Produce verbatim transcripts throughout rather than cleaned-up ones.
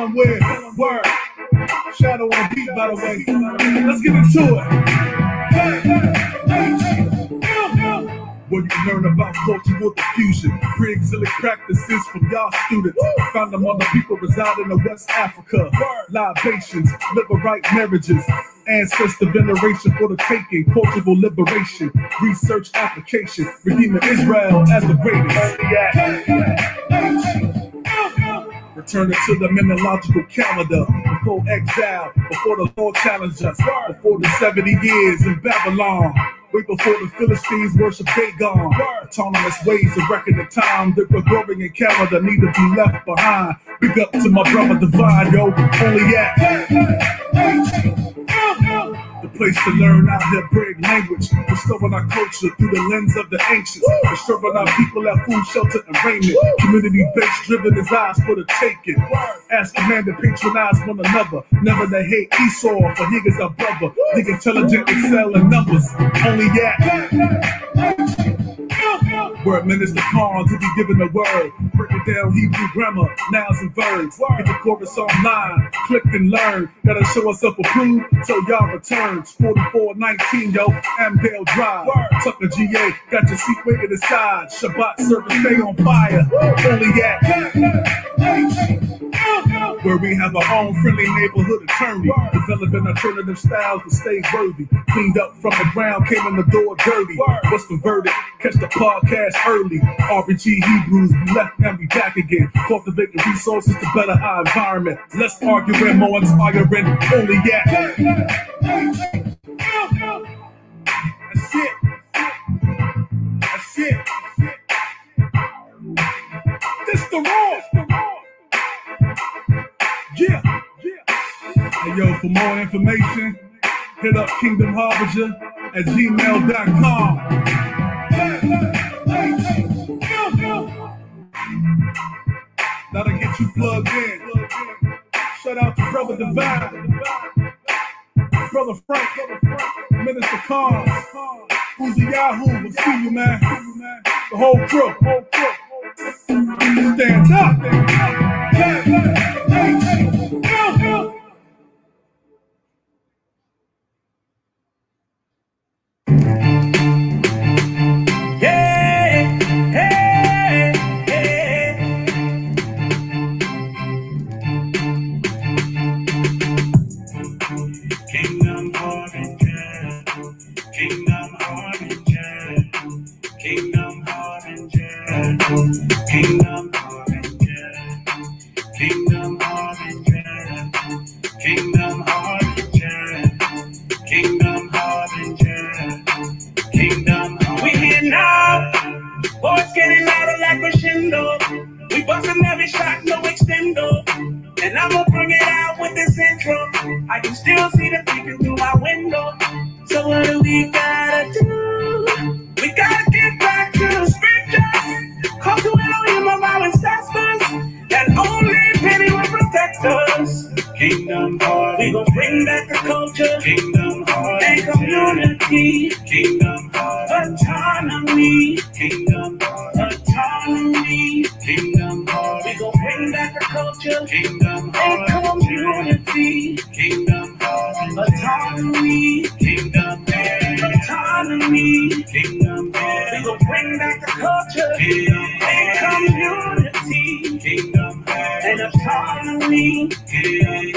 Tell them where, word. Shadow on beat, by the way. Let's get into it. Hey, hey, hey, hey. What you learn about cultural diffusion, pre-exilic practices from y'all students. Found them on the people residing in West Africa. Libations, liberate marriages. Ancestor veneration for the taking, cultural liberation, research application, redeeming Israel as the greatest. Returning to the menological calendar, before exile, before the Lord challenged us, before the seventy years in Babylon, way before the Philistines worshipped Dagon. Autonomous ways of reckoning time, the Gregorian calendar need to be left behind. Big up to my brother Divine, yo, only at. The place to learn our Hebraic language, restoring our culture through the lens of the ancients, restoring our people at food, shelter, and raiment. Community-based, driven as eyes for the taking. Ask a man to patronize one another, never to hate Esau, for he is our brother. Think intelligent, excel in numbers, only at. Word minister Khan to be given the word, breaking down Hebrew grammar, nouns and verbs. Get the chorus online, click and learn. Gotta show us up approved, so y'all return. forty-four nineteen, yo, Amdale Drive. Tucker G A, got your seat way to the side. Shabbat service, stay on fire. Only at. Where we have our own friendly neighborhood attorney. Developing alternative styles to stay worthy. Cleaned up from the ground, came in the door dirty. What's the verdict? Catch the podcast early. R B G Hebrews, we left and we back again. Cultivating resources to better our environment. Less arguing, more inspiring. Only at. That's it. That's it. That's it. This the raw. Yeah. Hey, yo, for more information, hit up kingdom harbinger at gmail dot com. That'll get you plugged in. Shout out to Brother Divine. Brother Frank, Minister Khan, who's a Yahoo, we'll see you, man. The whole crew, whole crew. Stand up. Hey, hey, hey, hey. Kingdom Harbinger, Kingdom Harbinger, Kingdom Harbinger, Kingdom Harbinger, Kingdom Harbinger, Kingdom Harbinger, Kingdom Harbinger, Kingdom Harbinger. We here now, voice getting louder like crescendo. We bustin' every shot, no extendo. And I'ma bring it out with this intro. I can still see the peeking through my window. So what do we gotta do? We gotta get back to the scriptures. Cause the Elohim of our ancestors. That only penny will protect us. Kingdom Heart. We gon' bring back the culture. Kingdom Heart. And community. Kingdom Heart. Autonomy. Kingdom Heart. Autonomy. Kingdom Heart. We gon' bring back the culture. Kingdom Heart. And community. Kingdom Heart. Autonomy. Kingdom Heart. Autonomy. Kingdom Heart. We gon' bring back the culture. Kingdom Heart. And community. Kingdom Heart. And autonomy. Kingdom Heart.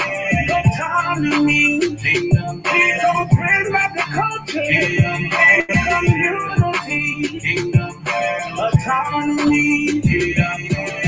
Autonomy. Kingdom Heart. We gon' bring back the culture. Kingdom Heart. And community. Kingdom Heart. Autonomy. Kingdom Heart. Autonomy.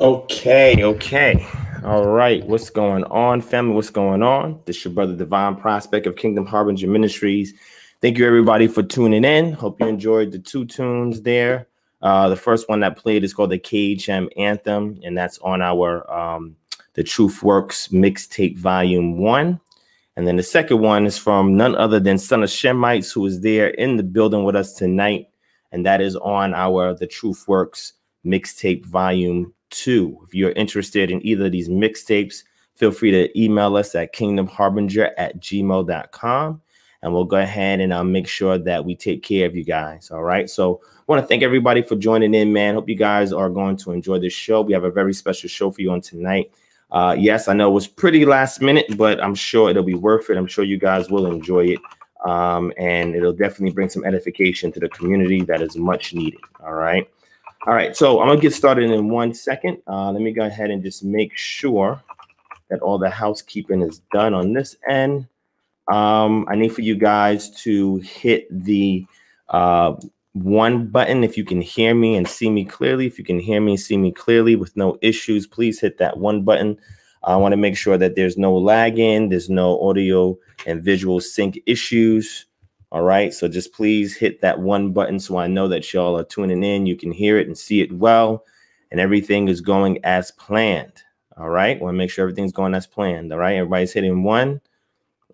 Okay, okay. All right. What's going on, family? What's going on? This is your brother, Divine Prospect of Kingdom Harbinger Ministries. Thank you, everybody, for tuning in. Hope you enjoyed the two tunes there. Uh, the first one that played is called the K H M Anthem, and that's on our um, The Truth Works mixtape volume one. And then the second one is from none other than Son of Shemites, who is there in the building with us tonight and that is on our The Truth Works mixtape volume two. If you're interested in either of these mixtapes, feel free to email us at kingdom harbinger at gmail dot com, and we'll go ahead and I'll make sure that we take care of you guys. All right. So I want to thank everybody for joining in, man. Hope you guys are going to enjoy this show. We have a very special show for you on tonight. Uh, yes, I know it was pretty last minute, but I'm sure it'll be worth it. I'm sure you guys will enjoy it. Um, and it'll definitely bring some edification to the community that is much needed. All right. All right. So I'm going to get started in one second. Uh, let me go ahead and just make sure that all the housekeeping is done on this end. Um, I need for you guys to hit the uh, one button if you can hear me and see me clearly. If you can hear me and see me clearly with no issues, please hit that one button. I want to make sure that there's no lag in, there's no audio and visual sync issues. All right, so just please hit that one button so I know that y'all are tuning in. You can hear it and see it well, and everything is going as planned. All right, want to make sure everything's going as planned. All right, everybody's hitting one.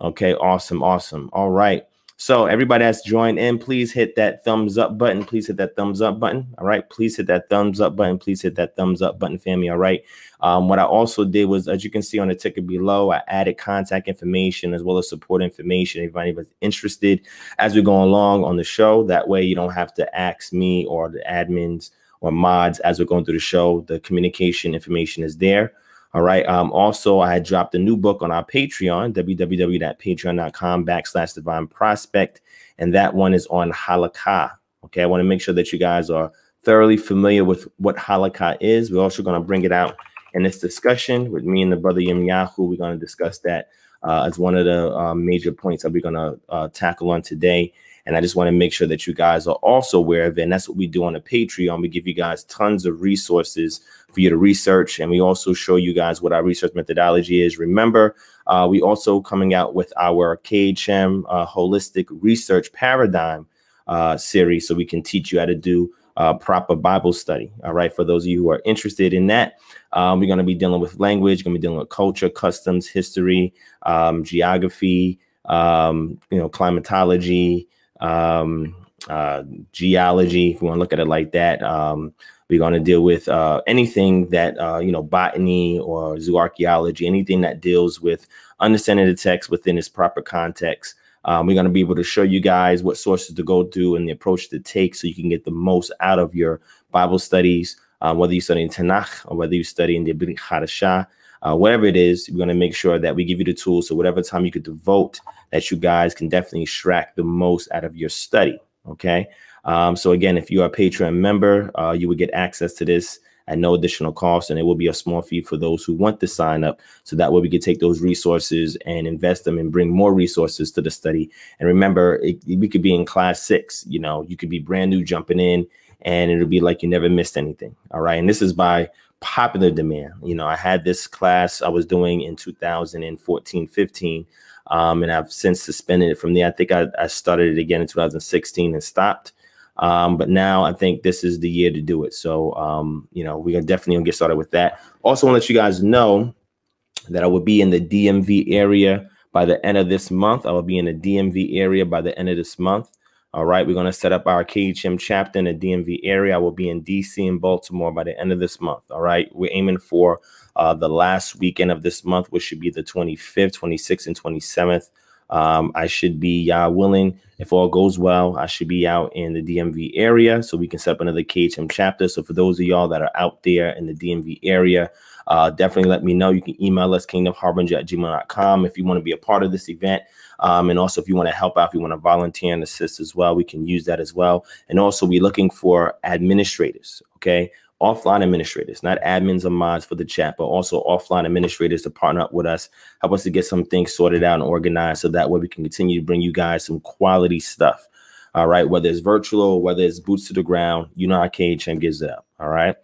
Okay, awesome, awesome. All right, so everybody that's joined in, please hit that thumbs up button. Please hit that thumbs up button. All right, please hit that thumbs up button. Please hit that thumbs up button, family. All right, um, what I also did was, as you can see on the ticker below, I added contact information as well as support information. If anybody's interested as we go along on the show, that way you don't have to ask me or the admins or mods as we're going through the show. The communication information is there. All right. Um, also, I had dropped a new book on our Patreon, w w w dot patreon dot com backslash divine prospect. And that one is on halakha. OK, I want to make sure that you guys are thoroughly familiar with what halakha is. We're also going to bring it out in this discussion with me and the brother Yemyahu. We're going to discuss that uh, as one of the uh, major points that we're going to uh, tackle on today. And I just want to make sure that you guys are also aware of it. And that's what we do on the Patreon. We give you guys tons of resources for you to research. And we also show you guys what our research methodology is. Remember, uh, we also coming out with our K H M uh, Holistic Research Paradigm uh, series. So we can teach you how to do uh, proper Bible study. All right. For those of you who are interested in that, um, we're going to be dealing with language, going to be dealing with culture, customs, history, um, geography, um, you know, climatology, um uh geology, if you want to look at it like that. Um we're going to deal with uh anything that uh you know, botany or zooarchaeology, anything that deals with understanding the text within its proper context. Um, we're going to be able to show you guys what sources to go to and the approach to take so you can get the most out of your Bible studies, uh, whether you're studying Tanakh or whether you're studying the Brit Hadashah. Uh, whatever it is, we're going to make sure that we give you the tools. So whatever time you could devote, that you guys can definitely extract the most out of your study. OK, um, so again, if you are a Patreon member, uh, you would get access to this at no additional cost. And it will be a small fee for those who want to sign up. So that way we can take those resources and invest them and bring more resources to the study. And remember, it, we could be in class six. You know, you could be brand new jumping in and it'll be like you never missed anything. All right. And this is by popular demand. You know, I had this class I was doing in two thousand fourteen, fifteen, um, and I've since suspended it from there. I think I, I started it again in two thousand sixteen and stopped. Um, but now I think this is the year to do it. So, um, you know, we're definitely gonna get started with that. Also want to let you guys know that I will be in the D M V area by the end of this month. I will be in the D M V area by the end of this month. All right, we're going to set up our K H M chapter in the D M V area. I will be in D C and Baltimore by the end of this month. All right, we're aiming for uh, the last weekend of this month, which should be the twenty-fifth, twenty-sixth, and twenty-seventh. Um, I should be uh, willing, if all goes well, I should be out in the D M V area so we can set up another K H M chapter. So for those of y'all that are out there in the D M V area, uh, definitely let me know. You can email us, kingdom harbinger at gmail dot com, if you want to be a part of this event. Um, and also, if you want to help out, if you want to volunteer and assist as well, we can use that as well. And also, we're looking for administrators, okay? Offline administrators, not admins or mods for the chat, but also offline administrators to partner up with us, help us to get some things sorted out and organized so that way we can continue to bring you guys some quality stuff, all right? Whether it's virtual or whether it's boots to the ground, you know how K H M gives it up, all right?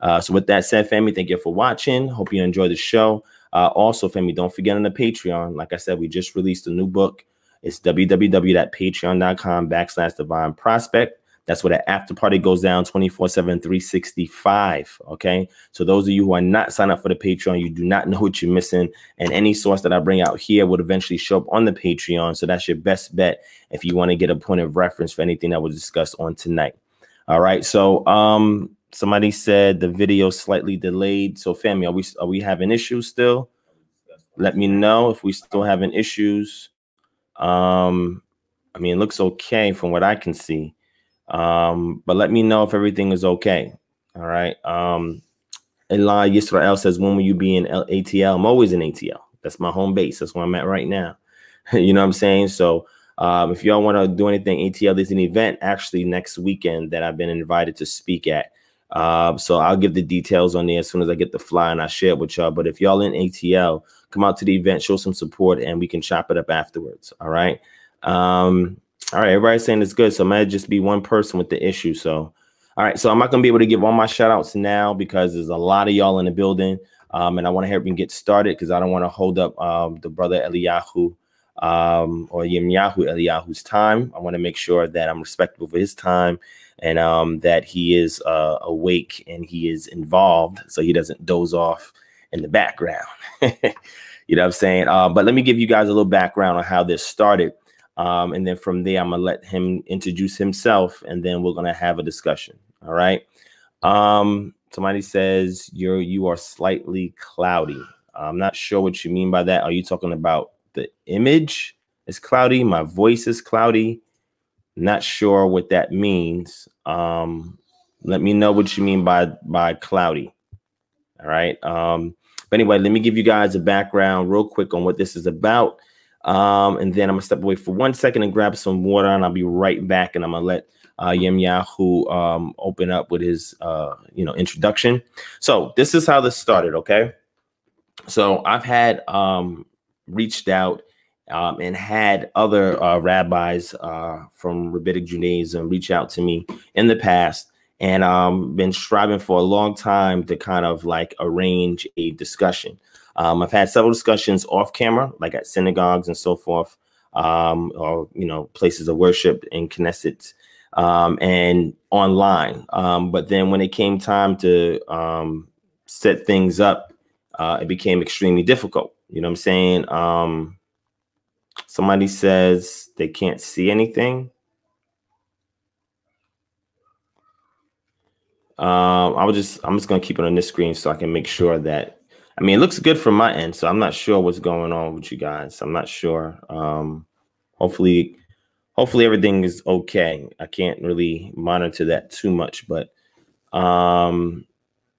Uh, so with that said, family, thank you for watching. Hope you enjoy the show. Uh, also, family, don't forget on the Patreon. Like I said, we just released a new book. It's w w w dot patreon dot com backslash divine prospect. That's where the after party goes down twenty-four seven, three sixty-five. OK, so those of you who are not signed up for the Patreon, you do not know what you're missing. And any source that I bring out here would eventually show up on the Patreon. So that's your best bet if you want to get a point of reference for anything that was discussed on tonight. All right. So um, somebody said the video slightly delayed. So family, are we are we having issues still? Let me know if we still having issues. Um, I mean, it looks okay from what I can see. Um, but let me know if everything is okay. All right. Um, Eli Yisrael says, when will you be in A T L? I'm always in A T L. That's my home base. That's where I'm at right now. You know what I'm saying? So um, if y'all want to do anything, A T L, there's an event actually next weekend that I've been invited to speak at. Uh, so I'll give the details on there as soon as I get the flyer and I share it with y'all. But if y'all in A T L, come out to the event, show some support, and we can chop it up afterwards. All right. Um, all right. Everybody's saying it's good. So it might just be one person with the issue. So, all right. So I'm not going to be able to give all my shout outs now because there's a lot of y'all in the building. Um, and I want to help you get started because I don't want to hold up um, the brother Eliyahu um, or Yirmiyahu Eliyahu's time. I want to make sure that I'm respectful for his time and um, that he is uh, awake and he is involved so he doesn't doze off in the background. You know what I'm saying? Uh, but let me give you guys a little background on how this started. Um, and then from there, I'm going to let him introduce himself and then we're going to have a discussion. All right. Um, somebody says you're you are slightly cloudy. I'm not sure what you mean by that. Are you talking about the image is cloudy? My voice is cloudy. Not sure what that means. Um, let me know what you mean by by cloudy. All right. Um, but anyway, let me give you guys a background real quick on what this is about. Um, and then I'm going to step away for one second and grab some water, and I'll be right back. And I'm going to let uh, Yirmiyahu um, open up with his, uh, you know, introduction. So this is how this started. OK, so I've had um, reached out um, and had other uh, rabbis uh, from Rabbinic Judaism reach out to me in the past and um, been striving for a long time to kind of like arrange a discussion. Um, I've had several discussions off camera, like at synagogues and so forth, um, or, you know, places of worship in Knesset um, and online. Um, but then when it came time to um, set things up, uh, it became extremely difficult. You know what I'm saying? Um, somebody says they can't see anything. Uh, I was just I'm just going to keep it on this screen so I can make sure that. I mean, it looks good from my end, so I'm not sure what's going on with you guys. I'm not sure. Um, hopefully, hopefully everything is okay. I can't really monitor that too much, but um,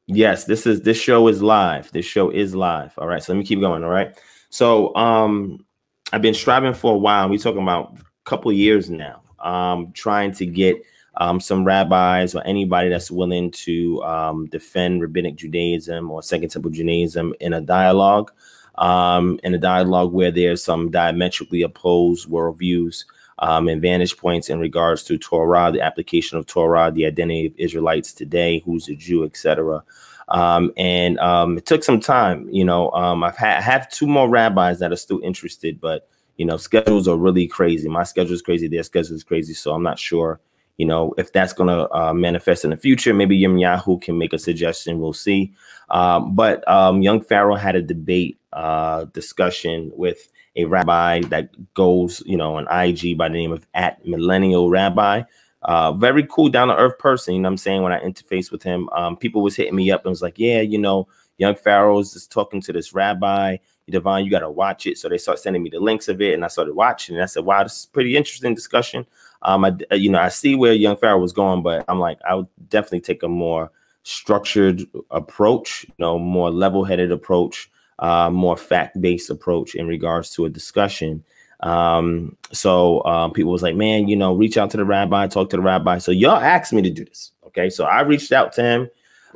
yes, this is this show is live. This show is live. All right, so let me keep going. All right, so um, I've been striving for a while. We're talking about a couple of years now, um, trying to get um, some rabbis or anybody that's willing to, um, defend Rabbinic Judaism or Second Temple Judaism in a dialogue, um, in a dialogue where there's some diametrically opposed worldviews, um, and vantage points in regards to Torah, the application of Torah, the identity of Israelites today, who's a Jew, et cetera. Um, and, um, it took some time, you know, um, I've had, I have two more rabbis that are still interested, but you know, schedules are really crazy. My schedule is crazy. Their schedule is crazy. So I'm not sure. You know, if that's going to uh, manifest in the future, maybe Yirmiyahu can make a suggestion. We'll see. Um, but um, Young Pharaoh had a debate uh, discussion with a rabbi that goes, you know, on I G by the name of at Millennial Rabbi. Uh, very cool, down to earth person. You know what I'm saying? When I interfaced with him, um, people was hitting me up and was like, yeah, you know, Young Pharaoh's just talking to this rabbi. Devon, you got to watch it. So they start sending me the links of it. And I started watching and I said, wow, this is a pretty interesting discussion. Um, I, you know, I see where Young Pharaoh was going, but I'm like, I would definitely take a more structured approach, you know, more level-headed approach, uh, more fact-based approach in regards to a discussion. Um, so um, people was like, man, you know, reach out to the rabbi, talk to the rabbi. So y'all asked me to do this. Okay, so I reached out to him.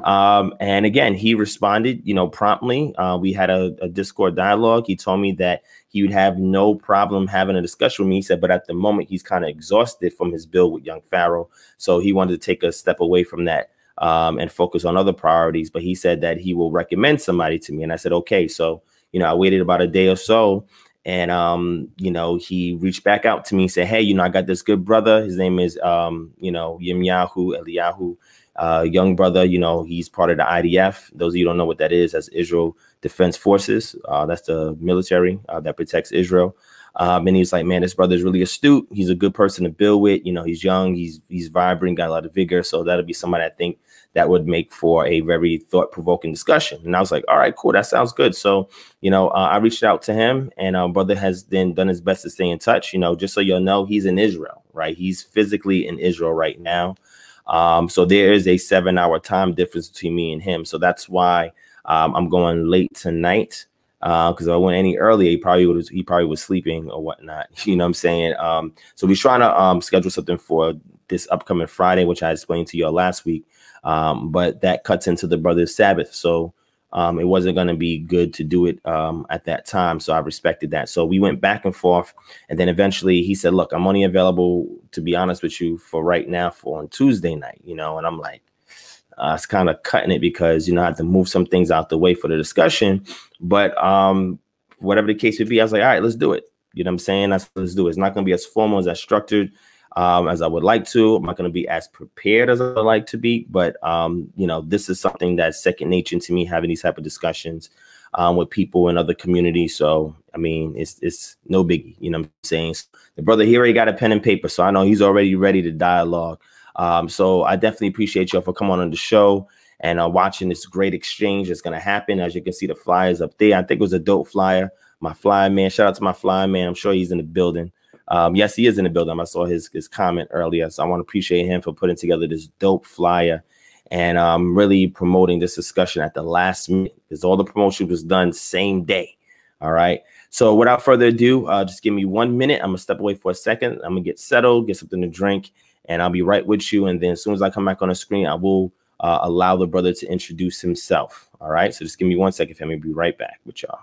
Um, and again, he responded, you know, promptly. Uh, we had a, a Discord dialogue. He told me that he would have no problem having a discussion with me. He said, but at the moment, he's kind of exhausted from his build with Young Pharaoh. So he wanted to take a step away from that um, and focus on other priorities. But he said that he will recommend somebody to me. And I said, OK, so, you know, I waited about a day or so. And, um, you know, he reached back out to me and said, hey, you know, I got this good brother. His name is, um, you know, Yirmiyahu Eliyahu. Uh, young brother, you know, he's part of the I D F. Those of you who don't know what that is, that's Israel Defense Forces. Uh, that's the military uh, that protects Israel. Um, and he was like, man, this brother's really astute. He's a good person to build with. You know, he's young, he's he's vibrant, got a lot of vigor. So that'll be somebody I think that would make for a very thought-provoking discussion. And I was like, all right, cool, that sounds good. So, you know, uh, I reached out to him, and our brother has then done his best to stay in touch. You know, just so you'll know, he's in Israel, right? He's physically in Israel right now. Um, so there is a seven hour time difference between me and him. So that's why um, I'm going late tonight. Because uh, if I went any earlier, he probably would he probably was sleeping or whatnot. You know what I'm saying? Um, so we're trying to um, schedule something for this upcoming Friday, which I explained to you all last week. Um, but that cuts into the brother's Sabbath. So um, it wasn't going to be good to do it um, at that time. So I respected that. So we went back and forth. And then eventually he said, look, I'm only available, to be honest with you, for right now for on Tuesday night, you know, and I'm like, Uh, it's kind of cutting it because, you know, I had to move some things out the way for the discussion. But um, whatever the case would be, I was like, all right, let's do it. You know what I'm saying? That's, let's do it. It's not going to be as formal, as structured um, as I would like to. I'm not going to be as prepared as I would like to be. But, um, you know, this is something that's second nature to me, having these type of discussions um, with people in other communities. So, I mean, it's it's no biggie. You know what I'm saying? The brother, he already got a pen and paper, so I know he's already ready to dialogue. Um, so I definitely appreciate y'all for coming on the show and uh, watching this great exchange that's going to happen. As you can see, the flyers up there. I think it was a dope flyer. My flyer man. Shout out to my flyer man. I'm sure he's in the building. Um, yes, he is in the building. I saw his, his comment earlier. So I want to appreciate him for putting together this dope flyer and um, really promoting this discussion at the last minute, because all the promotion was done same day. All right. So without further ado, uh, just give me one minute. I'm going to step away for a second. I'm going to get settled, get something to drink. And I'll be right with you. And then as soon as I come back on the screen, I will uh, allow the brother to introduce himself. All right. So just give me one second, family. I'll be right back with y'all.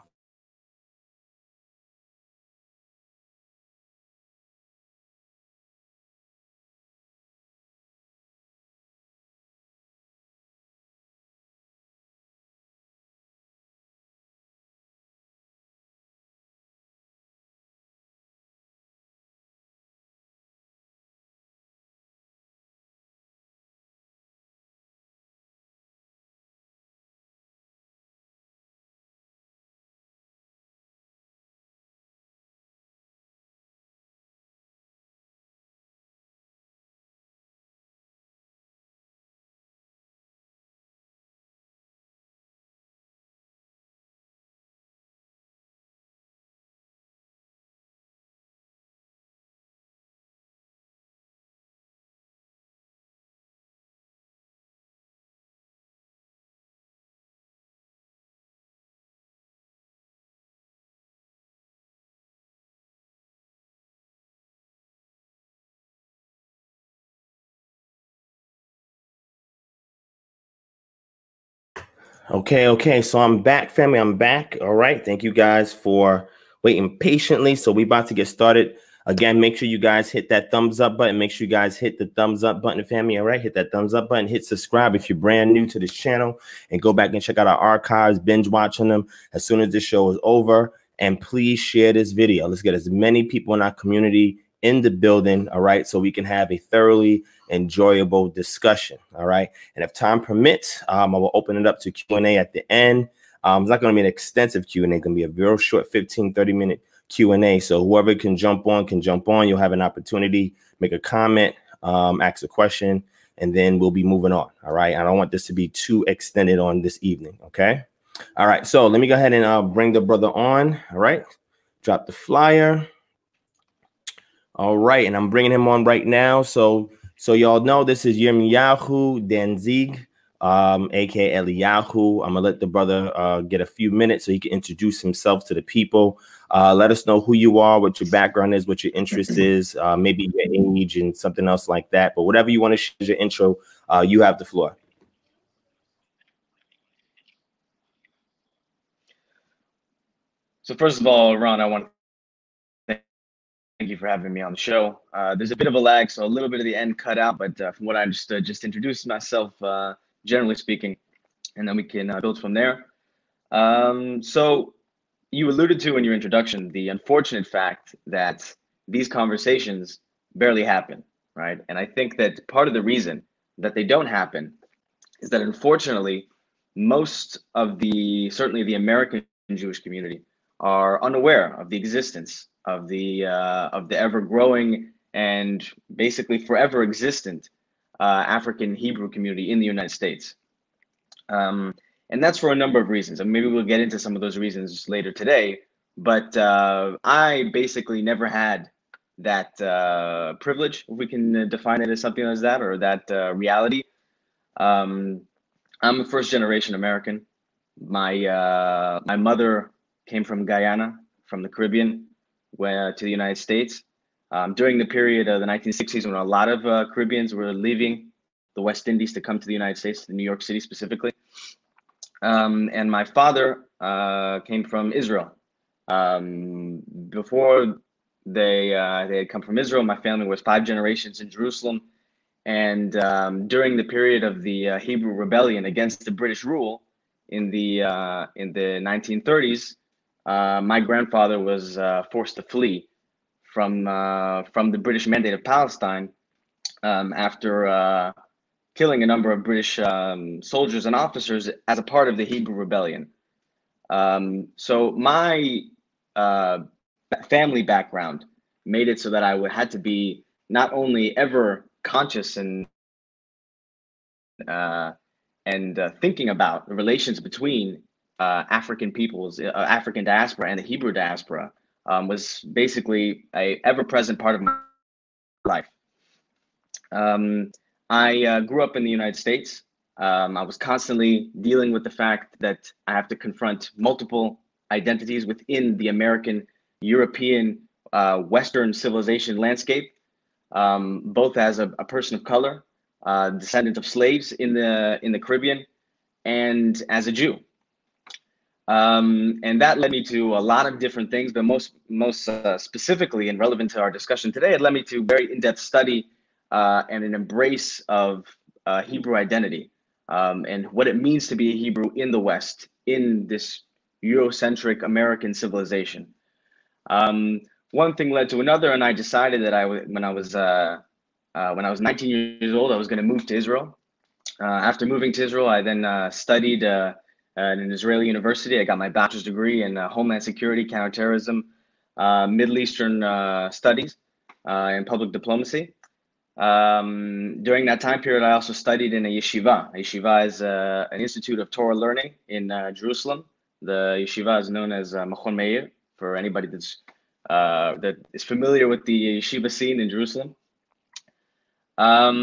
Okay, okay, so I'm back, family. I'm back. All right, thank you guys for waiting patiently. So we're about to get started. Again, make sure you guys hit that thumbs up button. Make sure you guys hit the thumbs up button, family. All right, hit that thumbs up button. Hit subscribe if you're brand new to this channel, and go back and check out our archives, binge watching them as soon as this show is over. And please share this video. Let's get as many people in our community in the building, all right, so we can have a thoroughly enjoyable discussion, all right? And if time permits, um, I will open it up to Q and A at the end. Um, it's not going to be an extensive Q and A. It's going to be a real short fifteen, thirty-minute Q and A, so whoever can jump on can jump on. You'll have an opportunity, make a comment, um, ask a question, and then we'll be moving on, all right? I don't want this to be too extended on this evening, okay? All right, so let me go ahead and uh, bring the brother on, all right? Drop the flyer. All right, and I'm bringing him on right now. So, so y'all know this is Yirmiyahu Danzig, um, aka Eliyahu. I'm gonna let the brother uh, get a few minutes so he can introduce himself to the people. Uh, let us know who you are, what your background is, what your interest is, uh, maybe your age and something else like that. But whatever you want to share your intro, uh, you have the floor. So first of all, Ron, I want. Thank you for having me on the show. Uh, there's a bit of a lag, so a little bit of the end cut out, but uh, from what I understood, just introduce myself, uh, generally speaking, and then we can uh, build from there. Um, so you alluded to in your introduction the unfortunate fact that these conversations barely happen, right? And I think that part of the reason that they don't happen is that, unfortunately, most of the, certainly the American Jewish community, are unaware of the existence of the uh, of the ever-growing and basically forever existent uh, African Hebrew community in the United States. Um, and that's for a number of reasons. And maybe we'll get into some of those reasons later today. But uh, I basically never had that uh, privilege, if we can define it as something as that, or that uh, reality. Um, I'm a first-generation American. My uh, my mother came from Guyana, from the Caribbean, where, to the United States um, during the period of the nineteen sixties, when a lot of uh, Caribbeans were leaving the West Indies to come to the United States, to New York City specifically. Um, and my father uh, came from Israel. Um, before they uh, they had come from Israel, my family was five generations in Jerusalem. And um, during the period of the uh, Hebrew rebellion against the British rule in the uh, in the nineteen thirties, uh, my grandfather was uh, forced to flee from uh, from the British mandate of Palestine um, after uh, killing a number of British um, soldiers and officers as a part of the Hebrew rebellion. Um, so my uh, family background made it so that I would had to be not only ever conscious and uh, and uh, thinking about the relations between uh, African peoples, uh, African diaspora, and the Hebrew diaspora um, was basically a ever-present part of my life. Um, I uh, grew up in the United States. Um, I was constantly dealing with the fact that I have to confront multiple identities within the American, European, uh, Western civilization landscape. Um, both as a, a person of color, uh, descendant of slaves in the in the Caribbean, and as a Jew, um, and that led me to a lot of different things. But most most uh, specifically and relevant to our discussion today, it led me to very in-depth study uh, and an embrace of uh, Hebrew identity um, and what it means to be a Hebrew in the West, in this Eurocentric American civilization. Um, One thing led to another, and I decided that I, when I was uh, uh, when I was nineteen years old, I was going to move to Israel. Uh, after moving to Israel, I then uh, studied uh, at an Israeli university. I got my bachelor's degree in uh, homeland security, counterterrorism, uh, Middle Eastern uh, studies, uh, and public diplomacy. Um, during that time period, I also studied in a yeshiva. A yeshiva is uh, an institute of Torah learning in uh, Jerusalem. The yeshiva is known as uh, Machon Meir, for anybody that's Uh, that is familiar with the yeshiva scene in Jerusalem. Um,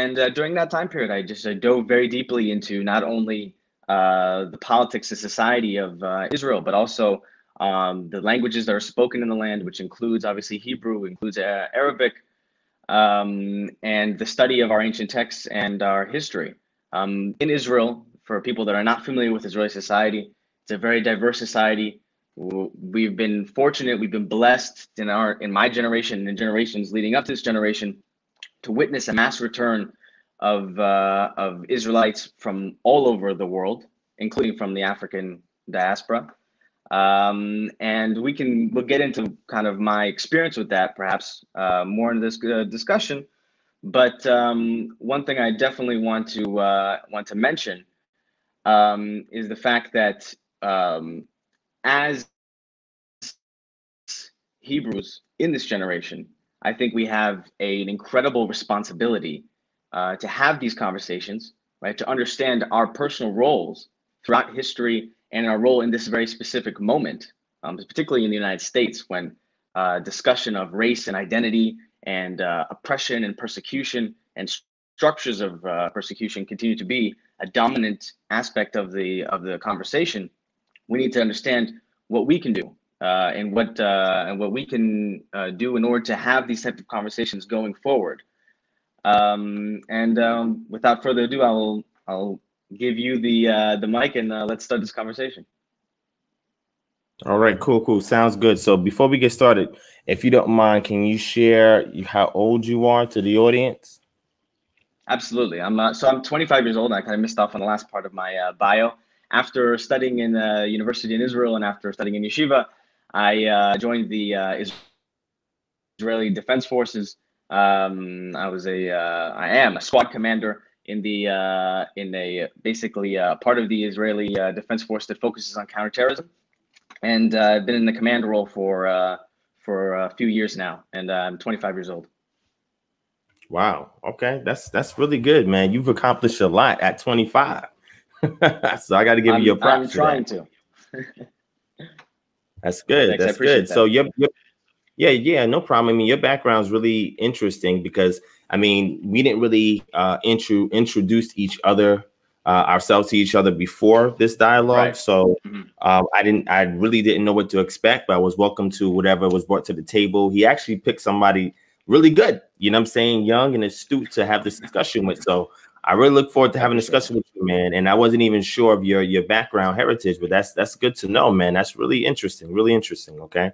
and uh, during that time period, I just I dove very deeply into not only uh, the politics and society of uh, Israel, but also um, the languages that are spoken in the land, which includes obviously Hebrew, includes uh, Arabic, um, and the study of our ancient texts and our history. Um, in Israel, for people that are not familiar with Israeli society, it's a very diverse society. We've been fortunate, we've been blessed in our, in my generation and in generations leading up to this generation, to witness a mass return of, uh, of Israelites from all over the world, including from the African diaspora. Um, and we can, we'll get into kind of my experience with that, perhaps uh, more in this uh, discussion. But um, one thing I definitely want to, uh, want to mention um, is the fact that um, as Hebrews in this generation, I think we have a, an incredible responsibility uh, to have these conversations, right? To understand our personal roles throughout history and our role in this very specific moment, um, particularly in the United States, when uh, discussion of race and identity and uh, oppression and persecution and st- structures of uh, persecution continue to be a dominant aspect of the of the conversation. We need to understand what we can do uh, and what uh, and what we can uh, do in order to have these types of conversations going forward. Um, and um, without further ado, I'll I'll give you the uh, the mic and uh, let's start this conversation. All right, cool, cool, sounds good. So before we get started, if you don't mind, can you share how old you are to the audience? Absolutely. I'm uh, so I'm twenty-five years old. I kind of missed off on the last part of my uh, bio. After studying in a university in Israel and after studying in yeshiva, I uh, joined the uh, Israeli Defense Forces. Um, I was a, uh, I am a squad commander in the, uh, in a basically uh, part of the Israeli uh, Defense Force that focuses on counterterrorism. and uh, I've been in the command role for uh, for a few years now, and uh, I'm twenty-five years old. Wow. Okay, that's that's really good, man. You've accomplished a lot at twenty-five. So I got to give I'm, you a props. I'm trying to. That's good. Thanks, that's good. That. So you're, you're Yeah, yeah, no problem. I mean, your background's really interesting because, I mean, we didn't really uh, intro introduce each other, uh, ourselves to each other before this dialogue. Right. So uh, I didn't, I really didn't know what to expect, but I was welcome to whatever was brought to the table. He actually picked somebody really good, you know what I'm saying, young and astute to have this discussion with. So I really look forward to having a discussion with you, man. And I wasn't even sure of your your background heritage, but that's that's good to know, man. That's really interesting, really interesting. Okay.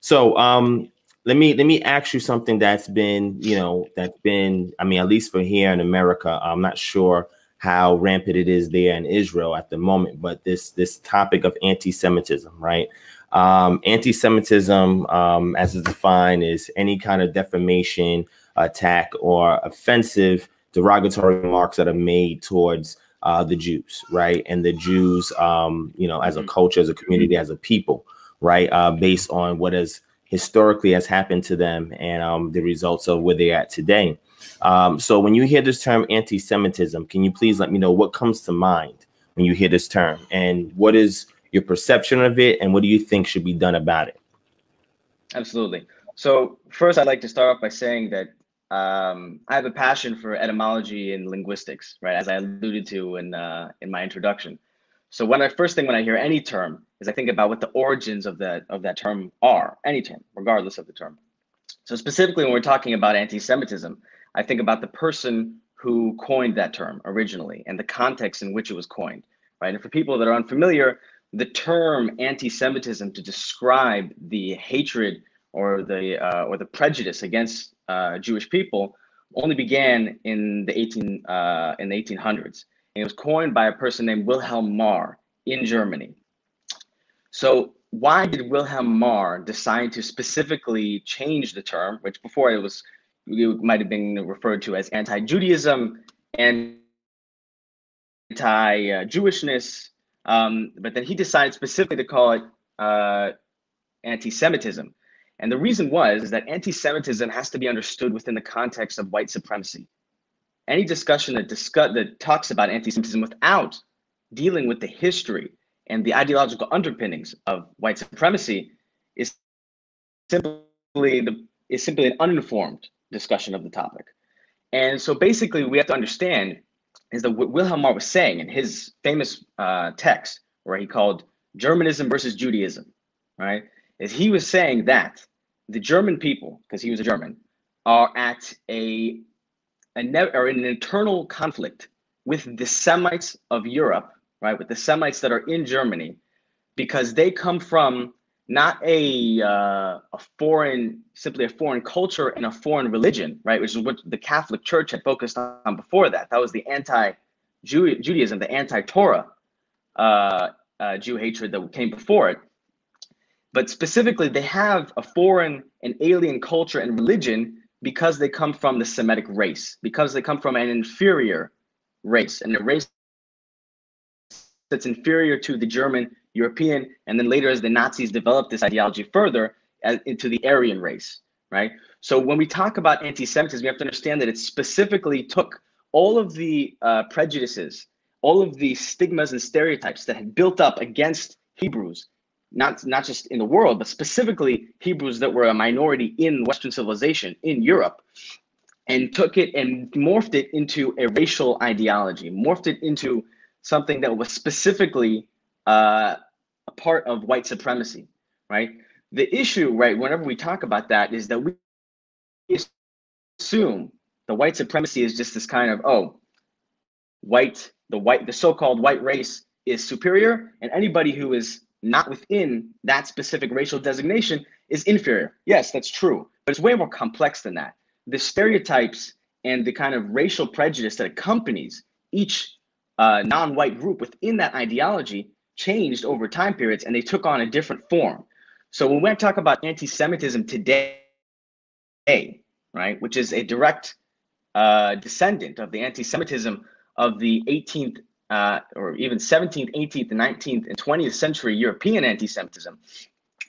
So um, let me let me ask you something that's been, you know, that's been, I mean, at least for here in America, I'm not sure how rampant it is there in Israel at the moment, but this this topic of anti-Semitism, right? Um, anti-Semitism, um, as it's defined, is any kind of defamation, attack, or offensive derogatory remarks that are made towards uh, the Jews, right? And the Jews, um, you know, as a culture, as a community, as a people. Right, uh, based on what has historically has happened to them and um, the results of where they're at today. Um, so when you hear this term anti-Semitism, can you please let me know what comes to mind when you hear this term, and what is your perception of it, and what do you think should be done about it? Absolutely. So first, I'd like to start off by saying that um, I have a passion for etymology and linguistics, right, as I alluded to in, uh, in my introduction. So when I first thing when I hear any term is I think about what the origins of that of that term are, any term, regardless of the term. So specifically when we're talking about anti-Semitism, I think about the person who coined that term originally and the context in which it was coined, right? And for people that are unfamiliar, the term anti-Semitism to describe the hatred or the uh, or the prejudice against uh, Jewish people only began in the eighteen uh, in the eighteen hundreds. It was coined by a person named Wilhelm Marr in Germany. So why did Wilhelm Marr decide to specifically change the term, which before it was, it might have been referred to as anti-Judaism, anti-Jewishness, um, but then he decided specifically to call it uh, anti-Semitism. And the reason was is that anti-Semitism has to be understood within the context of white supremacy. Any discussion that discuss, that talks about anti-Semitism without dealing with the history and the ideological underpinnings of white supremacy is simply the, is simply an uninformed discussion of the topic. And so basically we have to understand is that what Wilhelm Marr was saying in his famous uh, text where he called Germanism versus Judaism, right, is he was saying that the German people, because he was a German, are at a And are in an internal conflict with the Semites of Europe, right? With the Semites that are in Germany, because they come from not a uh, a foreign, simply a foreign culture and a foreign religion, right? Which is what the Catholic Church had focused on before that. That was the anti-Judaism, the anti-Torah uh, uh, Jew hatred that came before it. But specifically, they have a foreign and alien culture and religion, because they come from the Semitic race, because they come from an inferior race, and a race that's inferior to the German, European, and then later as the Nazis developed this ideology further as, into the Aryan race, right? So when we talk about anti-Semitism, we have to understand that it specifically took all of the uh, prejudices, all of the stigmas and stereotypes that had built up against Hebrews, Not, not just in the world, but specifically Hebrews that were a minority in Western civilization, in Europe, and took it and morphed it into a racial ideology, morphed it into something that was specifically uh, a part of white supremacy, right? The issue, right, whenever we talk about that is that we assume the white supremacy is just this kind of, oh, white, the white, the so-called white race is superior, and anybody who is not within that specific racial designation is inferior. Yes, that's true, but it's way more complex than that. The stereotypes and the kind of racial prejudice that accompanies each uh, non-white group within that ideology changed over time periods, and they took on a different form. So when we talk about anti-Semitism today, right, which is a direct uh, descendant of the anti-Semitism of the eighteenth uh, or even seventeenth, eighteenth, and nineteenth and twentieth century European anti-Semitism,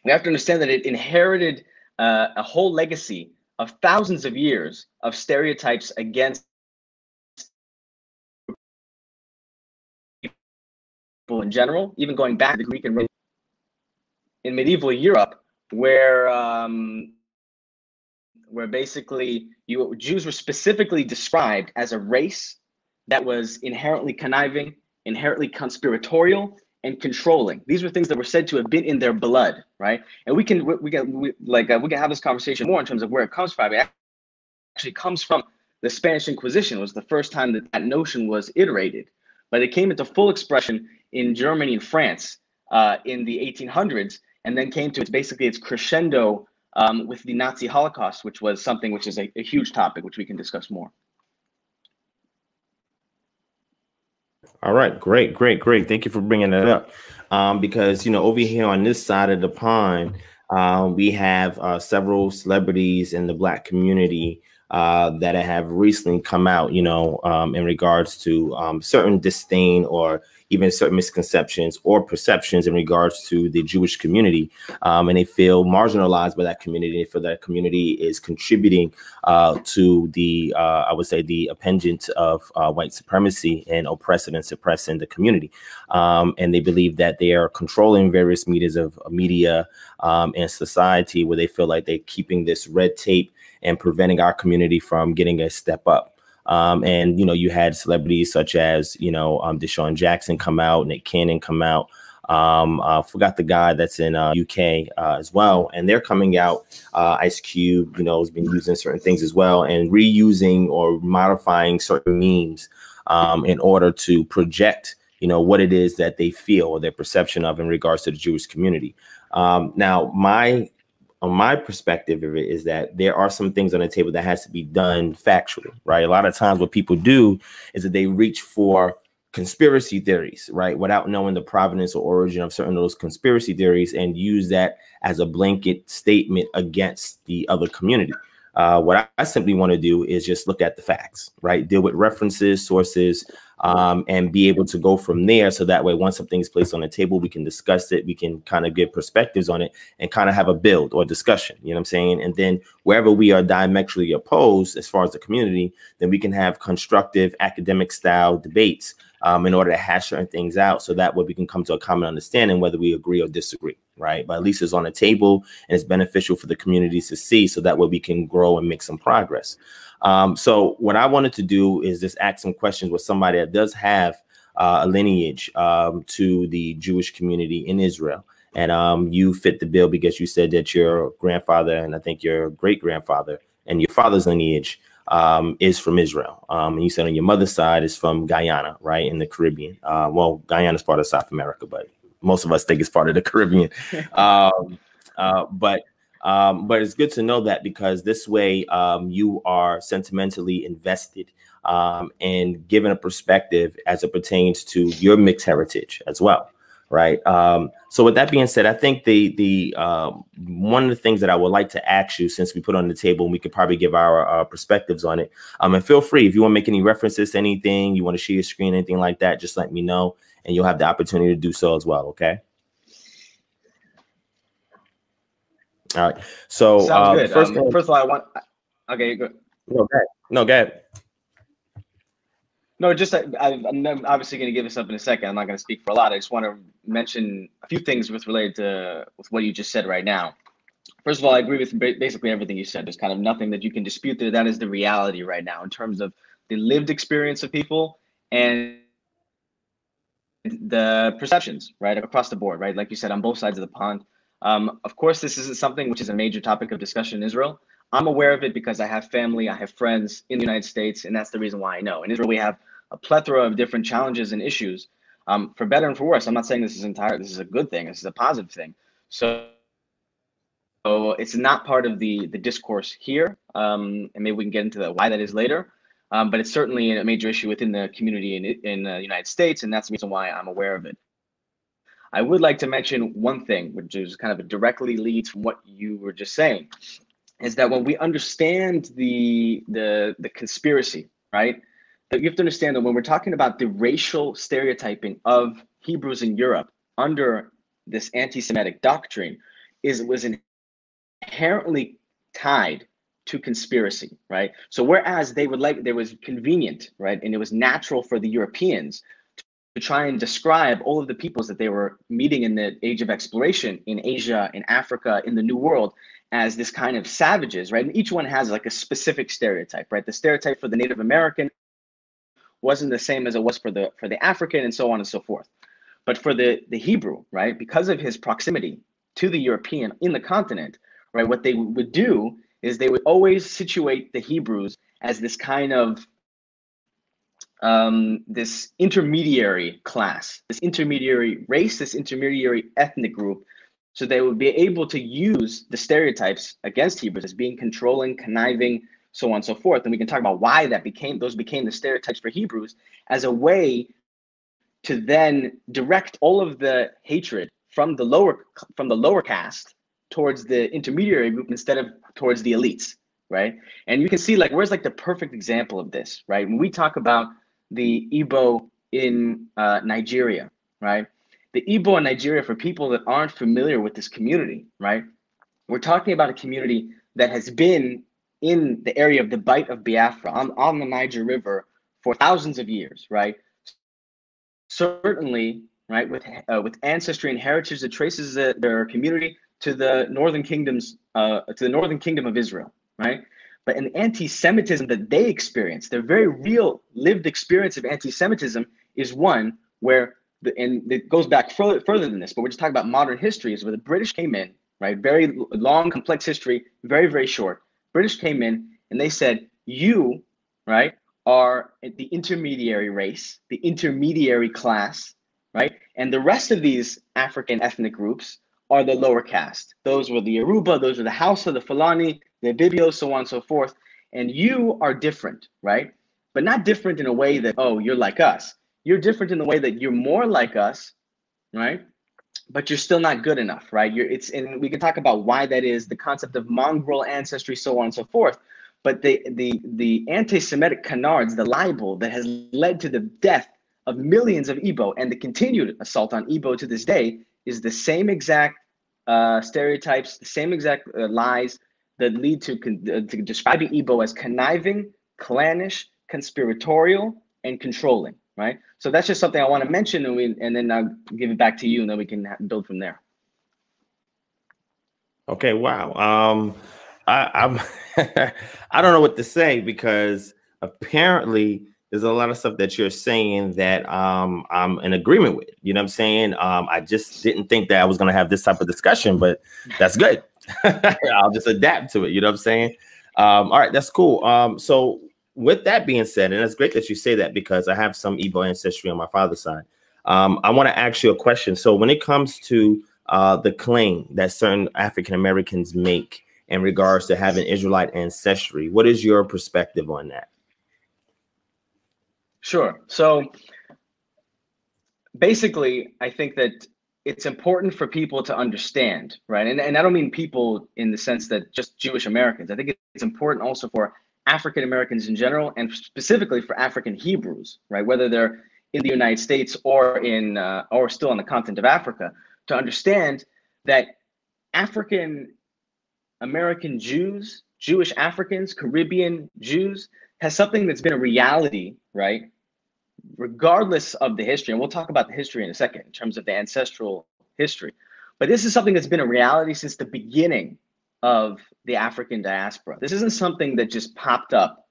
we have to understand that it inherited uh, a whole legacy of thousands of years of stereotypes against people in general, even going back to the Greek and Roman in medieval Europe, where um, where basically you, Jews were specifically described as a race that was inherently conniving, inherently conspiratorial, and controlling. These were things that were said to have been in their blood, right? And we can, we, we can, we, like, uh, we can have this conversation more in terms of where it comes from. It actually comes from the Spanish Inquisition. Was the first time that that notion was iterated, but it came into full expression in Germany and France uh, in the eighteen hundreds, and then came to its basically its crescendo um, with the Nazi Holocaust, which was something which is a, a huge topic, which we can discuss more. All right, great, great, great. Thank you for bringing that up, um, because, you know, over here on this side of the pond, uh, we have uh, several celebrities in the Black community uh, that have recently come out, you know, um, in regards to um, certain disdain or even certain misconceptions or perceptions in regards to the Jewish community. Um, and they feel marginalized by that community. They feel that community is contributing uh, to the, uh, I would say, the appendant of uh, white supremacy and oppressing and suppressing the community. Um, and they believe that they are controlling various medias of media um, and society, where they feel like they're keeping this red tape and preventing our community from getting a step up. Um, and, you know, you had celebrities such as, you know, um, Deshaun Jackson come out, Nick Cannon come out. Um, I forgot the guy that's in uh, U K uh, as well. And they're coming out. Uh, Ice Cube, you know, has been using certain things as well and reusing or modifying certain memes um, in order to project, you know, what it is that they feel or their perception of in regards to the Jewish community. Um, now, my on my perspective of it is that there are some things on the table that has to be done factually, right? A lot of times what people do is that they reach for conspiracy theories, right? Without knowing the provenance or origin of certain of those conspiracy theories, and use that as a blanket statement against the other community. Uh, what I, I simply want to do is just look at the facts, right? Deal with references, sources, um, and be able to go from there. So that way, once something's placed on the table, we can discuss it. We can kind of give perspectives on it and kind of have a build or discussion. You know what I'm saying? And then wherever we are diametrically opposed as far as the community, then we can have constructive academic style debates um, in order to hash certain things out. So that way we can come to a common understanding, whether we agree or disagree. Right. But at least it's on the table and it's beneficial for the communities to see, so that way we can grow and make some progress. Um, so what I wanted to do is just ask some questions with somebody that does have uh, a lineage um, to the Jewish community in Israel. And um, you fit the bill because you said that your grandfather and I think your great grandfather and your father's lineage um, is from Israel. Um, and you said on your mother's side is from Guyana, right, in the Caribbean. Uh, well, Guyana is part of South America, but most of us think it's part of the Caribbean. Um, uh, but um, but it's good to know that, because this way um, you are sentimentally invested um, and given a perspective as it pertains to your mixed heritage as well. Right. Um, so with that being said, I think the the uh, one of the things that I would like to ask you, since we put on the table and we could probably give our, our perspectives on it. Um, and feel free, if you want to make any references to anything, you want to share your screen, anything like that, just let me know and you'll have the opportunity to do so as well. OK. All right. So um, first, um, one, first of all, I want. OK, go. No, go ahead. No, go ahead. No, just I, I'm obviously going to give this up in a second. I'm not going to speak for a lot. I just want to mention a few things with related to with what you just said right now. First of all, I agree with basically everything you said. There's kind of nothing that you can dispute there. That is the reality right now in terms of the lived experience of people and the perceptions, right, across the board, right? Like you said, on both sides of the pond. Um, of course, this isn't something which is a major topic of discussion in Israel. I'm aware of it because I have family, I have friends in the United States, and that's the reason why I know. In Israel, we have a plethora of different challenges and issues, um, for better and for worse. I'm not saying this is entire. This is a good thing. This is a positive thing. So, so it's not part of the the discourse here, um, and maybe we can get into the why that is later. Um, but it's certainly a major issue within the community in in the United States, and that's the reason why I'm aware of it. I would like to mention one thing, which is kind of directly leads from what you were just saying, is that when we understand the the the conspiracy, right? that you have to understand that when we're talking about the racial stereotyping of Hebrews in Europe under this anti-Semitic doctrine, is it was inherently tied to conspiracy, right? So whereas they would like, there was convenient, right, and it was natural for the Europeans to, to try and describe all of the peoples that they were meeting in the age of exploration in Asia, in Africa, in the New World, as this kind of savages, right? And each one has like a specific stereotype, right? The stereotype for the Native American wasn't the same as it was for the for the African, and so on and so forth. But for the, the Hebrew, right, because of his proximity to the European in the continent, right, what they would do is they would always situate the Hebrews as this kind of um, this intermediary class, this intermediary race, this intermediary ethnic group. So they would be able to use the stereotypes against Hebrews as being controlling, conniving, so on and so forth. And we can talk about why that became, those became the stereotypes for Hebrews as a way to then direct all of the hatred from the lower from the lower caste towards the intermediary group instead of towards the elites, right? And you can see like where's like the perfect example of this, right? When we talk about the Igbo in uh, Nigeria, right? The Igbo in Nigeria, for people that aren't familiar with this community, right? We're talking about a community that has been in the area of the Bight of Biafra on, on the Niger River for thousands of years, right? Certainly, right, with uh, with ancestry and heritage that traces the, their community to the northern kingdoms, uh, to the northern kingdom of Israel, right? But in the anti-Semitism that they experience, their very real lived experience of anti-Semitism is one where, the, and it goes back further, further than this, but we're just talking about modern history, is where the British came in, right? Very long, complex history, very, very short. British came in and they said, you, right, are the intermediary race, the intermediary class, right? And the rest of these African ethnic groups are the lower caste. Those were the Yoruba, those were the Hausa, the Fulani, the Ibibio, so on and so forth. And you are different, right? But not different in a way that, oh, you're like us. You're different in the way that you're more like us, right? But you're still not good enough, right? You're, it's, and we can talk about why that is, the concept of mongrel ancestry, so on and so forth. But the the the anti-Semitic canards, the libel that has led to the death of millions of Igbo and the continued assault on Igbo to this day is the same exact uh, stereotypes, the same exact uh, lies that lead to, con uh, to describing Igbo as conniving, clannish, conspiratorial, and controlling, right? So that's just something I want to mention, and we and then I'll give it back to you, and then we can build from there. Okay, wow. Um... I, I'm I don't know what to say, because apparently there's a lot of stuff that you're saying that um, I'm in agreement with. You know what I'm saying? Um, I just didn't think that I was going to have this type of discussion, but that's good. I'll just adapt to it. You know what I'm saying? Um, all right. That's cool. Um, so with that being said, and it's great that you say that, because I have some Igbo ancestry on my father's side. Um, I want to ask you a question. So when it comes to uh, the claim that certain African Americans make in regards to having Israelite ancestry, what is your perspective on that? Sure. So basically, I think that it's important for people to understand, right? And, and I don't mean people in the sense that just Jewish Americans. I think it's important also for African Americans in general, and specifically for African Hebrews, right? Whether they're in the United States or in uh, or still on the continent of Africa, to understand that African American Jews, Jewish Africans, Caribbean Jews, has something that's been a reality, right? Regardless of the history, and we'll talk about the history in a second in terms of the ancestral history, but this is something that's been a reality since the beginning of the African diaspora. This isn't something that just popped up,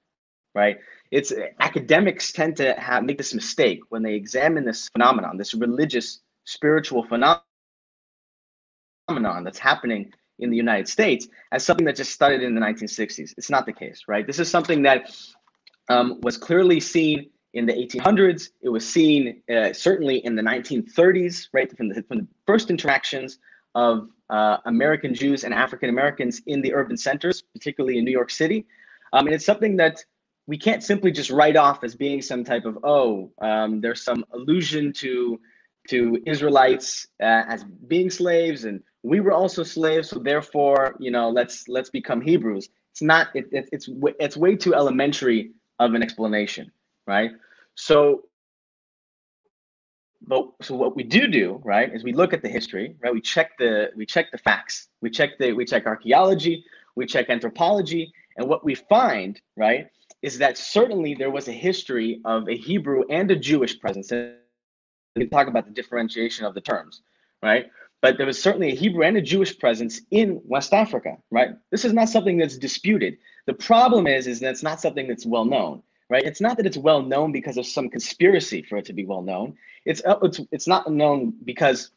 right? It's academics tend to have, make this mistake when they examine this phenomenon, this religious, spiritual phenomenon that's happening in the United States as something that just started in the nineteen sixties. It's not the case, right? This is something that um, was clearly seen in the eighteen hundreds. It was seen uh, certainly in the nineteen thirties, right? From the, from the first interactions of uh, American Jews and African Americans in the urban centers, particularly in New York City. Um, and it's something that we can't simply just write off as being some type of, oh, um, there's some allusion to, to Israelites uh, as being slaves, and we were also slaves, so therefore, you know, let's let's become Hebrews. It's not. It, it, it's it's way too elementary of an explanation, right? So, but so what we do do, right, is we look at the history, right? We check the we check the facts, we check the we check archaeology, we check anthropology, and what we find, right, is that certainly there was a history of a Hebrew and a Jewish presence. And we can talk about the differentiation of the terms, right? But there was certainly a Hebrew and a Jewish presence in West Africa, right? This is not something that's disputed. The problem is, is that it's not something that's well known, right? It's not that it's well known because of some conspiracy for it to be well known. It's it's it's not known because,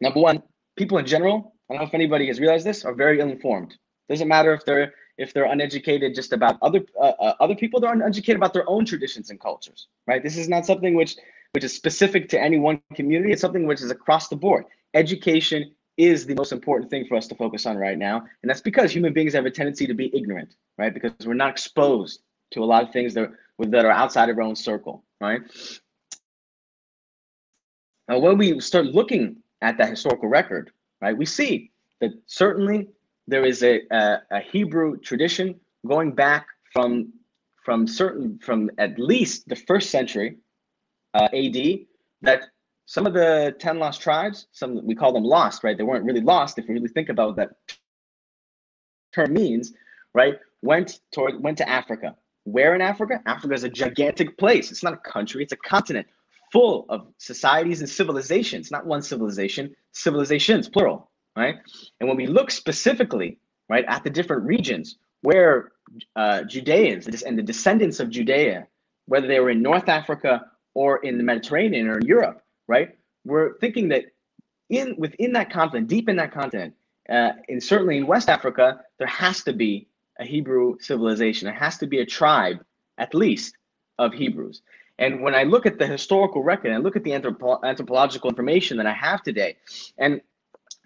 number one, people in general, I don't know if anybody has realized this, are very ill-informed. Doesn't matter if they're if they're uneducated just about other uh, other people, they're uneducated about their own traditions and cultures, right? This is not something which which is specific to any one community. It's something which is across the board. Education is the most important thing for us to focus on right now, and that's because human beings have a tendency to be ignorant, right? Because we're not exposed to a lot of things that that are outside of our own circle, right? Now, when we start looking at that historical record, right, we see that certainly there is a, a, a Hebrew tradition going back from from certain from at least the first century uh, A D, that some of the ten lost tribes, some we call them lost, right? They weren't really lost if we really think about what that term means, right? Went toward went to Africa. Where in Africa? Africa is a gigantic place. It's not a country, it's a continent full of societies and civilizations, not one civilization, civilizations, plural, right? And when we look specifically, right, at the different regions where uh, Judeans and the descendants of Judea, whether they were in North Africa or in the Mediterranean or in Europe, right, we're thinking that in within that continent, deep in that continent, uh, and certainly in West Africa, there has to be a Hebrew civilization. There has to be a tribe, at least, of Hebrews. And when I look at the historical record, I look at the anthropo anthropological information that I have today, and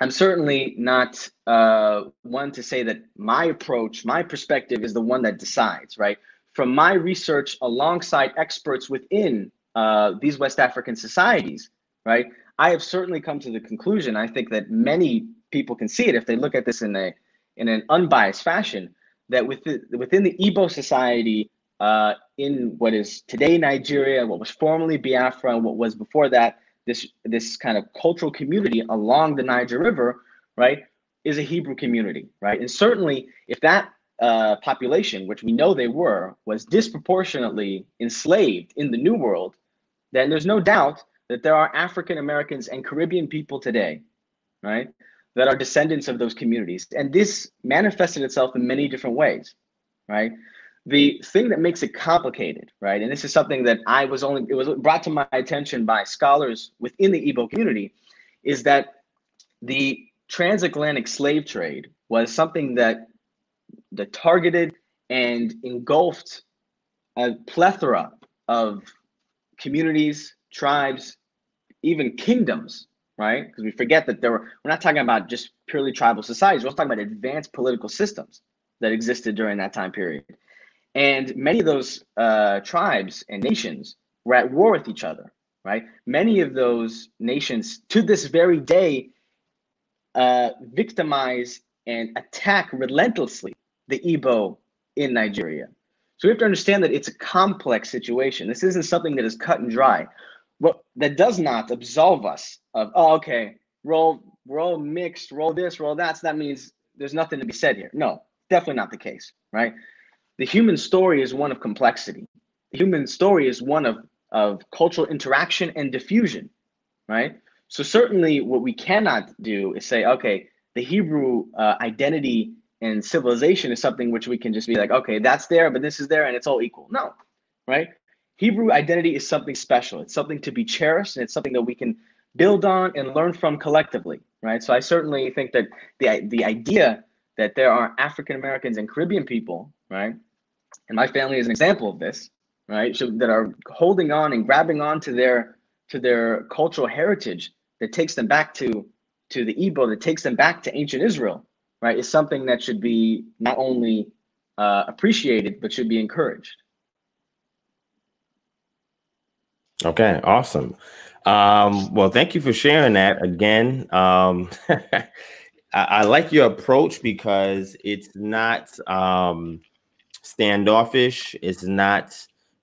I'm certainly not uh, one to say that my approach, my perspective is the one that decides, right? From my research alongside experts within uh, these West African societies, right, I have certainly come to the conclusion, I think that many people can see it if they look at this in a in an unbiased fashion, that within, within the Igbo society uh, in what is today Nigeria, what was formerly Biafra, and what was before that, This, this kind of cultural community along the Niger River, right, is a Hebrew community, right? And certainly if that uh, population, which we know they were, was disproportionately enslaved in the New World, then there's no doubt that there are African Americans and Caribbean people today, right, that are descendants of those communities. And this manifested itself in many different ways, right? The thing that makes it complicated, right, and this is something that I was only, it was brought to my attention by scholars within the Igbo community, is that the transatlantic slave trade was something that, that targeted and engulfed a plethora of communities, tribes, even kingdoms, right? Because we forget that there were, we're not talking about just purely tribal societies, we're talking about advanced political systems that existed during that time period. And many of those uh, tribes and nations were at war with each other, right? Many of those nations to this very day uh, victimize and attack relentlessly the Igbo in Nigeria. So we have to understand that it's a complex situation. This isn't something that is cut and dry. What that does not absolve us of, oh, okay, roll, roll mixed, roll this, roll that, so that means there's nothing to be said here. No, definitely not the case, right? The human story is one of complexity. The human story is one of, of cultural interaction and diffusion, right? So certainly what we cannot do is say, okay, the Hebrew uh, identity and civilization is something which we can just be like, okay, that's there, but this is there, and it's all equal. No, right? Hebrew identity is something special. It's something to be cherished, and it's something that we can build on and learn from collectively, right? So I certainly think that the, the idea that there are African Americans and Caribbean people, right, and my family is an example of this, right, so that are holding on and grabbing on to their to their cultural heritage that takes them back to to the Igbo, that takes them back to ancient Israel, right, is something that should be not only uh, appreciated, but should be encouraged. Okay, awesome. Um, well, thank you for sharing that again. Um, I, I like your approach because it's not um, standoffish. It's not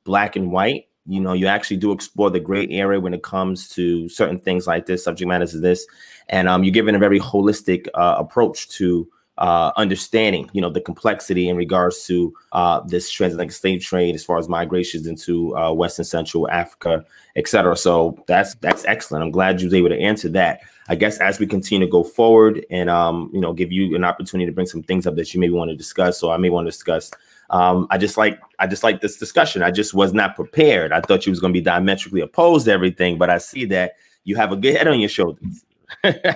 black and white. You know, you actually do explore the gray area when it comes to certain things like this, subject matters is this. And um, you're given a very holistic uh, approach to uh, understanding, you know, the complexity in regards to uh, this transatlantic slave trade as far as migrations into uh, West and Central Africa, et cetera. So that's that's excellent. I'm glad you was able to answer that. I guess as we continue to go forward and, um, you know, give you an opportunity to bring some things up that you maybe want to discuss or I may want to discuss. Um, I just like I just like this discussion. I just was not prepared. I thought you was going to be diametrically opposed to everything, but I see that you have a good head on your shoulders.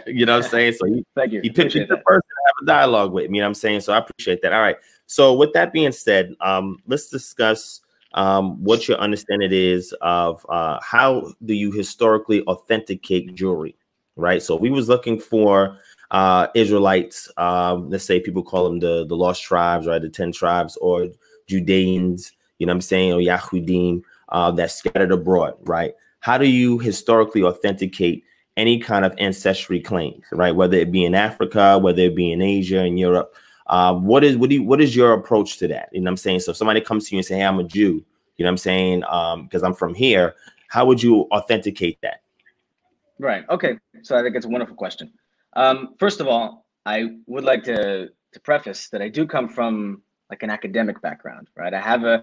You know what I'm saying? So you, Thank you. you picked the person to have a dialogue with me. You know what I'm saying? So I appreciate that. All right. So with that being said, um, let's discuss um, what your understanding is of uh, how do you historically authenticate jewelry, right? So we was looking for Uh, Israelites, uh, let's say people call them the, the lost tribes, right? The ten tribes or Judeans, you know what I'm saying? Or Yahudim, uh, that's scattered abroad, right? How do you historically authenticate any kind of ancestry claims, right? Whether it be in Africa, whether it be in Asia and Europe, uh, what is, what do you, what is your approach to that? You know what I'm saying? So if somebody comes to you and say, hey, I'm a Jew, you know what I'm saying? Um, cause I'm from here. How would you authenticate that? Right. Okay. So I think it's a wonderful question. Um, first of all, I would like to, to preface that I do come from like an academic background, right? I have a,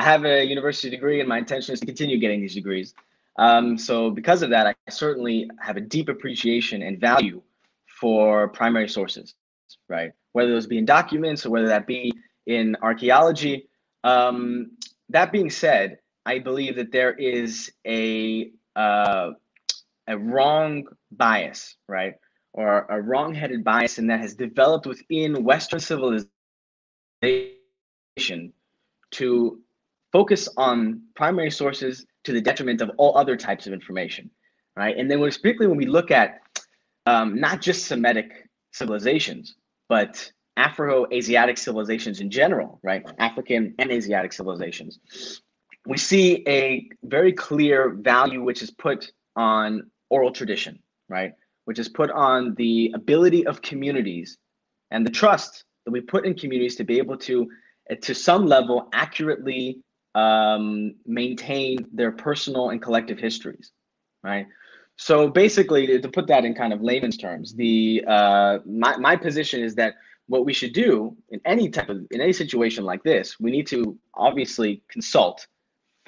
I have a university degree and my intention is to continue getting these degrees. Um, so because of that, I certainly have a deep appreciation and value for primary sources, right? Whether those be in documents or whether that be in archaeology. Um, that being said, I believe that there is a, uh, a wrong bias, right? Or a wrong-headed bias, and that has developed within Western civilization to focus on primary sources to the detriment of all other types of information, right? And then when, particularly when we look at um, not just Semitic civilizations, but Afro-Asiatic civilizations in general, right? African and Asiatic civilizations, we see a very clear value which is put on oral tradition, right? Which is put on the ability of communities and the trust that we put in communities to be able to, to some level, accurately um, maintain their personal and collective histories, right? So basically, to, to put that in kind of layman's terms, the uh, my, my position is that what we should do in any type of, in any situation like this, we need to obviously consult,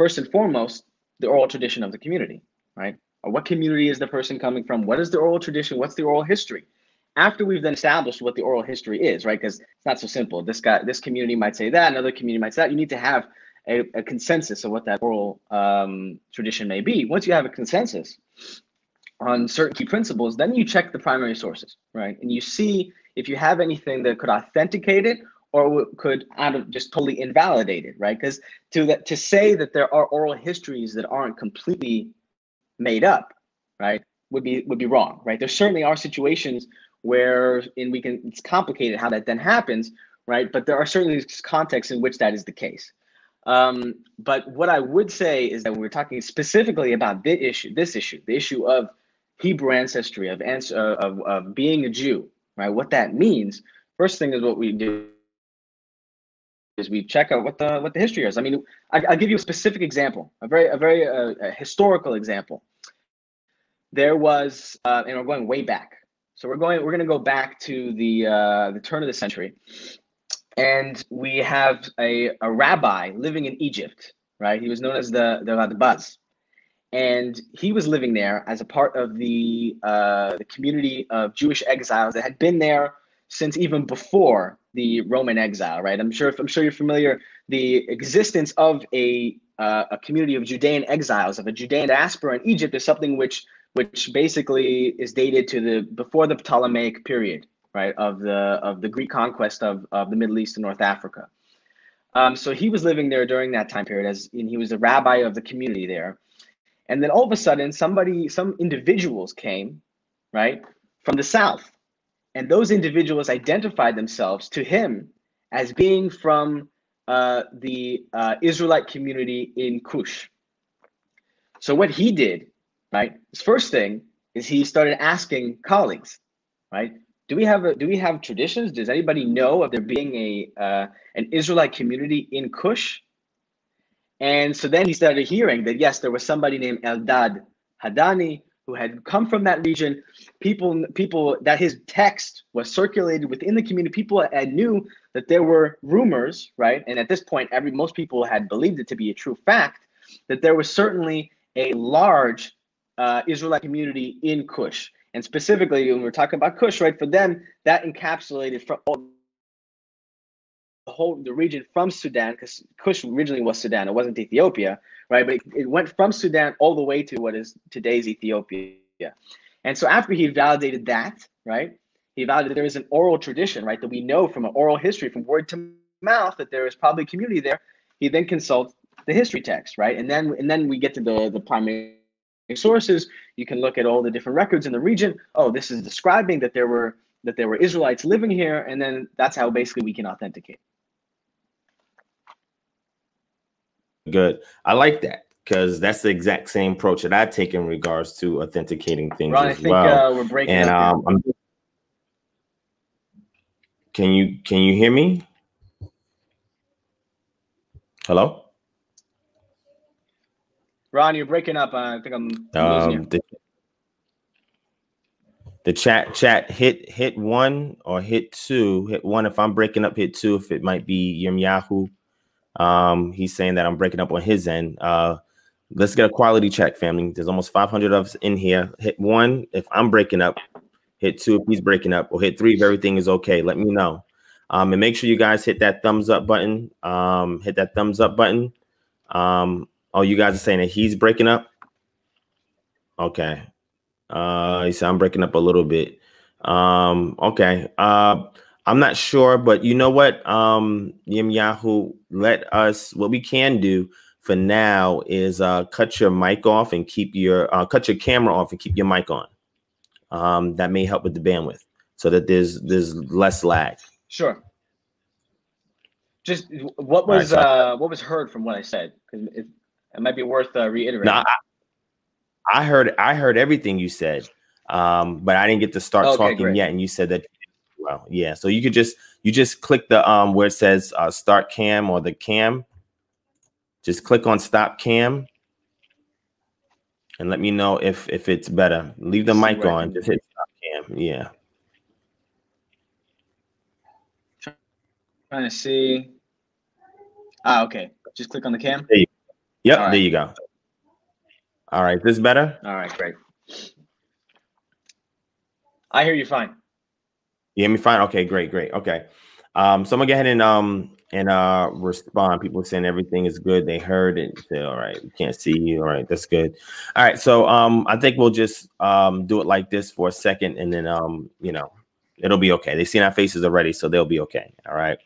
first and foremost, the oral tradition of the community, right? What community is the person coming from? What is the oral tradition? What's the oral history? After we've then established what the oral history is, right? Because it's not so simple. This guy, this community might say that, another community might say that. You need to have a, a consensus of what that oral um, tradition may be. Once you have a consensus on certain key principles, then you check the primary sources, right? And you see if you have anything that could authenticate it or could out of just totally invalidate it, right? Because to that, to say that there are oral histories that aren't completely made up, right, would be would be wrong, right? There certainly are situations where and we can it's complicated how that then happens, right? But there are certainly contexts in which that is the case. Um, but what I would say is that when we're talking specifically about this issue, this issue, the issue of Hebrew ancestry, of ans of of being a Jew, right? What that means. First thing is what we do is we check out what the what the history is. I mean, I, I'll give you a specific example, a very a very uh, a historical example. There was, uh, and we're going way back. So we're going we're going to go back to the uh, the turn of the century, and we have a a rabbi living in Egypt, right? He was known as the the Radbaz, and he was living there as a part of the uh, the community of Jewish exiles that had been there since even before the Roman exile, right? I'm sure, if, I'm sure you're familiar, the existence of a, uh, a community of Judean exiles, of a Judean diaspora in Egypt is something which, which basically is dated to the, before the Ptolemaic period, right? Of the, of the Greek conquest of, of the Middle East and North Africa. Um, so he was living there during that time period as, and he was the rabbi of the community there. And then all of a sudden somebody, some individuals came, right? From the South. And those individuals identified themselves to him as being from uh, the uh, Israelite community in Kush. So what he did, right? His first thing is he started asking colleagues, right? Do we have a, do we have traditions? Does anybody know of there being a uh, an Israelite community in Kush? And so then he started hearing that, yes, there was somebody named Eldad Hadani who had come from that region. People, people that his text was circulated within the community. People had knew that there were rumors, right? And at this point, every most people had believed it to be a true fact, that there was certainly a large uh, Israelite community in Kush. And specifically, when we're talking about Kush, right, for them, that encapsulated from all the whole the region from Sudan, because Kush originally was Sudan, it wasn't Ethiopia, right? But it, it went from Sudan all the way to what is today's Ethiopia. And so after he validated that, right, he validated there is an oral tradition, right, that we know from an oral history, from word to mouth, that there is probably community there. He then consults the history text, right? And then and then we get to the, the primary sources. You can look at all the different records in the region. Oh, this is describing that there were that there were Israelites living here, and then that's how basically we can authenticate. Good. I like that, because that's the exact same approach that I take in regards to authenticating things. Ron, as I think well. uh, we're breaking and, up. Um, can you can you hear me? Hello? Ron, you're breaking up. I think I'm losing um, the, the chat chat hit hit one or hit two. Hit one if I'm breaking up. Hit two if it might be Yirmiyahu. Um, he's saying that I'm breaking up on his end. Uh, let's get a quality check, family. There's almost five hundred of us in here. Hit one if I'm breaking up. Hit two if he's breaking up. Or hit three if everything is okay. Let me know. Um, and make sure you guys hit that thumbs up button. Um, hit that thumbs up button. Um. Oh, you guys are saying that he's breaking up? Okay. Uh, he said, I'm breaking up a little bit. Um, okay. Uh, I'm not sure, but you know what, um, Yirmiyahu, let us, what we can do for now is uh, cut your mic off and keep your, uh, cut your camera off and keep your mic on. Um, that may help with the bandwidth so that there's, there's less lag. Sure. Just what was, right, so uh, what was heard from what I said? 'Cause it, It might be worth uh, reiterating. No, I, I heard, I heard everything you said, um, but I didn't get to start okay, talking great. yet. And you said that, well, yeah. So you could just, you just click the um, where it says uh, start cam or the cam. Just click on stop cam, and let me know if if it's better. Leave the mic on. Just hit stop cam. Yeah. Trying to see. Ah, okay. Just click on the cam. There you go. Yep, right. There you go. All right, this better? All right, great. I hear you fine. You hear me fine? Okay, great, great. Okay. Um, so I'm gonna go ahead and um and uh respond. People are saying everything is good. They heard it. They said, all right, we can't see you. All right, that's good. All right, so um I think we'll just um do it like this for a second, and then um, you know, it'll be okay. They've seen our faces already, so they'll be okay. All right.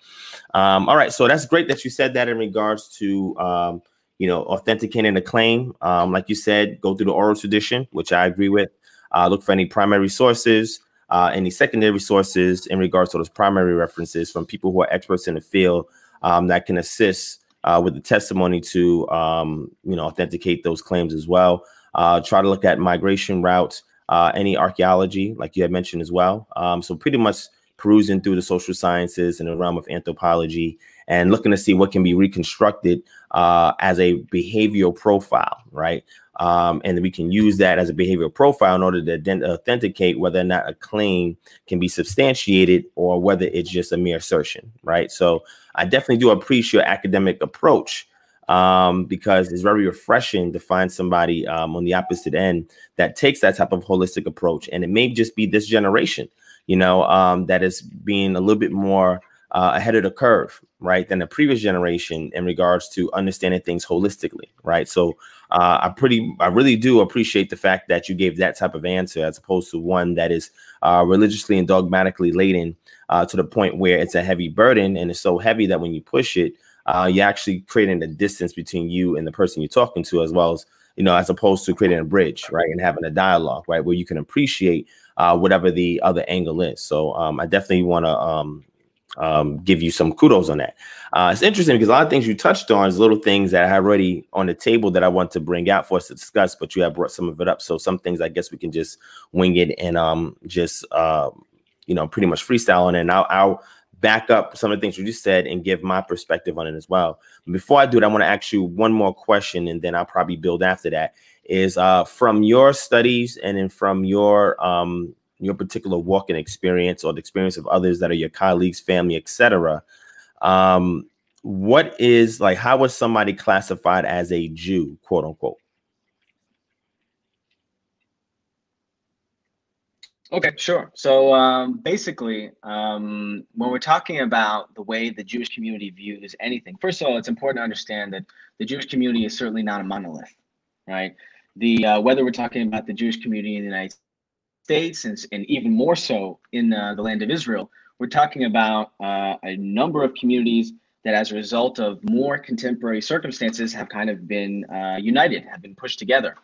Um, all right, so that's great that you said that in regards to um you know, authenticating the claim. Um, like you said, go through the oral tradition, which I agree with. Uh, look for any primary sources, uh, any secondary sources in regards to those primary references from people who are experts in the field um, that can assist uh, with the testimony to, um, you know, authenticate those claims as well. Uh, try to look at migration routes, uh, any archaeology, like you had mentioned as well. Um, so pretty much perusing through the social sciences and the realm of anthropology, and looking to see what can be reconstructed uh, as a behavioral profile, right? Um, and we can use that as a behavioral profile in order to authenticate whether or not a claim can be substantiated or whether it's just a mere assertion, right? So I definitely do appreciate your academic approach um, because it's very refreshing to find somebody um, on the opposite end that takes that type of holistic approach. And it may just be this generation, you know, um, that is being a little bit more Uh, ahead of the curve, right, than the previous generation in regards to understanding things holistically, right? So uh, I pretty, I really do appreciate the fact that you gave that type of answer as opposed to one that is uh, religiously and dogmatically laden uh, to the point where it's a heavy burden, and it's so heavy that when you push it, uh, you're actually creating a distance between you and the person you're talking to, as well as, you know, as opposed to creating a bridge, right, and having a dialogue, right, where you can appreciate uh, whatever the other angle is. So um, I definitely want to um, Um, give you some kudos on that. Uh, it's interesting because a lot of things you touched on is little things that I had already on the table that I want to bring out for us to discuss, but you have brought some of it up. So some things I guess we can just wing it and um, just, uh, you know, pretty much freestyle on it. And I'll, I'll back up some of the things you just said and give my perspective on it as well. Before I do it, I want to ask you one more question, and then I'll probably build after that. Is uh, from your studies and then from your um, your particular walking experience or the experience of others that are your colleagues, family, et cetera, um, what is like, how was somebody classified as a Jew, quote unquote? Okay, sure. So um, basically, um, when we're talking about the way the Jewish community views anything, first of all, it's important to understand that the Jewish community is certainly not a monolith, right? The uh, whether we're talking about the Jewish community in the United States and, and even more so in uh, the land of Israel, we're talking about uh, a number of communities that as a result of more contemporary circumstances have kind of been uh, united, have been pushed together.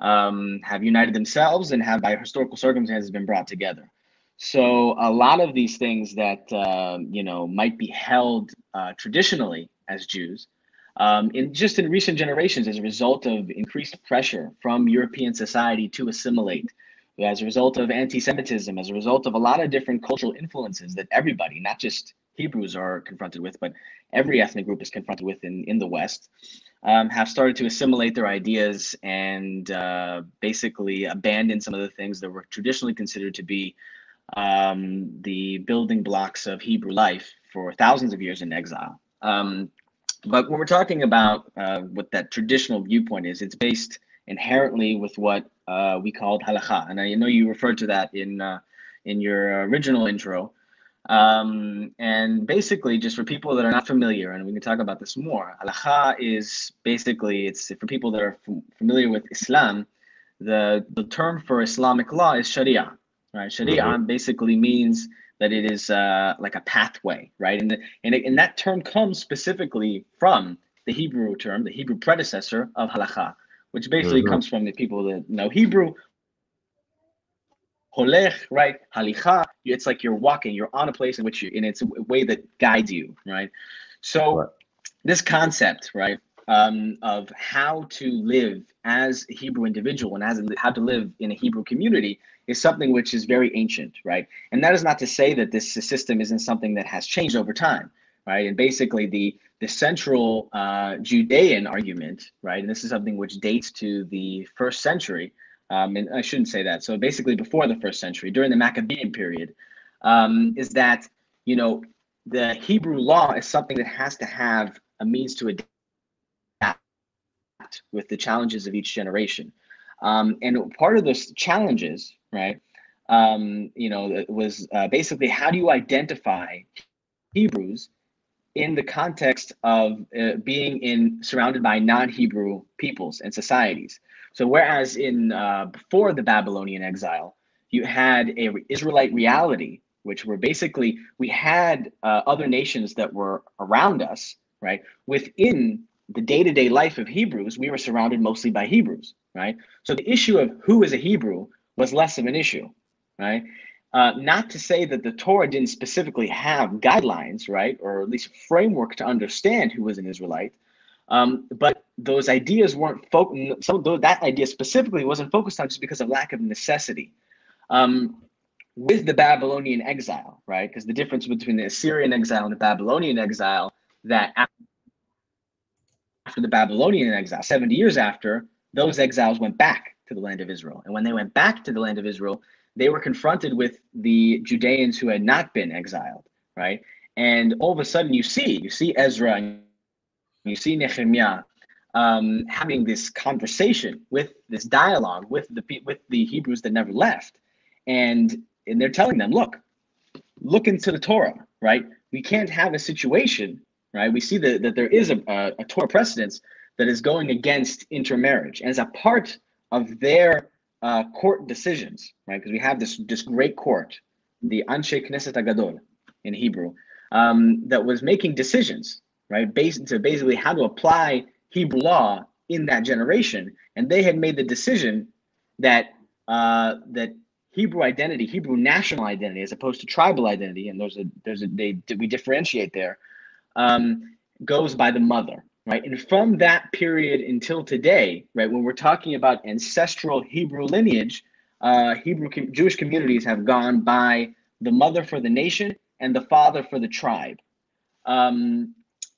Um, have united themselves and have by historical circumstances been brought together. So a lot of these things that, uh, you know, might be held uh, traditionally as Jews, um, in just in recent generations as a result of increased pressure from European society to assimilate, as a result of anti-Semitism, as a result of a lot of different cultural influences that everybody, not just Hebrews are confronted with, but every ethnic group is confronted with in, in the West. Um, have started to assimilate their ideas and uh, basically abandon some of the things that were traditionally considered to be um, the building blocks of Hebrew life for thousands of years in exile. Um, but when we're talking about uh, what that traditional viewpoint is, it's based inherently with what uh, we called halakha. And I know you referred to that in, uh, in your original intro. Um, and basically, just for people that are not familiar, and we can talk about this more, halakha is basically, it's for people that are familiar with Islam, the, the term for Islamic law is Sharia, right? Sharia mm-hmm. basically means that it is uh, like a pathway, right? And, the, and, it, and that term comes specifically from the Hebrew term, the Hebrew predecessor of halakha, which basically mm-hmm. comes from the people that know Hebrew, holech, right? Halicha, it's like you're walking, you're on a place in which you, and it's a way that guides you, right? So right. this concept, right, um, of how to live as a Hebrew individual and as a, how to live in a Hebrew community is something which is very ancient, right? And that is not to say that this system isn't something that has changed over time, right? And basically the, the central uh, Judean argument, right, and this is something which dates to the first century, Um, and I shouldn't say that. So basically before the first century, during the Maccabean period, um, is that, you know, the Hebrew law is something that has to have a means to adapt with the challenges of each generation. Um, and part of those challenges, right, um, you know, was uh, basically how do you identify Hebrews in the context of uh, being in surrounded by non-Hebrew peoples and societies. So whereas in uh, before the Babylonian exile, you had an Israelite reality, which were basically, we had uh, other nations that were around us, right? Within the day-to-day life of Hebrews, we were surrounded mostly by Hebrews, right? So the issue of who is a Hebrew was less of an issue, right? Uh, not to say that the Torah didn't specifically have guidelines, right? Or at least a framework to understand who was an Israelite, Um, but those ideas weren't focused, so that idea specifically wasn't focused on just because of lack of necessity. Um, with the Babylonian exile, right? Because the difference between the Assyrian exile and the Babylonian exile, that after the Babylonian exile, seventy years after, those exiles went back to the land of Israel. And when they went back to the land of Israel, they were confronted with the Judeans who had not been exiled, right? And all of a sudden you see, you see Ezra and you see Nehemiah um, having this conversation with this dialogue with the with the Hebrews that never left, and and they're telling them, look, look into the Torah, right? We can't have a situation, right? We see that that there is a, a, a Torah precedence that is going against intermarriage as a part of their uh, court decisions, right? Because we have this this great court, the Anshe Knesset Hagadol in Hebrew, um, that was making decisions, right, based to basically how to apply Hebrew law in that generation, and they had made the decision that uh, that Hebrew identity, Hebrew national identity, as opposed to tribal identity, and there's a there's a they we differentiate there, um, goes by the mother, right? And from that period until today, right, when we're talking about ancestral Hebrew lineage, uh, Hebrew com- Jewish communities have gone by the mother for the nation and the father for the tribe. Um,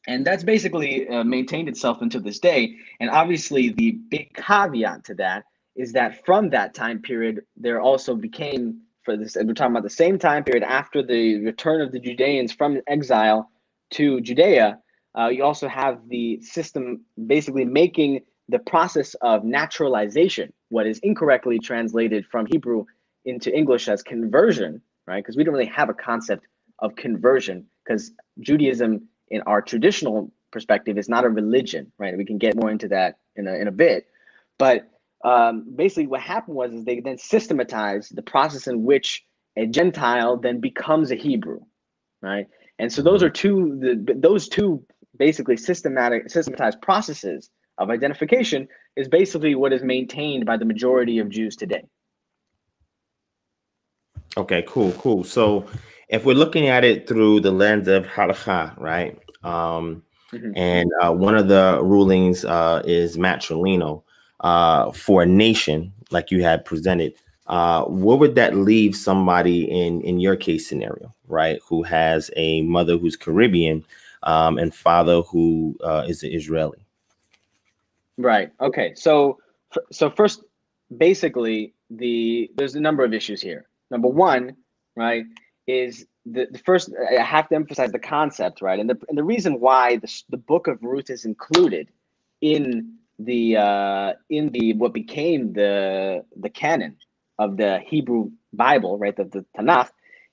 and that's basically uh, maintained itself until this day. And obviously the big caveat to that is that from that time period, there also became, for this, and we're talking about the same time period after the return of the Judeans from exile to Judea, uh, you also have the system basically making the process of naturalization, what is incorrectly translated from Hebrew into English as conversion, right? Because we don't really have a concept of conversion, because Judaism in our traditional perspective is not a religion, right? We can get more into that in a, in a bit. But um, basically what happened was is they then systematized the process in which a Gentile then becomes a Hebrew, right? And so those are two, the, those two basically systematic, systematized processes of identification is basically what is maintained by the majority of Jews today. Okay, cool, cool. So if we're looking at it through the lens of halakha, right? Um, mm-hmm. And uh, one of the rulings uh, is matrilino uh, for a nation, like you had presented. Uh, what would that leave somebody in in your case scenario, right? Who has a mother who's Caribbean um, and father who uh, is an Israeli? Right. Okay. So, so first, basically, the there's a number of issues here. Number one, right, is the, the first, I have to emphasize the concept, right? And the, and the reason why the, the book of Ruth is included in the, uh, in the, what became the, the canon of the Hebrew Bible, right, the, the Tanakh,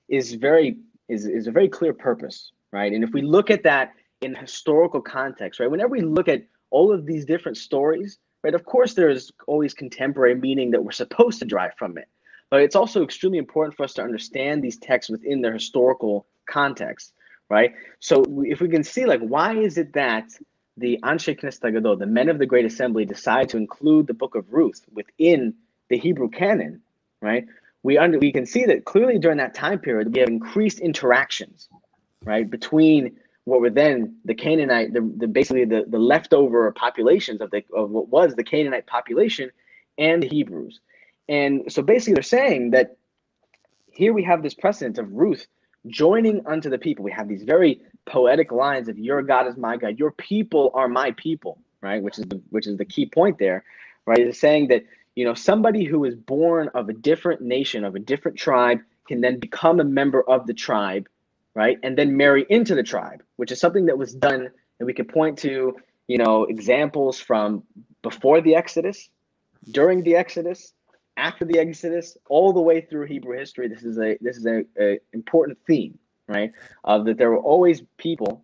is very, is, is a very clear purpose, right? And if we look at that in historical context, right, whenever we look at all of these different stories, right, of course there's always contemporary meaning that we're supposed to derive from it. But it's also extremely important for us to understand these texts within their historical context, right? So if we can see, like, why is it that the Anshe Knesset HaGadol, the men of the Great Assembly, decide to include the Book of Ruth within the Hebrew canon, right? We under we can see that clearly during that time period we have increased interactions, right, between what were then the Canaanite, the, the basically the the leftover populations of the of what was the Canaanite population and the Hebrews. And so basically they're saying that here we have this precedent of Ruth joining unto the people. We have these very poetic lines of your God is my God, your people are my people, right? Which is the, which is the key point there, right? It's saying that, you know, somebody who is born of a different nation, of a different tribe, can then become a member of the tribe, right? And then marry into the tribe, which is something that was done. And we could point to, you know, examples from before the Exodus, during the Exodus, after the Exodus, all the way through Hebrew history. This is a this is a, a important theme, right? Of uh, that there were always people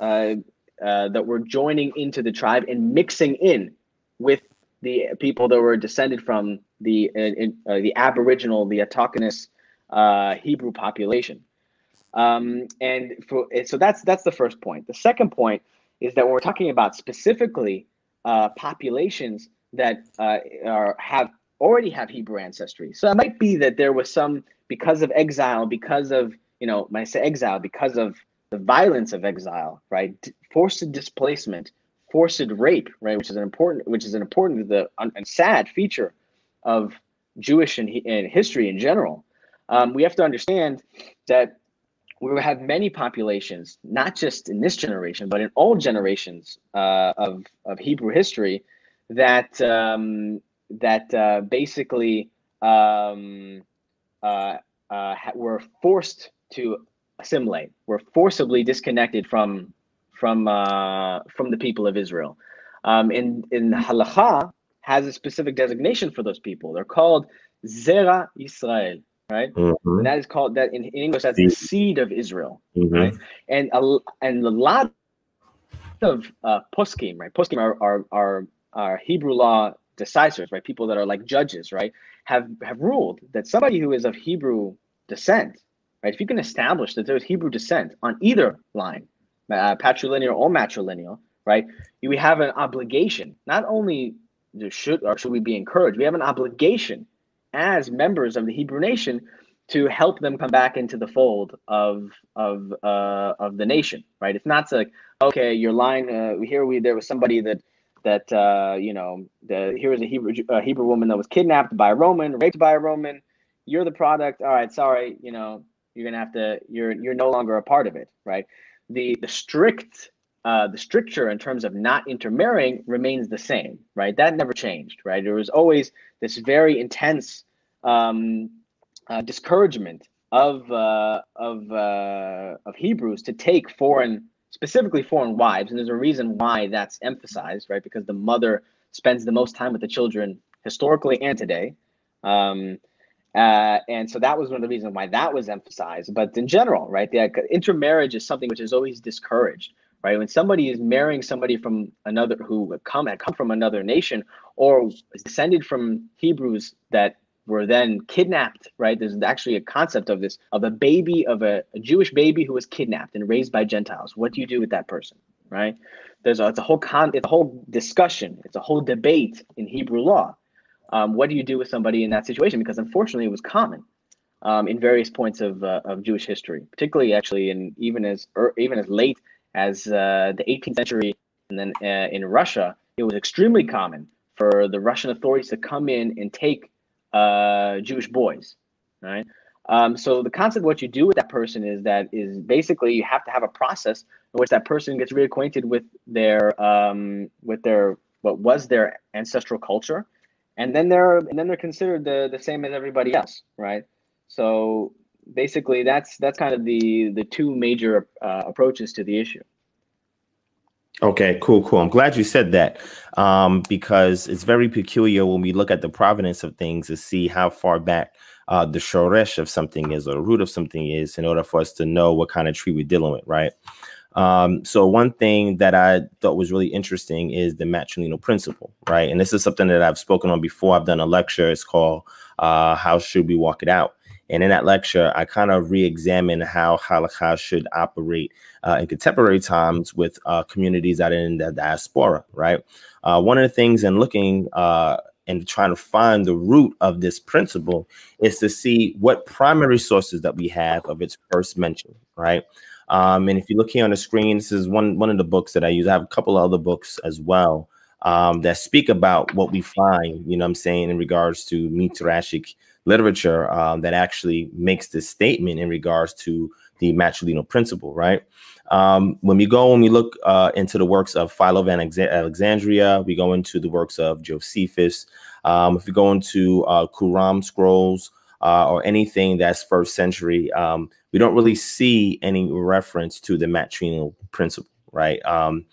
uh, uh, that were joining into the tribe and mixing in with the people that were descended from the uh, in, uh, the Aboriginal, the autochthonous uh, Hebrew population. Um, and for, so that's that's the first point. The second point is that when we're talking about specifically uh, populations that uh, are have already have Hebrew ancestry. So it might be that there was some, because of exile, because of, you know, when I say exile, because of the violence of exile, right? Forced displacement, forced rape, right? Which is an important, which is an important the, and sad feature of Jewish and, and history in general. Um, we have to understand that we have many populations, not just in this generation, but in all generations uh, of, of Hebrew history that, um, that uh, basically um, uh, uh, were forced to assimilate, were forcibly disconnected from from uh, from the people of Israel. Um, and in halakha has a specific designation for those people. They're called Zera Yisrael, right? Mm-hmm. And that is called that in, in English. That's the seed of Israel, mm-hmm. right? And a, and a lot of uh, poskim, right? Poskim are are are, are Hebrew law decisors, right? People that are like judges, right? Have have ruled that somebody who is of Hebrew descent, right? If you can establish that there's Hebrew descent on either line, uh, patrilineal or matrilineal, right? We have an obligation. Not only should or should we be encouraged, we have an obligation as members of the Hebrew nation to help them come back into the fold of of uh, of the nation, right? It's not like, okay, your line uh, here we there was somebody that. That, uh, you know, the, here was a Hebrew, uh, Hebrew woman that was kidnapped by a Roman, raped by a Roman. You're the product. All right, sorry, you know, you're gonna have to you're you're no longer a part of it, right? The the strict uh, the stricture in terms of not intermarrying remains the same, right? That never changed, right? There was always this very intense um, uh, discouragement of uh, of uh, of Hebrews to take foreign, specifically foreign wives, and there's a reason why that's emphasized, right? Because the mother spends the most time with the children historically and today. Um, uh, and so that was one of the reasons why that was emphasized. But in general, right, the intermarriage is something which is always discouraged, right? When somebody is marrying somebody from another who come had come from another nation or is descended from Hebrews that were then kidnapped, right? There's actually a concept of this, of a baby, of a, a Jewish baby who was kidnapped and raised by Gentiles. What do you do with that person, right? There's a, it's a whole con, it's a whole discussion, it's a whole debate in Hebrew law. Um, what do you do with somebody in that situation? Because unfortunately, it was common um, in various points of uh, of Jewish history, particularly actually, in even as er, even as late as uh, the eighteenth century, and then uh, in Russia, it was extremely common for the Russian authorities to come in and take uh, Jewish boys, right? Um, so the concept of what you do with that person is that is basically you have to have a process in which that person gets reacquainted with their um, with their what was their ancestral culture. And then they're and then they're considered the, the same as everybody else, right? So basically, that's that's kind of the the two major uh, approaches to the issue. Okay, cool, cool. I'm glad you said that um, because it's very peculiar when we look at the provenance of things to see how far back uh, the shoresh of something is or the root of something is in order for us to know what kind of tree we're dealing with, right? Um, so one thing that I thought was really interesting is the matrilineal principle, right? And this is something that I've spoken on before. I've done a lecture. It's called uh, How Should We Walk It Out? And in that lecture, I kind of re-examine how halakha should operate uh, in contemporary times with uh, communities out in the diaspora, right? Uh, one of the things in looking uh, and trying to find the root of this principle is to see what primary sources that we have of its first mention, right? Um, and if you look here on the screen, this is one one of the books that I use. I have a couple of other books as well um, that speak about what we find, you know what I'm saying, in regards to Midrashic literature um, that actually makes this statement in regards to the matrilineal principle, right? Um, when we go and we look uh, into the works of Philo of Alexandria, we go into the works of Josephus. Um, if we go into uh, Qumran scrolls uh, or anything that's first century, um, we don't really see any reference to the matrilineal principle, right? Um,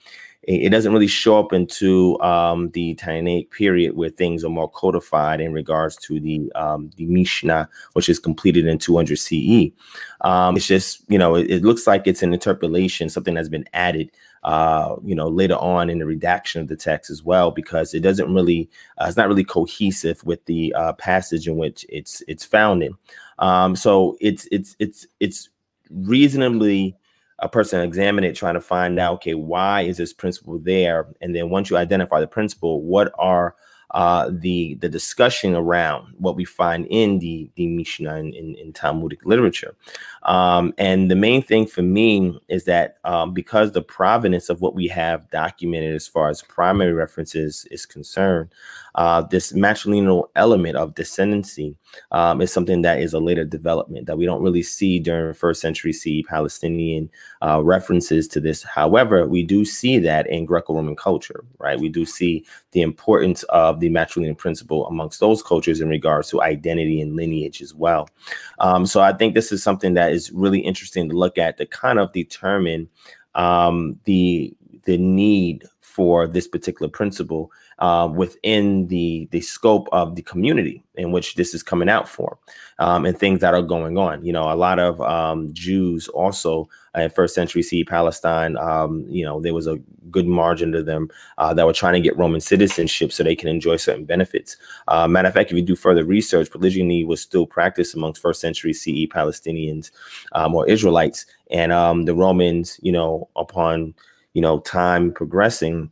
it, it doesn't really show up into um, the Tanaic period where things are more codified in regards to the um, the Mishnah, which is completed in two hundred C E. Um, it's just, you know, it, it looks like it's an interpolation, something that's been added, uh, you know, later on in the redaction of the text as well, because it doesn't really, uh, it's not really cohesive with the uh, passage in which it's it's found in. Um, so it's it's it's it's reasonably a person examining it, trying to find out, okay, why is this principle there? And then once you identify the principle, what are uh, the the discussion around what we find in the the Mishnah in, in, in Talmudic literature? Um, and the main thing for me is that um, because the provenance of what we have documented as far as primary references is concerned, uh, this matrilineal element of descendancy um, is something that is a later development that we don't really see during first century C E Palestinian uh, references to this. However, we do see that in Greco-Roman culture, right? We do see the importance of the matrilineal principle amongst those cultures in regards to identity and lineage as well. Um, so I think this is something that is really interesting to look at to kind of determine um, the the need for this particular principle uh, within the the scope of the community in which this is coming out for um, and things that are going on. You know, a lot of um, Jews also in first century C E Palestine, um, you know, there was a good margin to them uh, that were trying to get Roman citizenship so they can enjoy certain benefits. Uh, matter of fact, if you do further research, polygyny was still practiced amongst first century C E Palestinians um, or Israelites. And um, the Romans, you know, upon, you know, time progressing,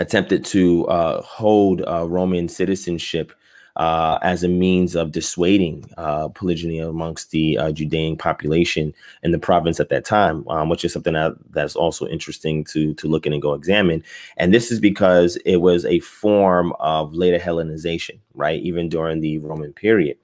attempted to uh, hold uh, Roman citizenship uh, as a means of dissuading uh, polygyny amongst the uh, Judean population in the province at that time, um, which is something that, that's also interesting to, to look in and go examine. And this is because it was a form of later Hellenization, right, even during the Roman period.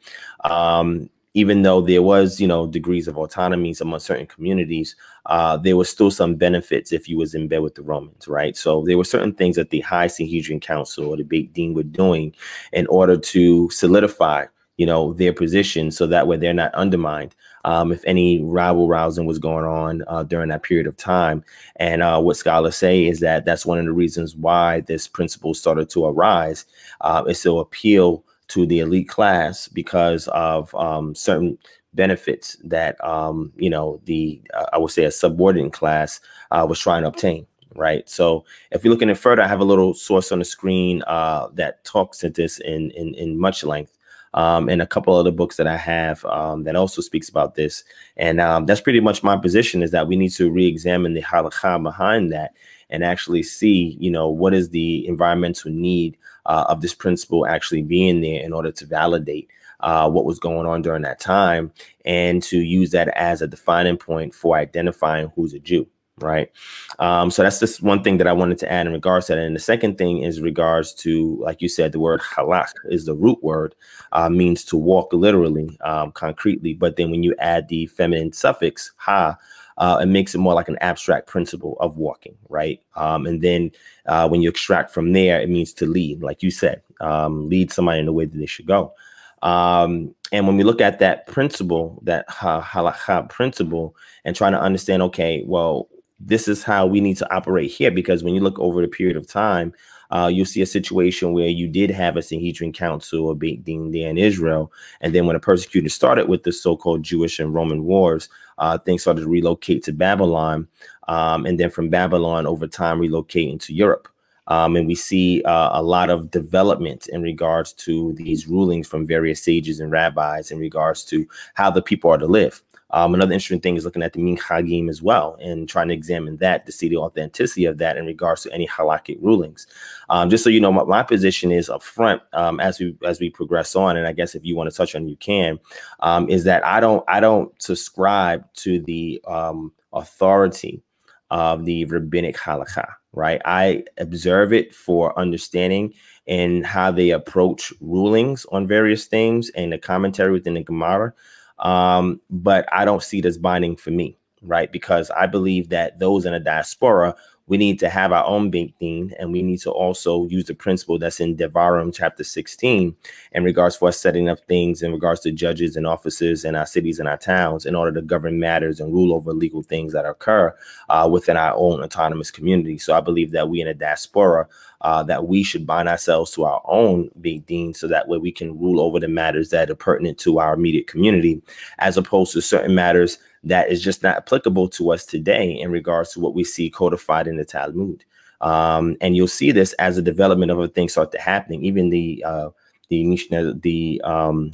Um, even though there was, you know, degrees of autonomies among certain communities, uh, there was still some benefits if you was in bed with the Romans, right? So there were certain things that the High Sanhedrin Council or the Beit Din were doing in order to solidify, you know, their position so that way they're not undermined. Um, if any rival rousing was going on uh, during that period of time. And uh, what scholars say is that that's one of the reasons why this principle started to arise. Uh, it's to appeal to the elite class because of um, certain benefits that, um, you know, the, uh, I would say a subordinate class uh, was trying to obtain. Right. So if you're looking at further, I have a little source on the screen uh, that talks at this in, in, in much length. Um, and a couple other books that I have um, that also speaks about this. And um, that's pretty much my position, is that we need to re-examine the halakha behind that and actually see, you know, what is the environmental need uh, of this principle actually being there in order to validate uh, what was going on during that time, and to use that as a defining point for identifying who's a Jew. Right. Um, so that's just one thing that I wanted to add in regards to that. And the second thing is regards to, like you said, the word halak is the root word, uh, means to walk literally, um, concretely. But then when you add the feminine suffix ha, uh, it makes it more like an abstract principle of walking. Right. Um, and then uh, when you extract from there, it means to lead, like you said, um, lead somebody in the way that they should go. Um, and when we look at that principle, that ha, halakha principle, and trying to understand, OK, well, this is how we need to operate here, because when you look over the period of time, uh, you'll see a situation where you did have a Sanhedrin council or Beit Din there in Israel. And then when the persecutors started with the so-called Jewish and Roman wars, uh, things started to relocate to Babylon. Um, and then from Babylon over time, relocating to Europe. Um, and we see uh, a lot of development in regards to these rulings from various sages and rabbis in regards to how the people are to live. Um, another interesting thing is looking at the Minhagim as well and trying to examine that to see the authenticity of that in regards to any halakhic rulings. Um, just so you know, my, my position is up front um, as we as we progress on, and I guess if you want to touch on, you can. Um, is that I don't I don't subscribe to the um, authority of the rabbinic halakha. Right, I observe it for understanding and how they approach rulings on various things and the commentary within the Gemara. Um, but I don't see it as binding for me, right? Because I believe that those in a diaspora, we need to have our own Beit Din, and we need to also use the principle that's in Devarim chapter sixteen in regards for us setting up things in regards to judges and officers in our cities and our towns in order to govern matters and rule over legal things that occur uh, within our own autonomous community. So I believe that we in a diaspora, Uh, that we should bind ourselves to our own Beit Din so that way we can rule over the matters that are pertinent to our immediate community, as opposed to certain matters that is just not applicable to us today in regards to what we see codified in the Talmud. Um, and you'll see this as a development of other things start to happening. Even the uh, the Mishnah, the um,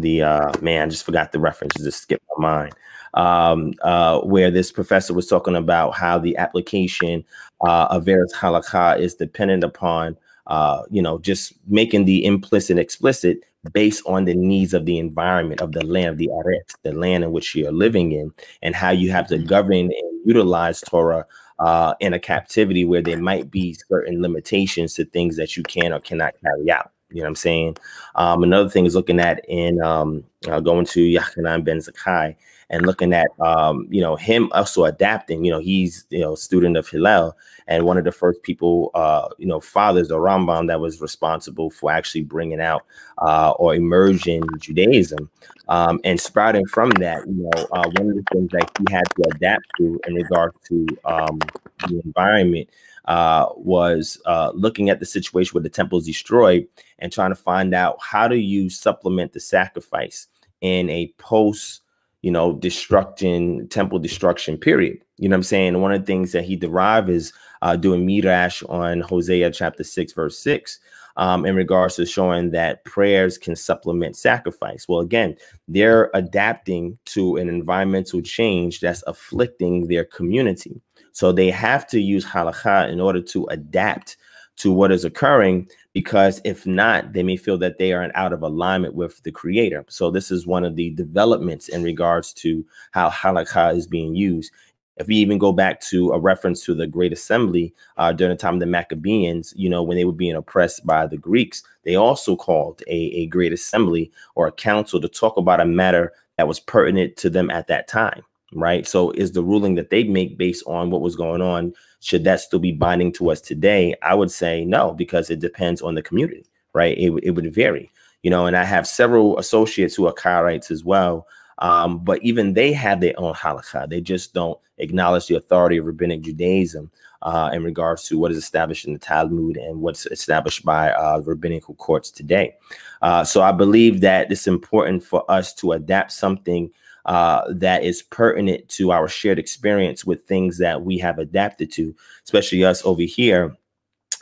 the uh, man, I just forgot the reference, just skipped my mind. Um, uh, where this professor was talking about how the application uh, of various halakha is dependent upon, uh, you know, just making the implicit explicit based on the needs of the environment of the land of the Aretz, the land in which you're living in, and how you have to govern and utilize Torah uh, in a captivity where there might be certain limitations to things that you can or cannot carry out. You know what I'm saying? Um, another thing is looking at in um, uh, going to Yochanan ben Zakkai and looking at, um, you know, him also adapting. You know, he's, you know, student of Hillel and one of the first people, uh, you know, fathers of Rambam that was responsible for actually bringing out uh, or emerging Judaism um, and sprouting from that. You know, uh, one of the things that he had to adapt to in regard to um, the environment uh, was uh, looking at the situation where the temple is destroyed and trying to find out how do you supplement the sacrifice in a post- you know, destruction, temple destruction period. You know what I'm saying? And one of the things that he derived is uh, doing Midrash on Hosea chapter six, verse six, um, in regards to showing that prayers can supplement sacrifice. Well, again, they're adapting to an environmental change that's afflicting their community. So they have to use halakha in order to adapt to what is occurring, because if not, they may feel that they are out of alignment with the creator. So this is one of the developments in regards to how halakha is being used. If we even go back to a reference to the Great Assembly uh, during the time of the Maccabeans, you know, when they were being oppressed by the Greeks, they also called a, a Great Assembly or a council to talk about a matter that was pertinent to them at that time. Right. So is the ruling that they make based on what was going on, should that still be binding to us today? I would say no, because it depends on the community. Right. It, it would vary, you know, and I have several associates who are Kairites as well. Um, but even they have their own halakha. They just don't acknowledge the authority of rabbinic Judaism uh, in regards to what is established in the Talmud and what's established by uh, rabbinical courts today. Uh, so I believe that it's important for us to adapt something uh, that is pertinent to our shared experience with things that we have adapted to, especially us over here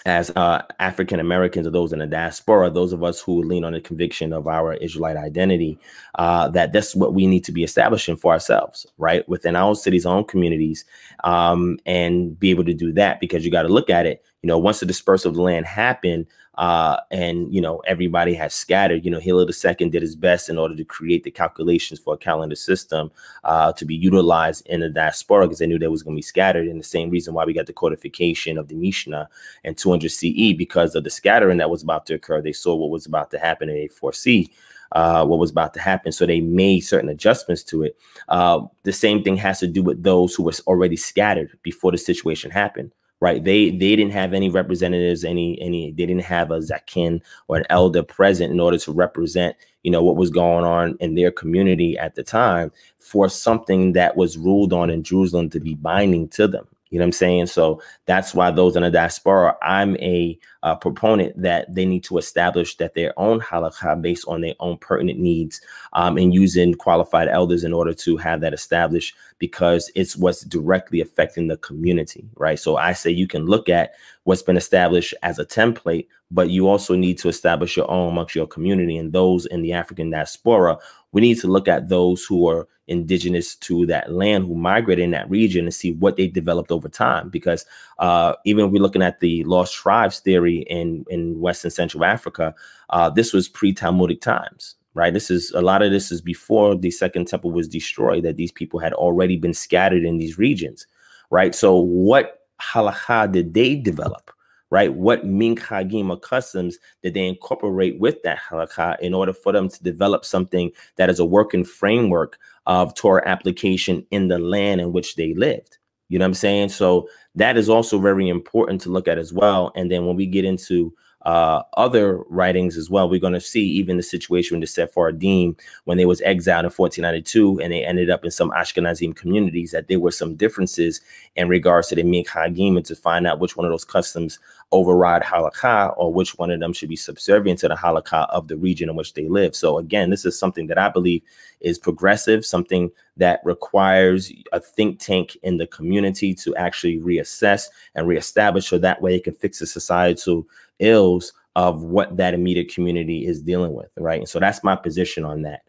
as uh, African Americans or those in the diaspora, those of us who lean on the conviction of our Israelite identity, uh, that that's what we need to be establishing for ourselves, right? Within our own cities, our own communities, um, and be able to do that, because you got to look at it. You know, once the dispersal of the land happened uh, and, you know, everybody has scattered, you know, Hillel the Second did his best in order to create the calculations for a calendar system uh, to be utilized in the diaspora, because they knew they was going to be scattered. And the same reason why we got the codification of the Mishnah in two hundred C E, because of the scattering that was about to occur. They saw what was about to happen and they foresee uh, what was about to happen. So they made certain adjustments to it. Uh, the same thing has to do with those who were already scattered before the situation happened. Right. They they didn't have any representatives, any any they didn't have a Zakin or an elder present in order to represent, you know, what was going on in their community at the time for something that was ruled on in Jerusalem to be binding to them. You know what I'm saying? So that's why those in the diaspora, I'm a uh, proponent that they need to establish that their own halakha based on their own pertinent needs um, and using qualified elders in order to have that established, because it's what's directly affecting the community, right? So I say you can look at what's been established as a template, but you also need to establish your own amongst your community. And those in the African diaspora, we need to look at those who are indigenous to that land, who migrated in that region, and see what they developed over time. Because uh, even if we're looking at the lost tribes theory in, in West and Central Africa, uh, this was pre-Talmudic times. Right. This is a lot of this is before the Second Temple was destroyed, that these people had already been scattered in these regions. Right. So what halakha did they develop? Right. What minhagim or customs did they incorporate with that halakha in order for them to develop something that is a working framework of Torah application in the land in which they lived? You know what I'm saying? So that is also very important to look at as well. And then when we get into Uh, other writings as well, we're going to see even the situation with the Sephardim when they was exiled in fourteen ninety-two and they ended up in some Ashkenazim communities, that there were some differences in regards to the minhagim, and to find out which one of those customs override halakha or which one of them should be subservient to the halakha of the region in which they live. So again, this is something that I believe is progressive, something that requires a think tank in the community to actually reassess and reestablish, so that way it can fix the societal ills of what that immediate community is dealing with, right? And so that's my position on that.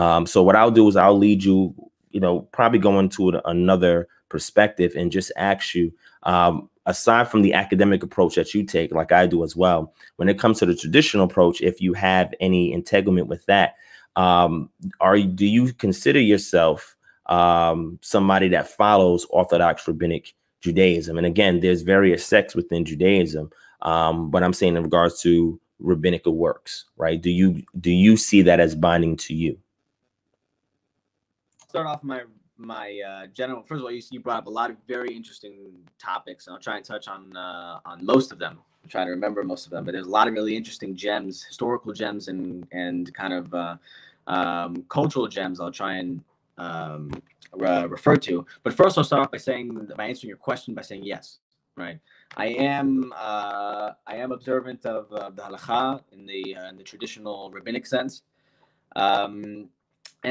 Um, so what I'll do is I'll lead you, you know, probably go into another perspective and just ask you, um, aside from the academic approach that you take, like I do as well, when it comes to the traditional approach, if you have any entanglement with that, um, are do you consider yourself um, somebody that follows Orthodox rabbinic Judaism? And again, there's various sects within Judaism. Um, but I'm saying in regards to rabbinical works, right? Do you do you see that as binding to you? Start off my my uh, general. First of all, you you brought up a lot of very interesting topics, and I'll try and touch on uh, on most of them. I'm trying to remember most of them, but there's a lot of really interesting gems, historical gems, and and kind of uh, um, cultural gems. I'll try and um, re refer to. But first, I'll start off by saying by answering your question by saying yes, right? I am uh, I am observant of uh, the halakha in the uh, in the traditional rabbinic sense, um,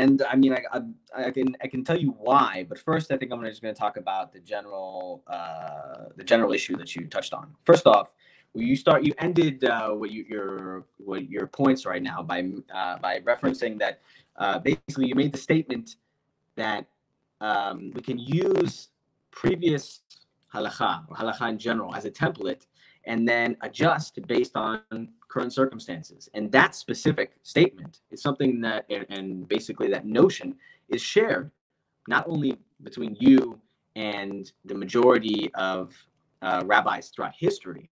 and I mean I, I I can I can tell you why. But first, I think I'm just going to talk about the general uh, the general issue that you touched on. First off, you start you ended uh, what you, your what your points right now by uh, by referencing that uh, basically you made the statement that um, we can use previous halakha, or halakha in general, as a template, and then adjust based on current circumstances. And that specific statement is something that, and basically that notion is shared not only between you and the majority of uh, rabbis throughout history,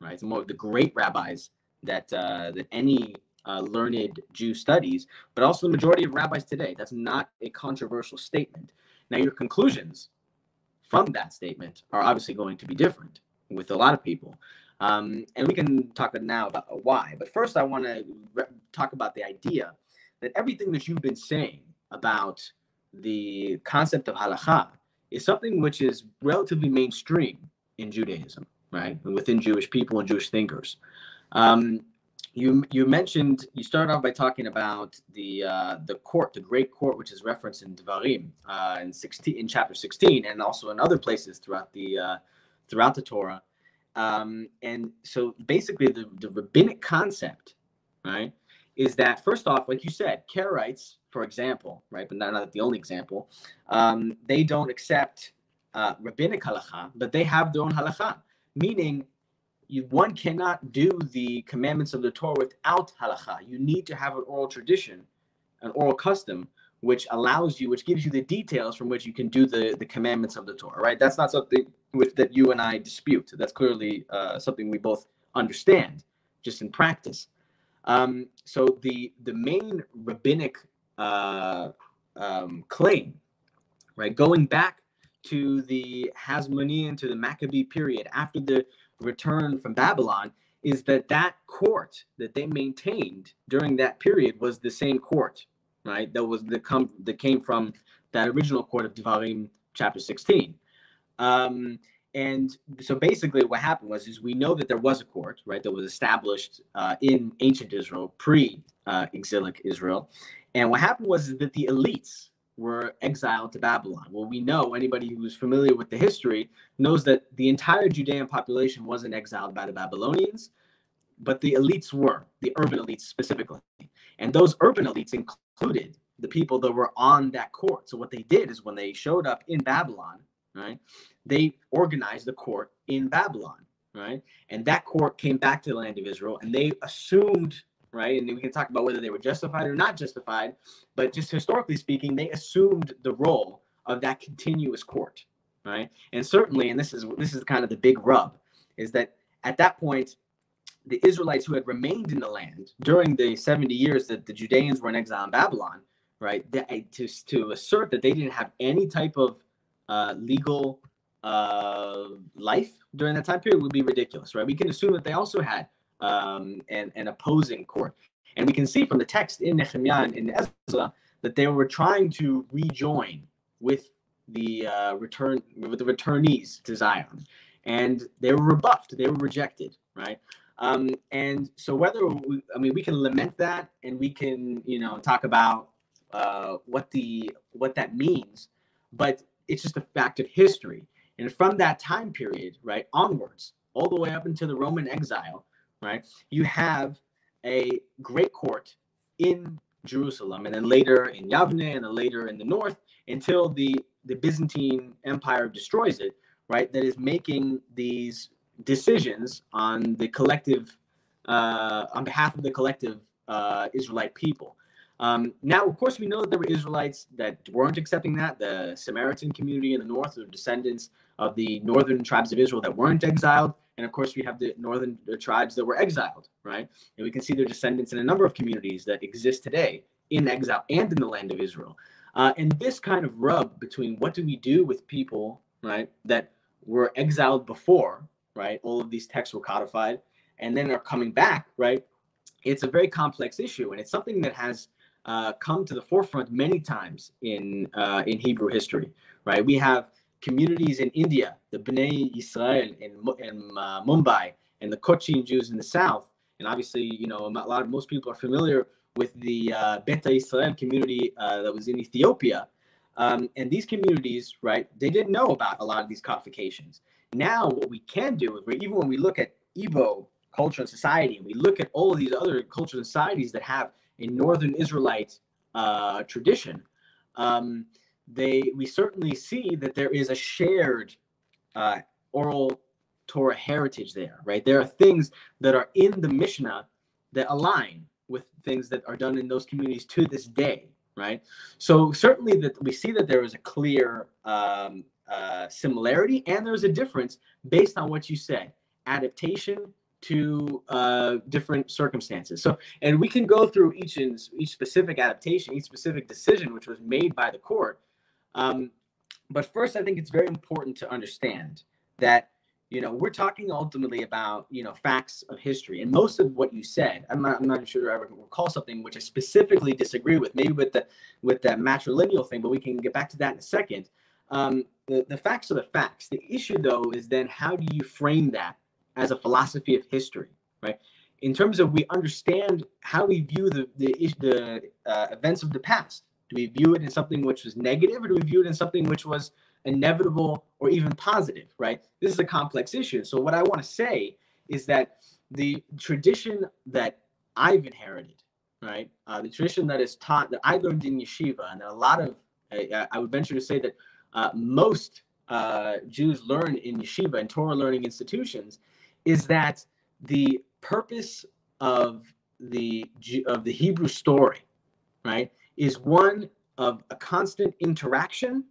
right? The, more, the great rabbis that uh, that any uh, learned Jew studies, but also the majority of rabbis today. That's not a controversial statement. Now, your conclusions from that statement are obviously going to be different with a lot of people. Um, and we can talk now about why. But first, I want to re- talk about the idea that everything that you've been saying about the concept of halakha is something which is relatively mainstream in Judaism, right? Within Jewish people and Jewish thinkers. Um, you you mentioned, you started off by talking about the uh, the court, the great court, which is referenced in Devarim, uh, in sixteen, in chapter sixteen, and also in other places throughout the uh, throughout the Torah. Um, and so basically the, the rabbinic concept, right, is that first off, like you said, Karaites, for example, right, but not, not the only example, um, they don't accept uh, rabbinic halakha, but they have their own halakha, meaning you, one cannot do the commandments of the Torah without halakha. You need to have an oral tradition, an oral custom, which allows you, which gives you the details from which you can do the, the commandments of the Torah, right? That's not something with, that you and I dispute. That's clearly uh, something we both understand, just in practice. Um, so the the main rabbinic uh, um, claim, right, going back to the Hasmonean, to the Maccabee period after the return from Babylon, is that that court that they maintained during that period was the same court, right, that was the come that came from that original court of Devarim chapter sixteen. Um, And so basically what happened was is we know that there was a court, right, that was established uh, in ancient Israel, pre-exilic uh, Israel. And what happened was is that the elites were exiled to Babylon. Well, we know, anybody who's familiar with the history knows that the entire Judean population wasn't exiled by the Babylonians, but the elites were, the urban elites specifically. And those urban elites included the people that were on that court. So what they did is when they showed up in Babylon, right, they organized the court in Babylon, right? And that court came back to the land of Israel, and they assumed, right, and we can talk about whether they were justified or not justified, but just historically speaking, they assumed the role of that continuous court, right? And certainly, and this is this is kind of the big rub, is that at that point, the Israelites who had remained in the land during the seventy years that the Judeans were in exile in Babylon, right, they, to, to assert that they didn't have any type of uh, legal uh life during that time period would be ridiculous, right? We can assume that they also had um an, an opposing court, and we can see from the text in Nehemiah and in Ezra that they were trying to rejoin with the uh return with the returnees to Zion, and they were rebuffed, they were rejected, right? Um and so whether we, I mean we can lament that, and we can, you know, talk about uh what the what that means, but it's just a fact of history. And from that time period, right, onwards, all the way up into the Roman exile, right, you have a great court in Jerusalem, and then later in Yavne, and then later in the north, until the, the Byzantine Empire destroys it, right, that is making these decisions on the collective, uh, on behalf of the collective uh, Israelite people. Um, now, of course, we know that there were Israelites that weren't accepting that. The Samaritan community in the north, the descendants of the northern tribes of Israel that weren't exiled. And of course, we have the northern tribes that were exiled, right? And we can see their descendants in a number of communities that exist today in exile and in the land of Israel. Uh, and this kind of rub between what do we do with people, right, that were exiled before, right, all of these texts were codified, and then are coming back, right? It's a very complex issue, and it's something that has Uh, come to the forefront many times in uh, in Hebrew history, right? We have communities in India, the Bnei Yisrael in, in uh, Mumbai, and the Cochin Jews in the south. And obviously, you know, a lot of most people are familiar with the uh, Beta Yisrael community uh, that was in Ethiopia. Um, and these communities, right, they didn't know about a lot of these codifications. Now, what we can do, is even when we look at Igbo culture and society, and we look at all of these other cultures and societies that have a northern Israelite uh, tradition, um, they we certainly see that there is a shared uh, oral Torah heritage there, right? There are things that are in the Mishnah that align with things that are done in those communities to this day, right? So certainly that we see that there is a clear um, uh, similarity and there's a difference based on what you said, adaptation to uh, different circumstances. So, and we can go through each in, each specific adaptation, each specific decision which was made by the court. Um, but first, I think it's very important to understand that, you know, we're talking ultimately about, you know, facts of history. And most of what you said, I'm not, I'm not sure I ever recall something which I specifically disagree with, maybe with the with that matrilineal thing, but we can get back to that in a second. Um, the, the facts are the facts. The issue, though, is then how do you frame that as a philosophy of history, right? In terms of we understand how we view the, the, the uh, events of the past. Do we view it in something which was negative, or do we view it in something which was inevitable or even positive, right? This is a complex issue. So what I want to say is that the tradition that I've inherited, right, uh, the tradition that is taught, that I learned in yeshiva, and a lot of, uh, I would venture to say that uh, most uh, Jews learn in yeshiva and Torah learning institutions, is that the purpose of the, of the Hebrew story, right, is one of a constant interaction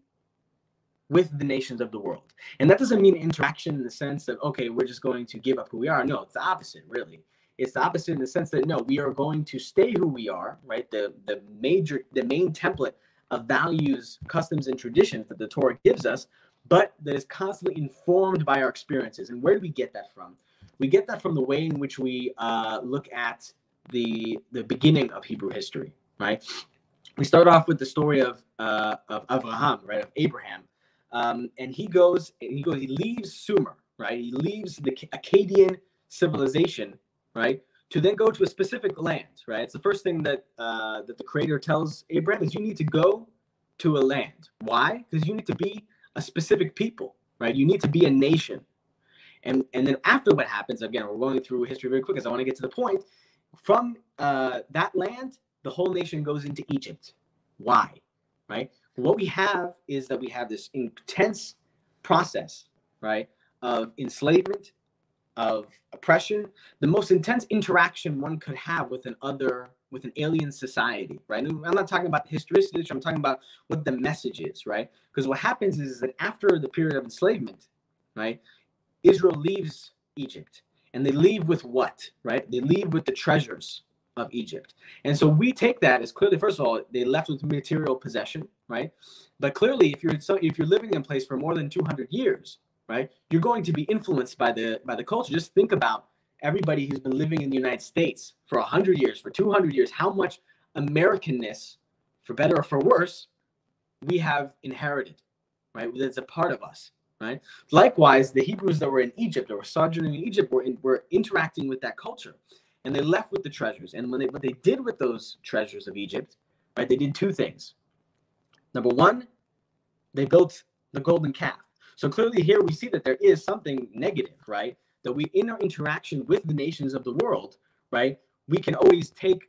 with the nations of the world. And that doesn't mean interaction in the sense that, okay, we're just going to give up who we are. No, it's the opposite, really. It's the opposite in the sense that, no, we are going to stay who we are, right? The, the major, the main template of values, customs, and traditions that the Torah gives us, but that is constantly informed by our experiences. And where do we get that from? We get that from the way in which we uh, look at the, the beginning of Hebrew history, right? We start off with the story of, uh, of Avraham, right, of Abraham. Um, and he goes, he goes, he leaves Sumer, right? He leaves the Akkadian civilization, right? To then go to a specific land, right? It's the first thing that, uh, that the Creator tells Abraham is you need to go to a land. Why? Because you need to be a specific people, right? You need to be a nation. And, and then after what happens, again, we're going through history very quick because I want to get to the point. From uh, that land, the whole nation goes into Egypt. Why? Right? What we have is that we have this intense process, right, of enslavement, of oppression, the most intense interaction one could have with an other, with an alien society, right? And I'm not talking about historicity, I'm talking about what the message is, right? Because what happens is that after the period of enslavement, right, Israel leaves Egypt, and they leave with what, right? They leave with the treasures of Egypt. And so we take that as clearly, first of all, they left with material possession, right? But clearly, if you're so, if you're living in a place for more than two hundred years, right, you're going to be influenced by the by the culture. Just think about everybody who's been living in the United States for one hundred years, for two hundred years, how much Americanness, for better or for worse, we have inherited, right? That's a part of us, right? Likewise, the Hebrews that were in Egypt, that were sojourning in Egypt, were, in, were interacting with that culture. And they left with the treasures. And when they, what they did with those treasures of Egypt, right, they did two things. Number one, they built the golden calf. So clearly here we see that there is something negative, right? That we, in our interaction with the nations of the world, right, we can always take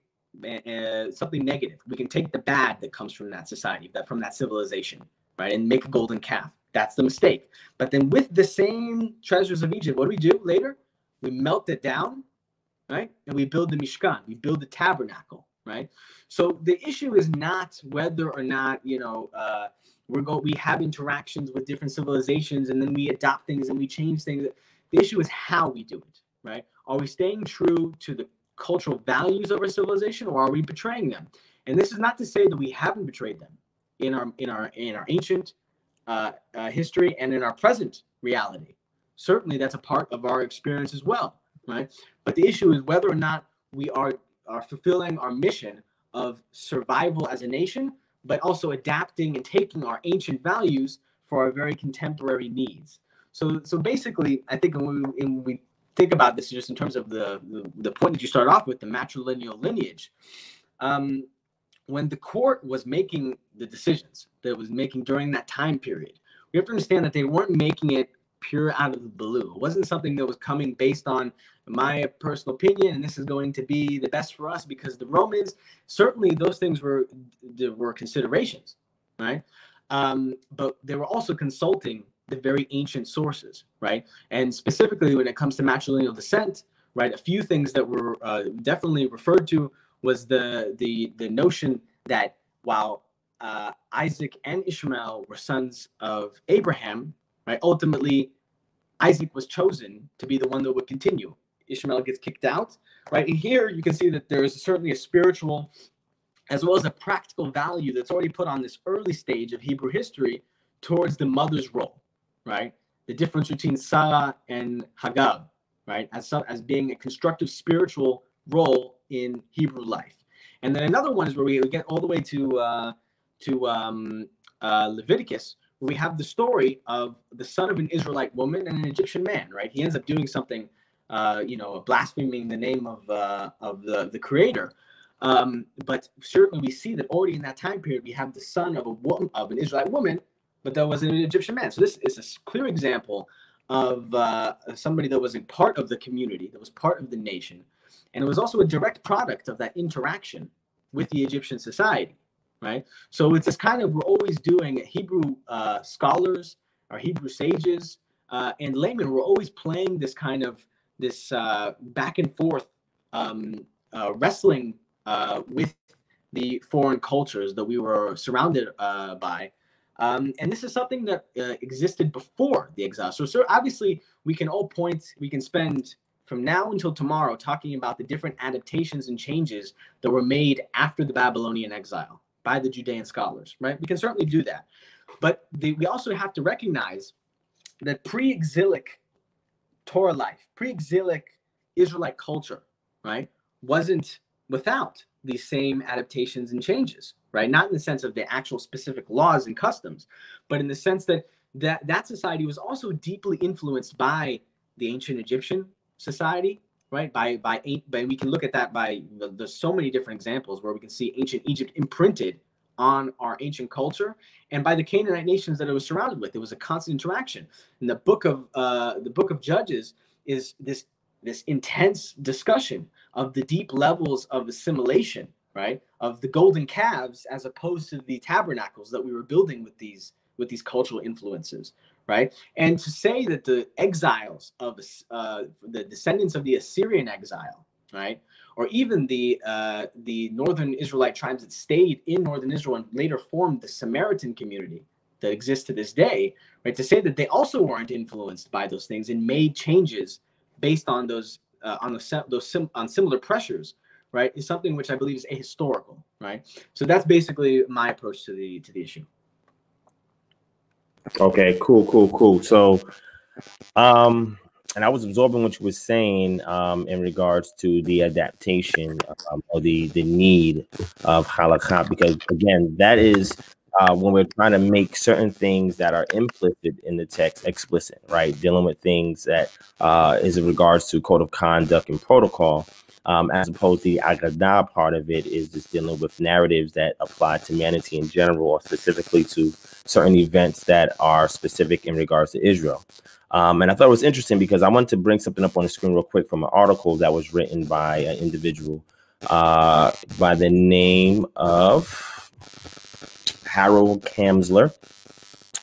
uh, something negative. We can take the bad that comes from that society, that from that civilization, right, and make a golden calf. That's the mistake. But then with the same treasures of Egypt, what do we do later? We melt it down, right? And we build the Mishkan, we build the tabernacle, right? So the issue is not whether or not, you know, uh, we're go we have interactions with different civilizations and then we adopt things and we change things. The issue is how we do it, right? Are we staying true to the cultural values of our civilization, or are we betraying them? And this is not to say that we haven't betrayed them in our in our in our ancient uh, uh, history and in our present reality. Certainly, that's a part of our experience as well, right? But the issue is whether or not we are, are fulfilling our mission of survival as a nation, but also adapting and taking our ancient values for our very contemporary needs. So, so basically, I think when we, when we think about this just in terms of the, the, the point that you start off with, the matrilineal lineage, um, when the court was making the decisions that it was making during that time period, we have to understand that they weren't making it pure out of the blue. It wasn't something that was coming based on my personal opinion, and this is going to be the best for us because the Romans, certainly those things were, there were considerations, right? Um, but they were also consulting the very ancient sources, right? And specifically when it comes to matrilineal descent, right, a few things that were uh, definitely referred to was the, the, the notion that while uh, Isaac and Ishmael were sons of Abraham, right? Ultimately, Isaac was chosen to be the one that would continue. Ishmael gets kicked out, right? And here you can see that there is certainly a spiritual as well as a practical value that's already put on this early stage of Hebrew history towards the mother's role, right? The difference between Sarah and Hagar, right? As, as being a constructive spiritual role in Hebrew life. And then another one is where we get all the way to uh, to um, uh, Leviticus. We have the story of the son of an Israelite woman and an Egyptian man, right? He ends up doing something, uh, you know, blaspheming the name of uh, of the, the creator. Um, but certainly we see that already in that time period, we have the son of a woman, of an Israelite woman, but there was an Egyptian man. So this is a clear example of uh, somebody that was a part of the community, that was part of the nation. And it was also a direct product of that interaction with the Egyptian society, right? So it's this kind of, we're always doing Hebrew uh, scholars, or Hebrew sages, uh, and laymen, we're always playing this kind of, this uh, back and forth um, uh, wrestling uh, with the foreign cultures that we were surrounded uh, by. Um, and this is something that uh, existed before the exile. So, so obviously we can all point, we can spend from now until tomorrow talking about the different adaptations and changes that were made after the Babylonian exile by the Judean scholars, right? We can certainly do that. But the, we also have to recognize that pre-exilic Torah life, pre-exilic Israelite culture, right, wasn't without these same adaptations and changes, right? Not in the sense of the actual specific laws and customs, but in the sense that that, that society was also deeply influenced by the ancient Egyptian society, right? By, by, by we can look at that by, there's so many different examples where we can see ancient Egypt imprinted on our ancient culture, and by the Canaanite nations that it was surrounded with. It was a constant interaction. And the book of uh, the book of Judges is this this intense discussion of the deep levels of assimilation, right? Of the golden calves as opposed to the tabernacles that we were building with these with these cultural influences. Right, and to say that the exiles of uh, the descendants of the Assyrian exile, right, or even the uh, the northern Israelite tribes that stayed in northern Israel and later formed the Samaritan community that exists to this day, right, to say that they also weren't influenced by those things and made changes based on those uh, on the, those sim on similar pressures, right, is something which I believe is ahistorical, right. So that's basically my approach to the to the issue. Okay, cool, cool, cool. So, um, and I was absorbing what you were saying um, in regards to the adaptation um, or the the need of halakha, because again, that is uh, when we're trying to make certain things that are implicit in the text explicit, right? Dealing with things that uh, is in regards to code of conduct and protocol. Um, as opposed to the Agadah part of it is just dealing with narratives that apply to humanity in general, or specifically to certain events that are specific in regards to Israel. Um, and I thought it was interesting because I wanted to bring something up on the screen real quick from an article that was written by an individual uh, by the name of Harold Kamsler.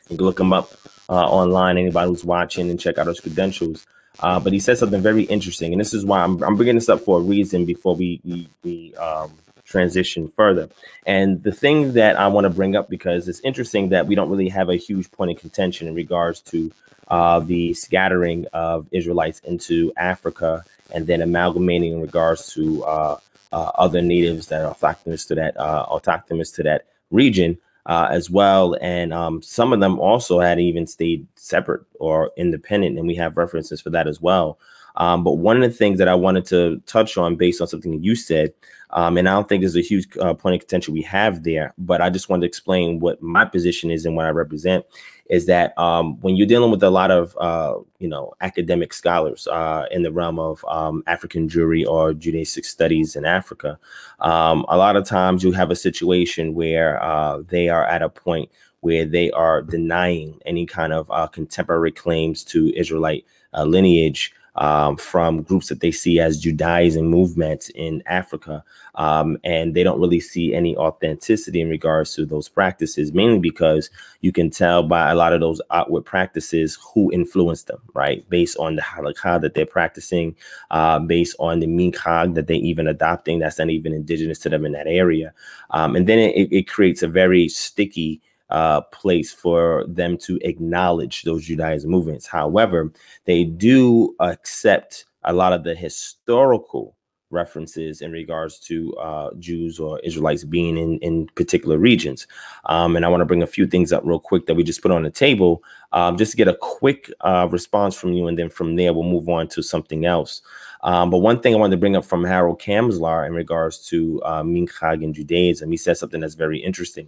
You can look him up uh, online, anybody who's watching, and check out his credentials. Uh, but he said something very interesting, and this is why I'm, I'm bringing this up for a reason before we, we, we um, transition further. And the thing that I want to bring up, because it's interesting that we don't really have a huge point of contention in regards to uh, the scattering of Israelites into Africa and then amalgamating in regards to uh, uh, other natives that are autochthonous to that, uh, autochthonous to that region. Uh, as well, and um, some of them also had even stayed separate or independent, and we have references for that as well. Um, but one of the things that I wanted to touch on based on something you said, um, and I don't think there's a huge uh, point of contention we have there, but I just wanted to explain what my position is and what I represent, is that um, when you're dealing with a lot of uh, you know, academic scholars uh, in the realm of um, African Jewry or Judaistic studies in Africa, um, a lot of times you have a situation where uh, they are at a point where they are denying any kind of uh, contemporary claims to Israelite uh, lineage um, from groups that they see as Judaizing movements in Africa. Um, and they don't really see any authenticity in regards to those practices, mainly because you can tell by a lot of those outward practices who influenced them, right? Based on the halakha that they're practicing, uh, based on the minhag that they're even adopting, that's not even indigenous to them in that area. Um, and then it, it creates a very sticky Uh, place for them to acknowledge those Judaizing movements. However, they do accept a lot of the historical references in regards to uh, Jews or Israelites being in, in particular regions. Um, and I want to bring a few things up real quick that we just put on the table, um, just to get a quick uh, response from you. And then from there, we'll move on to something else. Um, but one thing I wanted to bring up from Harold Kamslar in regards to uh, Minhag and Judaism, he said something that's very interesting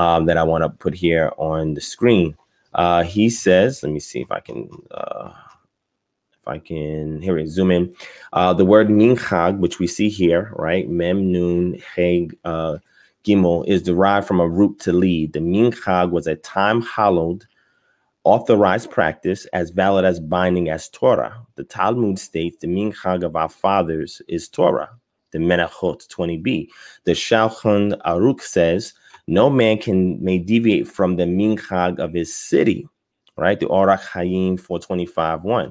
um, that I want to put here on the screen. Uh, he says, let me see if I can... Uh, If I can, here we zoom in. Uh, the word minhag, which we see here, right? Mem, nun, he, uh, gimel, is derived from a root to lead. The minhag was a time hallowed, authorized practice as valid as binding as Torah. The Talmud states the minhag of our fathers is Torah, the Menachot twenty b. The Shulchan Aruch says, no man can may deviate from the minhag of his city, right? The Orach Haim four twenty-five one.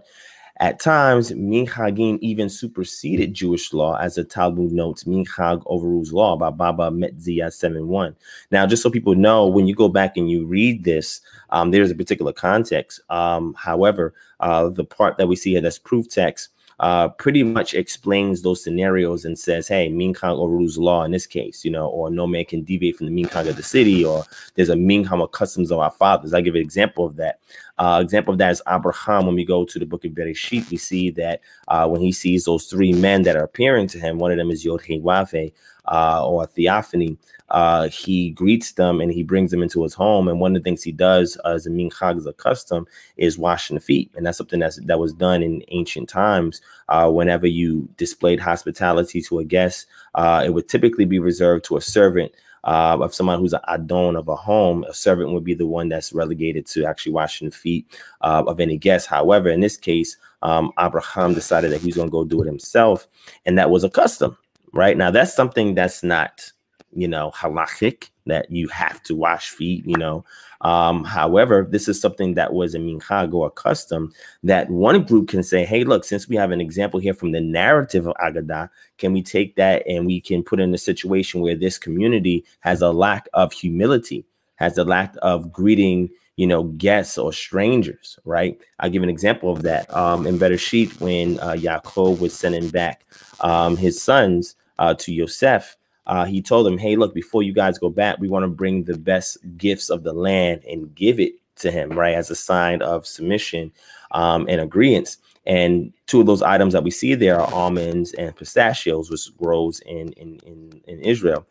At times, minhagim even superseded Jewish law, as the Talmud notes, minhag overrules law by Baba Metzia seven one. Now, just so people know, when you go back and you read this, um, there's a particular context. Um, however, uh, the part that we see here that's proof text uh, pretty much explains those scenarios and says, hey, minhag overrules law in this case, you know, or no man can deviate from the minhag of the city, or there's a minhag or customs of our fathers. I'll give an example of that. Uh, example of that is Abraham. When we go to the book of Bereshit, we see that uh, when he sees those three men that are appearing to him, one of them is Yod-Heh Vav-Heh, uh, or Theophany, uh, he greets them and he brings them into his home. And one of the things he does uh, as a minhag, as a custom, is washing the feet. And that's something that's, that was done in ancient times. Uh, whenever you displayed hospitality to a guest, uh, it would typically be reserved to a servant. Uh, of someone who's an adon of a home, a servant would be the one that's relegated to actually washing the feet uh, of any guest. However, in this case, um, Abraham decided that he was going to go do it himself. And that was a custom, right? Now, that's something that's not, you know, halachic, that you have to wash feet, you know. Um, however, this is something that was a minhag or a custom that one group can say, hey, look, since we have an example here from the narrative of Agadah, can we take that and we can put in a situation where this community has a lack of humility, has a lack of greeting, you know, guests or strangers, right? I'll give an example of that. Um, in Bereshit, when uh, Yaakov was sending back um, his sons uh, to Yosef, Uh, he told them, hey, look, before you guys go back, we want to bring the best gifts of the land and give it to him, right, as a sign of submission um, and agreeance. And two of those items that we see there are almonds and pistachios, which grows in, in, in, in Israel.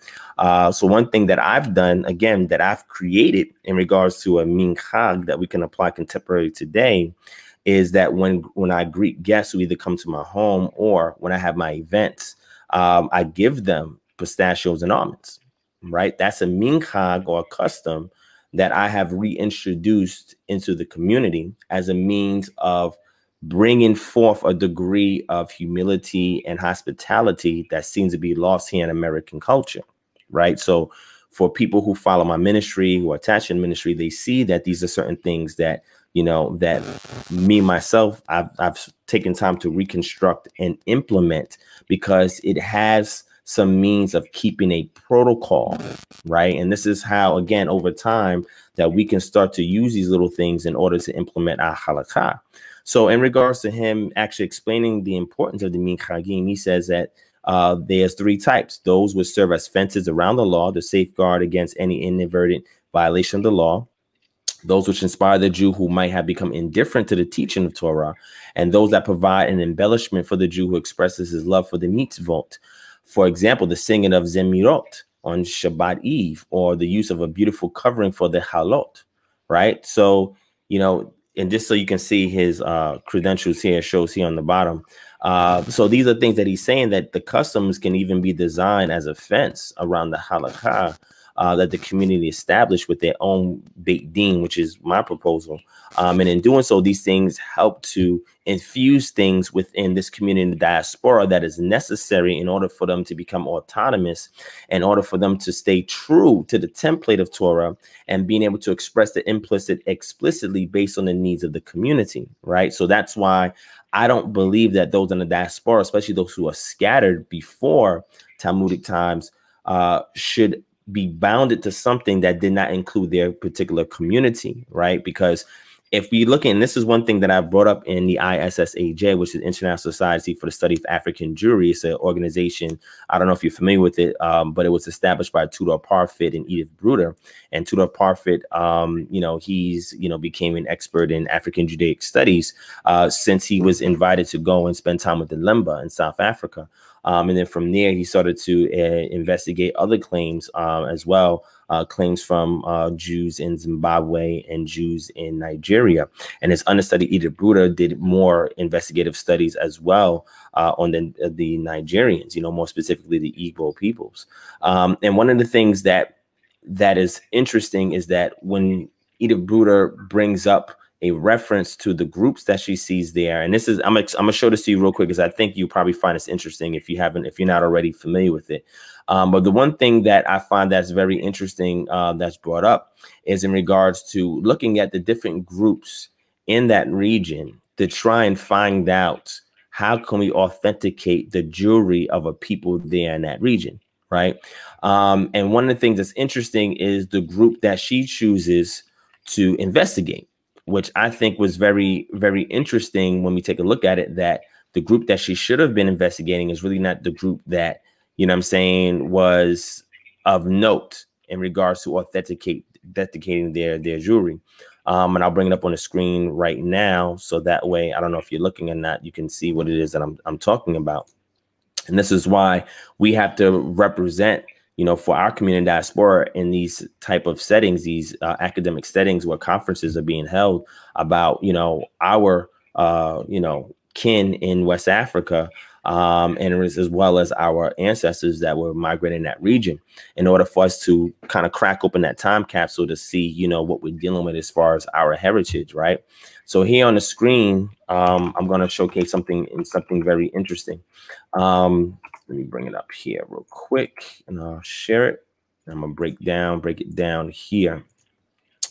Uh, so one thing that I've done, again, that I've created in regards to a minhag that we can apply contemporary today is that when, when I greet guests who either come to my home or when I have my events, um, I give them pistachios and almonds, right? That's a minhag or a custom that I have reintroduced into the community as a means of bringing forth a degree of humility and hospitality that seems to be lost here in American culture, right? So for people who follow my ministry, who are attached to the ministry, they see that these are certain things that, you know, that me, myself, I've, I've taken time to reconstruct and implement because it has some means of keeping a protocol, right? And this is how, again, over time, that we can start to use these little things in order to implement our halakha. So in regards to him actually explaining the importance of the minhagim, he says that uh, there's three types. Those which serve as fences around the law to safeguard against any inadvertent violation of the law. Those which inspire the Jew who might have become indifferent to the teaching of Torah. And those that provide an embellishment for the Jew who expresses his love for the mitzvot. For example, the singing of Zemirot on Shabbat Eve, or the use of a beautiful covering for the halot, right? So, you know, and just so you can see his uh, credentials here, shows here on the bottom. Uh, so these are things that he's saying that the customs can even be designed as a fence around the halakha uh, that the community established with their own Beit Din, which is my proposal. Um, and in doing so, these things help to infuse things within this community in the diaspora that is necessary in order for them to become autonomous, in order for them to stay true to the template of Torah and being able to express the implicit explicitly based on the needs of the community, right? So that's why I don't believe that those in the diaspora, especially those who are scattered before Talmudic times, uh, should be bounded to something that did not include their particular community, right? Because if we look at, and this is one thing that I brought up in the I S S A J, which is International Society for the Study of African Jewry. It's an organization, I don't know if you're familiar with it, um, but it was established by Tudor Parfit and Edith Bruder. And Tudor Parfit, um, you know, he's, you know, became an expert in African Judaic studies uh, since he was invited to go and spend time with the Lemba in South Africa. Um, and then from there, he started to uh, investigate other claims uh, as well, uh, claims from uh, Jews in Zimbabwe and Jews in Nigeria. And his understudy, Edith Bruder, did more investigative studies as well uh, on the, the Nigerians, you know, more specifically the Igbo peoples. Um, and one of the things that that is interesting is that when Edith Bruder brings up a reference to the groups that she sees there. And this is, I'm, I'm gonna show this to you real quick because I think you probably find this interesting if you haven't, if you're not already familiar with it. Um, but the one thing that I find that's very interesting uh, that's brought up is in regards to looking at the different groups in that region to try and find out how can we authenticate the Jewry of a people there in that region, right? Um, and one of the things that's interesting is the group that she chooses to investigate, which I think was very, very interesting when we take a look at it, that the group that she should have been investigating is really not the group that, you know what I'm saying, was of note in regards to authenticate, authenticating their, their Jewry. Um, and I'll bring it up on the screen right now. So that way, I don't know if you're looking or not, you can see what it is that I'm, I'm talking about. And this is why we have to represent, you know, for our community diaspora in these type of settings, these uh, academic settings where conferences are being held about, you know, our, uh, you know, kin in West Africa, um, and as well as our ancestors that were migrating that region, in order for us to kind of crack open that time capsule to see, you know, what we're dealing with as far as our heritage, right? So here on the screen, um, I'm going to showcase something in something very interesting. Um, Let me bring it up here real quick and I'll share it. I'm gonna break down, break it down here.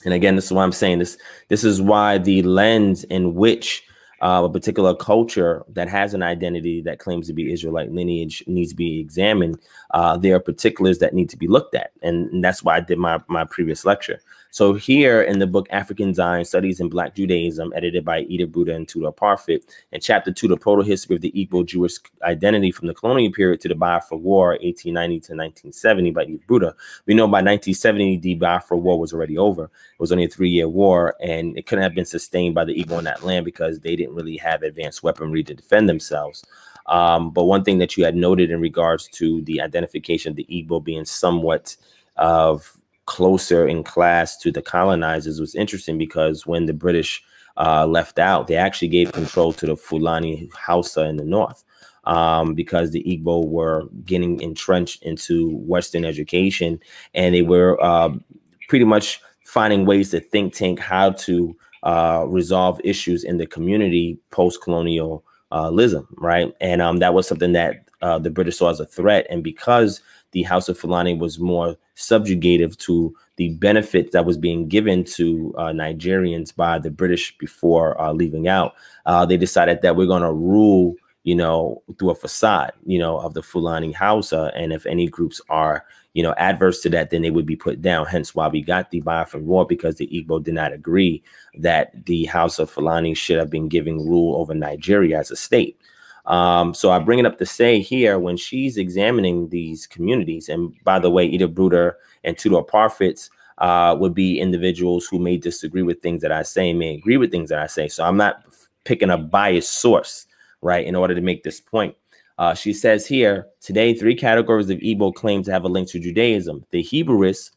And again, this is why I'm saying this. This is why the lens in which uh, a particular culture that has an identity that claims to be Israelite lineage needs to be examined. Uh, there are particulars that need to be looked at. And, and that's why I did my, my previous lecture. So here in the book, African Zion, Studies in Black Judaism, edited by Edith Bruder and Tudor Parfit, in chapter two, the proto-history of the Igbo Jewish identity from the colonial period to the Biafra War, eighteen ninety to nineteen seventy, by Edith Bruder, we know by nineteen seventy, the Biafra War was already over. It was only a three-year war, and it couldn't have been sustained by the Igbo in that land because they didn't really have advanced weaponry to defend themselves. Um, but one thing that you had noted in regards to the identification of the Igbo being somewhat of closer in class to the colonizers was interesting because when the British uh, left out, they actually gave control to the Fulani Hausa in the north um, because the Igbo were getting entrenched into Western education and they were uh, pretty much finding ways to think tank how to uh, resolve issues in the community post-colonialism, right? And um, that was something that uh, the British saw as a threat. And because the House of Fulani was more subjugative to the benefit that was being given to uh, Nigerians by the British before uh, leaving out. Uh, they decided that we're going to rule, you know, through a facade, you know, of the Fulani Hausa. And if any groups are, you know, adverse to that, then they would be put down. Hence why we got the Biafran War, because the Igbo did not agree that the House of Fulani should have been giving rule over Nigeria as a state. Um, so I bring it up to say here when she's examining these communities, and by the way, Edith Bruder and Tudor Parfit uh, would be individuals who may disagree with things that I say, may agree with things that I say. So I'm not picking a biased source, right, in order to make this point. Uh, she says here, today, three categories of Igbo claim to have a link to Judaism. The Hebrewists,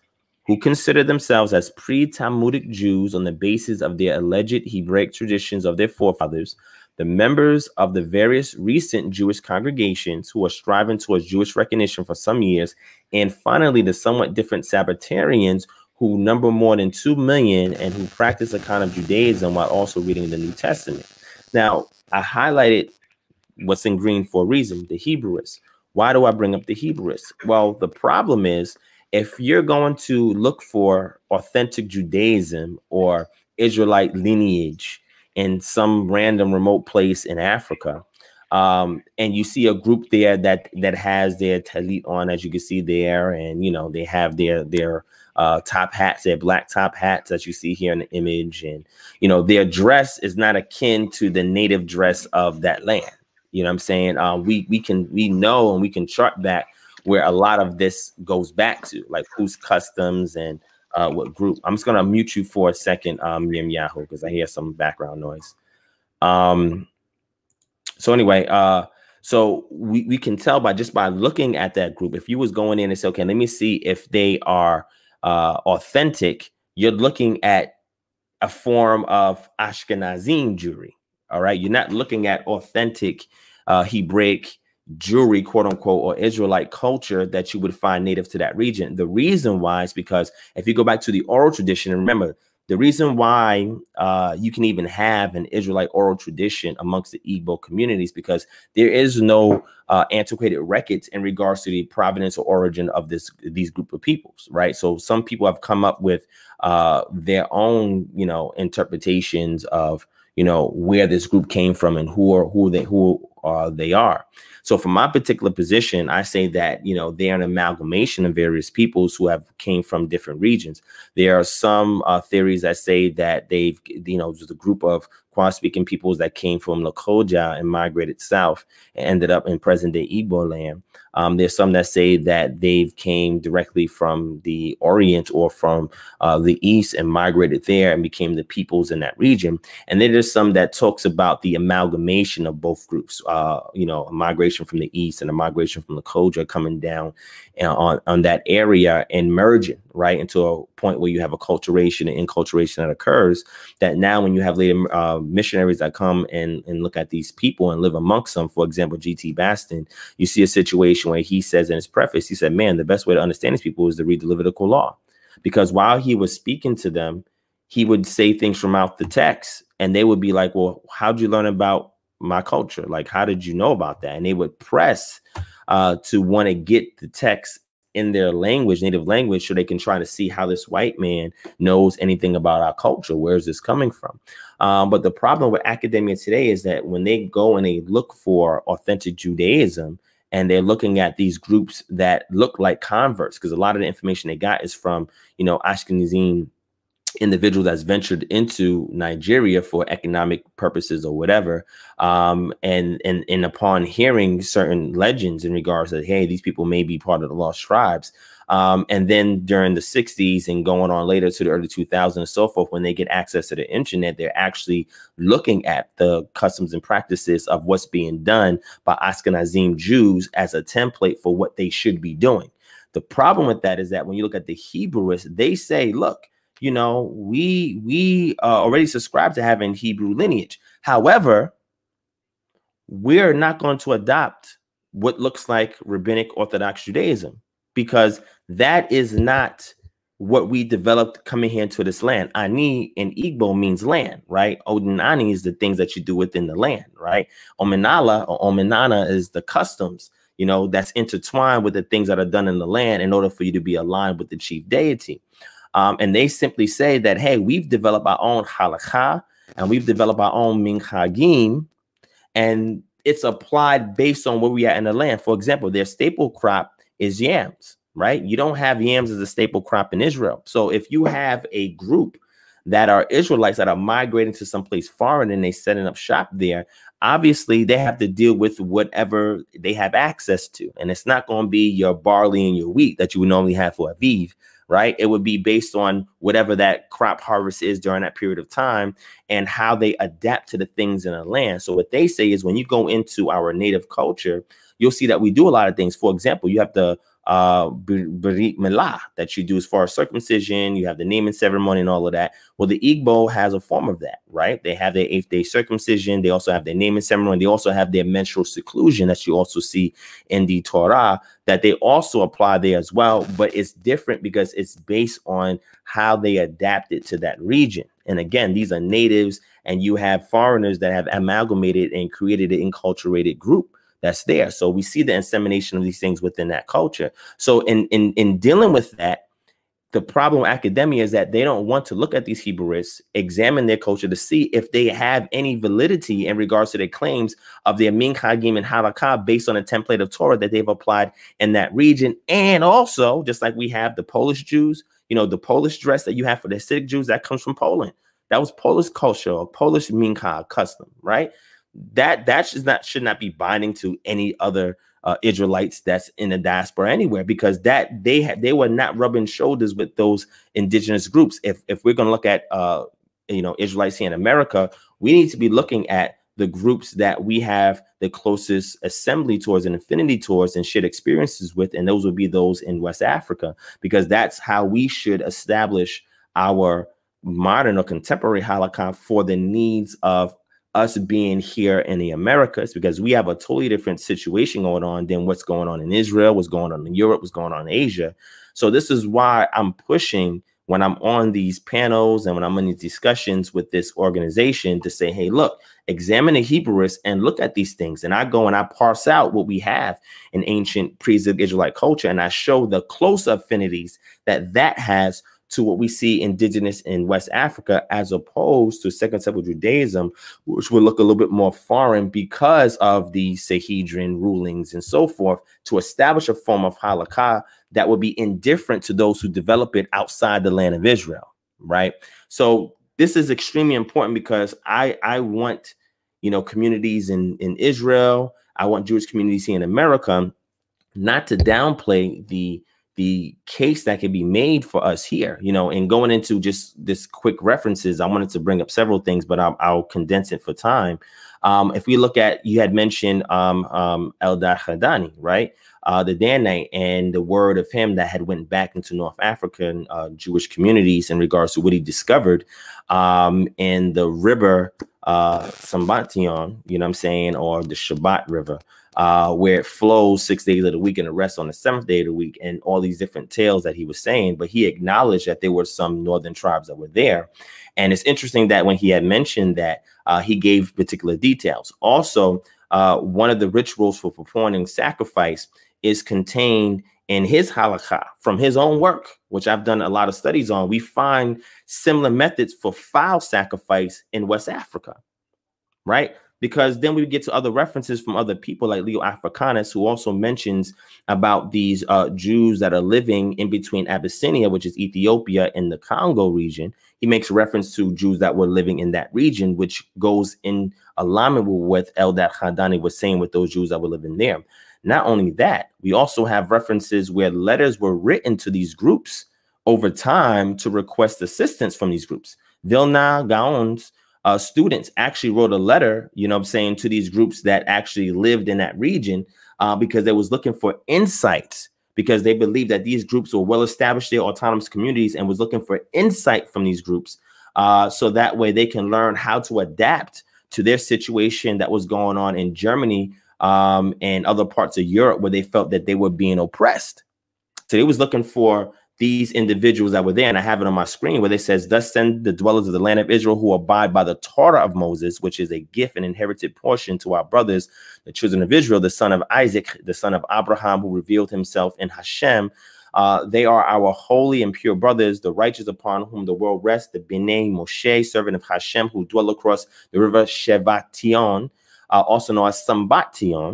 who consider themselves as pre-Talmudic Jews on the basis of their alleged Hebraic traditions of their forefathers, the members of the various recent Jewish congregations who are striving towards Jewish recognition for some years, And finally, the somewhat different Sabbatarians who number more than two million and who practice a kind of Judaism while also reading the New Testament. Now, I highlighted what's in green for a reason, the Hebraists. Why do I bring up the Hebraists? Well, the problem is if you're going to look for authentic Judaism or Israelite lineage in some random remote place in Africa, um, and you see a group there that that has their talit on, as you can see there, and you know they have their their uh, top hats, their black top hats that you see here in the image, and you know their dress is not akin to the native dress of that land. You know what I'm saying? Uh, we we can we know and we can chart back where a lot of this goes back to, like whose customs and uh, what group. I'm just gonna mute you for a second, um, Yahoo, because I hear some background noise. Um, so anyway, uh, so we we can tell by just by looking at that group. If you was going in and say, okay, let me see if they are uh, authentic, you're looking at a form of Ashkenazim Jewry. All right, you're not looking at authentic uh, Hebraic Jewry, quote unquote, or Israelite culture that you would find native to that region. The reason why is because if you go back to the oral tradition, and remember, the reason why uh, you can even have an Israelite oral tradition amongst the Igbo communities, because there is no uh, antiquated records in regards to the provenance or origin of this these group of peoples, right? So some people have come up with uh, their own, you know, interpretations of, you know, where this group came from and who are who they who uh, they are. So from my particular position, I say that, you know, they are an amalgamation of various peoples who have came from different regions. There are some uh, theories that say that they've, you know, just a group of Quechua speaking peoples that came from Lokoja and migrated south and ended up in present day Igbo land. Um, there's some that say that they came directly from the Orient or from uh, the East and migrated there and became the peoples in that region. And then there's some that talks about the amalgamation of both groups, uh, you know, a migration from the East and a migration from Lokoja coming down on, on that area and merging right into a point where you have acculturation and enculturation that occurs, that now when you have later uh, missionaries that come and, and look at these people and live amongst them, for example, G T Baston, you see a situation where he says in his preface, he said, man, the best way to understand these people is to read the Levitical law, because while he was speaking to them, he would say things from out the text and they would be like, well, how'd you learn about my culture? Like, how did you know about that? And they would press uh, to want to get the text in their language, native language, so they can try to see how this white man knows anything about our culture. Where is this coming from? Um, but the problem with academia today is that when they go and they look for authentic Judaism, and they're looking at these groups that look like converts, because a lot of the information they got is from, you know, Ashkenazim individual that's ventured into Nigeria for economic purposes or whatever, um, and and and upon hearing certain legends in regards to, hey, these people may be part of the lost tribes, um, and then during the sixties and going on later to the early two thousands and so forth, when they get access to the internet, they're actually looking at the customs and practices of what's being done by Ashkenazim Jews as a template for what they should be doing. The problem with that is that when you look at the Hebraists, they say, look, you know, we we uh, already subscribe to having Hebrew lineage. However, we're not going to adopt what looks like rabbinic Orthodox Judaism, because that is not what we developed coming here into this land. Ani in Igbo means land, right? Odinani is the things that you do within the land, right? Omenala or Omenana is the customs, you know, that's intertwined with the things that are done in the land in order for you to be aligned with the chief deity. Um, and they simply say that, hey, we've developed our own halakha and we've developed our own minhagim, and it's applied based on where we are in the land. For example, their staple crop is yams, right? You don't have yams as a staple crop in Israel. So if you have a group that are Israelites that are migrating to someplace foreign and they setting up shop there, obviously they have to deal with whatever they have access to. And it's not going to be your barley and your wheat that you would normally have for Aviv, right? It would be based on whatever that crop harvest is during that period of time and how they adapt to the things in the land. So what they say is when you go into our native culture, you'll see that we do a lot of things. For example, you have to uh, Brit Milah that you do as far as circumcision. You have the naming ceremony and all of that. Well, the Igbo has a form of that, right? They have their eighth day circumcision. They also have their naming ceremony. They also have their menstrual seclusion that you also see in the Torah that they also apply there as well. But it's different because it's based on how they adapt it to that region. And again, these are natives, and you have foreigners that have amalgamated and created an enculturated group that's there. So we see the insemination of these things within that culture. So in in in dealing with that, the problem with academia is that they don't want to look at these Hebraists, examine their culture to see if they have any validity in regards to their claims of their minhagim and halakha based on a template of Torah that they've applied in that region. And also, just like we have the Polish Jews, you know, the Polish dress that you have for the Hasidic Jews, that comes from Poland. That was Polish culture, or Polish mincha custom, right? That that should not should not be binding to any other uh, Israelites that's in the diaspora anywhere, because that they had they were not rubbing shoulders with those indigenous groups. If if we're going to look at uh, you know, Israelites here in America, we need to be looking at the groups that we have the closest assembly towards and affinity towards and shared experiences with, and those would be those in West Africa, because that's how we should establish our modern or contemporary halakha for the needs of us being here in the Americas, because we have a totally different situation going on than what's going on in Israel, what's going on in Europe, what's going on in Asia. So this is why I'm pushing when I'm on these panels and when I'm in these discussions with this organization to say, hey, look, examine the Hebraists and look at these things. And I go and I parse out what we have in ancient pre-Zig Israelite culture, and I show the close affinities that that has to what we see indigenous in West Africa, as opposed to Second Temple Judaism, which would look a little bit more foreign because of the Sanhedrin rulings and so forth, to establish a form of halakha that would be indifferent to those who develop it outside the land of Israel, right? So this is extremely important, because I I want, you know, communities in in Israel, I want Jewish communities here in America, not to downplay the the case that can be made for us here, you know. And going into just this quick references, I wanted to bring up several things, but I'll, I'll condense it for time. Um, if we look at, you had mentioned um, um, Eldar Chadani, right? Uh, the Danite, and the word of him that had went back into North African uh, Jewish communities in regards to what he discovered um, in the river uh, Sambation, you know what I'm saying, or the Shabbat River, uh, where it flows six days of the week and it rests on the seventh day of the week, and all these different tales that he was saying. But he acknowledged that there were some northern tribes that were there. And it's interesting that when he had mentioned that, uh, he gave particular details. Also, uh, one of the rituals for performing sacrifice is contained in his halakha from his own work, which I've done a lot of studies on. We find similar methods for fowl sacrifice in West Africa, right? Because then we get to other references from other people like Leo Africanus, who also mentions about these uh, Jews that are living in between Abyssinia, which is Ethiopia, and the Congo region. He makes reference to Jews that were living in that region, which goes in alignment with what Eldar Chadani was saying with those Jews that were living there. Not only that, we also have references where letters were written to these groups over time to request assistance from these groups. Vilna Gaon's uh, students actually wrote a letter, you know what I'm saying, to these groups that actually lived in that region uh, because they was looking for insights, because they believed that these groups were well-established, their autonomous communities, and was looking for insight from these groups uh, so that way they can learn how to adapt to their situation that was going on in Germany Um, and other parts of Europe where they felt that they were being oppressed. So they was looking for these individuals that were there. And I have it on my screen where they says, thus send the dwellers of the land of Israel who abide by the Torah of Moses, which is a gift and inherited portion to our brothers, the children of Israel, the son of Isaac, the son of Abraham, who revealed himself in Hashem. Uh, they are our holy and pure brothers, the righteous upon whom the world rests, the Bnei Moshe, servant of Hashem, who dwell across the river Shevateon, Uh, also known as Sambation,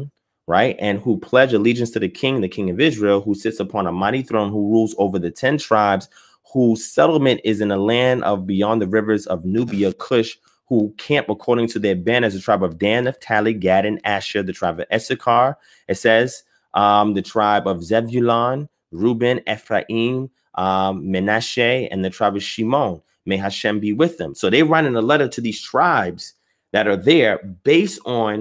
right? And who pledge allegiance to the king, the king of Israel, who sits upon a mighty throne, who rules over the ten tribes, whose settlement is in the land of beyond the rivers of Nubia, Cush, who camp according to their banners, the tribe of Dan, Naphtali, Gad, and Asher, the tribe of Issachar. It says um, the tribe of Zebulun, Reuben, Ephraim, um, Menashe, and the tribe of Shimon. May Hashem be with them. So they're writing a letter to these tribes that are there based on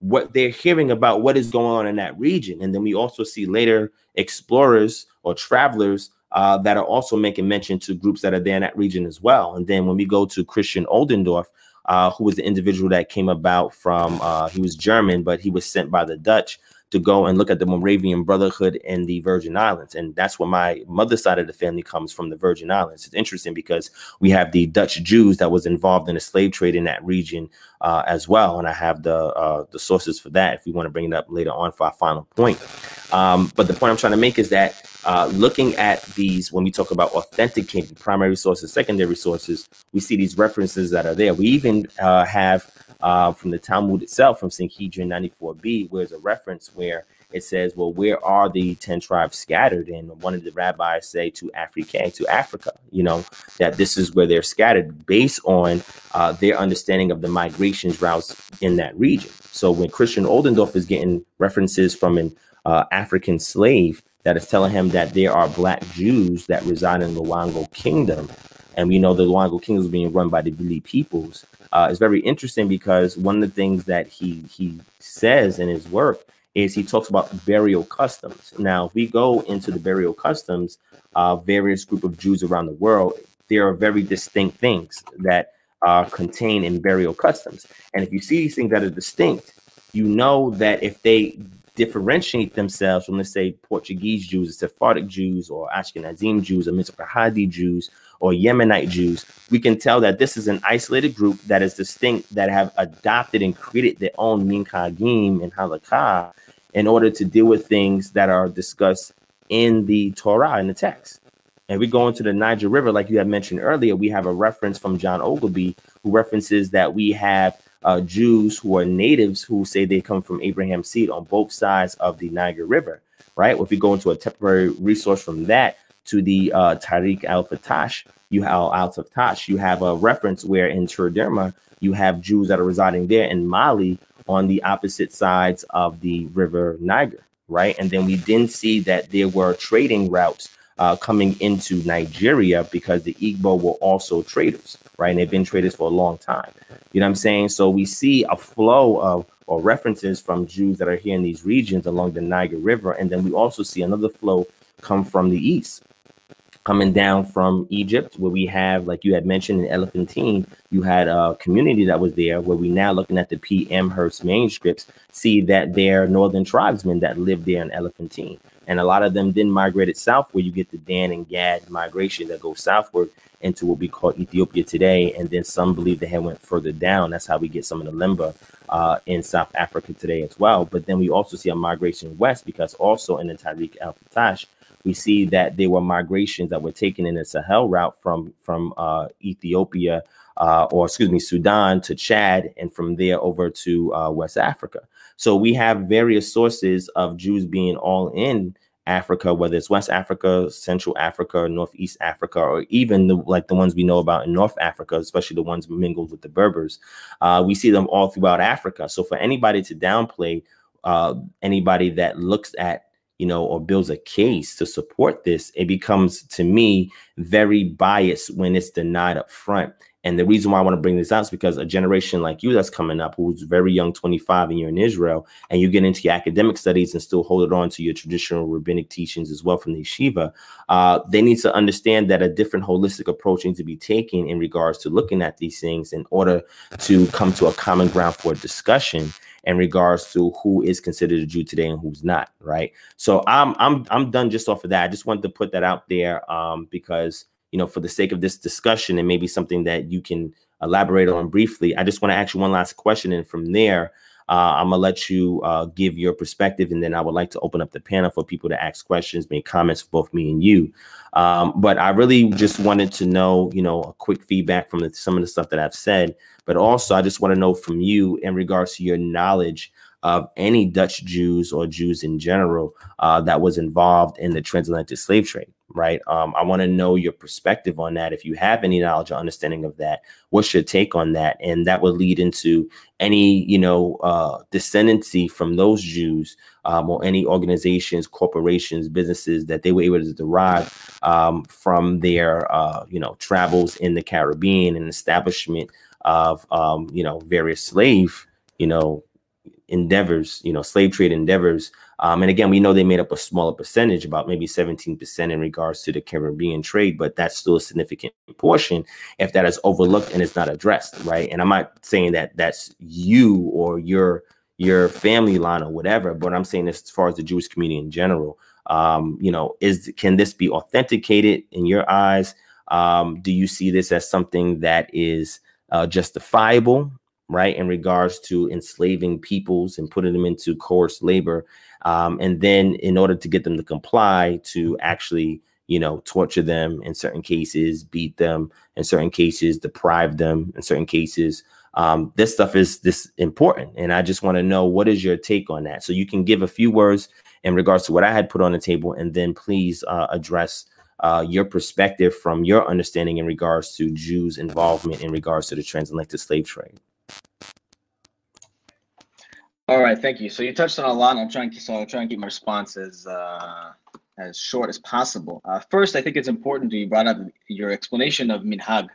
what they're hearing about what is going on in that region. And then we also see later explorers or travelers uh, that are also making mention to groups that are there in that region as well. And then when we go to Christian Oldendorf, uh, who was the individual that came about from, uh, he was German, but he was sent by the Dutch to go and look at the Moravian Brotherhood in the Virgin Islands. And that's where my mother's side of the family comes from, the Virgin Islands. It's interesting because we have the Dutch Jews that was involved in the slave trade in that region uh, as well. And I have the uh, the sources for that if we want to bring it up later on for our final point. Um, but the point I'm trying to make is that uh, looking at these, when we talk about authenticating primary sources, secondary sources, we see these references that are there. We even uh, have Uh, from the Talmud itself, from Sanhedrin ninety-four B, where's a reference where it says, well, where are the ten tribes scattered? And one of the rabbis say to Africa, to Africa, you know, that this is where they're scattered based on uh, their understanding of the migration routes in that region. So when Christian Oldendorf is getting references from an uh, African slave that is telling him that there are black Jews that reside in the Luango Kingdom, and we know the Luango Kingdom is being run by the Bili peoples. Uh, it's very interesting because one of the things that he he says in his work is he talks about burial customs. Now, if we go into the burial customs of uh, various group of Jews around the world, there are very distinct things that are contained in burial customs. And if you see these things that are distinct, you know that if they differentiate themselves from, let's say, Portuguese Jews, Sephardic Jews, or Ashkenazim Jews, or Mizrahadi Jews, or Yemenite Jews, we can tell that this is an isolated group that is distinct, that have adopted and created their own minhagim and halakha in order to deal with things that are discussed in the Torah, in the text. And we go into the Niger River, like you had mentioned earlier, we have a reference from John Ogilby who references that we have uh, Jews who are natives who say they come from Abraham's seed on both sides of the Niger River, right? Well, if we go into a temporary resource from that, to the uh, Tariq al-Fatash, you have al-Fatash, you have a reference where in Chorderma you have Jews that are residing there in Mali on the opposite sides of the river Niger, right? And then we then see that there were trading routes uh, coming into Nigeria because the Igbo were also traders, right? And they've been traders for a long time. You know what I'm saying? So we see a flow of or references from Jews that are here in these regions along the Niger River. And then we also see another flow come from the east, coming down from Egypt, where we have, like you had mentioned in Elephantine, you had a community that was there where we now looking at the P. Amherst manuscripts, see that they're northern tribesmen that lived there in Elephantine. And a lot of them then migrated south, where you get the Dan and Gad migration that goes southward into what we call Ethiopia today. And then some believe they had went further down. That's how we get some of the Limba uh, in South Africa today as well. But then we also see a migration west, because also in the Tariq al-Fatash, we see that there were migrations that were taken in the Sahel route from from uh, Ethiopia uh, or excuse me, Sudan to Chad, and from there over to uh, West Africa. So we have various sources of Jews being all in Africa, whether it's West Africa, Central Africa, Northeast Africa, or even the, like the ones we know about in North Africa, especially the ones mingled with the Berbers. Uh, we see them all throughout Africa. So for anybody to downplay uh, anybody that looks at, you know, or builds a case to support this, it becomes, to me, very biased when it's denied up front. And the reason why I want to bring this out is because a generation like you that's coming up, who's very young, twenty-five, and you're in Israel, and you get into your academic studies and still hold it on to your traditional rabbinic teachings as well from the yeshiva, uh, they need to understand that a different holistic approach needs to be taken in regards to looking at these things in order to come to a common ground for discussion in regards to who is considered a Jew today and who's not, right? So I'm I'm I'm done just off of that. I just wanted to put that out there um, because, you know, for the sake of this discussion and maybe something that you can elaborate on briefly, I just want to ask you one last question. And from there, uh, I'm going to let you uh, give your perspective. And then I would like to open up the panel for people to ask questions, make comments for both me and you. Um, but I really just wanted to know, you know, a quick feedback from the, some of the stuff that I've said. But also, I just want to know from you in regards to your knowledge of any Dutch Jews or Jews in general uh, that was involved in the transatlantic slave trade, right? Um, I want to know your perspective on that. If you have any knowledge or understanding of that, what's your take on that? And that would lead into any, you know, uh, descendancy from those Jews um, or any organizations, corporations, businesses that they were able to derive um, from their, uh, you know, travels in the Caribbean and establishment of, um, you know, various slave, you know, endeavors, you know, slave trade endeavors. Um, and again, we know they made up a smaller percentage, about maybe seventeen percent in regards to the Caribbean trade, but that's still a significant portion if that is overlooked and it's not addressed, right? And I'm not saying that that's you or your your family line or whatever, but I'm saying as far as the Jewish community in general, um, you know, is can this be authenticated in your eyes? Um, do you see this as something that is uh, justifiable, right, in regards to enslaving peoples and putting them into coerced labor? Um, and then in order to get them to comply, to actually, you know, torture them in certain cases, beat them in certain cases, deprive them in certain cases. Um, this stuff is this important. And I just want to know, what is your take on that? So you can give a few words in regards to what I had put on the table, and then please uh, address Uh, your perspective from your understanding in regards to Jews' involvement in regards to the transatlantic slave trade. All right, thank you. So you touched on a lot, and I'll try and, so I'll try and keep my response as, uh, as short as possible. Uh, first, I think it's important that you brought up your explanation of minhag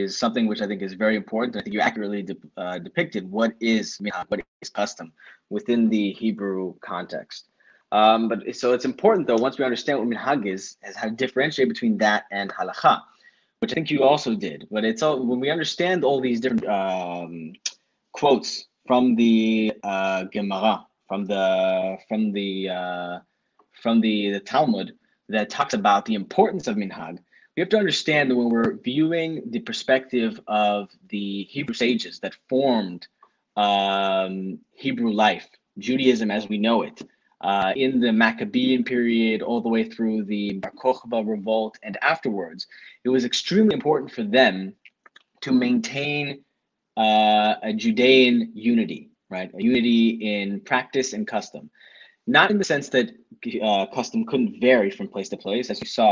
is something which I think is very important. I think you accurately de uh, depicted what is minhag, what is custom within the Hebrew context. Um, but so it's important, though, once we understand what minhag is, is how to differentiate between that and halakha, which I think you also did. But it's all, when we understand all these different um, quotes from the uh, Gemara, from the from the uh, from the, the Talmud that talks about the importance of minhag, we have to understand that when we're viewing the perspective of the Hebrew sages that formed um, Hebrew life, Judaism as we know it. Uh, in the Maccabean period, all the way through the Bar Kokhba revolt and afterwards, it was extremely important for them to maintain uh, a Judean unity, right? A unity in practice and custom. Not in the sense that uh, custom couldn't vary from place to place. As you saw,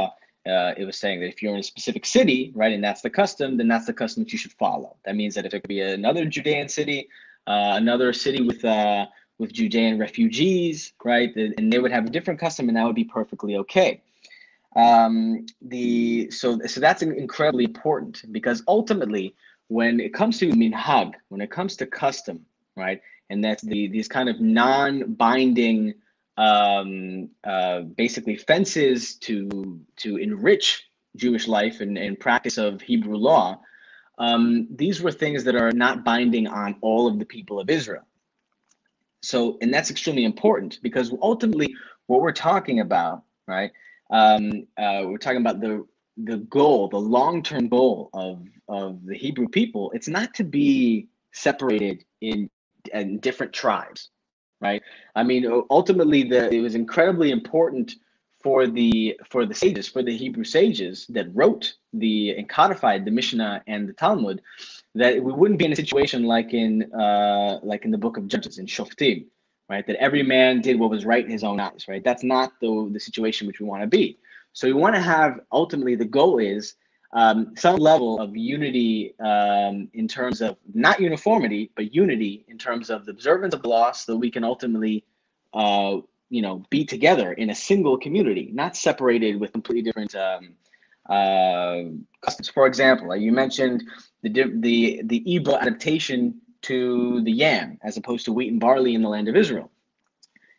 uh, it was saying that if you're in a specific city, right, and that's the custom, then that's the custom that you should follow. That means that if there could be another Judean city, uh, another city with... Uh, with Judean refugees, right? And they would have a different custom, and that would be perfectly okay. Um, the so, so that's incredibly important, because ultimately, when it comes to minhag, when it comes to custom, right? And that's the these kind of non-binding, um, uh, basically fences to to enrich Jewish life and, and practice of Hebrew law. Um, these were things that are not binding on all of the people of Israel. So, and that's extremely important, because ultimately what we're talking about, right, um, uh, we're talking about the, the goal, the long-term goal of, of the Hebrew people. It's not to be separated in, in different tribes, right? I mean, ultimately the, it was incredibly important for the, for the sages, for the Hebrew sages that wrote the, and codified the Mishnah and the Talmud, that we wouldn't be in a situation like in uh, like in the book of Judges, in Shoftim, right? That every man did what was right in his own eyes, right? That's not the, the situation which we want to be. So we want to have, ultimately, the goal is um, some level of unity um, in terms of, not uniformity, but unity in terms of the observance of the law, so that we can ultimately, uh, you know, be together in a single community, not separated with completely different um, uh, customs. For example, you mentioned the the the Ebla adaptation to the yam as opposed to wheat and barley in the land of Israel.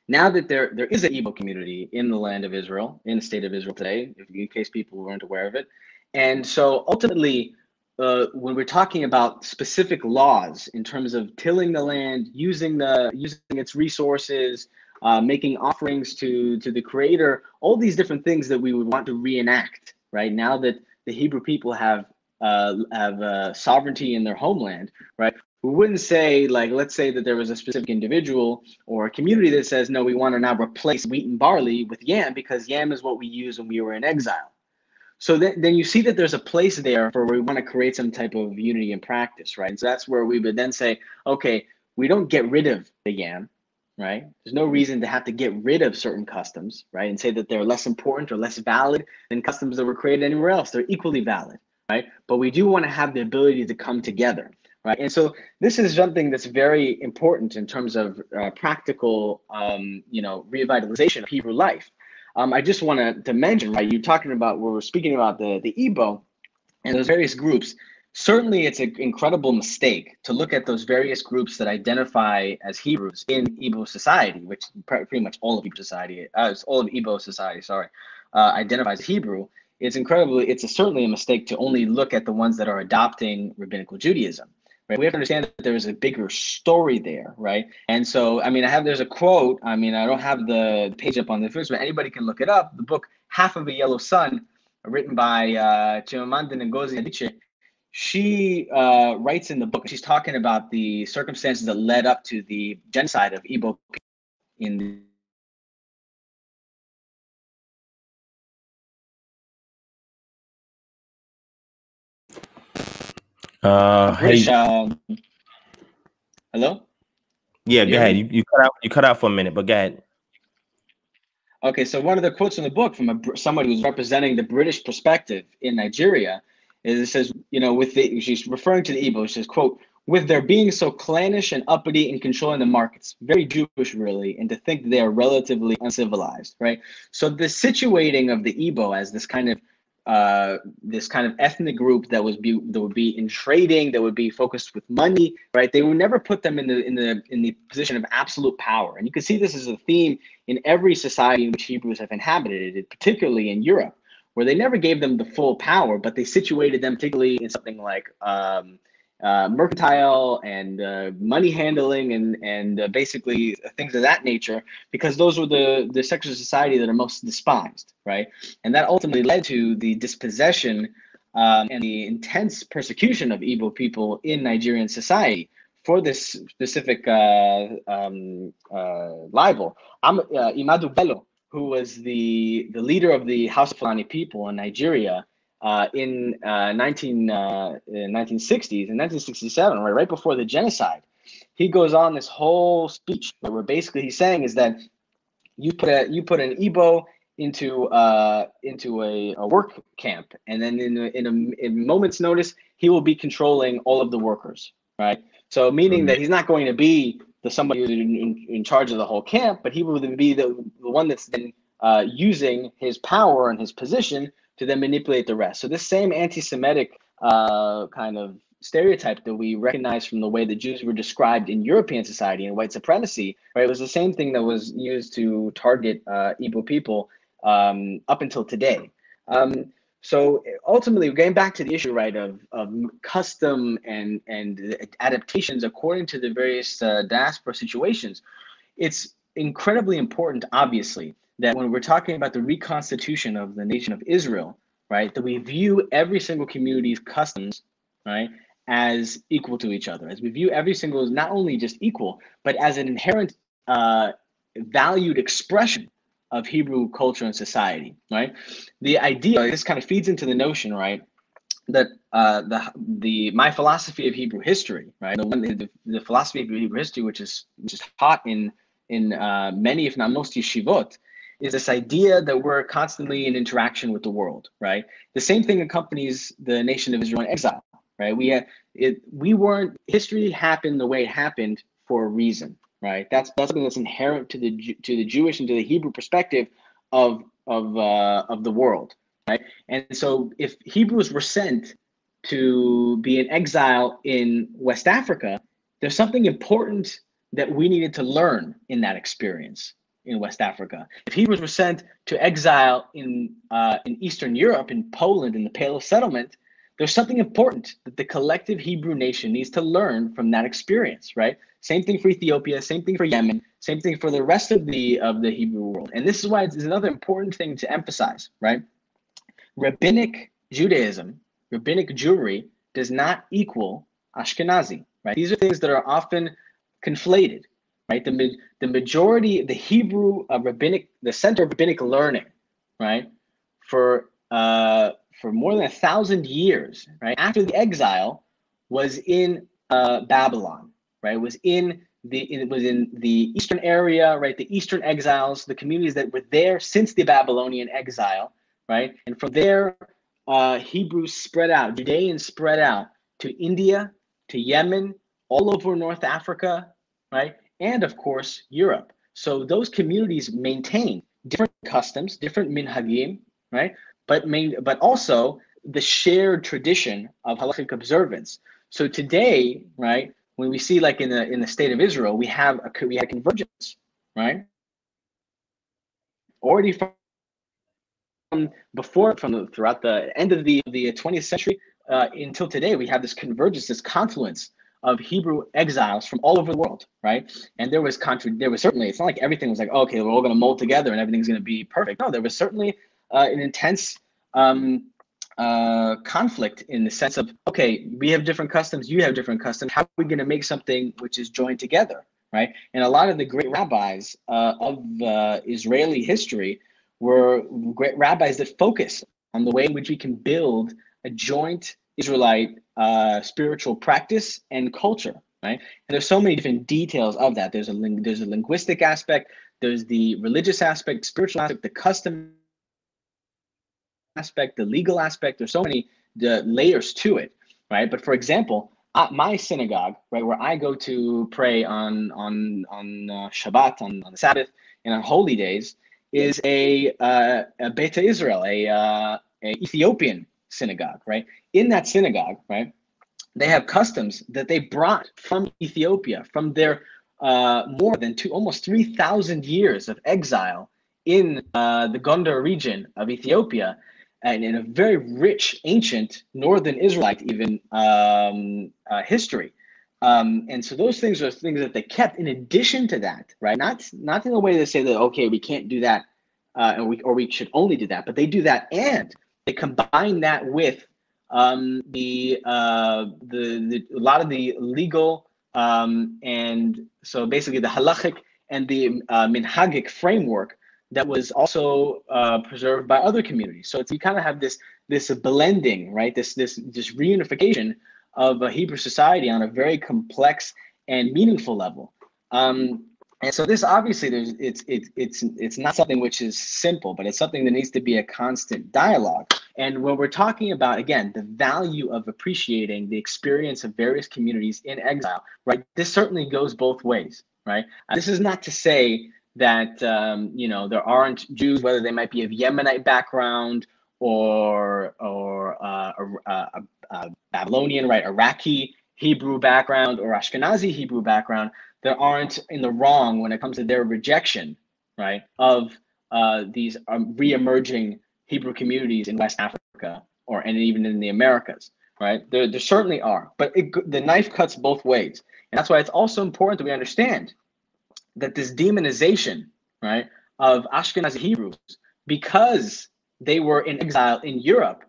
Now that there there is an Ebla community in the land of Israel, in the state of Israel today, if, in case people weren't aware of it. And so ultimately, uh, when we're talking about specific laws in terms of tilling the land, using the using its resources, uh, making offerings to to the Creator, all these different things that we would want to reenact, right? Now that the Hebrew people have Uh, have uh, sovereignty in their homeland, right? We wouldn't say, like, let's say that there was a specific individual or a community that says, no, we want to now replace wheat and barley with yam because yam is what we used when we were in exile. So th then you see that there's a place there for where we want to create some type of unity in practice, right? And so that's where we would then say, okay, we don't get rid of the yam, right? There's no reason to have to get rid of certain customs, right? And say that they're less important or less valid than customs that were created anywhere else. They're equally valid. Right? But we do want to have the ability to come together, right? And so this is something that's very important in terms of uh, practical, um, you know, revitalization of Hebrew life. Um, I just want to mention, right, you're talking about, we're speaking about the, the Igbo and those various groups. Certainly, it's an incredible mistake to look at those various groups that identify as Hebrews in Igbo society, which pretty much all of Igbo society, uh, all of Igbo society, sorry, uh, identifies as Hebrew. It's incredibly, it's a, certainly a mistake to only look at the ones that are adopting rabbinical Judaism. Right? We have to understand that there is a bigger story there, right? And so, I mean, I have there's a quote. I mean, I don't have the page up on the first, but anybody can look it up. The book "Half of a Yellow Sun," written by uh, Chimamanda Ngozi Adichie. She uh, writes in the book, she's talking about the circumstances that led up to the genocide of Igbo people in the Uh, British, hey. um, hello? Yeah, go yeah. ahead. You, you, cut out, you cut out for a minute, but go ahead. Okay, so one of the quotes in the book from a, somebody who's representing the British perspective in Nigeria is it says, you know, with the, she's referring to the Igbo, she says, quote, with their being so clannish and uppity in controlling the markets, very Jewish really, and to think that they are relatively uncivilized, right? So the situating of the Igbo as this kind of, uh, this kind of ethnic group that was be, that would be in trading, that would be focused with money, right? They would never put them in the, in the, in the position of absolute power. And you can see this as a theme in every society in which Hebrews have inhabited, particularly in Europe, where they never gave them the full power, but they situated them particularly in something like um, uh, mercantile and uh, money handling and and uh, basically things of that nature, because those were the, the sectors of society that are most despised, right? And that ultimately led to the dispossession um, and the intense persecution of Igbo people in Nigerian society for this specific uh, um, uh, libel. I'm, uh, Imadu Bello, who was the the leader of the House of Fulani people in Nigeria uh, in uh, nineteen sixties, in nineteen sixty-seven, right, right before the genocide. He goes on this whole speech where basically he's saying is that you put a you put an Igbo into uh, into a, a work camp, and then in a, in a in moment's notice he will be controlling all of the workers, right? So meaning mm-hmm. that he's not going to be the somebody who's in, in, in charge of the whole camp, but he will then be the, the one that's then uh, using his power and his position to then manipulate the rest. So this same anti-Semitic uh, kind of stereotype that we recognize from the way the Jews were described in European society and white supremacy, right, it was the same thing that was used to target uh, Igbo people um, up until today. Um, So ultimately, going back to the issue, right, of, of custom and, and adaptations according to the various uh, diaspora situations, it's incredibly important, obviously, that when we're talking about the reconstitution of the nation of Israel, right, that we view every single community's customs, right, as equal to each other, as we view every single as not only just equal, but as an inherent uh, valued expression of Hebrew culture and society, right? The idea, this kind of feeds into the notion, right, that uh, the the my philosophy of Hebrew history, right, the, one, the, the philosophy of Hebrew history, which is just hot in in uh, many, if not most, yeshivot, is this idea that we're constantly in interaction with the world, right? The same thing accompanies the nation of Israel in exile, right? We had it. We weren't. History happened the way it happened for a reason. Right, that's that's something that's inherent to the to the Jewish and to the Hebrew perspective of of uh, of the world, right? And so, if Hebrews were sent to be in exile in West Africa, there's something important that we needed to learn in that experience in West Africa. If Hebrews were sent to exile in uh, in Eastern Europe, in Poland, in the Pale of Settlement, there's something important that the collective Hebrew nation needs to learn from that experience, right? Same thing for Ethiopia, same thing for Yemen, same thing for the rest of the of the Hebrew world. And this is why it's, it's another important thing to emphasize, right? Rabbinic Judaism, rabbinic Jewry does not equal Ashkenazi, right? These are things that are often conflated, right? The, the majority, the Hebrew uh, rabbinic, the center of rabbinic learning, right? For uh, for more than a thousand years, right, after the exile, was in uh, Babylon, right, was in the it was in the eastern area, right, the eastern exiles, the communities that were there since the Babylonian exile, right, and from there, uh, Hebrews spread out, Judeans spread out to India, to Yemen, all over North Africa, right, and of course Europe. So those communities maintained different customs, different minhagim, right. But, main, but also the shared tradition of halakhic observance. So today, right, when we see like in the in the state of Israel, we have a we had a convergence, right? Already from before, from the, throughout the end of the the twentieth century uh, until today, we have this convergence, this confluence of Hebrew exiles from all over the world, right? And there was contra there was certainly, it's not like everything was like, oh, okay, we're all going to mold together and everything's going to be perfect. No, there was certainly uh, an intense Um, uh, conflict in the sense of, okay, we have different customs, you have different customs, how are we going to make something which is joined together, right? And a lot of the great rabbis uh, of uh, Israeli history were great rabbis that focus on the way in which we can build a joint Israelite uh, spiritual practice and culture, right? And there's so many different details of that. There's a, ling there's a linguistic aspect, there's the religious aspect, spiritual aspect, the custom aspect, the legal aspect. There's so many the layers to it, right? But for example, at my synagogue, right, where I go to pray on on on uh, Shabbat, on, on the Sabbath, and on holy days, is a uh, a Beta Israel, a, uh, a Ethiopian synagogue, right? In that synagogue, right, they have customs that they brought from Ethiopia, from their uh, more than two, almost three thousand years of exile in uh, the Gondar region of Ethiopia. And in a very rich, ancient northern Israelite even um, uh, history, um, and so those things are things that they kept. In addition to that, right? Not not in a way they say that okay, we can't do that, uh, and we or we should only do that, but they do that, and they combine that with um, the, uh, the the a lot of the legal um, and so basically the halachic and the uh, minhagic framework that was also uh, preserved by other communities. So it's, you kind of have this this blending, right? This this this reunification of a Hebrew society on a very complex and meaningful level. Um, and so this obviously, there's it's it's it's it's not something which is simple, but it's something that needs to be a constant dialogue. And when we're talking about, again, the value of appreciating the experience of various communities in exile, right? This certainly goes both ways, right? This is not to say that um, you know, there aren't Jews, whether they might be of Yemenite background or or uh, a, a, a Babylonian, right, Iraqi Hebrew background or Ashkenazi Hebrew background, that aren't in the wrong when it comes to their rejection, right, of uh, these um, re-emerging Hebrew communities in West Africa or and even in the Americas, right? There, there certainly are, but it, the knife cuts both ways, and that's why it's also important that we understand that this demonization, right, of Ashkenazi Hebrews because they were in exile in Europe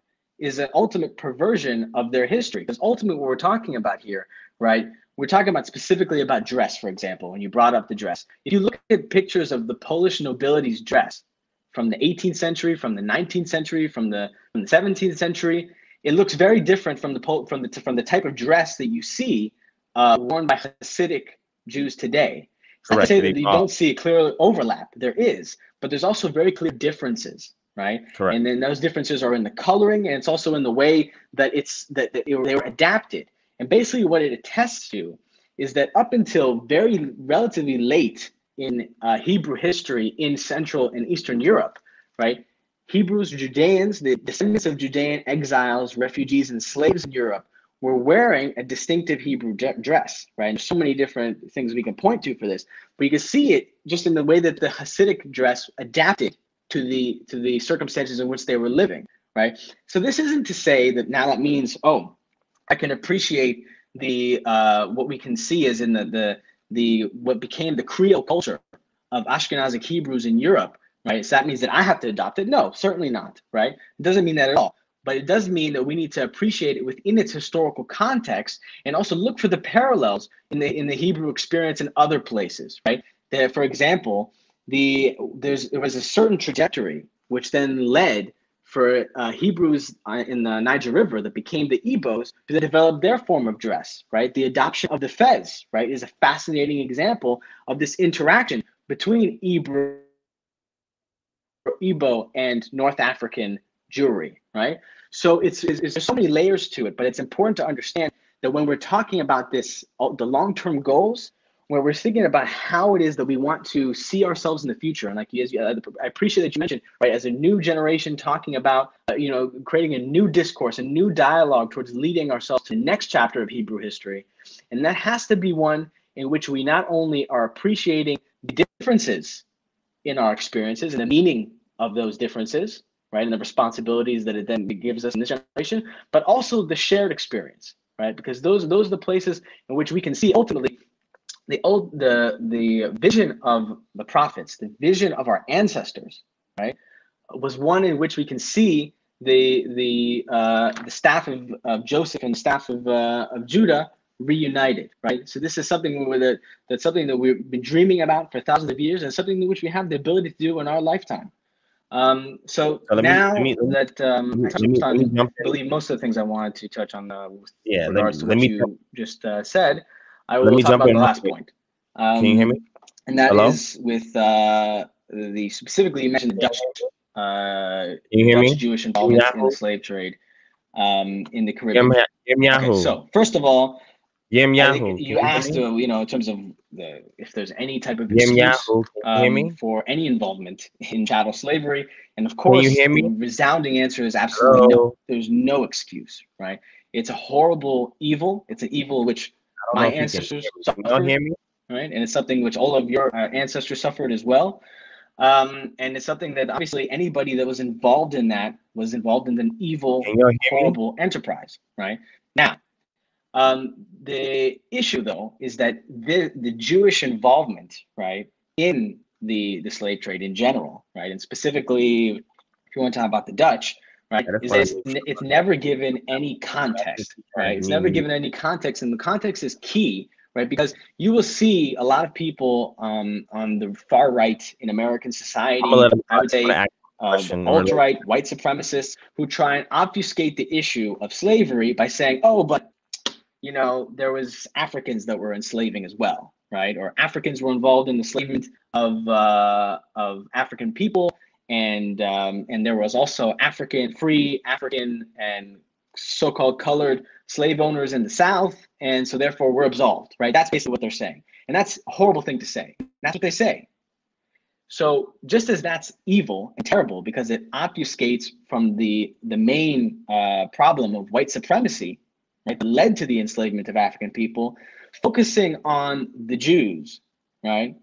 is an ultimate perversion of their history. Because ultimately what we're talking about here, right, we're talking about specifically about dress, for example, when you brought up the dress. If you look at pictures of the Polish nobility's dress from the eighteenth century, from the nineteenth century, from the, from the seventeenth century, it looks very different from the, from the, from the type of dress that you see uh, worn by Hasidic Jews today. I say that you don't see a clear overlap. There is, but there's also very clear differences, right? Correct. And then those differences are in the coloring, and it's also in the way that it's that, that it, they were adapted. And basically, what it attests to is that up until very relatively late in uh, Hebrew history in Central and Eastern Europe, right, Hebrews, Judeans, the descendants of Judean exiles, refugees, and slaves in Europe, we're wearing a distinctive Hebrew dress, right? And there's so many different things we can point to for this, but you can see it just in the way that the Hasidic dress adapted to the to the circumstances in which they were living, right? So this isn't to say that now that means, oh, I can appreciate the uh, what we can see as in the the the what became the Creole culture of Ashkenazic Hebrews in Europe, right? So that means that I have to adopt it? No, certainly not, right? It doesn't mean that at all. But it does mean that we need to appreciate it within its historical context, and also look for the parallels in the in the Hebrew experience in other places, right? That, for example, the there's there was a certain trajectory which then led for uh, Hebrews in the Niger River that became the Igbos, to develop their form of dress, right? The adoption of the fez, right, is a fascinating example of this interaction between Hebrew, Igbo, and North African Jewry, right? So it's, it's, it's there's so many layers to it, but it's important to understand that when we're talking about this, the long-term goals, where we're thinking about how it is that we want to see ourselves in the future. And like, as you, I appreciate that you mentioned, right, as a new generation talking about, uh, you know, creating a new discourse, a new dialogue towards leading ourselves to the next chapter of Hebrew history. And that has to be one in which we not only are appreciating the differences in our experiences and the meaning of those differences, right, and the responsibilities that it then gives us in this generation, but also the shared experience, right? Because those, those are the places in which we can see ultimately the old, the the vision of the prophets, the vision of our ancestors, right, was one in which we can see the the uh, the staff of, of Joseph and the staff of uh, of Judah reunited, right. So this is something where that that's something that we've been dreaming about for thousands of years, and something in which we have the ability to do in our lifetime. Um, so uh, now me, me, that um, me, me, on, me, I believe most of the things I wanted to touch on uh, with yeah, regards let, to what you jump. just uh, said. I will Let me talk jump about in the last point. Um, Can you hear me? And that Hello? is with uh, the specifically you mentioned the Dutch, uh, you Dutch Jewish involvement in the slave trade um, in the Caribbean. Yem Yahoo. Okay, so first of all, Yem Yahoo. You asked, you, uh, you know, in terms of the, if there's any type of excuse um, for any involvement in chattel slavery, and of course, you hear me? The resounding answer is absolutely Hello? no. There's no excuse, right? It's a horrible evil. It's an evil which my ancestors suffered, don't hear me. Right? And it's something which all of your uh, ancestors suffered as well. Um, and it's something that obviously anybody that was involved in that was involved in an evil, horrible me? enterprise, right? Now, um, the issue though is that the, the Jewish involvement, right, in the, the slave trade in general, right, and specifically, if you want to talk about the Dutch, right, is it's, it's never given any context, right? It's never given any context, and the context is key, right? Because you will see a lot of people um, on the far right in American society, I would say um, alt-right, white supremacists, who try and obfuscate the issue of slavery by saying, oh, but, you know, there was Africans that were enslaving as well, right? Or Africans were involved in the enslavement of, uh, of African people. And um, and there was also African, free African and so-called colored slave owners in the South. And so therefore we're absolved, right? That's basically what they're saying. And that's a horrible thing to say. That's what they say. So just as that's evil and terrible because it obfuscates from the, the main uh, problem of white supremacy, right, that led to the enslavement of African people, focusing on the Jews, right,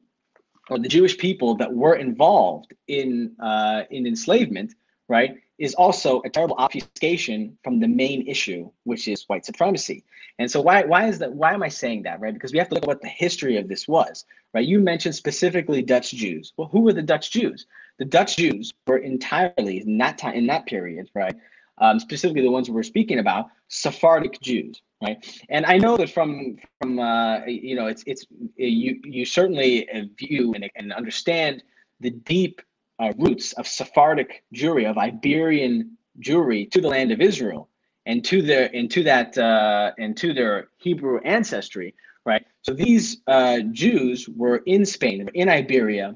or the Jewish people that were involved in uh, in enslavement, right, is also a terrible obfuscation from the main issue, which is white supremacy. And so why why is that? Why am I saying that, right? Because we have to look at what the history of this was, right? You mentioned specifically Dutch Jews. Well, who were the Dutch Jews? The Dutch Jews were entirely in that time, in that period, right? Um, specifically the ones we're speaking about, Sephardic Jews, right? And I know that from from uh, you know, it's it's you you certainly view and, and understand the deep uh, roots of Sephardic Jewry, of Iberian Jewry, to the land of Israel and to their and to that uh, and to their Hebrew ancestry, right? So these uh, Jews were in Spain, in Iberia,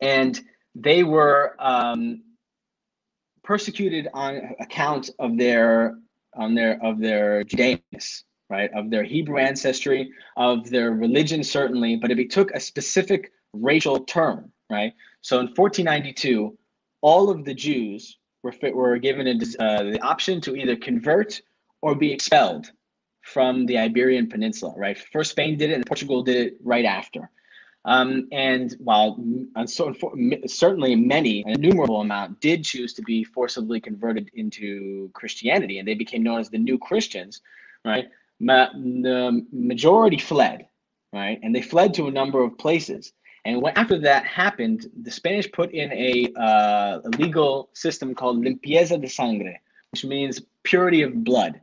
and they were um, persecuted on account of their on their of their Judaism, right, of their Hebrew ancestry, of their religion certainly, but it took a specific racial term, right? So in fourteen ninety-two, all of the Jews were fit, were given a, uh, the option to either convert or be expelled from the Iberian Peninsula, right? First Spain did it, and Portugal did it right after. Um, and while and so, certainly many, an innumerable amount, did choose to be forcibly converted into Christianity, and they became known as the New Christians, right? Ma the majority fled, right? And they fled to a number of places. And when, after that happened, the Spanish put in a, uh, a legal system called limpieza de sangre, which means purity of blood.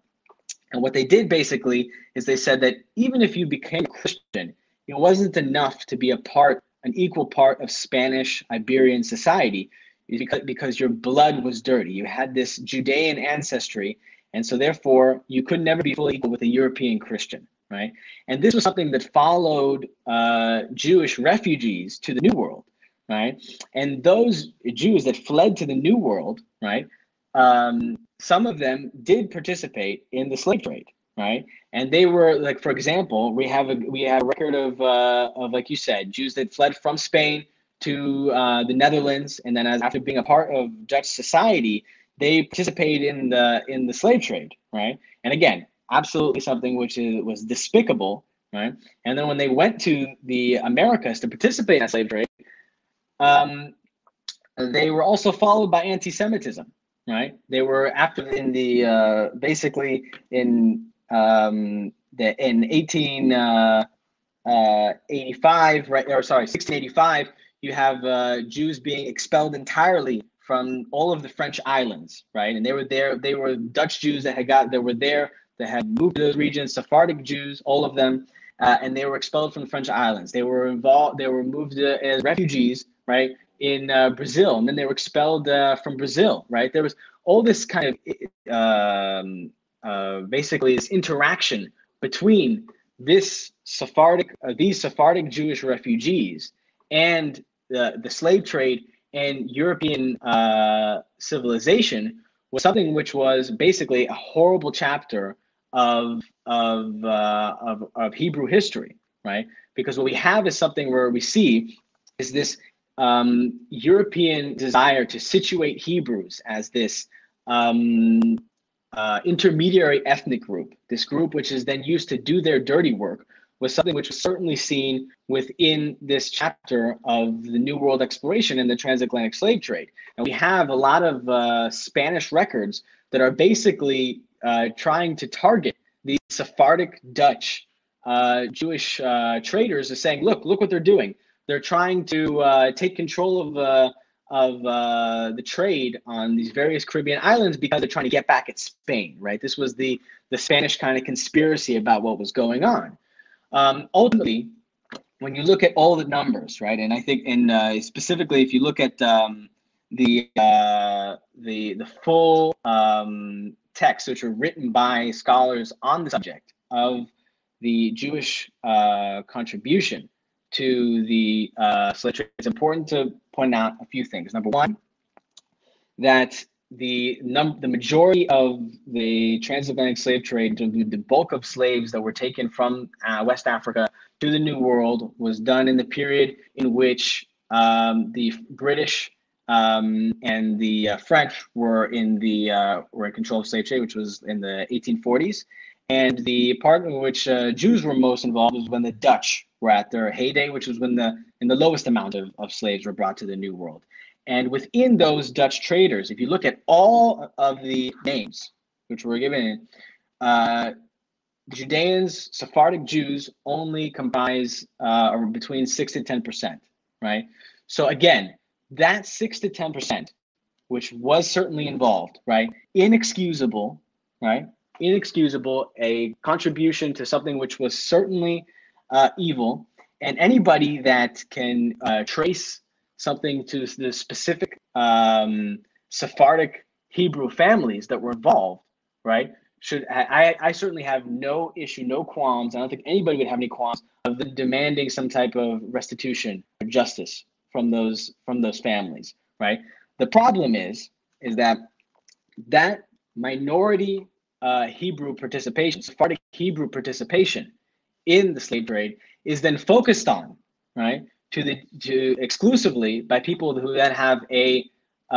And what they did basically is they said that even if you became a Christian, it wasn't enough to be a part, an equal part of Spanish Iberian society, because, because your blood was dirty. You had this Judean ancestry, and so therefore you could never be fully equal with a European Christian, right? And this was something that followed uh, Jewish refugees to the New World, right? And those Jews that fled to the New World, right, um, some of them did participate in the slave trade, right? And they were like, for example, we have a we have a record of uh, of like you said, Jews that fled from Spain to uh, the Netherlands, and then as, after being a part of Dutch society, they participated in the in the slave trade, right? And again, absolutely something which is, was despicable, right? And then when they went to the Americas to participate in that slave trade, um, they were also followed by anti-Semitism, right? They were after in the uh, basically in um, the in eighteen eighty-five, right? Or sorry, sixteen eighty-five. You have uh, Jews being expelled entirely from all of the French islands, right? And they were there. They were Dutch Jews that had got that were there that had moved to those regions. Sephardic Jews, all of them, uh, and they were expelled from the French islands. They were involved. They were moved uh, as refugees, right? in uh, Brazil, and then they were expelled uh, from Brazil, right? There was all this kind of, um, uh, basically this interaction between this Sephardic, uh, these Sephardic Jewish refugees and the, the slave trade and European uh, civilization was something which was basically a horrible chapter of, of, uh, of, of Hebrew history, right? Because what we have is something where we see is this Um, European desire to situate Hebrews as this um, uh, intermediary ethnic group, this group which is then used to do their dirty work, was something which was certainly seen within this chapter of the New World exploration and the transatlantic slave trade. And we have a lot of uh, Spanish records that are basically uh, trying to target these Sephardic Dutch uh, Jewish uh, traders as saying, look, look what they're doing. They're trying to uh, take control of, uh, of uh, the trade on these various Caribbean islands because they're trying to get back at Spain, right? This was the, the Spanish kind of conspiracy about what was going on. Um, ultimately, when you look at all the numbers, right, and I think in, uh, specifically if you look at um, the, uh, the, the full um, texts which were written by scholars on the subject of the Jewish uh, contribution to the uh, slave trade, it's important to point out a few things. Number one, that the num the majority of the transatlantic slave trade, the, the bulk of slaves that were taken from uh, West Africa to the New World, was done in the period in which um, the British um, and the uh, French were in the uh, were in control of slave trade, which was in the eighteen forties. And the part in which uh, Jews were most involved was when the Dutch were at their heyday, which was when the in the lowest amount of, of slaves were brought to the New World. And within those Dutch traders, if you look at all of the names which were given, uh, Judeans, Sephardic Jews only comprise uh, between six to ten percent, right? So again, that six to ten percent, which was certainly involved, right? Inexcusable, right? Inexcusable, a contribution to something which was certainly uh, evil. And anybody that can uh, trace something to the specific um, Sephardic Hebrew families that were involved, right, should I, I certainly have no issue, no qualms. I don't think anybody would have any qualms of them demanding some type of restitution or justice from those from those families, right? The problem is, is that that minority Uh, Hebrew participation, Sephardic Hebrew participation in the slave trade is then focused on, right, to the to exclusively by people who then have a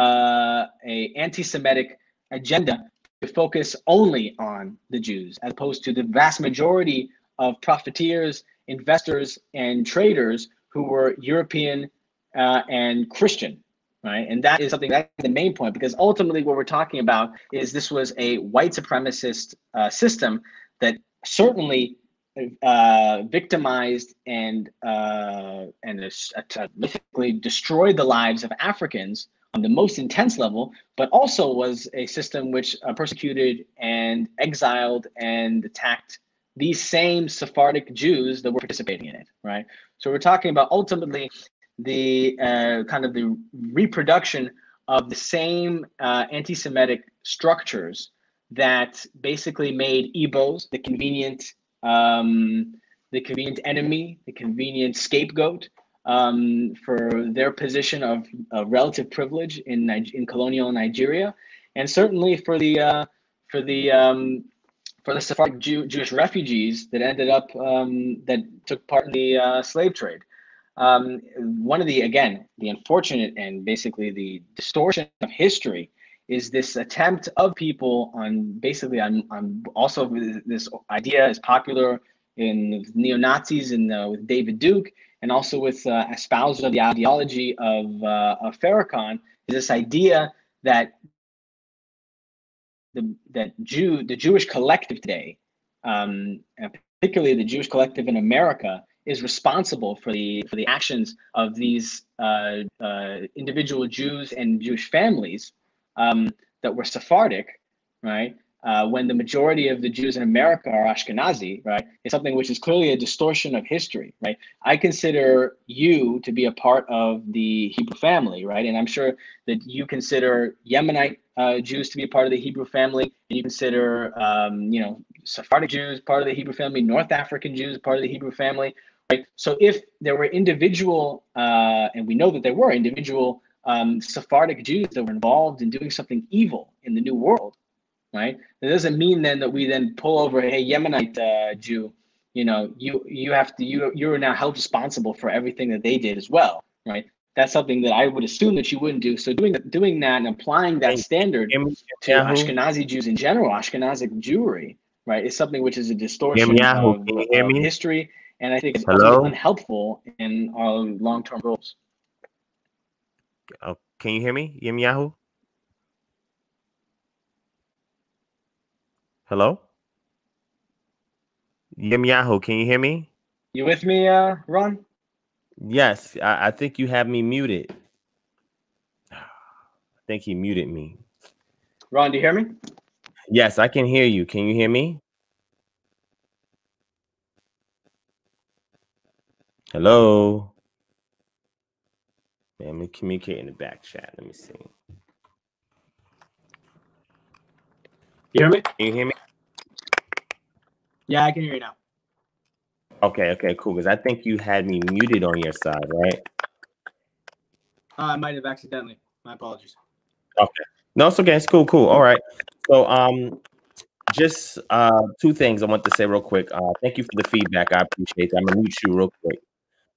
uh, a anti-Semitic agenda to focus only on the Jews, as opposed to the vast majority of profiteers, investors, and traders who were European uh, and Christian. Right, and that is something that's the main point, because ultimately what we're talking about is this was a white supremacist uh, system that certainly uh, victimized and uh, and uh, mythically destroyed the lives of Africans on the most intense level, but also was a system which uh, persecuted and exiled and attacked these same Sephardic Jews that were participating in it. Right, so we're talking about ultimately the uh, kind of the reproduction of the same uh, anti-Semitic structures that basically made Igbos the convenient, um, the convenient enemy, the convenient scapegoat um, for their position of uh, relative privilege in in colonial Nigeria, and certainly for the uh, for the um, for the Sephardic Jew, Jewish refugees that ended up, um, that took part in the uh, slave trade. Um, one of the, again, the unfortunate and basically the distortion of history is this attempt of people on basically on, on also this idea is popular in neo-Nazis and uh, with David Duke, and also with uh, espousal of the ideology of, uh, of Farrakhan, is this idea that the that Jew the Jewish collective today, um, and particularly the Jewish collective in America, is responsible for the for the actions of these uh, uh, individual Jews and Jewish families um, that were Sephardic, right? Uh, when the majority of the Jews in America are Ashkenazi, right? It's something which is clearly a distortion of history, right? I consider you to be a part of the Hebrew family, right? And I'm sure that you consider Yemenite uh, Jews to be a part of the Hebrew family, and you consider, um, you know, Sephardic Jews part of the Hebrew family, North African Jews part of the Hebrew family, right? So if there were individual, uh, and we know that there were individual um, Sephardic Jews that were involved in doing something evil in the New World, right? It doesn't mean then that we then pull over, hey, Yemenite uh, Jew, you know, you you have to you you are now held responsible for everything that they did as well, right? That's something that I would assume that you wouldn't do. So doing doing that and applying that standard to Ashkenazi Jews in general, Ashkenazic Jewry, right, is something which is a distortion of, of history, and I think it's also unhelpful in our long-term goals. Uh, can you hear me, Yemyahu? Hello? Yemyahu, can you hear me? You with me, uh, Ron? Yes, I, I think you have me muted. I think he muted me. Ron, do you hear me? Yes, I can hear you. Can you hear me? Hello? Man, we communicate in the back chat. Let me see. You hear me? Can you hear me? Yeah, I can hear you now. Okay, okay, cool. Because I think you had me muted on your side, right? Uh, I might have accidentally. My apologies. Okay. No, it's okay. It's cool, cool. All right. So um, just uh, two things I want to say real quick. Uh, thank you for the feedback. I appreciate that. I'm going to mute you real quick.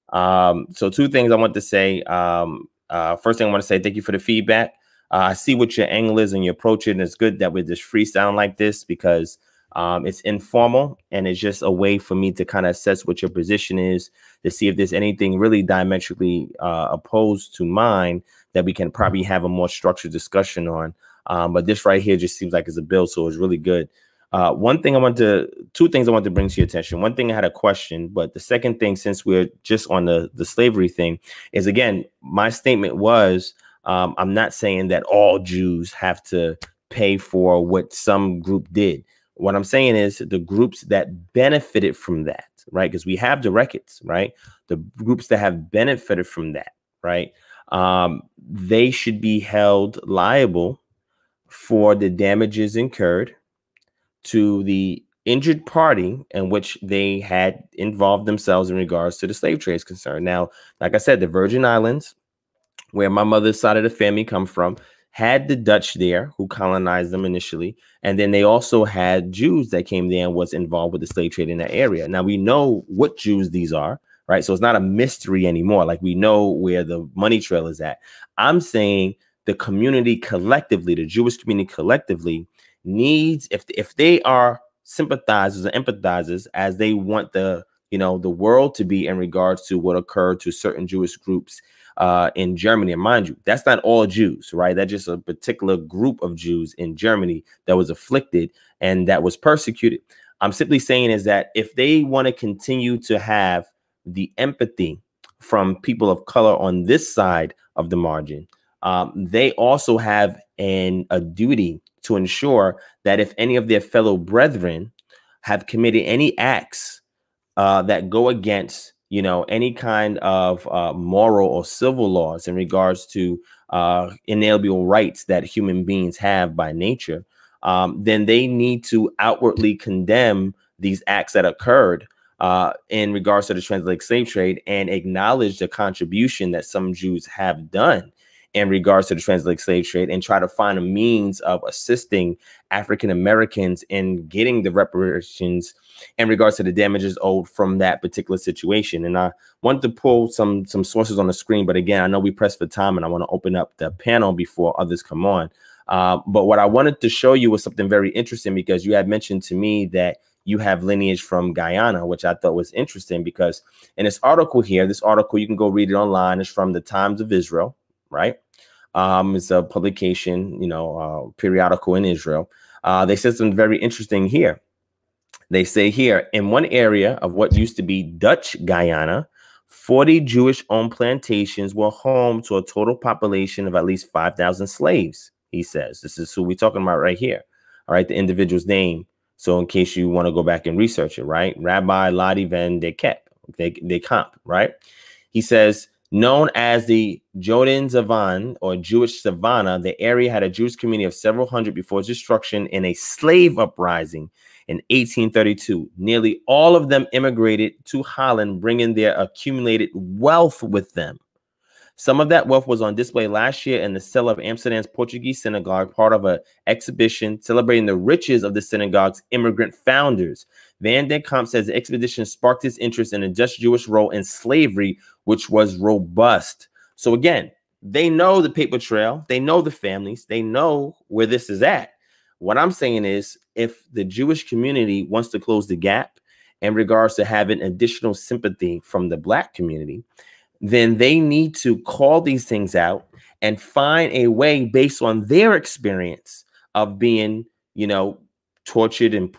Um, so two things I want to say. Um, uh, first thing I want to say, thank you for the feedback. Uh, I see what your angle is and your approach, and it's good that we're just freestyling like this because um, it's informal and it's just a way for me to kind of assess what your position is to see if there's anything really diametrically uh, opposed to mine that we can probably have a more structured discussion on. Um, but this right here just seems like it's a build, so it's really good. Uh, one thing I want to, two things I want to bring to your attention. One thing I had a question, but the second thing, since we're just on the, the slavery thing, is again, my statement was, Um, I'm not saying that all Jews have to pay for what some group did. What I'm saying is the groups that benefited from that, right? Because we have the records, right? The groups that have benefited from that, right? Um, they should be held liable for the damages incurred to the injured party in which they had involved themselves in regards to the slave trade is concerned. Now, like I said, the Virgin Islands, where my mother's side of the family come from, had the Dutch there who colonized them initially. And then they also had Jews that came there and was involved with the slave trade in that area. Now we know what Jews these are, right? So it's not a mystery anymore. Like we know where the money trail is at. I'm saying the community collectively, the Jewish community collectively needs, if, if they are sympathizers and empathizers as they want the, you know, the world to be in regards to what occurred to certain Jewish groups Uh, in Germany, and mind you, that's not all Jews, right? That's just a particular group of Jews in Germany that was afflicted and that was persecuted. I'm simply saying is that if they want to continue to have the empathy from people of color on this side of the margin, um, they also have an, a duty to ensure that if any of their fellow brethren have committed any acts uh, that go against, you know, any kind of uh, moral or civil laws in regards to uh, inalienable rights that human beings have by nature, um, then they need to outwardly condemn these acts that occurred uh, in regards to the transatlantic slave trade and acknowledge the contribution that some Jews have done in regards to the transatlantic slave trade and try to find a means of assisting African Americans in getting the reparations in regards to the damages owed from that particular situation. And I wanted to pull some some sources on the screen, but again, I know we pressed for time and I want to open up the panel before others come on. Uh, but what I wanted to show you was something very interesting, because you had mentioned to me that you have lineage from Guyana, which I thought was interesting, because in this article here, this article, you can go read it online. It's from the Times of Israel, right? Um, it's a publication, you know, uh, periodical in Israel. Uh, they said something very interesting here. They say here, in one area of what used to be Dutch Guyana, forty Jewish-owned plantations were home to a total population of at least five thousand slaves, he says. This is who we're talking about right here. All right, the individual's name. So in case you want to go back and research it, right? Rabbi Ladi van de Kemp, de, de Kamp, right? He says, known as the Jordan Zavan or Jewish Savannah, the area had a Jewish community of several hundred before its destruction in a slave uprising in eighteen thirty-two. Nearly all of them immigrated to Holland, bringing their accumulated wealth with them. Some of that wealth was on display last year in the cell of Amsterdam's Portuguese synagogue, part of an exhibition celebrating the riches of the synagogue's immigrant founders. Van de Kamp says the expedition sparked his interest in a just Jewish role in slavery, which was robust. So again, they know the paper trail. They know the families. They know where this is at. What I'm saying is, if the Jewish community wants to close the gap in regards to having additional sympathy from the Black community, then they need to call these things out and find a way based on their experience of being, you know, tortured and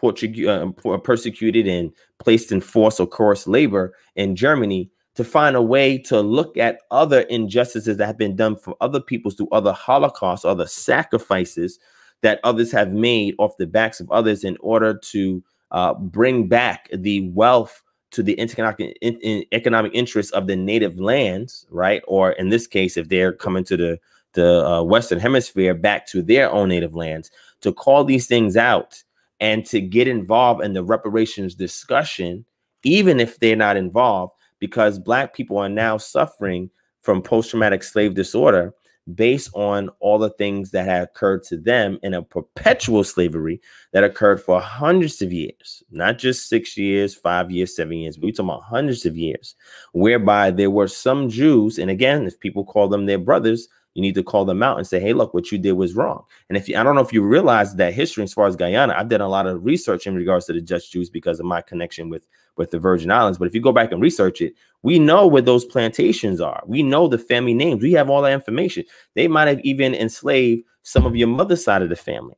uh, persecuted and placed in forced or coerced labor in Germany, to find a way to look at other injustices that have been done for other peoples through other Holocausts, other sacrifices that others have made off the backs of others, in order to uh, bring back the wealth to the economic, in, in economic interests of the native lands, right? Or in this case, if they're coming to the, the uh, Western Hemisphere, back to their own native lands, to call these things out and to get involved in the reparations discussion, even if they're not involved, because Black people are now suffering from post-traumatic slave disorder based on all the things that have occurred to them in a perpetual slavery that occurred for hundreds of years, not just six years, five years, seven years, but we're talking about hundreds of years, whereby there were some Jews. And again, if people call them their brothers, you need to call them out and say, hey, look, what you did was wrong. And if you, I don't know if you realize that history as far as Guyana, I've done a lot of research in regards to the Dutch Jews because of my connection with, with the Virgin Islands. But if you go back and research it, we know where those plantations are. We know the family names. We have all that information. They might have even enslaved some of your mother's side of the family.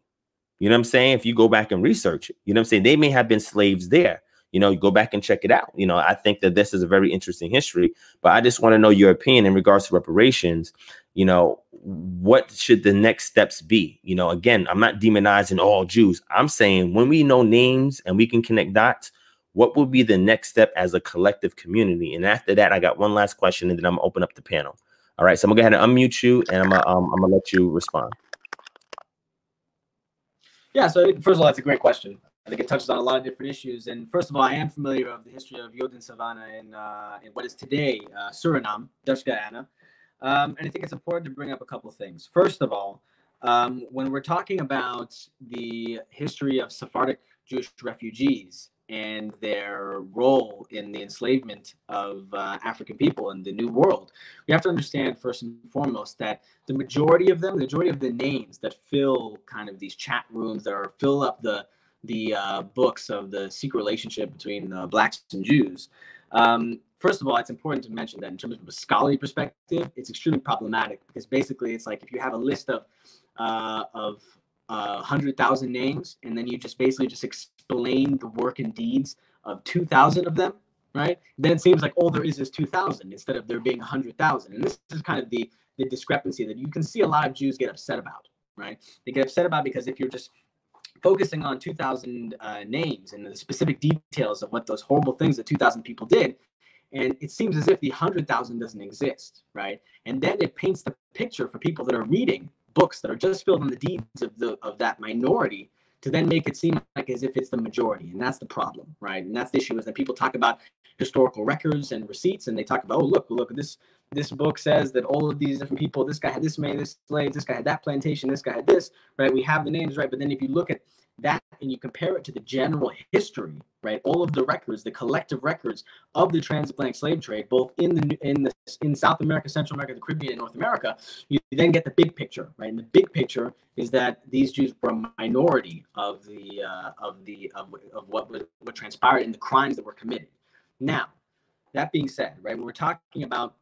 You know what I'm saying? If you go back and research it, you know what I'm saying? They may have been slaves there. You know, go back and check it out. You know, I think that this is a very interesting history, but I just want to know your opinion in regards to reparations. You know, what should the next steps be? You know, again, I'm not demonizing all Jews. I'm saying when we know names and we can connect dots, what will be the next step as a collective community? And after that, I got one last question and then I'm gonna open up the panel. All right, so I'm gonna go ahead and unmute you and I'm gonna, um, I'm gonna let you respond. Yeah, so first of all, that's a great question. I think it touches on a lot of different issues. And first of all, I am familiar with the history of Jordan Savannah in, uh, in what is today uh, Suriname, Dutch Guyana. Um, and I think it's important to bring up a couple of things. First of all, um, when we're talking about the history of Sephardic Jewish refugees and their role in the enslavement of uh, African people in the New World, we have to understand first and foremost that the majority of them, the majority of the names that fill kind of these chat rooms or fill up the the uh, books of the secret relationship between uh, Blacks and Jews. Um, first of all, it's important to mention that in terms of a scholarly perspective, it's extremely problematic, because basically it's like if you have a list of uh, of uh, one hundred thousand names, and then you just basically just explain the work and deeds of two thousand of them, right? Then it seems like all there is is two thousand instead of there being one hundred thousand. And this is kind of the, the discrepancy that you can see a lot of Jews get upset about, right? They get upset about because if you're just focusing on two thousand uh, names and the specific details of what those horrible things that two thousand people did, and it seems as if the one hundred thousand doesn't exist, right? And then it paints the picture for people that are reading books that are just filled on the deeds of the of that minority to then make it seem like as if it's the majority, and that's the problem, right? And that's the issue, is that people talk about historical records and receipts, and they talk about, oh, look, look, this this book says that all of these different people, this guy had this many, this slaves, this guy had that plantation, this guy had this, right? We have the names, right? But then if you look at that and you compare it to the general history, right? All of the records, the collective records of the transatlantic slave trade, both in the in the in South America, Central America, the Caribbean, and North America, you then get the big picture, right? And the big picture is that these Jews were a minority of the uh, of the of, of what was what transpired and the crimes that were committed. Now, that being said, right, when we're talking about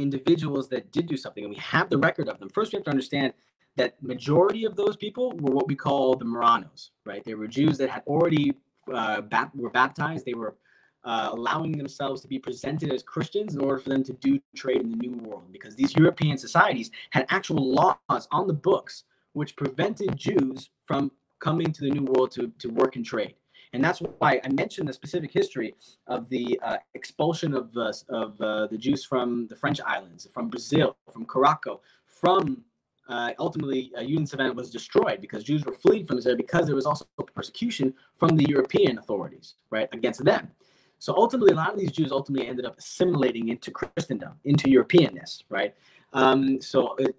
individuals that did do something, and we have the record of them, first we have to understand that majority of those people were what we call the Moranos, right? They were Jews that had already uh, bat- were baptized. They were uh, allowing themselves to be presented as Christians in order for them to do trade in the New World, because these European societies had actual laws on the books which prevented Jews from coming to the New World to, to work and trade. And that's why I mentioned the specific history of the uh, expulsion of, uh, of uh, the Jews from the French islands, from Brazil, from Caraco, from uh, ultimately uh, Union Savannah was destroyed because Jews were fleeing from there because there was also persecution from the European authorities, right, against them. So ultimately, a lot of these Jews ultimately ended up assimilating into Christendom, into Europeanness, right? Um, so it,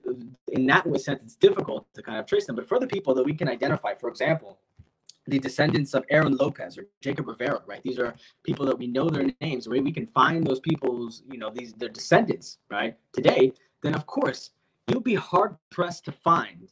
in that sense, it's difficult to kind of trace them. But for the people that we can identify, for example, the descendants of Aaron Lopez or Jacob Rivera, right? These are people that we know their names, right? We can find those people's, you know, these their descendants, right? Today, then of course, you'll be hard pressed to find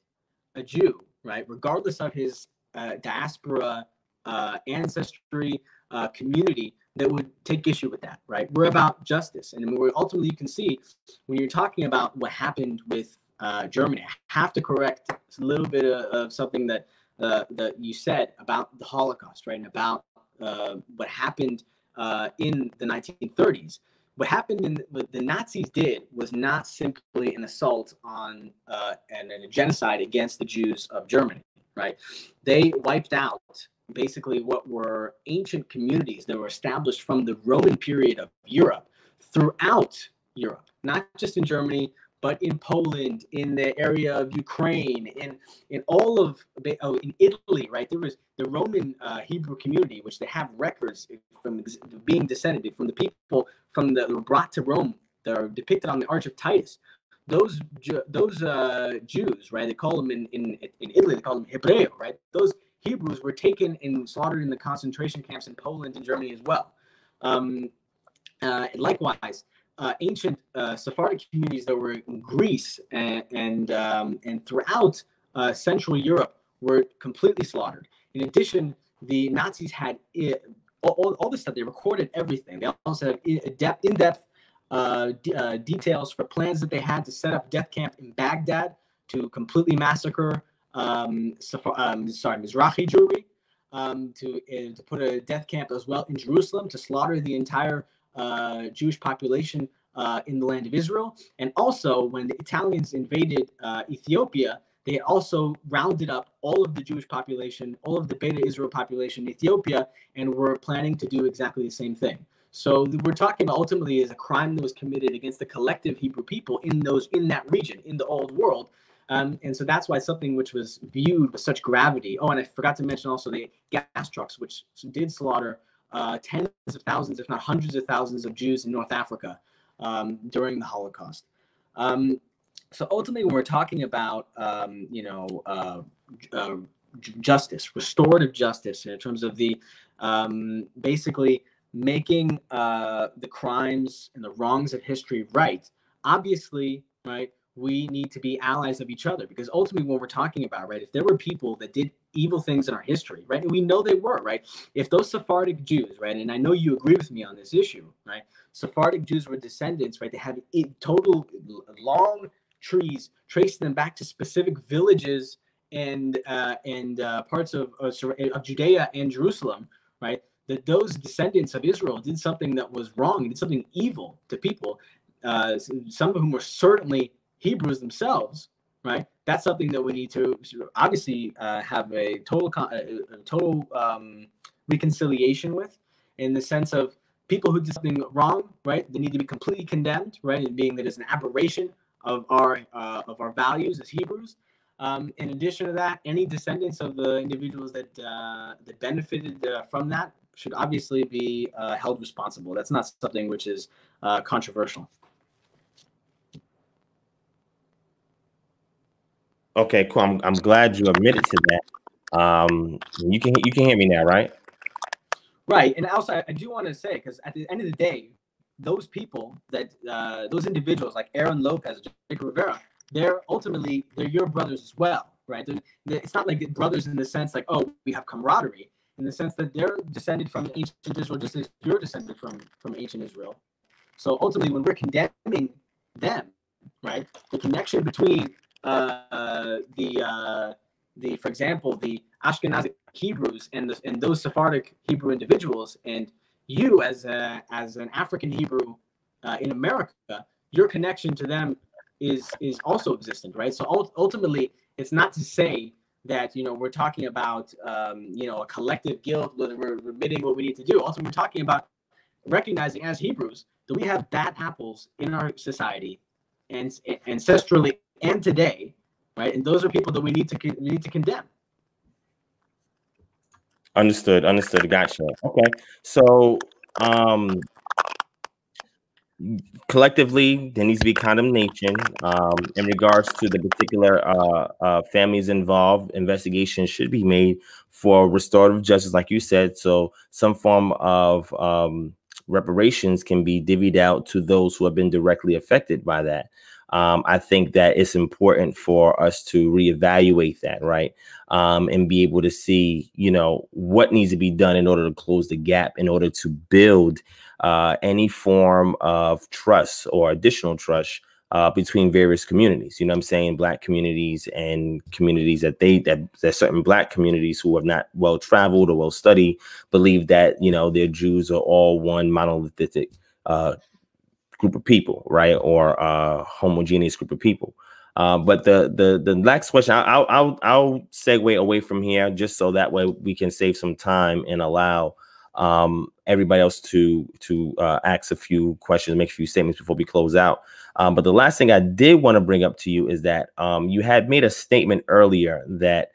a Jew, right? Regardless of his uh, diaspora, uh, ancestry, uh, community, that would take issue with that, right? We're about justice. And we're ultimately, you can see when you're talking about what happened with uh, Germany, I have to correct a little bit of, of something that Uh, that you said about the Holocaust, right, and about uh, what happened uh, in the nineteen thirties. What happened in what the Nazis did was not simply an assault on uh, and, and a genocide against the Jews of Germany, right? They wiped out basically what were ancient communities that were established from the Roman period of Europe throughout Europe, not just in Germany, but in Poland, in the area of Ukraine, in in all of oh, in Italy, right? There was the Roman uh, Hebrew community, which they have records from being descended from the people from the brought to Rome that are depicted on the Arch of Titus. Those those uh, Jews, right? They call them in, in in Italy, they call them Hebreo, right? Those Hebrews were taken and slaughtered in the concentration camps in Poland and Germany as well. Um, uh, likewise. Uh, ancient uh, Sephardic communities that were in Greece and and, um, and throughout uh, Central Europe were completely slaughtered. In addition, the Nazis had it, all, all this stuff. They recorded everything. They also had in-depth uh, d- uh, details for plans that they had to set up death camp in Baghdad to completely massacre um, Seph- um, sorry, Mizrahi Jewry, um, to, uh, to put a death camp as well in Jerusalem to slaughter the entire Uh, Jewish population uh, in the land of Israel. And also when the Italians invaded uh, Ethiopia, they also rounded up all of the Jewish population, all of the Beta Israel population in Ethiopia, and were planning to do exactly the same thing. So we're talking about ultimately is a crime that was committed against the collective Hebrew people in those in that region, in the old world. Um, and so that's why something which was viewed with such gravity. Oh, and I forgot to mention also the gas trucks, which did slaughter Uh, tens of thousands, if not hundreds of thousands of Jews in North Africa um, during the Holocaust. Um, so ultimately, when we're talking about, um, you know, uh, uh, justice, restorative justice in terms of the um, basically making uh, the crimes and the wrongs of history right, obviously, right, we need to be allies of each other, because ultimately what we're talking about, right, if there were people that did evil things in our history, right? And we know they were, right? If those Sephardic Jews, right? And I know you agree with me on this issue, right? Sephardic Jews were descendants, right? They had total long trees, traced them back to specific villages and uh, and uh, parts of, of of Judea and Jerusalem, right? That those descendants of Israel did something that was wrong, did something evil to people, uh, some of whom were certainly Hebrews themselves, right? That's something that we need to obviously uh, have a total con- a total um, reconciliation with, in the sense of people who did something wrong, right? They need to be completely condemned, right? And being that it's an aberration of our uh, of our values as Hebrews. Um, in addition to that, any descendants of the individuals that uh, that benefited uh, from that should obviously be uh, held responsible. That's not something which is uh, controversial. Okay, cool. I'm I'm glad you admitted to that. Um, you can you can hear me now, right? Right. And also, I do want to say, because at the end of the day, those people that uh, those individuals like Aaron Lopez, Jake Rivera, they're ultimately they're your brothers as well, right? They're, they're, it's not like brothers in the sense like, oh, we have camaraderie, in the sense that they're descended from ancient Israel, just as you're descended from from ancient Israel. So ultimately, when we're condemning them, right, the connection between Uh, the uh, the for example the Ashkenazic Hebrews and the, and those Sephardic Hebrew individuals, and you as a as an African Hebrew uh, in America, your connection to them is is also existent, right? So ul ultimately, it's not to say that you know we're talking about um, you know a collective guilt, whether we're admitting what we need to do. Also, we're talking about recognizing as Hebrews that we have bad apples in our society, and, and ancestrally. And today, right? And those are people that we need to we need to condemn. Understood. Understood. Gotcha. Okay. So, um, collectively, there needs to be condemnation um, in regards to the particular uh, uh, families involved. Investigation should be made for restorative justice, like you said. So, some form of um, reparations can be divvied out to those who have been directly affected by that. Um, I think that it's important for us to reevaluate that, right, um, and be able to see, you know, what needs to be done in order to close the gap, in order to build uh, any form of trust or additional trust uh, between various communities. You know what I'm saying? Black communities and communities that they that, that certain black communities who have not well traveled or well studied believe that, you know, their Jews are all one monolithic uh group of people, right, or a homogeneous group of people. Uh, but the the the next question, I'll I'll I'll segue away from here just so that way we can save some time and allow um, everybody else to to uh, ask a few questions, make a few statements before we close out. Um, but the last thing I did want to bring up to you is that um, you had made a statement earlier that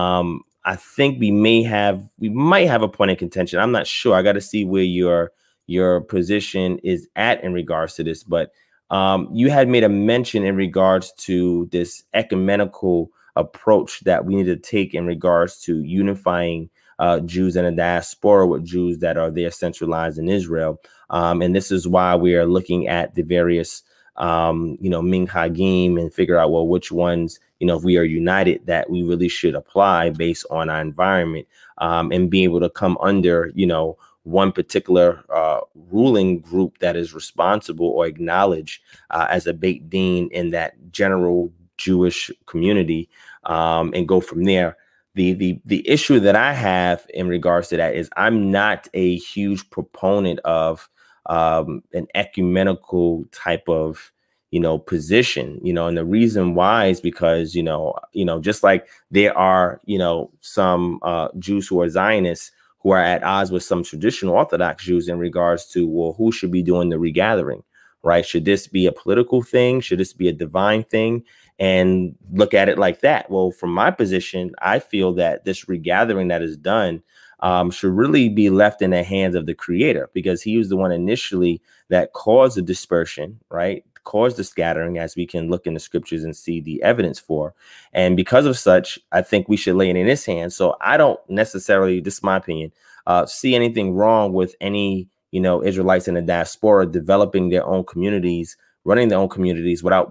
um, I think we may have we might have a point of contention. I'm not sure. I got to see where you're. Your position is at in regards to this, but um, you had made a mention in regards to this ecumenical approach that we need to take in regards to unifying uh, Jews in the diaspora with Jews that are there centralized in Israel. Um, and this is why we are looking at the various, um, you know, minhagim and figure out, well, which ones, you know, if we are united, that we really should apply based on our environment um, and be able to come under, you know, one particular uh, ruling group that is responsible or acknowledged uh, as a Beit Din in that general Jewish community um, and go from there. The, the, the issue that I have in regards to that is I'm not a huge proponent of um, an ecumenical type of, you know, position, you know, and the reason why is because, you know, you know, just like there are, you know, some uh, Jews who are Zionists who are at odds with some traditional Orthodox Jews in regards to, well, who should be doing the regathering, right? Should this be a political thing? Should this be a divine thing? And look at it like that. Well, from my position, I feel that this regathering that is done um, should really be left in the hands of the Creator, because he was the one initially that caused the dispersion, right? Caused the scattering, as we can look in the scriptures and see the evidence for. And because of such, I think we should lay it in his hands. So I don't necessarily, this is my opinion, uh, see anything wrong with any, you know, Israelites in the diaspora developing their own communities, running their own communities without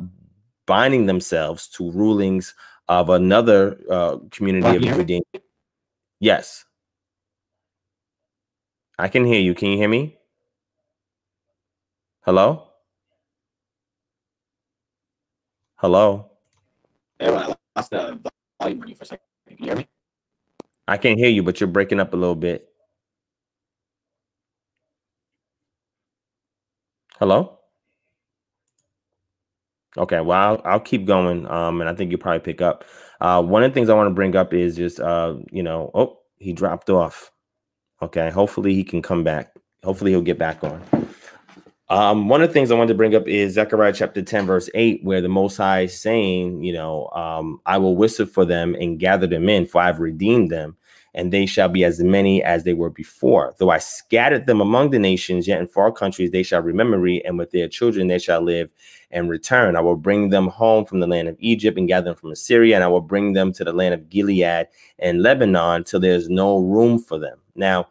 binding themselves to rulings of another uh, community of Judaism. Yes. I can hear you. Can you hear me? Hello? Hello. I lost the volume on you for a second. Can you hear me? I can hear you, but you're breaking up a little bit. Hello. Okay. Well, I'll, I'll keep going, um, and I think you'll probably pick up. Uh, one of the things I want to bring up is just, uh, you know, oh, he dropped off. Okay. Hopefully he can come back. Hopefully he'll get back on. Um, one of the things I wanted to bring up is Zechariah chapter ten, verse eight, where the Most High is saying, you know, um, I will whistle for them and gather them in, for I've redeemed them. and they shall be as many as they were before. Though I scattered them among the nations, yet in far countries they shall remember me, and with their children they shall live and return. I will bring them home from the land of Egypt and gather them from Assyria, and I will bring them to the land of Gilead and Lebanon till there's no room for them. Now,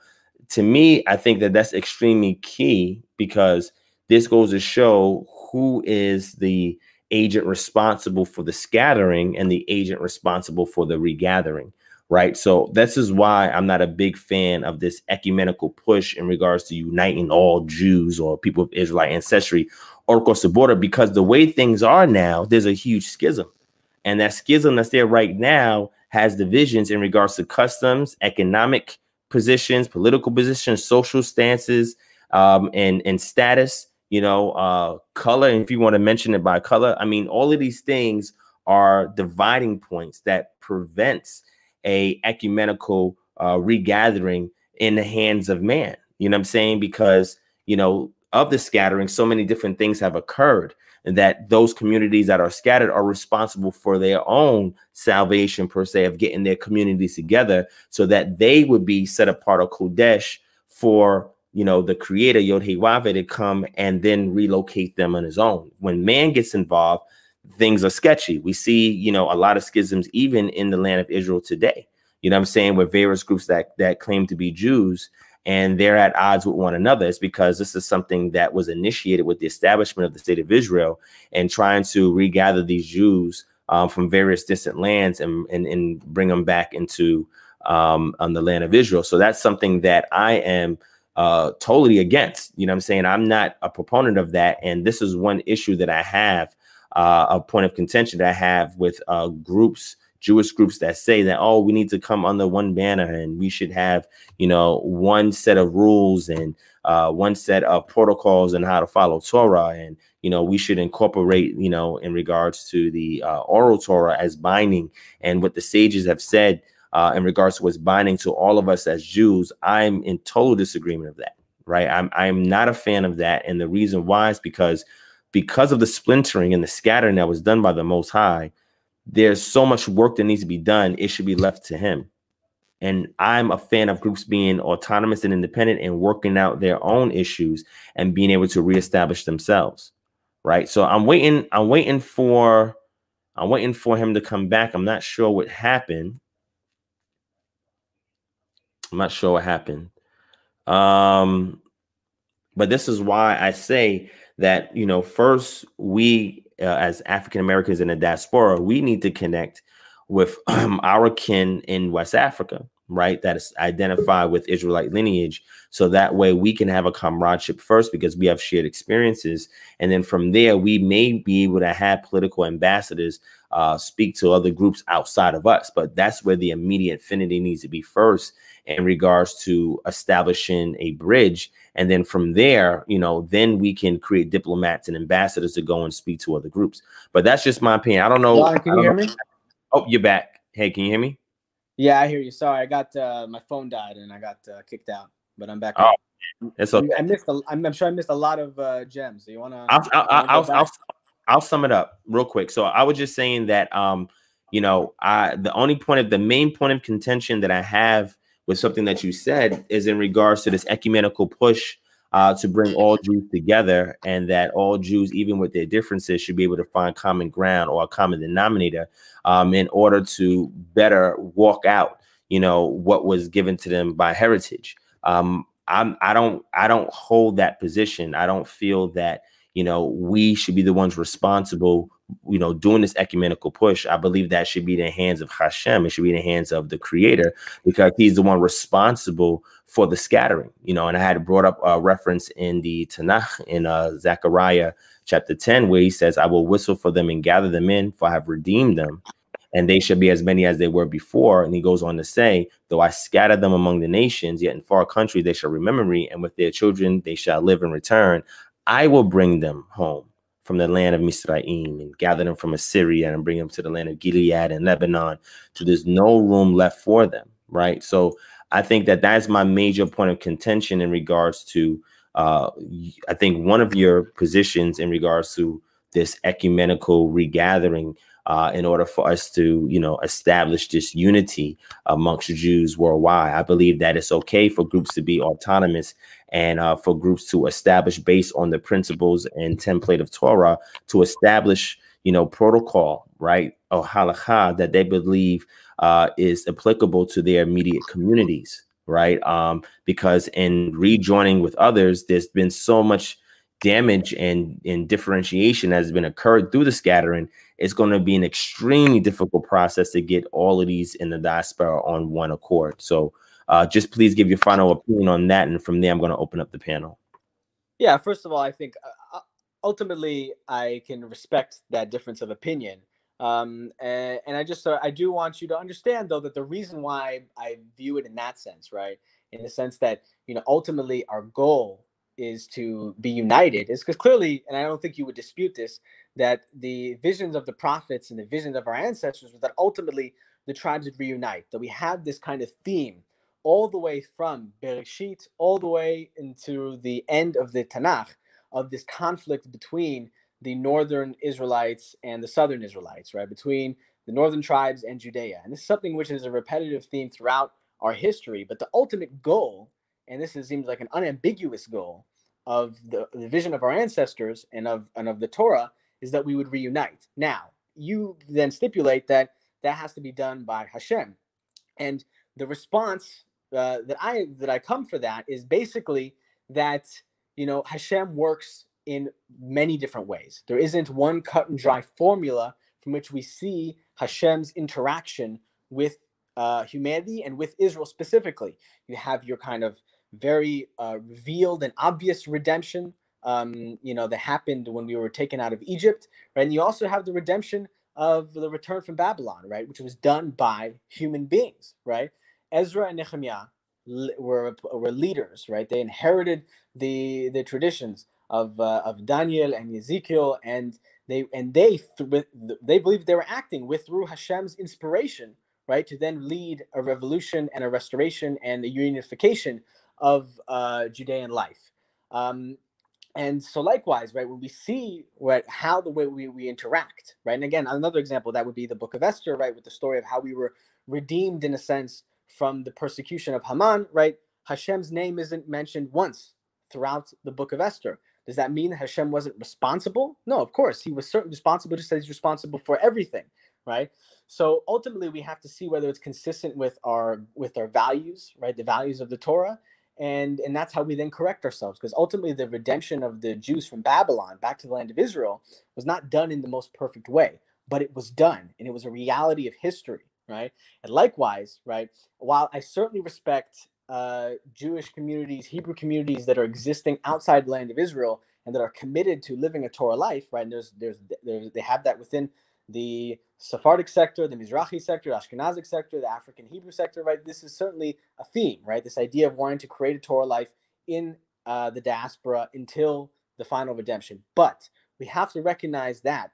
to me, I think that that's extremely key, because this goes to show who is the agent responsible for the scattering and the agent responsible for the regathering, right? So this is why I'm not a big fan of this ecumenical push in regards to uniting all Jews or people of Israelite ancestry or across the border, because the way things are now, there's a huge schism. And that schism that's there right now has divisions in regards to customs, economic positions, political positions, social stances, um, and, and status, you know, uh, color, if you want to mention it by color. I mean, all of these things are dividing points that prevents a ecumenical uh, regathering in the hands of man. You know what I'm saying? Because, you know, of the scattering, so many different things have occurred that those communities that are scattered are responsible for their own salvation, per se, of getting their communities together so that they would be set apart or Kodesh for, you know, the creator Yod-Heh-Vav to come and then relocate them on his own. When man gets involved, things are sketchy. We see, you know, a lot of schisms even in the land of Israel today, you know what I'm saying, with various groups that, that claim to be Jews, and they're at odds with one another. It's because this is something that was initiated with the establishment of the state of Israel and trying to regather these Jews um, from various distant lands and, and, and bring them back into um, on the land of Israel. So that's something that I am Uh, totally against. You know what I'm saying? I'm not a proponent of that. And this is one issue that I have, uh, a point of contention that I have with uh, groups, Jewish groups that say that, oh, we need to come under one banner and we should have, you know, one set of rules and uh, one set of protocols and how to follow Torah. And, you know, we should incorporate, you know, in regards to the uh, oral Torah as binding, and what the sages have said Uh, in regards to what's binding to all of us as Jews. I'm in total disagreement of that, right? I'm, I'm not a fan of that. And the reason why is because, because of the splintering and the scattering that was done by the Most High, there's so much work that needs to be done. It should be left to him. And I'm a fan of groups being autonomous and independent and working out their own issues and being able to reestablish themselves, right? So I'm waiting, I'm waiting for, I'm waiting for him to come back. I'm not sure what happened. I'm not sure what happened. Um, but this is why I say that, you know, first, we uh, as African-Americans in the diaspora, we need to connect with um, our kin in West Africa, right? That is identified with Israelite lineage. So that way we can have a comradeship first, because we have shared experiences. And then from there, we may be able to have political ambassadors Uh, speak to other groups outside of us. But that's where the immediate affinity needs to be first in regards to establishing a bridge. And then from there, you know, then we can create diplomats and ambassadors to go and speak to other groups. But that's just my opinion. I don't know. John, can you hear me? Oh, you're back. Hey, can you hear me? Yeah, I hear you. Sorry, I got uh, my phone died and I got uh, kicked out, but I'm back. Oh, that's okay. I missed a, I'm, I'm sure I missed a lot of uh, gems. Do you want to? I'll, I'll, I'll I'll sum it up real quick. So I was just saying that, um, you know, I, the only point of the main point of contention that I have with something that you said is in regards to this ecumenical push uh, to bring all Jews together, and that all Jews, even with their differences, should be able to find common ground or a common denominator um, in order to better walk out, you know, what was given to them by heritage. Um, I'm, I don't I don't hold that position. I don't feel that, you know, we should be the ones responsible, you know, doing this ecumenical push. I believe that should be in the hands of Hashem. It should be in the hands of the creator, because he's the one responsible for the scattering, you know. And I had brought up a reference in the Tanakh in uh, Zechariah chapter ten, where he says, I will whistle for them and gather them in, for I have redeemed them, and they shall be as many as they were before. And he goes on to say, though I scattered them among the nations, yet in far countries they shall remember me, and with their children they shall live and return. I will bring them home from the land of Misraim and gather them from Assyria and bring them to the land of Gilead and Lebanon till there's no room left for them, right? So I think that that's my major point of contention in regards to, uh, I think one of your positions in regards to this ecumenical regathering uh, in order for us to, you know, establish this unity amongst Jews worldwide. I believe that it's okay for groups to be autonomous and uh, for groups to establish, based on the principles and template of Torah, to establish, you know, protocol, right, or halakha that they believe uh, is applicable to their immediate communities, right? Um, because in rejoining with others, there's been so much damage and, and differentiation has been occurred through the scattering. It's going to be an extremely difficult process to get all of these in the diaspora on one accord. So uh, just please give your final opinion on that. And from there, I'm going to open up the panel. Yeah, first of all, I think uh, ultimately I can respect that difference of opinion. Um, and, and I just uh, I do want you to understand, though, that the reason why I view it in that sense, right, in the sense that, you know, ultimately our goal is to be united, is because clearly, and I don't think you would dispute this, that the visions of the prophets and the visions of our ancestors was that ultimately the tribes would reunite, that we have this kind of theme all the way from Bereshit all the way into the end of the Tanakh, of this conflict between the northern Israelites and the southern Israelites, right, between the northern tribes and Judea. And this is something which is a repetitive theme throughout our history, but the ultimate goal, and this is, seems like an unambiguous goal of the, the vision of our ancestors and of, and of the Torah, is that we would reunite. Now, you then stipulate that that has to be done by Hashem. And the response uh, that I that I come for that is basically that, you know, Hashem works in many different ways. There isn't one cut and dry formula from which we see Hashem's interaction with uh, humanity and with Israel specifically. You have your kind of very uh, revealed and obvious redemption, um, you know, that happened when we were taken out of Egypt, right? And you also have the redemption of the return from Babylon, right, which was done by human beings, right? Ezra and Nehemiah were were leaders, right? They inherited the the traditions of uh, of Daniel and Ezekiel, and they and they th they believed they were acting with through Hashem's inspiration, right, to then lead a revolution and a restoration and a unification of uh, Judean life. Um, and so likewise, right, when we see what how the way we we interact, right, and again another example that would be the Book of Esther, right, with the story of how we were redeemed in a sense from the persecution of Haman, right? Hashem's name isn't mentioned once throughout the Book of Esther. Does that mean Hashem wasn't responsible? No, of course. He was certainly responsible, just as he's responsible for everything, right? So ultimately, we have to see whether it's consistent with our with our values, right? The values of the Torah. And, and that's how we then correct ourselves, because ultimately the redemption of the Jews from Babylon back to the land of Israel was not done in the most perfect way, but it was done, and it was a reality of history, right? And likewise, right, while I certainly respect uh, Jewish communities, Hebrew communities that are existing outside the land of Israel and that are committed to living a Torah life, right? And there's, there's, there's, they have that within the Sephardic sector, the Mizrahi sector, the Ashkenazic sector, the African Hebrew sector, right? This is certainly a theme, right? This idea of wanting to create a Torah life in uh, the diaspora until the final redemption. But we have to recognize that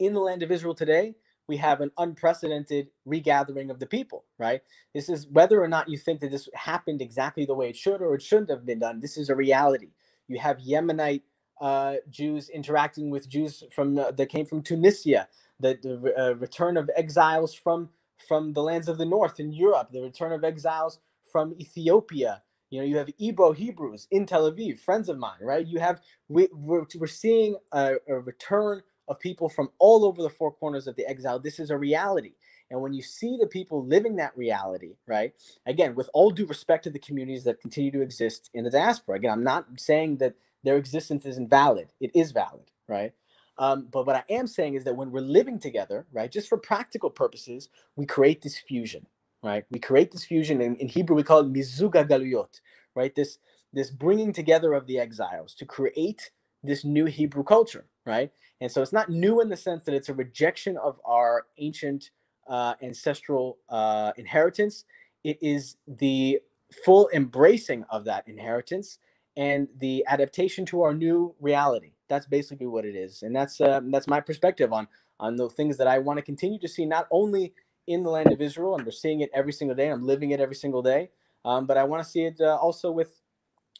in the land of Israel today, we have an unprecedented regathering of the people, right? This is whether or not you think that this happened exactly the way it should or it shouldn't have been done. This is a reality. You have Yemenite uh, Jews interacting with Jews from uh, that came from Tunisia, the, the uh, return of exiles from, from the lands of the north in Europe, the return of exiles from Ethiopia. You know, you have Igbo Hebrews in Tel Aviv, friends of mine, right? You have, we, we're, we're seeing a, a return of people from all over the four corners of the exile. This is a reality. And when you see the people living that reality, right, again, with all due respect to the communities that continue to exist in the diaspora, again, I'm not saying that their existence isn't valid. It is valid, right? Um, but what I am saying is that when we're living together, right, just for practical purposes, we create this fusion, right? We create this fusion. In, in Hebrew, we call it mizuga galuyot, right? This, this bringing together of the exiles to create this new Hebrew culture, right? And so it's not new in the sense that it's a rejection of our ancient uh, ancestral uh, inheritance. It is the full embracing of that inheritance and the adaptation to our new reality. That's basically what it is. And that's uh, that's my perspective on, on the things that I want to continue to see, not only in the land of Israel, and we're seeing it every single day, and I'm living it every single day, um, but I want to see it uh, also with,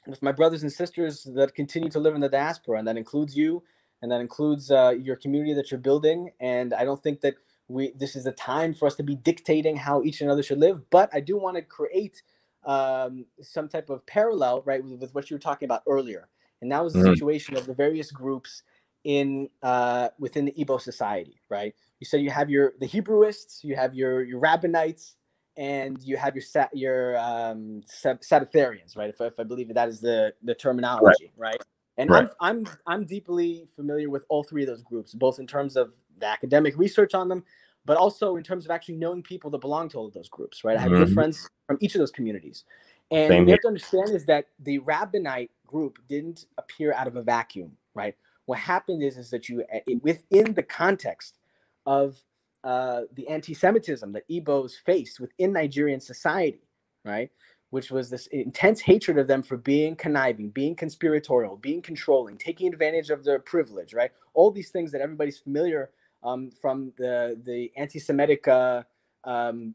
with my brothers and sisters that continue to live in the diaspora, and that includes you, and that includes uh, your community that you're building. And I don't think that we this is a time for us to be dictating how each another should live. But I do want to create um, some type of parallel, right, with, with what you were talking about earlier. And that was the mm-hmm. situation of the various groups in uh, within the Igbo society, right? You said you have your the Hebrewists, you have your your Rabbanites, and you have your your um, Sabbatarians, right? If, if I believe that is the the terminology, right? right? And right. I'm I'm I'm deeply familiar with all three of those groups, both in terms of the academic research on them, but also in terms of actually knowing people that belong to all of those groups, right? I have mm-hmm. good friends from each of those communities, and Same what you have to understand is that the Rabbinite group didn't appear out of a vacuum, right? What happened is is that you within the context of uh, the anti-Semitism that Igbos faced within Nigerian society, right? Which was this intense hatred of them for being conniving, being conspiratorial, being controlling, taking advantage of their privilege, right? All these things that everybody's familiar um, from the, the anti-Semitic uh, um,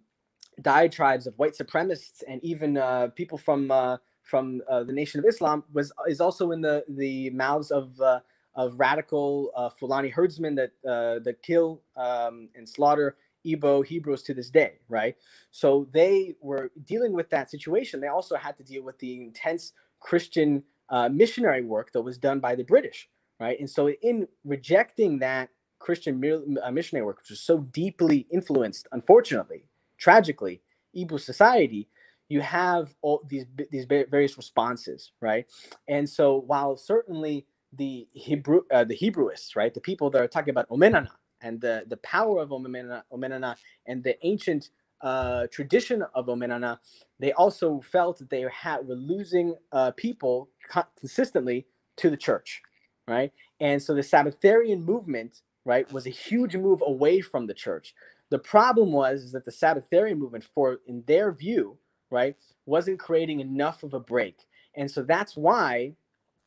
diatribes of white supremacists and even uh, people from uh, from uh, the Nation of Islam was is also in the, the mouths of uh, of radical uh, Fulani herdsmen that uh, that kill um, and slaughter Igbo Hebrews to this day, right? So they were dealing with that situation. They also had to deal with the intense Christian uh, missionary work that was done by the British, right? And so in rejecting that Christian uh, missionary work, which was so deeply influenced, unfortunately, tragically, Igbo society, you have all these, these various responses, right? And so while certainly the Hebrew, uh, the Hebrewists, right? The people that are talking about Omenana and the, the power of Omenana, Omenana and the ancient uh, tradition of Omenana, they also felt that they had, were losing uh, people co consistently to the church, right? And so the Sabbatarian movement, right, was a huge move away from the church. The problem was is that the Sabbatarian movement, for in their view, right, wasn't creating enough of a break, and so that's why.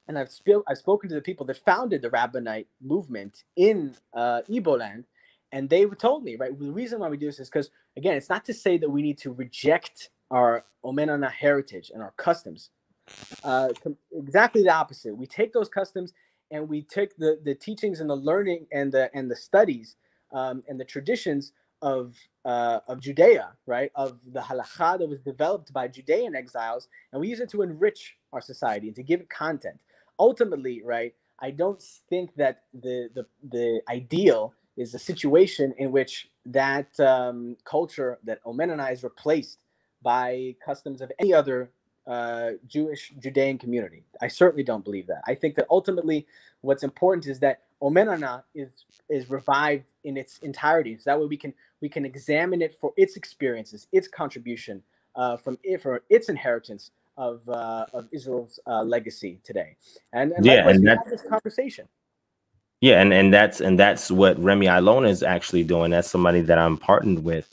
And I've, sp I've spoken to the people that founded the Rabbinite movement in uh, Igbo land, and they told me, right, the reason why we do this is because, again, it's not to say that we need to reject our Omenana heritage and our customs. Uh, exactly the opposite. We take those customs and we take the, the teachings and the learning and the, and the studies um, and the traditions of, uh, of Judea, right, of the halakha that was developed by Judean exiles, and we use it to enrich our society and to give it content. Ultimately, right, I don't think that the the, the ideal is a situation in which that um, culture, that Omenana, is replaced by customs of any other uh, Jewish, Judean community. I certainly don't believe that. I think that ultimately what's important is that Omenana is, is revived in its entirety. So that way we can, we can examine it for its experiences, its contribution uh, from it, for its inheritance of uh, of Israel's uh, legacy today, and, and yeah, and we that's, have this conversation. Yeah, and and that's and that's what Remy Ilona is actually doing. That's somebody that I'm partnered with,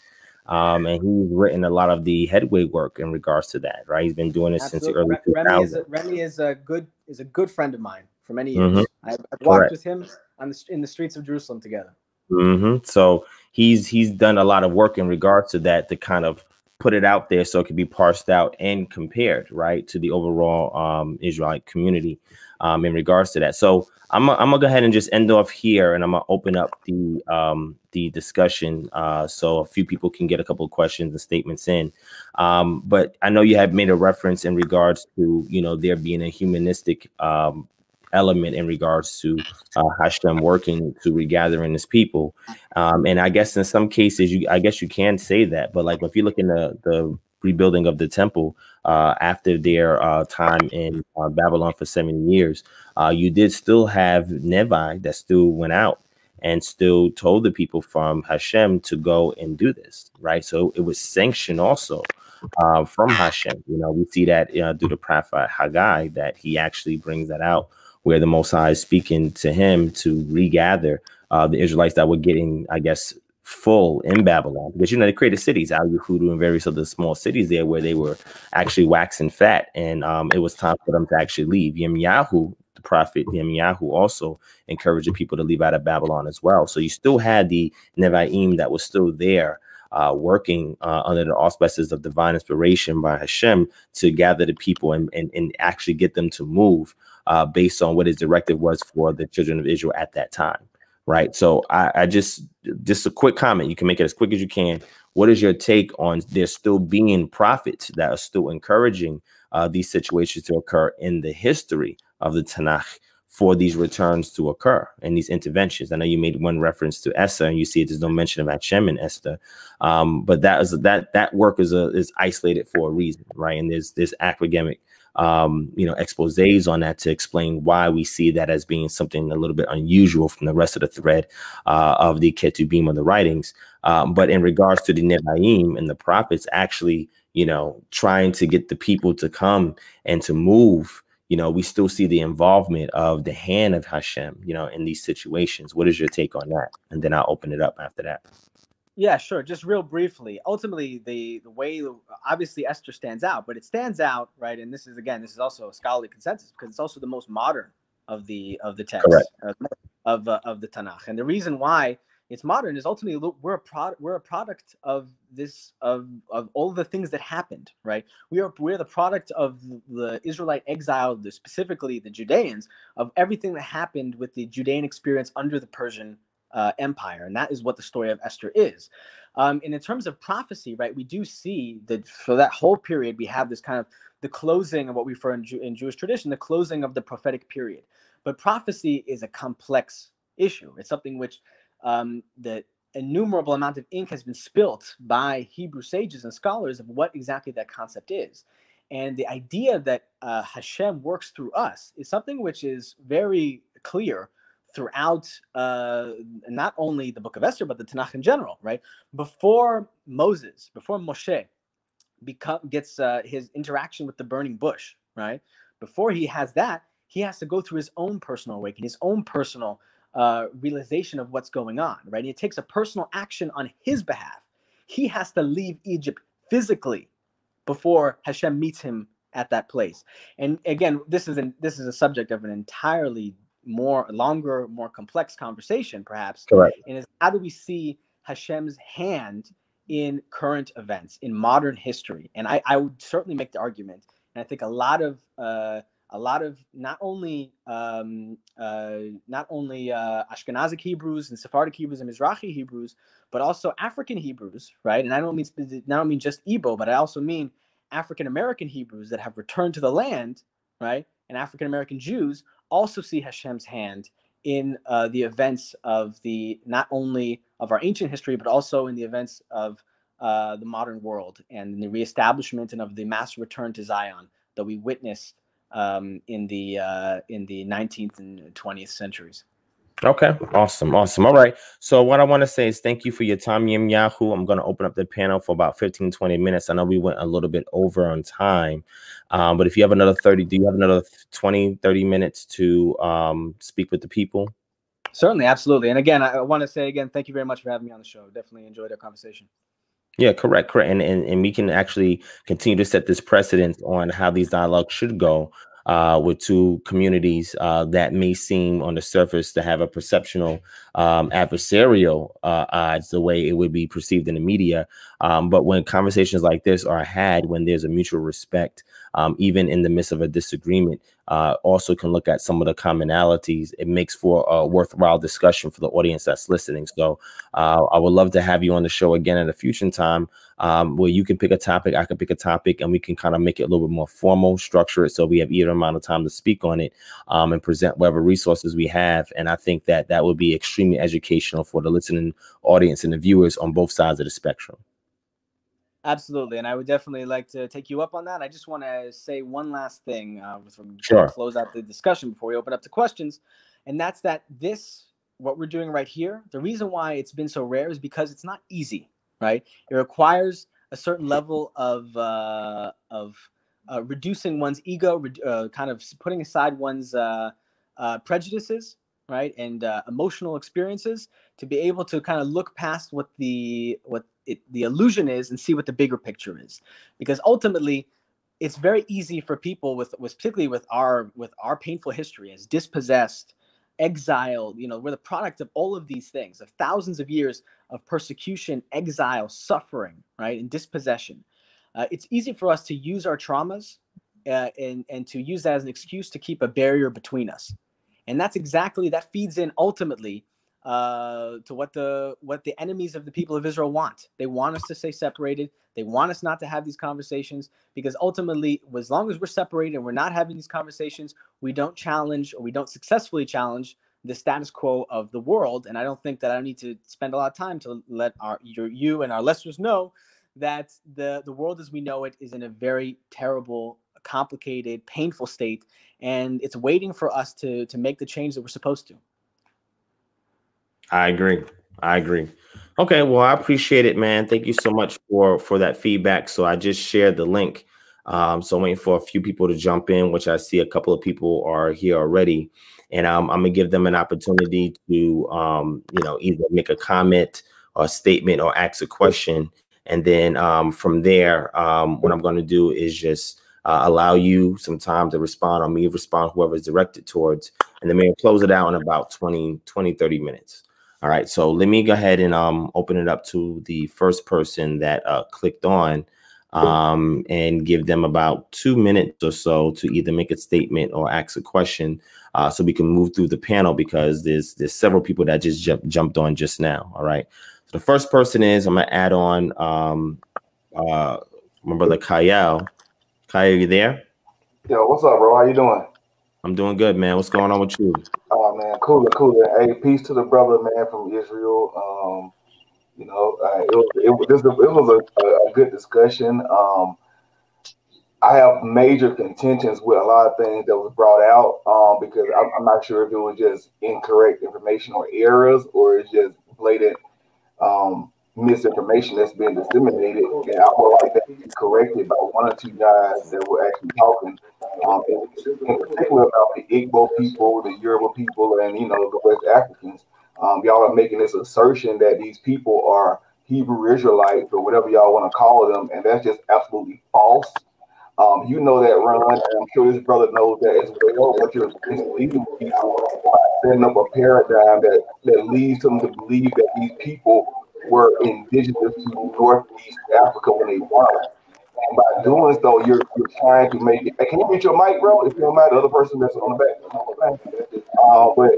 um, and he's written a lot of the headway work in regards to that. Right, he's been doing it Absolutely. since the early Remy is, a, Remy is a good is a good friend of mine for many years. Mm-hmm. I've, I've walked Correct. with him on the, in the streets of Jerusalem together. Mm-hmm. So he's he's done a lot of work in regards to that. The kind of put it out there so it can be parsed out and compared, right, to the overall um, Israelite community um, in regards to that. So I'm I'm gonna go ahead and just end off here, and I'm gonna open up the um, the discussion uh, so a few people can get a couple of questions and statements in. Um, but I know you had made a reference in regards to you know there being a humanistic um, element in regards to uh, Hashem working to regathering his people. Um, and I guess in some cases, you I guess you can say that, but like if you look in the, the rebuilding of the temple uh, after their uh, time in uh, Babylon for seven years, uh, you did still have Nevi that still went out and still told the people from Hashem to go and do this, right? So it was sanctioned also uh, from Hashem. You know, we see that uh, through the prophet Haggai that he actually brings that out, where the Most High is speaking to him to regather uh, the Israelites that were getting, I guess, full in Babylon. Because, you know, they created cities, Al Yehudu and various other small cities there where they were actually waxing fat. And um, it was time for them to actually leave. Yirmiyahu, the prophet Yirmiyahu, also encouraged the people to leave out of Babylon as well. So you still had the Nevi'im that was still there uh, working uh, under the auspices of divine inspiration by Hashem to gather the people and, and, and actually get them to move uh, based on what his directive was for the children of Israel at that time. Right. So I, I just just a quick comment. You can make it as quick as you can. What is your take on there still being prophets that are still encouraging uh, these situations to occur in the history of the Tanakh for these returns to occur and these interventions? I know you made one reference to Esther, and you see it, there's no mention of Hashem in Esther, um, but that is that that work is a, is isolated for a reason, right? And there's there's academic um you know exposés on that to explain why we see that as being something a little bit unusual from the rest of the thread uh of the Ketubim of the writings, um but in regards to the Nevi'im and the prophets actually you know trying to get the people to come and to move, you know we still see the involvement of the hand of Hashem you know in these situations. What is your take on that? And then I'll open it up after that. Yeah, sure. Just real briefly. Ultimately, the, the way, obviously, Esther stands out, but it stands out, right? And this is, again, this is also a scholarly consensus because it's also the most modern of the of the text, uh, of, uh, of the Tanakh. And the reason why it's modern is ultimately look, we're a product we're a product of this of of all the things that happened, right? We are we're the product of the Israelite exile, the, specifically the Judeans, of everything that happened with the Judean experience under the Persian Uh, empire, and that is what the story of Esther is. Um, and in terms of prophecy, right, we do see that for that whole period, we have this kind of the closing of what we refer in, Jew in Jewish tradition, the closing of the prophetic period. But prophecy is a complex issue. It's something which um, the innumerable amount of ink has been spilt by Hebrew sages and scholars of what exactly that concept is. And the idea that uh, Hashem works through us is something which is very clear throughout uh, not only the Book of Esther, but the Tanakh in general, right? Before Moses, before Moshe become, gets uh, his interaction with the burning bush, right? Before he has that, he has to go through his own personal awakening, his own personal uh, realization of what's going on, right? And it takes a personal action on his behalf. He has to leave Egypt physically before Hashem meets him at that place. And again, this is, an, this is a subject of an entirely more longer, more complex conversation, perhaps. Correct. And is how do we see Hashem's hand in current events, in modern history? And I, I would certainly make the argument, and I think a lot of uh, a lot of not only um, uh, not only uh, Ashkenazic Hebrews and Sephardic Hebrews and Mizrahi Hebrews, but also African Hebrews, right? And I don't mean I don't mean just Igbo, but I also mean African American Hebrews that have returned to the land, right? And African American Jews also see Hashem's hand in uh, the events of the, not only of our ancient history, but also in the events of uh, the modern world and the reestablishment and of the mass return to Zion that we witnessed um, in the uh, in the nineteenth and twentieth centuries. Okay, awesome, awesome. All right, so what I want to say is thank you for your time, Yim Yahoo. I'm going to open up the panel for about fifteen, twenty minutes. I know we went a little bit over on time, um, but if you have another thirty, do you have another twenty, thirty minutes to um, speak with the people? Certainly, absolutely. And again, I want to say again, thank you very much for having me on the show. Definitely enjoyed our conversation. Yeah, correct, correct. And, and, and we can actually continue to set this precedent on how these dialogues should go. Uh, with two communities uh, that may seem on the surface to have a perceptional um, adversarial uh, odds the way it would be perceived in the media. Um, but when conversations like this are had, when there's a mutual respect, um, even in the midst of a disagreement, uh, also can look at some of the commonalities. It makes for a worthwhile discussion for the audience that's listening. So uh, I would love to have you on the show again at a future time um, where you can pick a topic, I can pick a topic, and we can kind of make it a little bit more formal, structure it so we have either amount of time to speak on it um, and present whatever resources we have. And I think that that would be extremely educational for the listening audience and the viewers on both sides of the spectrum. Absolutely. And I would definitely like to take you up on that. I just want to say one last thing uh, with sure. to close out the discussion before we open up to questions. And that's that this, what we're doing right here, the reason why it's been so rare is because it's not easy, right? It requires a certain level of, uh, of, Uh, reducing one's ego, uh, kind of putting aside one's uh, uh, prejudices, right, and uh, emotional experiences to be able to kind of look past what the what it, the illusion is and see what the bigger picture is. Because ultimately, it's very easy for people with, with particularly with our with our painful history as dispossessed, exile, you know, we're the product of all of these things, of thousands of years of persecution, exile, suffering, right, and dispossession. Uh, it's easy for us to use our traumas uh, and, and to use that as an excuse to keep a barrier between us. And that's exactly, that feeds in ultimately uh, to what the, what the enemies of the people of Israel want. They want us to stay separated. They want us not to have these conversations, because ultimately, as long as we're separated and we're not having these conversations, we don't challenge, or we don't successfully challenge, the status quo of the world. And I don't think that I need to spend a lot of time to let our, your, you and our listeners know that the, the world as we know it is in a very terrible, complicated, painful state, and it's waiting for us to, to make the change that we're supposed to. I agree. I agree. Okay. Well, I appreciate it, man. Thank you so much for, for that feedback. So I just shared the link. Um, so I'm waiting for a few people to jump in, which I see a couple of people are here already. And um, I'm going to give them an opportunity to, um, you know, either make a comment or a statement or ask a question. And then um, from there, um, what I'm going to do is just uh, allow you some time to respond, or me respond, whoever is directed towards. And then we'll close it out in about twenty, thirty minutes. All right. So let me go ahead and um, open it up to the first person that uh, clicked on, um, and give them about two minutes or so to either make a statement or ask a question, uh, so we can move through the panel, because there's, there's several people that just jump, jumped on just now. All right. So the first person is, I'm going to add on, um, uh, my brother Kyle. Kyle, are you there? Yo, what's up, bro? How you doing? I'm doing good, man. What's going on with you? Oh, man. Cool, cool. Hey, peace to the brother, man, from Israel. Um, You know, uh, it was, it, this, it was a, a good discussion. Um, I have major contentions with a lot of things that was brought out, um, because I'm, I'm not sure if it was just incorrect information or errors, or it's just blatant um, misinformation that's being disseminated. And I would like that to be corrected by one or two guys that were actually talking, um, in, in particular about the Igbo people, the Yoruba people, and, you know, the West Africans. Um, y'all are making this assertion that these people are Hebrew Israelites, or whatever y'all want to call them, and that's just absolutely false. Um, you know that, Ron, and I'm sure this brother knows that as well, but you're misleading people by setting up a paradigm that, that leads them to believe that these people were indigenous to Northeast Africa when they weren't. And by doing so, you're, you're trying to make it. Hey, can you mute your mic, bro? If you don't mind, the other person that's on the back. Uh, but...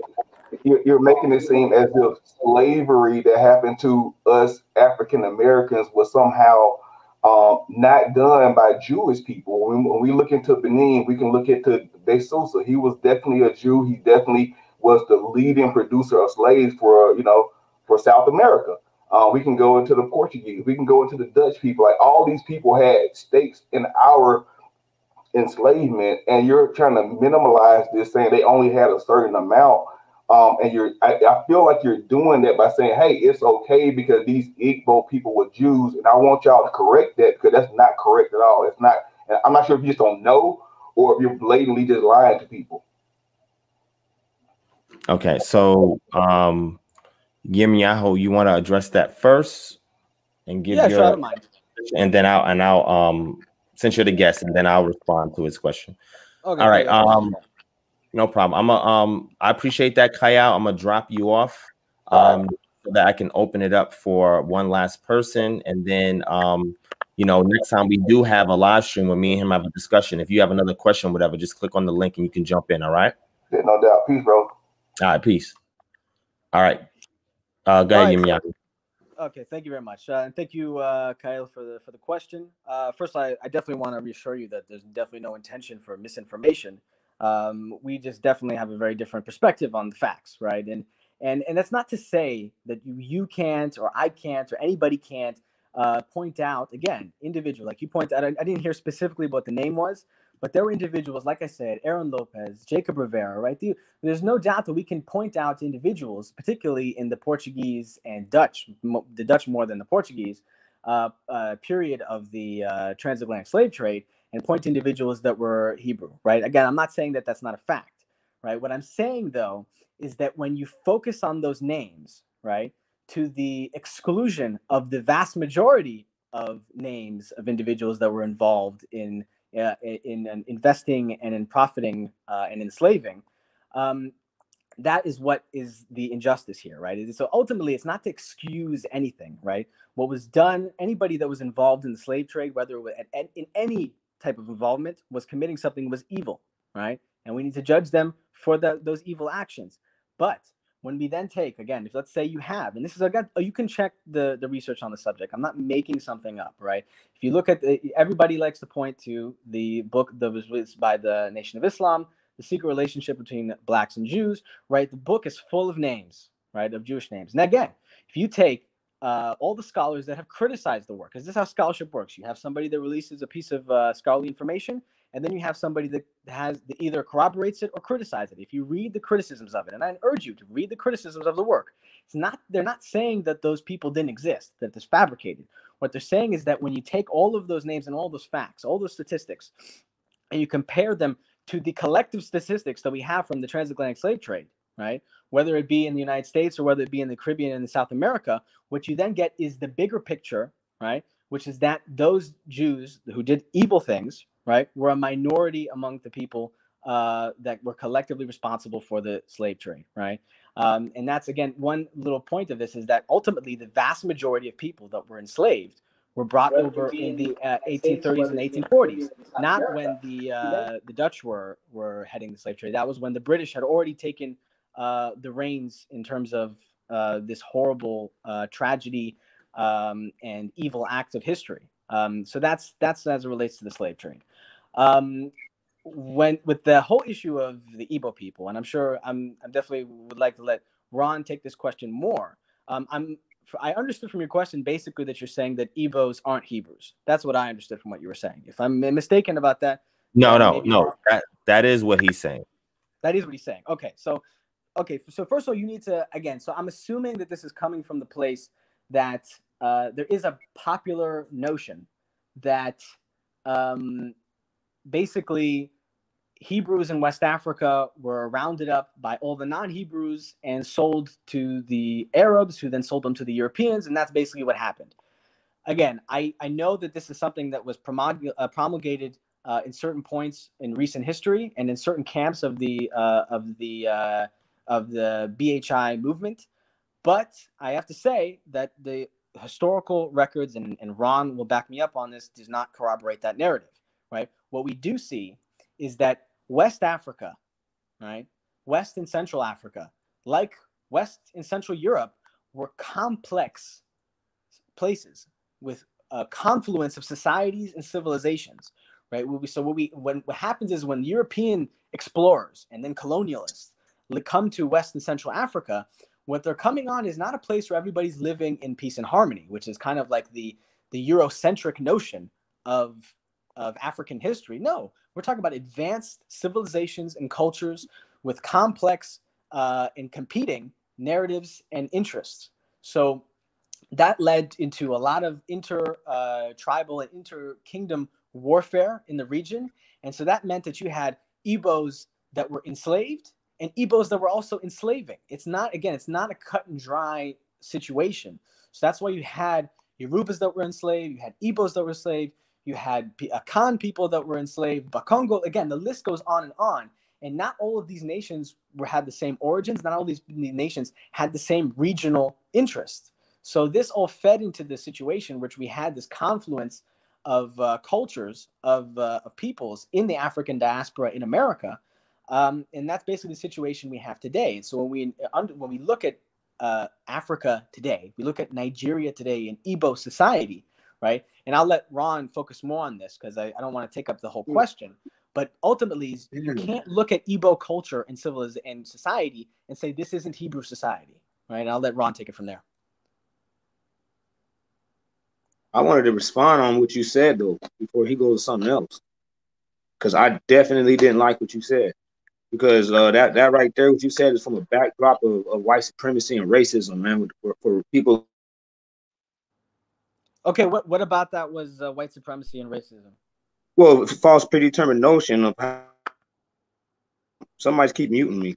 You're making it seem as if slavery that happened to us African Americans was somehow um, not done by Jewish people. When, when we look into Benin, we can look into De Souza. He was definitely a Jew. He definitely was the leading producer of slaves for, you know, for South America. Uh, we can go into the Portuguese. We can go into the Dutch people. Like, all these people had stakes in our enslavement, and you're trying to minimize this, saying they only had a certain amount. Um, and you're, I, I feel like you're doing that by saying, hey, it's okay because these Igbo people were Jews, and I want y'all to correct that, because that's not correct at all. It's not, and I'm not sure if you just don't know, or if you're blatantly just lying to people. Okay, so um, Yemiyahu, you want to address that first, and give yeah, your, sure, and then I'll and I'll um, since you're the guest, and then I'll respond to his question. Okay, all right. Um, No problem. I'm a, um I appreciate that, Kyle. I'm gonna drop you off um so that I can open it up for one last person, and then um you know, next time we do have a live stream where me and him have a discussion, if you have another question, whatever, just click on the link and you can jump in. All right? Yeah, no doubt. Peace, bro. All right, peace. All right. Uh go ahead, Yemiyahu. Okay, thank you very much, uh, and thank you, uh, Kyle, for the for the question. Uh, first, I, I definitely want to reassure you that there's definitely no intention for misinformation. Um, we just definitely have a very different perspective on the facts, right? And and and that's not to say that you, you can't, or I can't, or anybody can't uh, point out, again, individual, like you point out. I, I didn't hear specifically what the name was, but there were individuals, like I said, Aaron Lopez, Jacob Rivera, right? The, there's no doubt that we can point out individuals, particularly in the Portuguese and Dutch, mo the Dutch more than the Portuguese, uh, uh, period of the uh, transatlantic slave trade, and point to individuals that were Hebrew, right? Again, I'm not saying that that's not a fact, right? What I'm saying, though, is that when you focus on those names, right, to the exclusion of the vast majority of names of individuals that were involved in uh, in, in investing and in profiting uh, and enslaving, um, that is what is the injustice here, right? So ultimately, it's not to excuse anything, right? What was done, anybody that was involved in the slave trade, whether it was at, in any type of involvement, was committing something was evil, right? And we need to judge them for the, those evil actions. But when we then take, again, if let's say you have, and this is, I got, you can check the, the research on the subject. I'm not making something up, right? If you look at, the, everybody likes to point to the book that was released by the Nation of Islam, The Secret Relationship Between Blacks and Jews, right? The book is full of names, right, of Jewish names. And again, if you take uh, all the scholars that have criticized the work, because this is how scholarship works. You have somebody that releases a piece of uh, scholarly information, and then you have somebody that has that either corroborates it or criticizes it. If you read the criticisms of it, and I urge you to read the criticisms of the work, it's not they're not saying that those people didn't exist, that it's fabricated. What they're saying is that when you take all of those names and all those facts, all those statistics, and you compare them to the collective statistics that we have from the transatlantic slave trade, right? Whether it be in the United States or whether it be in the Caribbean and South America, what you then get is the bigger picture, right? Which is that those Jews who did evil things, right, were a minority among the people uh, that were collectively responsible for the slave trade, right? Um, and that's, again, one little point of this is that ultimately the vast majority of people that were enslaved were brought over in the uh, eighteen thirties and eighteen forties, not when the uh, the Dutch were, were heading the slave trade. That was when the British had already taken uh, the reins in terms of uh, this horrible uh, tragedy um, and evil act of history. Um, so that's that's as it relates to the slave trade. Um, when with the whole issue of the Igbo people, and I'm sure I'm, I'm definitely would like to let Ron take this question more. Um, I'm I understood from your question basically that you're saying that Igbos aren't Hebrews. That's what I understood from what you were saying. If I'm mistaken about that, no, no, no. That that is what he's saying. That is what he's saying. Okay, so okay, so first of all, you need to again. So I'm assuming that this is coming from the place that. Uh, there is a popular notion that um, basically Hebrews in West Africa were rounded up by all the non-Hebrews and sold to the Arabs, who then sold them to the Europeans, and that's basically what happened. Again, I, I know that this is something that was promulg uh, promulgated uh, in certain points in recent history and in certain camps of the uh, of the uh, of the B H I movement, but I have to say that the historical records, and, and Ron will back me up on this, does not corroborate that narrative, right? What we do see is that West Africa, right, West and Central Africa, like West and Central Europe, were complex places with a confluence of societies and civilizations, right? So what we when what happens is when European explorers and then colonialists come to West and Central Africa, what they're coming on is not a place where everybody's living in peace and harmony, which is kind of like the, the Eurocentric notion of, of African history. No, we're talking about advanced civilizations and cultures with complex uh, and competing narratives and interests. So that led into a lot of inter-tribal uh, and inter-kingdom warfare in the region. And so that meant that you had Igbos that were enslaved and Igbos that were also enslaving. It's not, again, it's not a cut and dry situation. So that's why you had Yorubas that were enslaved, you had Igbos that were enslaved, you had Akan people that were enslaved, Bakongo, again, the list goes on and on. And not all of these nations were had the same origins, not all these nations had the same regional interests. So this all fed into the situation which we had this confluence of uh, cultures, of, uh, of peoples in the African diaspora in America. Um, and that's basically the situation we have today. So when we when we look at uh, Africa today, we look at Nigeria today in Igbo society, right? And I'll let Ron focus more on this because I, I don't want to take up the whole question. But ultimately, you can't look at Igbo culture and civilization and society and say this isn't Hebrew society, right? And I'll let Ron take it from there. I wanted to respond on what you said, though, before he goes to something else, because I definitely didn't like what you said. Because uh, that, that right there, what you said is from a backdrop of, of white supremacy and racism, man, for, for people. Okay, what, what about that was uh, white supremacy and racism? Well, false predetermined notion of how somebody's keep muting me.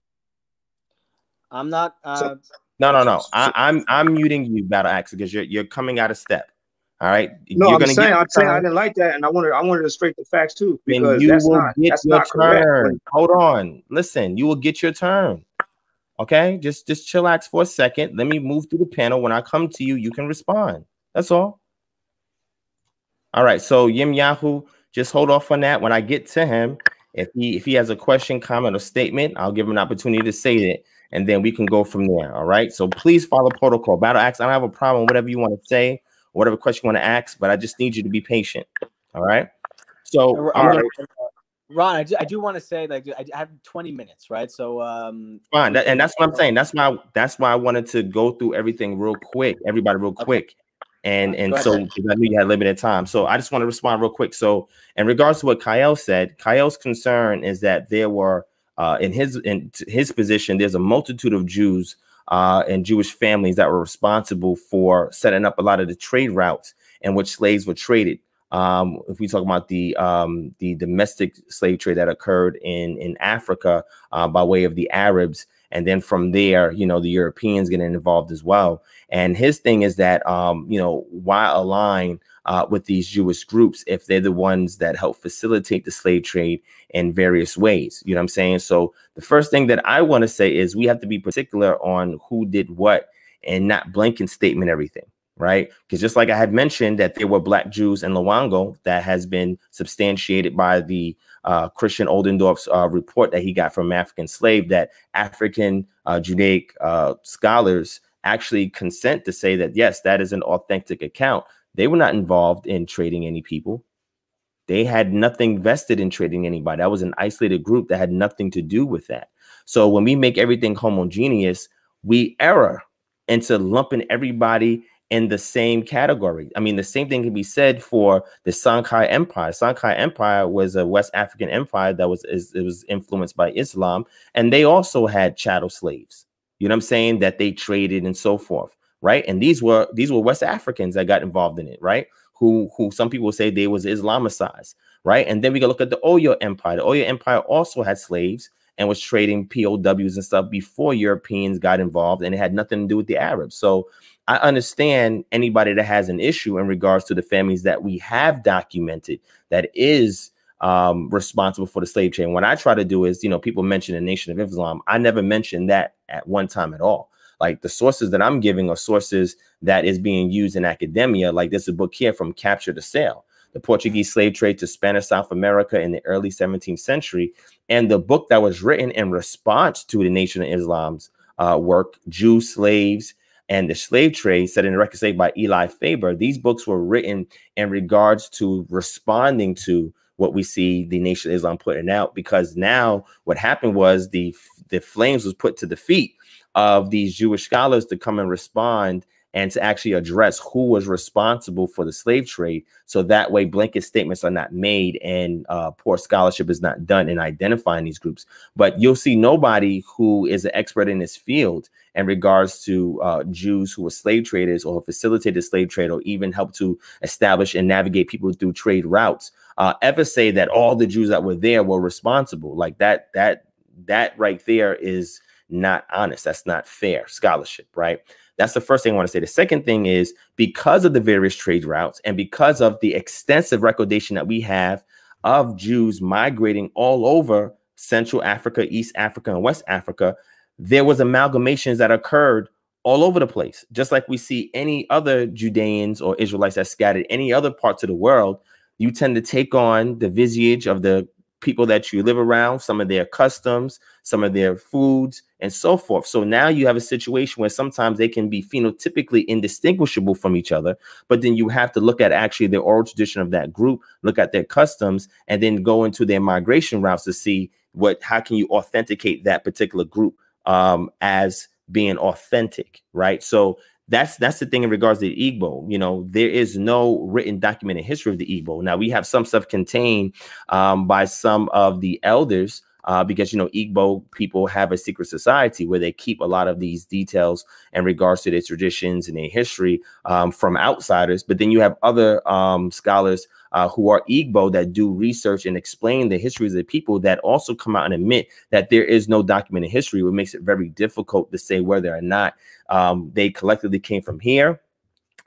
I'm not. Uh... So, no, no, no. I, I'm I'm muting you, Battle Axe, because you're you're coming out of step. All right. No, you're I'm, gonna saying, get I'm saying I didn't like that, and I wanted I wanted to straight the facts too, because you that's will not, get that's your not turn. Correct. Hold on, listen. You will get your turn. Okay, just just chillax for a second. Let me move through the panel. When I come to you, you can respond. That's all. All right. So Yim Yahoo, just hold off on that. When I get to him, if he if he has a question, comment, or statement, I'll give him an opportunity to say it, and then we can go from there. All right. So please follow protocol. Battle Axe, I don't have a problem. Whatever you want to say, whatever question you want to ask, but I just need you to be patient. All right. So I'm gonna Ron, I do, I do want to say, like, I have twenty minutes, right? So, um, fine, that, and that's what I'm saying. That's why, that's why I wanted to go through everything real quick, everybody, real quick, and and so because I knew you had limited time. So I just want to respond real quick. So, in regards to what Kyle said, Kyle's concern is that there were, uh, in his in his position, there's a multitude of Jews uh, and Jewish families that were responsible for setting up a lot of the trade routes in which slaves were traded. Um, if we talk about the um, the domestic slave trade that occurred in in Africa uh, by way of the Arabs, and then from there, you know, the Europeans getting involved as well. And his thing is that, um, you know, why align uh, with these Jewish groups if they're the ones that help facilitate the slave trade in various ways? You know what I'm saying? So the first thing that I want to say is we have to be particular on who did what and not blanket statement everything. Right. Because just like I had mentioned that there were black Jews in Luango, that has been substantiated by the uh, Christian Oldendorf's uh, report that he got from African Slave, that African uh, Judaic uh, scholars actually consent to say that, yes, that is an authentic account. They were not involved in trading any people. They had nothing vested in trading anybody. That was an isolated group that had nothing to do with that. So when we make everything homogeneous, we err into lumping everybody in the same category. I mean, the same thing can be said for the Songhai Empire. Songhai Empire was a West African empire that was is, it was influenced by Islam, and they also had chattel slaves. You know what I'm saying? That they traded and so forth, right? And these were these were West Africans that got involved in it, right? Who who some people say they was Islamicized, right? And then we can look at the Oyo Empire. The Oyo Empire also had slaves and was trading P O Ws and stuff before Europeans got involved, and it had nothing to do with the Arabs. So I understand anybody that has an issue in regards to the families that we have documented that is um, responsible for the slave trade. And what I try to do is, you know, people mention the Nation of Islam. I never mentioned that at one time at all. Like, the sources that I'm giving are sources that is being used in academia. Like, there's a book here from Capture to Sale, The Portuguese Slave Trade to Spanish South America in the Early seventeenth century. And the book that was written in response to the Nation of Islam's uh, work, Jew Slaves and the Slave Trade, set in the record slave by Eli Faber. These books were written in regards to responding to what we see the Nation of Islam putting out, because now what happened was the, the flames was put to the feet of these Jewish scholars to come and respond and to actually address who was responsible for the slave trade. So that way blanket statements are not made, and uh, poor scholarship is not done in identifying these groups. But you'll see nobody who is an expert in this field in regards to uh, Jews who were slave traders or facilitated slave trade or even helped to establish and navigate people through trade routes uh, ever say that all the Jews that were there were responsible. Like, that, that, that right there is not honest. That's not fair scholarship, right? That's the first thing I want to say. The second thing is, because of the various trade routes and because of the extensive recordation that we have of Jews migrating all over Central Africa, East Africa, and West Africa, there was amalgamations that occurred all over the place. Just like we see any other Judeans or Israelites that scattered any other parts of the world, you tend to take on the visage of the people that you live around, some of their customs, some of their foods, and so forth. So now you have a situation where sometimes they can be phenotypically indistinguishable from each other, but then you have to look at actually the oral tradition of that group, look at their customs, and then go into their migration routes to see what, how can you authenticate that particular group um, as being authentic, right? So That's that's the thing in regards to the Igbo. You know, there is no written documented history of the Igbo. Now, we have some stuff contained um, by some of the elders uh, because, you know, Igbo people have a secret society where they keep a lot of these details in regards to their traditions and their history um, from outsiders. But then you have other um, scholars uh, who are Igbo that do research and explain the histories of the people that also come out and admit that there is no documented history, which makes it very difficult to say whether or not Um, they collectively came from here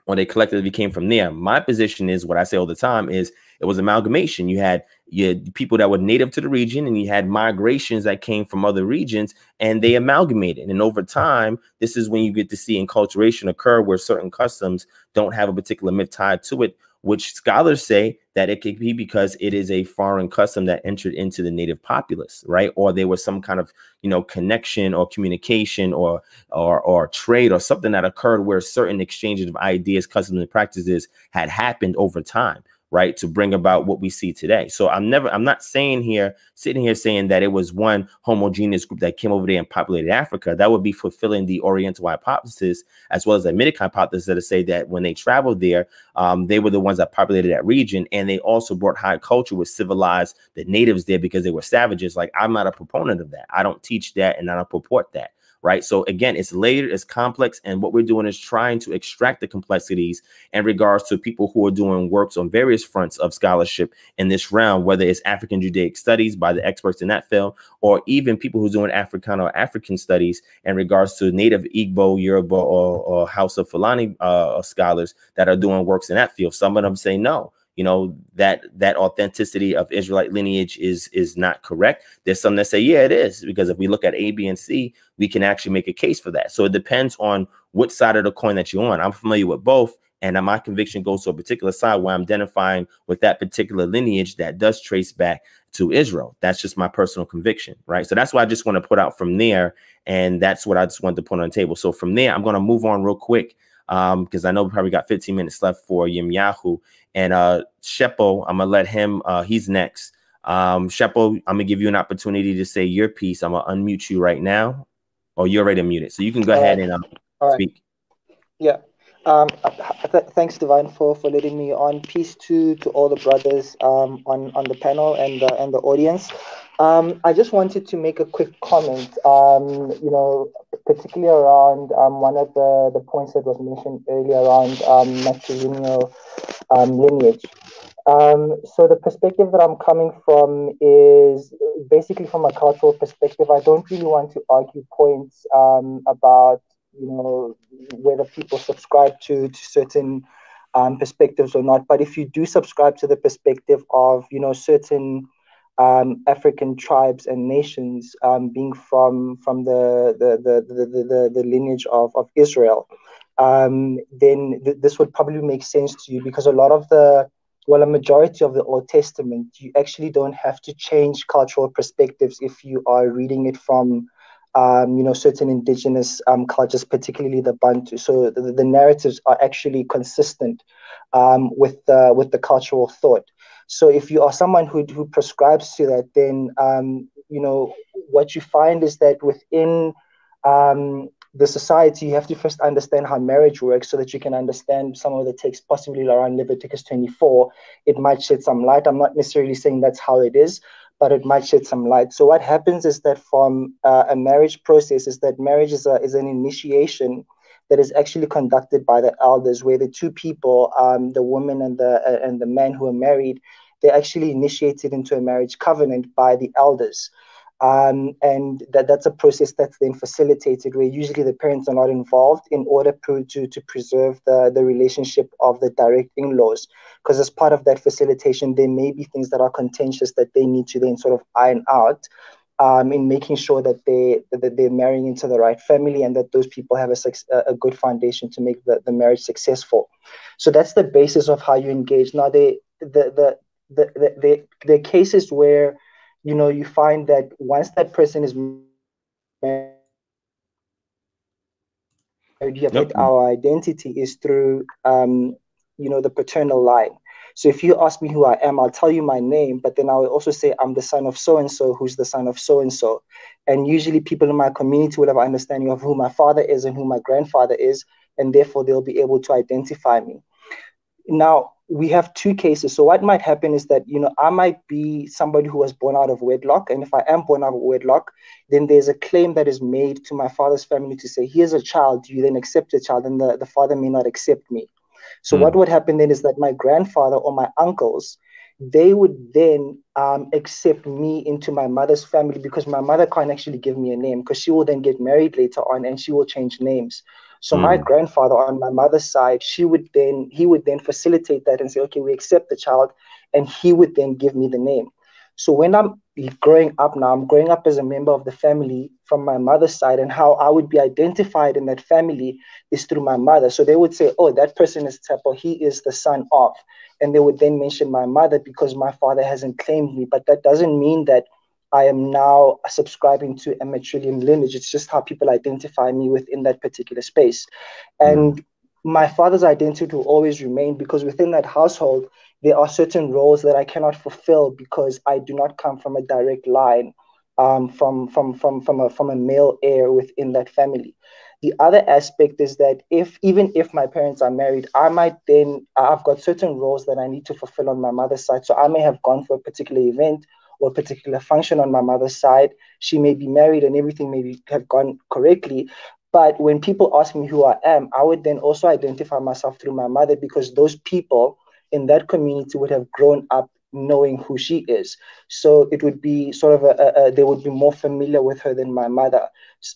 or they collectively came from there. My position is, what I say all the time, is it was amalgamation. You had You had people that were native to the region, and you had migrations that came from other regions, and they amalgamated. And over time, this is when you get to see enculturation occur, where certain customs don't have a particular myth tied to it, which scholars say that it could be because it is a foreign custom that entered into the native populace, right? Or there was some kind of, you know, connection or communication or or or trade or something that occurred where certain exchanges of ideas, customs, and practices had happened over time, right, to bring about what we see today. So I'm never, I'm not saying here, sitting here saying that it was one homogeneous group that came over there and populated Africa. That would be fulfilling the Oriental hypothesis, as well as the Midic hypothesis, that say that when they traveled there, um, they were the ones that populated that region, and they also brought high culture, which civilized the natives there because they were savages. Like, I'm not a proponent of that. I don't teach that, and I don't purport that. Right. So again, it's layered, it's complex. And what we're doing is trying to extract the complexities in regards to people who are doing works on various fronts of scholarship in this realm, whether it's African Judaic studies by the experts in that field, or even people who's doing Africana or African studies in regards to native Igbo, Yoruba, or, or Hausa Fulani uh, scholars that are doing works in that field. Some of them say no. You know, that that authenticity of Israelite lineage is is not correct. There's some that say, yeah, it is, because if we look at A, B, and C, we can actually make a case for that. So it depends on what side of the coin that you're on. I'm familiar with both, and my conviction goes to a particular side where I'm identifying with that particular lineage that does trace back to Israel. That's just my personal conviction, right? So that's what I just want to put out from there, and that's what I just wanted to put on the table. So from there, I'm going to move on real quick, because um, I know we probably got fifteen minutes left for Yemyahu. And uh, Shepo, I'm going to let him, uh, he's next. Um, Shepo, I'm going to give you an opportunity to say your piece. I'm going to unmute you right now. Or oh, you're already muted. So you can go all ahead right. and um, speak. Right. Yeah. Um, th thanks, Divine, for, for letting me on. Peace to, to all the brothers um, on, on the panel and the, and the audience. Um, I just wanted to make a quick comment, um, you know, particularly around um, one of the, the points that was mentioned earlier around um, matrilineal um, lineage. Um, so the perspective that I'm coming from is basically from a cultural perspective. I don't really want to argue points um, about, you know, whether people subscribe to, to certain um, perspectives or not. But if you do subscribe to the perspective of, you know, certain Um, African tribes and nations um, being from from the the the the, the, the lineage of of Israel, um, then th this would probably make sense to you, because a lot of the well, a majority of the Old Testament, you actually don't have to change cultural perspectives if you are reading it from um, you know certain indigenous um, cultures, particularly the Bantu. So the, the narratives are actually consistent um, with the, with the cultural thought. So if you are someone who, who prescribes to that, then, um, you know, what you find is that within um, the society, you have to first understand how marriage works so that you can understand some of the texts, possibly around Leviticus twenty-four. It might shed some light. I'm not necessarily saying that's how it is, but it might shed some light. So what happens is that from uh, a marriage process is that marriage is, a, is an initiation that is actually conducted by the elders, where the two people, um, the woman and the uh, and the man who are married, they're actually initiated into a marriage covenant by the elders. Um, and that, that's a process that's then facilitated, where usually the parents are not involved, in order to, to preserve the, the relationship of the direct in-laws. Because as part of that facilitation, there may be things that are contentious that they need to then sort of iron out, Um, in making sure that they that they're marrying into the right family, and that those people have a, a good foundation to make the, the marriage successful. So that's the basis of how you engage. Now, they the the the the, the, the cases where, you know, you find that once that person is married, nope. Our identity is through um, you know the paternal line. So if you ask me who I am, I'll tell you my name, but then I will also say I'm the son of so-and-so, who's the son of so-and-so. And usually people in my community will have an understanding of who my father is and who my grandfather is, and therefore they'll be able to identify me. Now, we have two cases. So what might happen is that, you know, I might be somebody who was born out of wedlock. And if I am born out of wedlock, then there's a claim that is made to my father's family to say, here's a child, you then accept the child, and the, the father may not accept me. So mm. what would happen then is that my grandfather or my uncles, they would then um, accept me into my mother's family, because my mother can't actually give me a name, because she will then get married later on and she will change names. So mm. my grandfather on my mother's side, she would then, he would then facilitate that and say, okay, we accept the child, and he would then give me the name. So when I'm growing up now, I'm growing up as a member of the family from my mother's side, and how I would be identified in that family is through my mother. So they would say, oh, that person is Tshepo, he is the son of, and they would then mention my mother because my father hasn't claimed me. But that doesn't mean that I am now subscribing to a matrilineal lineage. It's just how people identify me within that particular space. And mm. my father's identity will always remain, because within that household, there are certain roles that I cannot fulfill because I do not come from a direct line um, from, from, from, from, a, from a male heir within that family. The other aspect is that if even if my parents are married, I might then, I've got certain roles that I need to fulfill on my mother's side. So I may have gone for a particular event or a particular function on my mother's side. She may be married and everything may be, have gone correctly. But when people ask me who I am, I would then also identify myself through my mother, because those people in that community would have grown up knowing who she is. So it would be sort of, a, a, a they would be more familiar with her than my mother,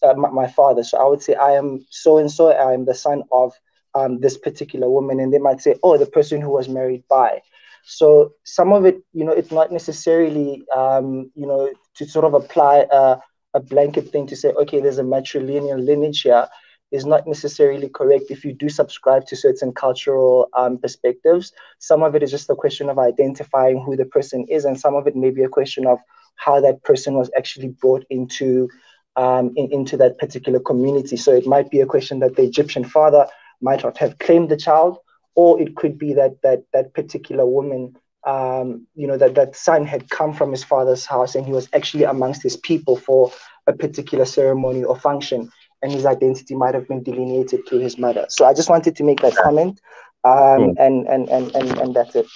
uh, my, my father. So I would say, I am so-and-so, I am the son of um, this particular woman. And they might say, oh, the person who was married by. So some of it, you know, it's not necessarily, um, you know, to sort of apply uh, a blanket thing to say, okay, there's a matrilineal lineage here, is not necessarily correct if you do subscribe to certain cultural um, perspectives. Some of it is just a question of identifying who the person is, and some of it may be a question of how that person was actually brought into um, in, into that particular community. So it might be a question that the Egyptian father might not have claimed the child, or it could be that that that particular woman, um, you know, that that son had come from his father's house and he was actually amongst his people for a particular ceremony or function, and his identity might have been delineated through his mother. So I just wanted to make that comment, um, and, and, and, and, and that's it.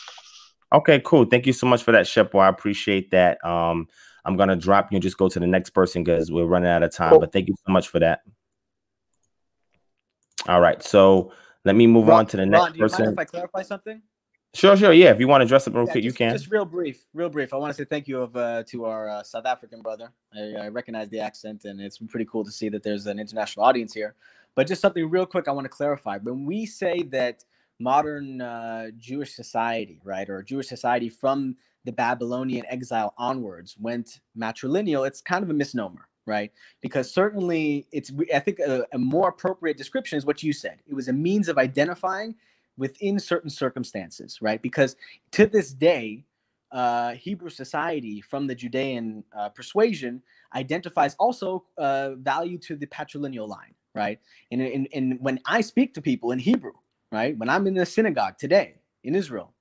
Okay, cool. Thank you so much for that, Tshepo. I appreciate that. Um, I'm going to drop you and just go to the next person because we're running out of time, cool. But thank you so much for that. All right, so let me move Ron, on to the next Ron, do you person. Mind if I clarify something? Sure, sure. Yeah, if you want to dress up real yeah, quick, just, you can. Just real brief, real brief. I want to say thank you of, uh, to our uh, South African brother. I, I recognize the accent, and it's pretty cool to see that there's an international audience here. But just something real quick I want to clarify. When we say that modern uh, Jewish society, right, or Jewish society from the Babylonian exile onwards went matrilineal, it's kind of a misnomer, right? Because certainly it's, I think, a, a more appropriate description is what you said. It was a means of identifying within certain circumstances, right? Because to this day, uh, Hebrew society from the Judean uh, persuasion identifies also uh, value to the patrilineal line, right? And, and, and when I speak to people in Hebrew, right? When I'm in the synagogue today in Israel,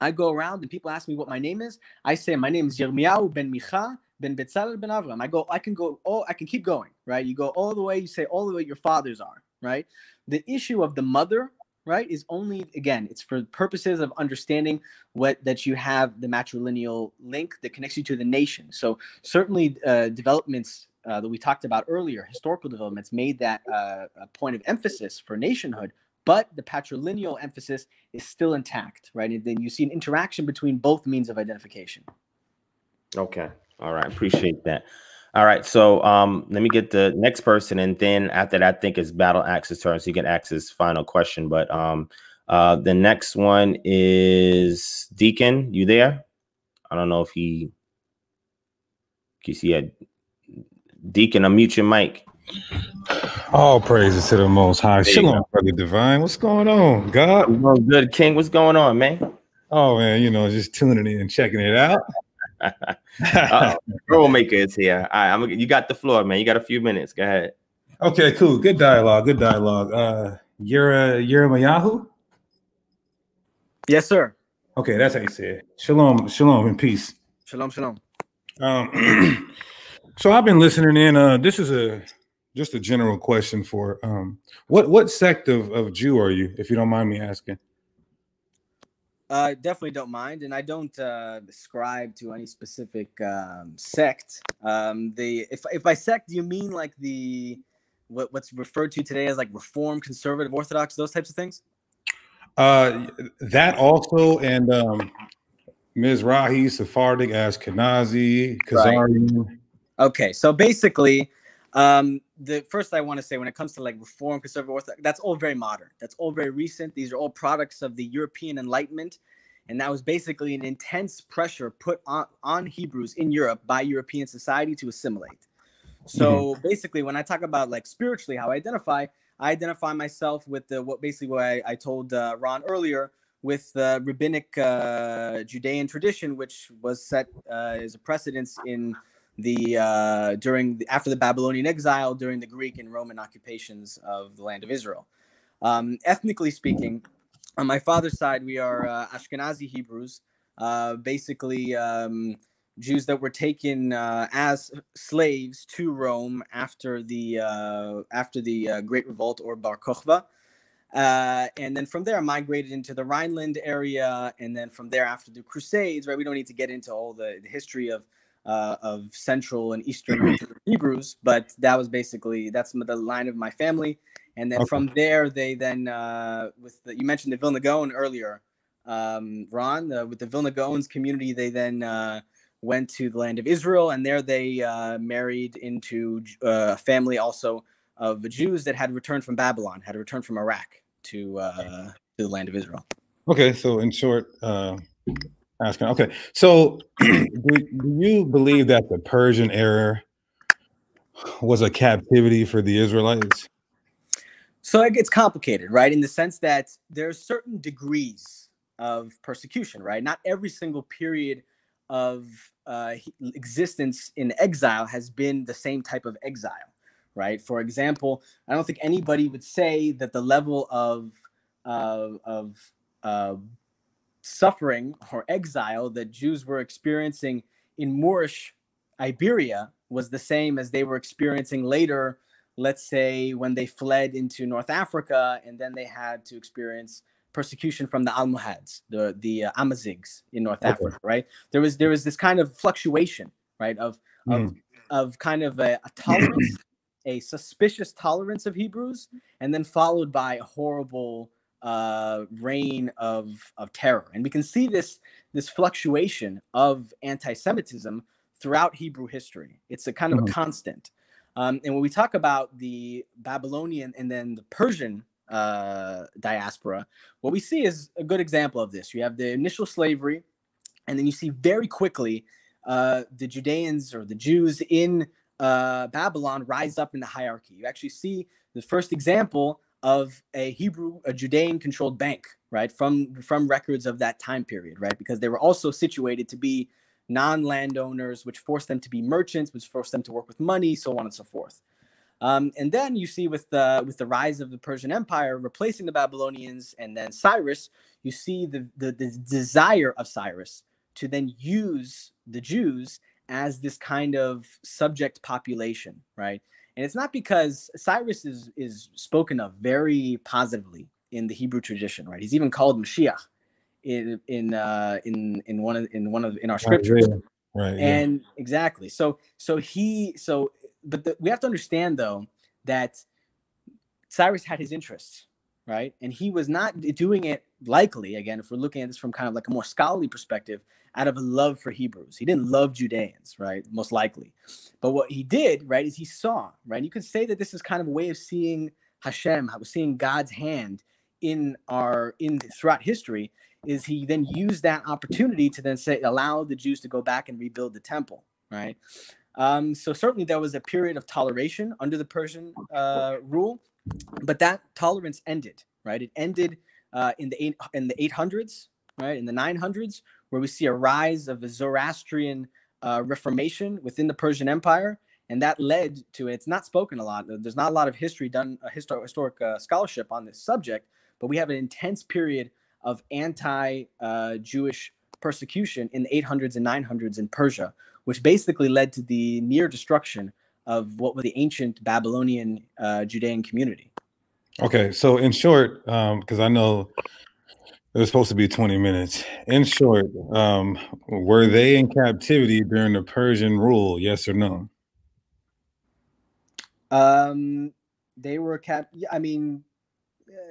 I go around and people ask me what my name is. I say, my name is Yirmiyahu ben Micha ben Betzalel ben Avram. I go, I can go, oh, I can keep going, right? You go all the way, you say all the way your fathers are, right? The issue of the mother, right, is only, again, it's for purposes of understanding what that you have the matrilineal link that connects you to the nation. So certainly uh, developments uh, that we talked about earlier, historical developments, made that uh, a point of emphasis for nationhood, but the patrilineal emphasis is still intact, right? And then you see an interaction between both means of identification. Okay. All right. Appreciate that. All right, so um, let me get the next person, and then after that, I think it's Battle Axe's turn, so you can ask his final question. But um, uh, the next one is Deacon. You there? I don't know if he. You see, a Deacon, unmute your mic. All praises to the Most High. Shalom, brother Divine. What's going on, God? Good King. What's going on, man? Oh man, you know, just tuning in, checking it out. Uh-oh. Rule maker is here. All right, I'm, you got the floor, man. You got a few minutes. Go ahead. Okay, cool. Good dialogue. Good dialogue. Uh, you're Yirmiyahu? Yes, sir. Okay, that's how you say it. Shalom, shalom, and peace. Shalom, shalom. Um, so I've been listening in. Uh, this is a just a general question for um, what what sect of, of Jew are you, if you don't mind me asking? I uh, definitely don't mind, and I don't uh, ascribe to any specific um, sect. Um, the if if by sect you mean like the what what's referred to today as like Reform, Conservative, Orthodox, those types of things. Uh, that also, and um, Mizrahi, Sephardic, Ashkenazi, Khazarian. Right. Okay, so basically. Um, the first I want to say when it comes to like Reform, Conservative, Orthodox, that's all very modern. That's all very recent. These are all products of the European Enlightenment And that was basically an intense pressure put on, on Hebrews in Europe by European society to assimilate. So mm-hmm. basically, when I talk about like spiritually how I identify, I identify myself with the what basically what I, I told uh, Ron earlier with the rabbinic uh, Judean tradition, which was set uh, as a precedence in the uh, during the, after the Babylonian exile during the Greek and Roman occupations of the land of Israel. Um, ethnically speaking, on my father's side, we are uh, Ashkenazi Hebrews, uh, basically um, Jews that were taken uh, as slaves to Rome after the uh, after the uh, Great Revolt or Bar Kokhba, uh, and then from there migrated into the Rhineland area, and then from there after the Crusades. Right, we don't need to get into all the, the history of uh, of Central and Eastern Hebrews, but that was basically that's the line of my family. And then okay. from there, they then, uh, with the, you mentioned the Vilna Gaon earlier, um, Ron, uh, with the Vilna Gaon's community, they then uh, went to the land of Israel. And there they uh, married into a family also of Jews that had returned from Babylon, had returned from Iraq to, uh, to the land of Israel. Okay, so in short, uh, asking, okay, so do, do you believe that the Persian era was a captivity for the Israelites? So it gets complicated, right? In the sense that there are certain degrees of persecution, right? Not every single period of uh, existence in exile has been the same type of exile, right? For example, I don't think anybody would say that the level of uh, of uh, suffering or exile that Jews were experiencing in Moorish Iberia was the same as they were experiencing later, let's say, when they fled into North Africa, and then they had to experience persecution from the Almohads, the the uh, Amazighs in North okay. Africa, right? There was there was this kind of fluctuation, right, of mm. of, of kind of a, a tolerance, a suspicious tolerance of Hebrews, and then followed by a horrible uh, reign of of terror. And we can see this this fluctuation of anti-Semitism throughout Hebrew history. It's a kind of mm. a constant. Um, and when we talk about the Babylonian and then the Persian uh, diaspora, what we see is a good example of this. You have the initial slavery, and then you see very quickly uh, the Judeans or the Jews in uh, Babylon rise up in the hierarchy. You actually see the first example of a Hebrew, a Judean-controlled bank, right, from, from records of that time period, right, because they were also situated to be non-landowners, which forced them to be merchants, which forced them to work with money, so on and so forth. Um, and then you see with the with the rise of the Persian Empire replacing the Babylonians and then Cyrus, you see the, the, the desire of Cyrus to then use the Jews as this kind of subject population, right? And it's not because Cyrus is, is spoken of very positively in the Hebrew tradition, right? He's even called Mashiach in in uh in in one of in one of in our scriptures, right, right, and yeah. exactly so so he so but the, we have to understand though that Cyrus had his interests, right, and he was not doing it likely, again, if we're looking at this from kind of like a more scholarly perspective, out of a love for Hebrews. He didn't love Judeans, right, most likely, but what he did, right, is he saw, right, you could say that this is kind of a way of seeing Hashem, seeing God's hand in our in throughout history, is he then used that opportunity to then say, allow the Jews to go back and rebuild the temple, right? Um, so certainly there was a period of toleration under the Persian uh, rule, but that tolerance ended, right? It ended uh, in the eight, in the eight hundreds, right? In the nine hundreds, where we see a rise of the Zoroastrian uh, Reformation within the Persian Empire, and that led to it. It's not spoken a lot. There's not a lot of history done, uh, historic, historic uh, scholarship on this subject, but we have an intense period of anti-Jewish uh, persecution in the eight hundreds and nine hundreds in Persia, which basically led to the near destruction of what was the ancient Babylonian uh, Judean community. Okay, so in short, because um, I know it was supposed to be twenty minutes. In short, um, were they in captivity during the Persian rule, yes or no? Um, they were cap. I mean...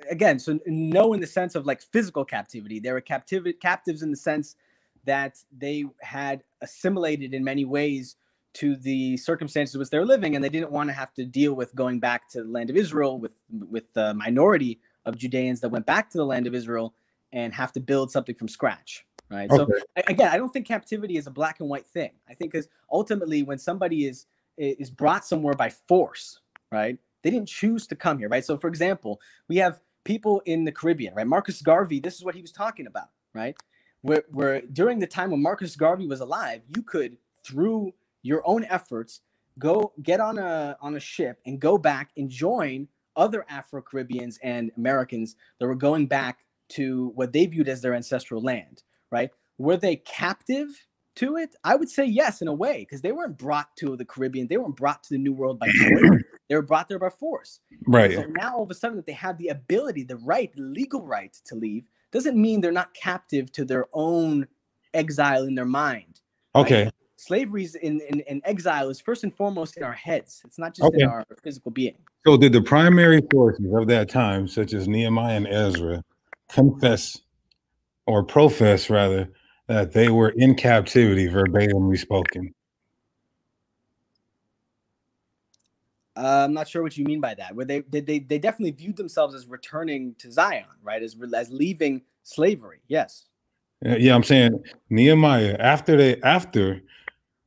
Again, so no, in the sense of like physical captivity, they were captiv- captives in the sense that they had assimilated in many ways to the circumstances in which they were living, and they didn't want to have to deal with going back to the land of Israel with with the minority of Judeans that went back to the land of Israel and have to build something from scratch, right? Okay. So again, I don't think captivity is a black and white thing. I think because ultimately when somebody is is brought somewhere by force, right, they didn't choose to come here, right? So for example, we have people in the Caribbean, right? Marcus Garvey, this is what he was talking about, right? Where, where during the time when Marcus Garvey was alive, you could, through your own efforts, go get on a on a ship and go back and join other Afro-Caribbeans and Americans that were going back to what they viewed as their ancestral land, right? Were they captive to it? I would say yes, in a way, because they weren't brought to the Caribbean. They weren't brought to the New World by choice. They were brought there by force. Right. So now all of a sudden that they have the ability, the right, the legal right to leave, doesn't mean they're not captive to their own exile in their mind. Okay. Right? Slavery is in, in, in exile is first and foremost in our heads. It's not just okay. in our physical being. So did the primary forces of that time, such as Nehemiah and Ezra, confess or profess rather that they were in captivity, verbatimly spoken? Uh, I'm not sure what you mean by that. Where they did they, they definitely viewed themselves as returning to Zion, right? As as leaving slavery. Yes. Yeah, I'm saying Nehemiah after they after.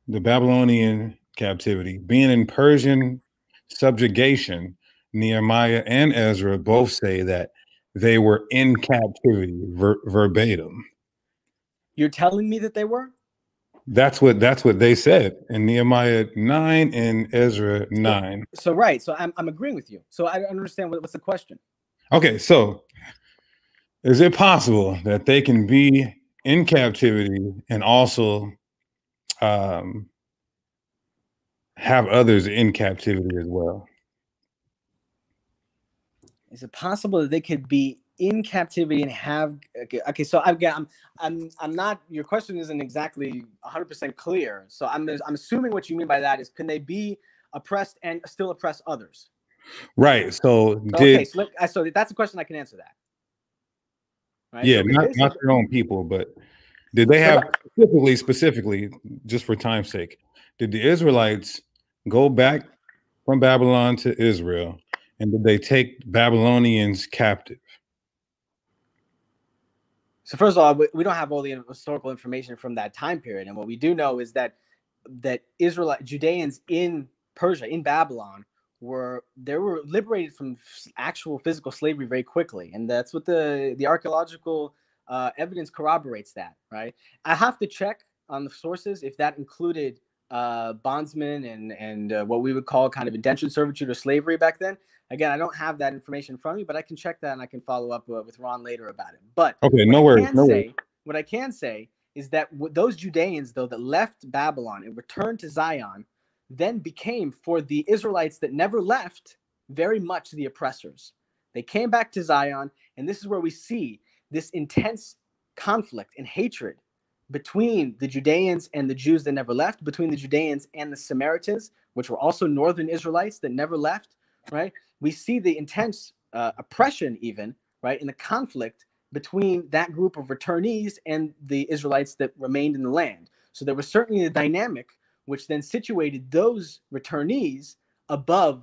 the Babylonian captivity, being in Persian subjugation, Nehemiah and Ezra both say that they were in captivity ver verbatim. You're telling me that they were? That's what that's what they said in Nehemiah nine and Ezra nine. So, so right. So I'm, I'm agreeing with you. So I don't understand what, what's the question. Okay. So is it possible that they can be in captivity and also um have others in captivity as well? Is it possible that they could be in captivity and have okay, okay so I've got I'm I'm I'm not your question isn't exactly one hundred percent clear, so I'm I'm assuming what you mean by that is can they be oppressed and still oppress others, right? So, so did, okay so, let, so that's a question I can answer that, right? Yeah, so not, not their own people, but did they have specifically, specifically, just for time's sake, did the Israelites go back from Babylon to Israel, and did they take Babylonians captive? So first of all, we don't have all the historical information from that time period, and what we do know is that that Israelite Judeans in Persia, in Babylon, were they were liberated from actual physical slavery very quickly, and that's what the the archaeological Uh, evidence corroborates that, right? I have to check on the sources if that included uh, bondsmen and and uh, what we would call kind of indentured servitude or slavery back then. Again, I don't have that information in front of me, but I can check that and I can follow up uh, with Ron later about it. But okay, no worries. No worries. What I can say is that those Judeans, though, that left Babylon and returned to Zion, then became, for the Israelites that never left, very much the oppressors. They came back to Zion, and this is where we see this intense conflict and hatred between the Judeans and the Jews that never left, between the Judeans and the Samaritans, which were also northern Israelites that never left, right? We see the intense uh, oppression even, right, in the conflict between that group of returnees and the Israelites that remained in the land. So there was certainly a dynamic which then situated those returnees above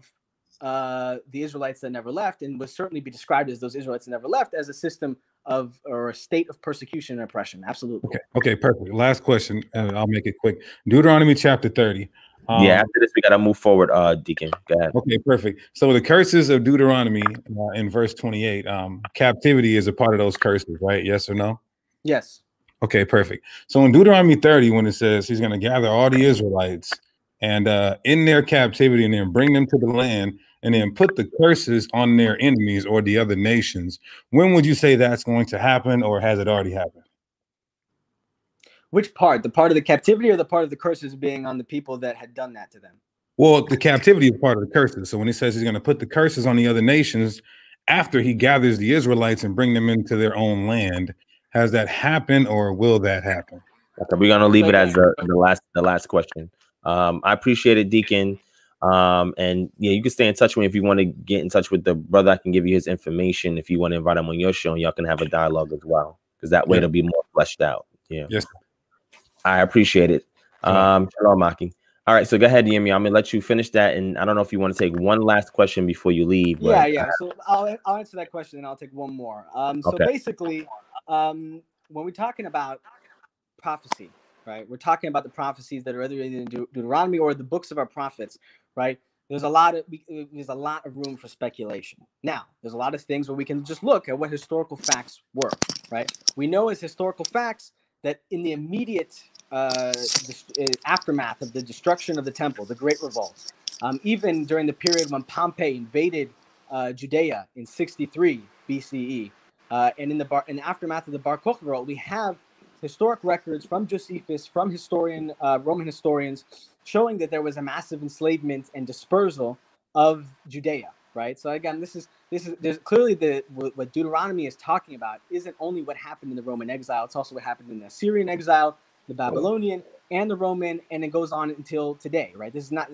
uh, the Israelites that never left, and would certainly be described as those Israelites that never left as a system of or a state of persecution and oppression. Absolutely. Okay, okay, perfect. Last question, and I'll make it quick. Deuteronomy chapter thirty. Um, yeah, after this, we got to move forward, uh, Deacon. Go ahead. Okay, perfect. So the curses of Deuteronomy uh, in verse twenty-eight, um, captivity is a part of those curses, right? Yes or no? Yes. Okay, perfect. So in Deuteronomy thirty, when it says he's going to gather all the Israelites and uh, in their captivity and then bring them to the land, and then put the curses on their enemies or the other nations, when would you say that's going to happen, or has it already happened? Which part? The part of the captivity or the part of the curses being on the people that had done that to them? Well, the captivity is part of the curses. So when he says he's going to put the curses on the other nations after he gathers the Israelites and bring them into their own land, has that happened or will that happen? Okay, we're going to leave it as the, the last the last question. Um, I appreciate it, Deacon. Um, and yeah, you can stay in touch with me if you want to get in touch with the brother. I can give you his information if you want to invite him on your show, and y'all can have a dialogue as well, because that way yeah. it'll be more fleshed out. Yeah. Yes. I appreciate it. Um, hello, Maki. All right, so go ahead, Yemi. I'm gonna let you finish that, and I don't know if you want to take one last question before you leave. But yeah, yeah. So I'll I'll answer that question, and I'll take one more. Um, so okay. basically, um, when we're talking about prophecy, right, we're talking about the prophecies that are either in De- Deuteronomy or the books of our prophets, right? There's a lot of we, there's a lot of room for speculation. Now, there's a lot of things where we can just look at what historical facts were, right? We know as historical facts that in the immediate uh, dist- uh, aftermath of the destruction of the temple, the Great Revolt, um, even during the period when Pompey invaded uh, Judea in sixty-three B C E, uh, and in the, bar- in the aftermath of the Bar Kokhba revolt, we have historic records from Josephus, from historian uh, Roman historians, showing that there was a massive enslavement and dispersal of Judea, right? So again, this is this is there's clearly the what Deuteronomy is talking about isn't only what happened in the Roman exile; it's also what happened in the Assyrian exile, the Babylonian, and the Roman, and it goes on until today, right? This is not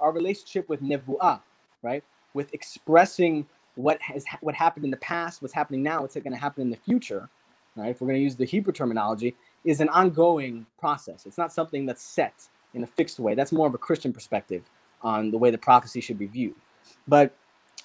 our relationship with nevuah, right? With expressing what has what happened in the past, what's happening now, what's going to happen in the future. Right, if we're going to use the Hebrew terminology, is an ongoing process. It's not something that's set in a fixed way. That's more of a Christian perspective on the way the prophecy should be viewed. But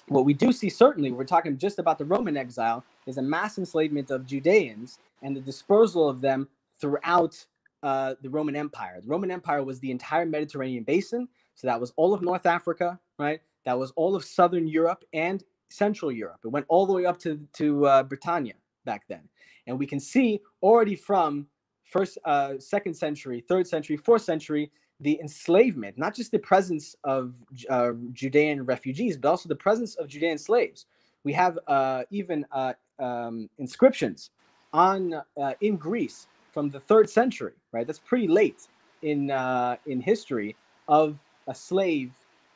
what we do see, certainly, we're talking just about the Roman exile, is a mass enslavement of Judeans and the dispersal of them throughout uh, the Roman Empire. The Roman Empire was the entire Mediterranean basin. So that was all of North Africa, right? That was all of Southern Europe and Central Europe. It went all the way up to, to uh, Britannia back then. And we can see already from first, uh, second century, third century, fourth century, the enslavement, not just the presence of uh, Judean refugees, but also the presence of Judean slaves. We have uh, even uh, um, inscriptions on uh, in Greece from the third century, right? That's pretty late in uh, in history of a slave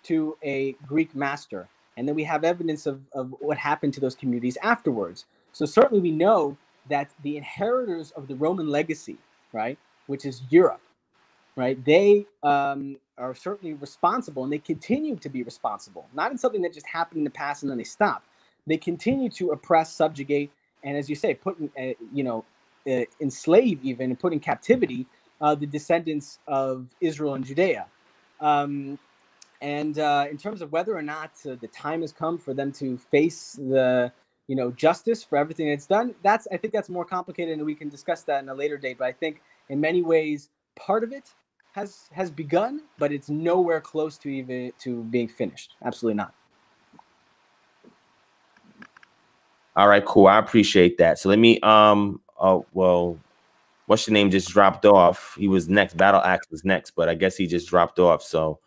to a Greek master. And then we have evidence of, of what happened to those communities afterwards. So certainly we know that the inheritors of the Roman legacy, right, which is Europe, right, they um, are certainly responsible, and they continue to be responsible, not in something that just happened in the past and then they stopped. They continue to oppress, subjugate, and as you say, put in, uh, you know, uh, enslave even, and put in captivity uh, the descendants of Israel and Judea. Um, and uh, in terms of whether or not uh, the time has come for them to face the you know, justice for everything that's done, that's, I think that's more complicated, and we can discuss that in a later date. But I think in many ways, part of it has, has begun, but it's nowhere close to even to being finished. Absolutely not. All right, cool. I appreciate that. So let me, um, uh, well, what's your name just dropped off. He was next, Battle Axe was next, but I guess he just dropped off. So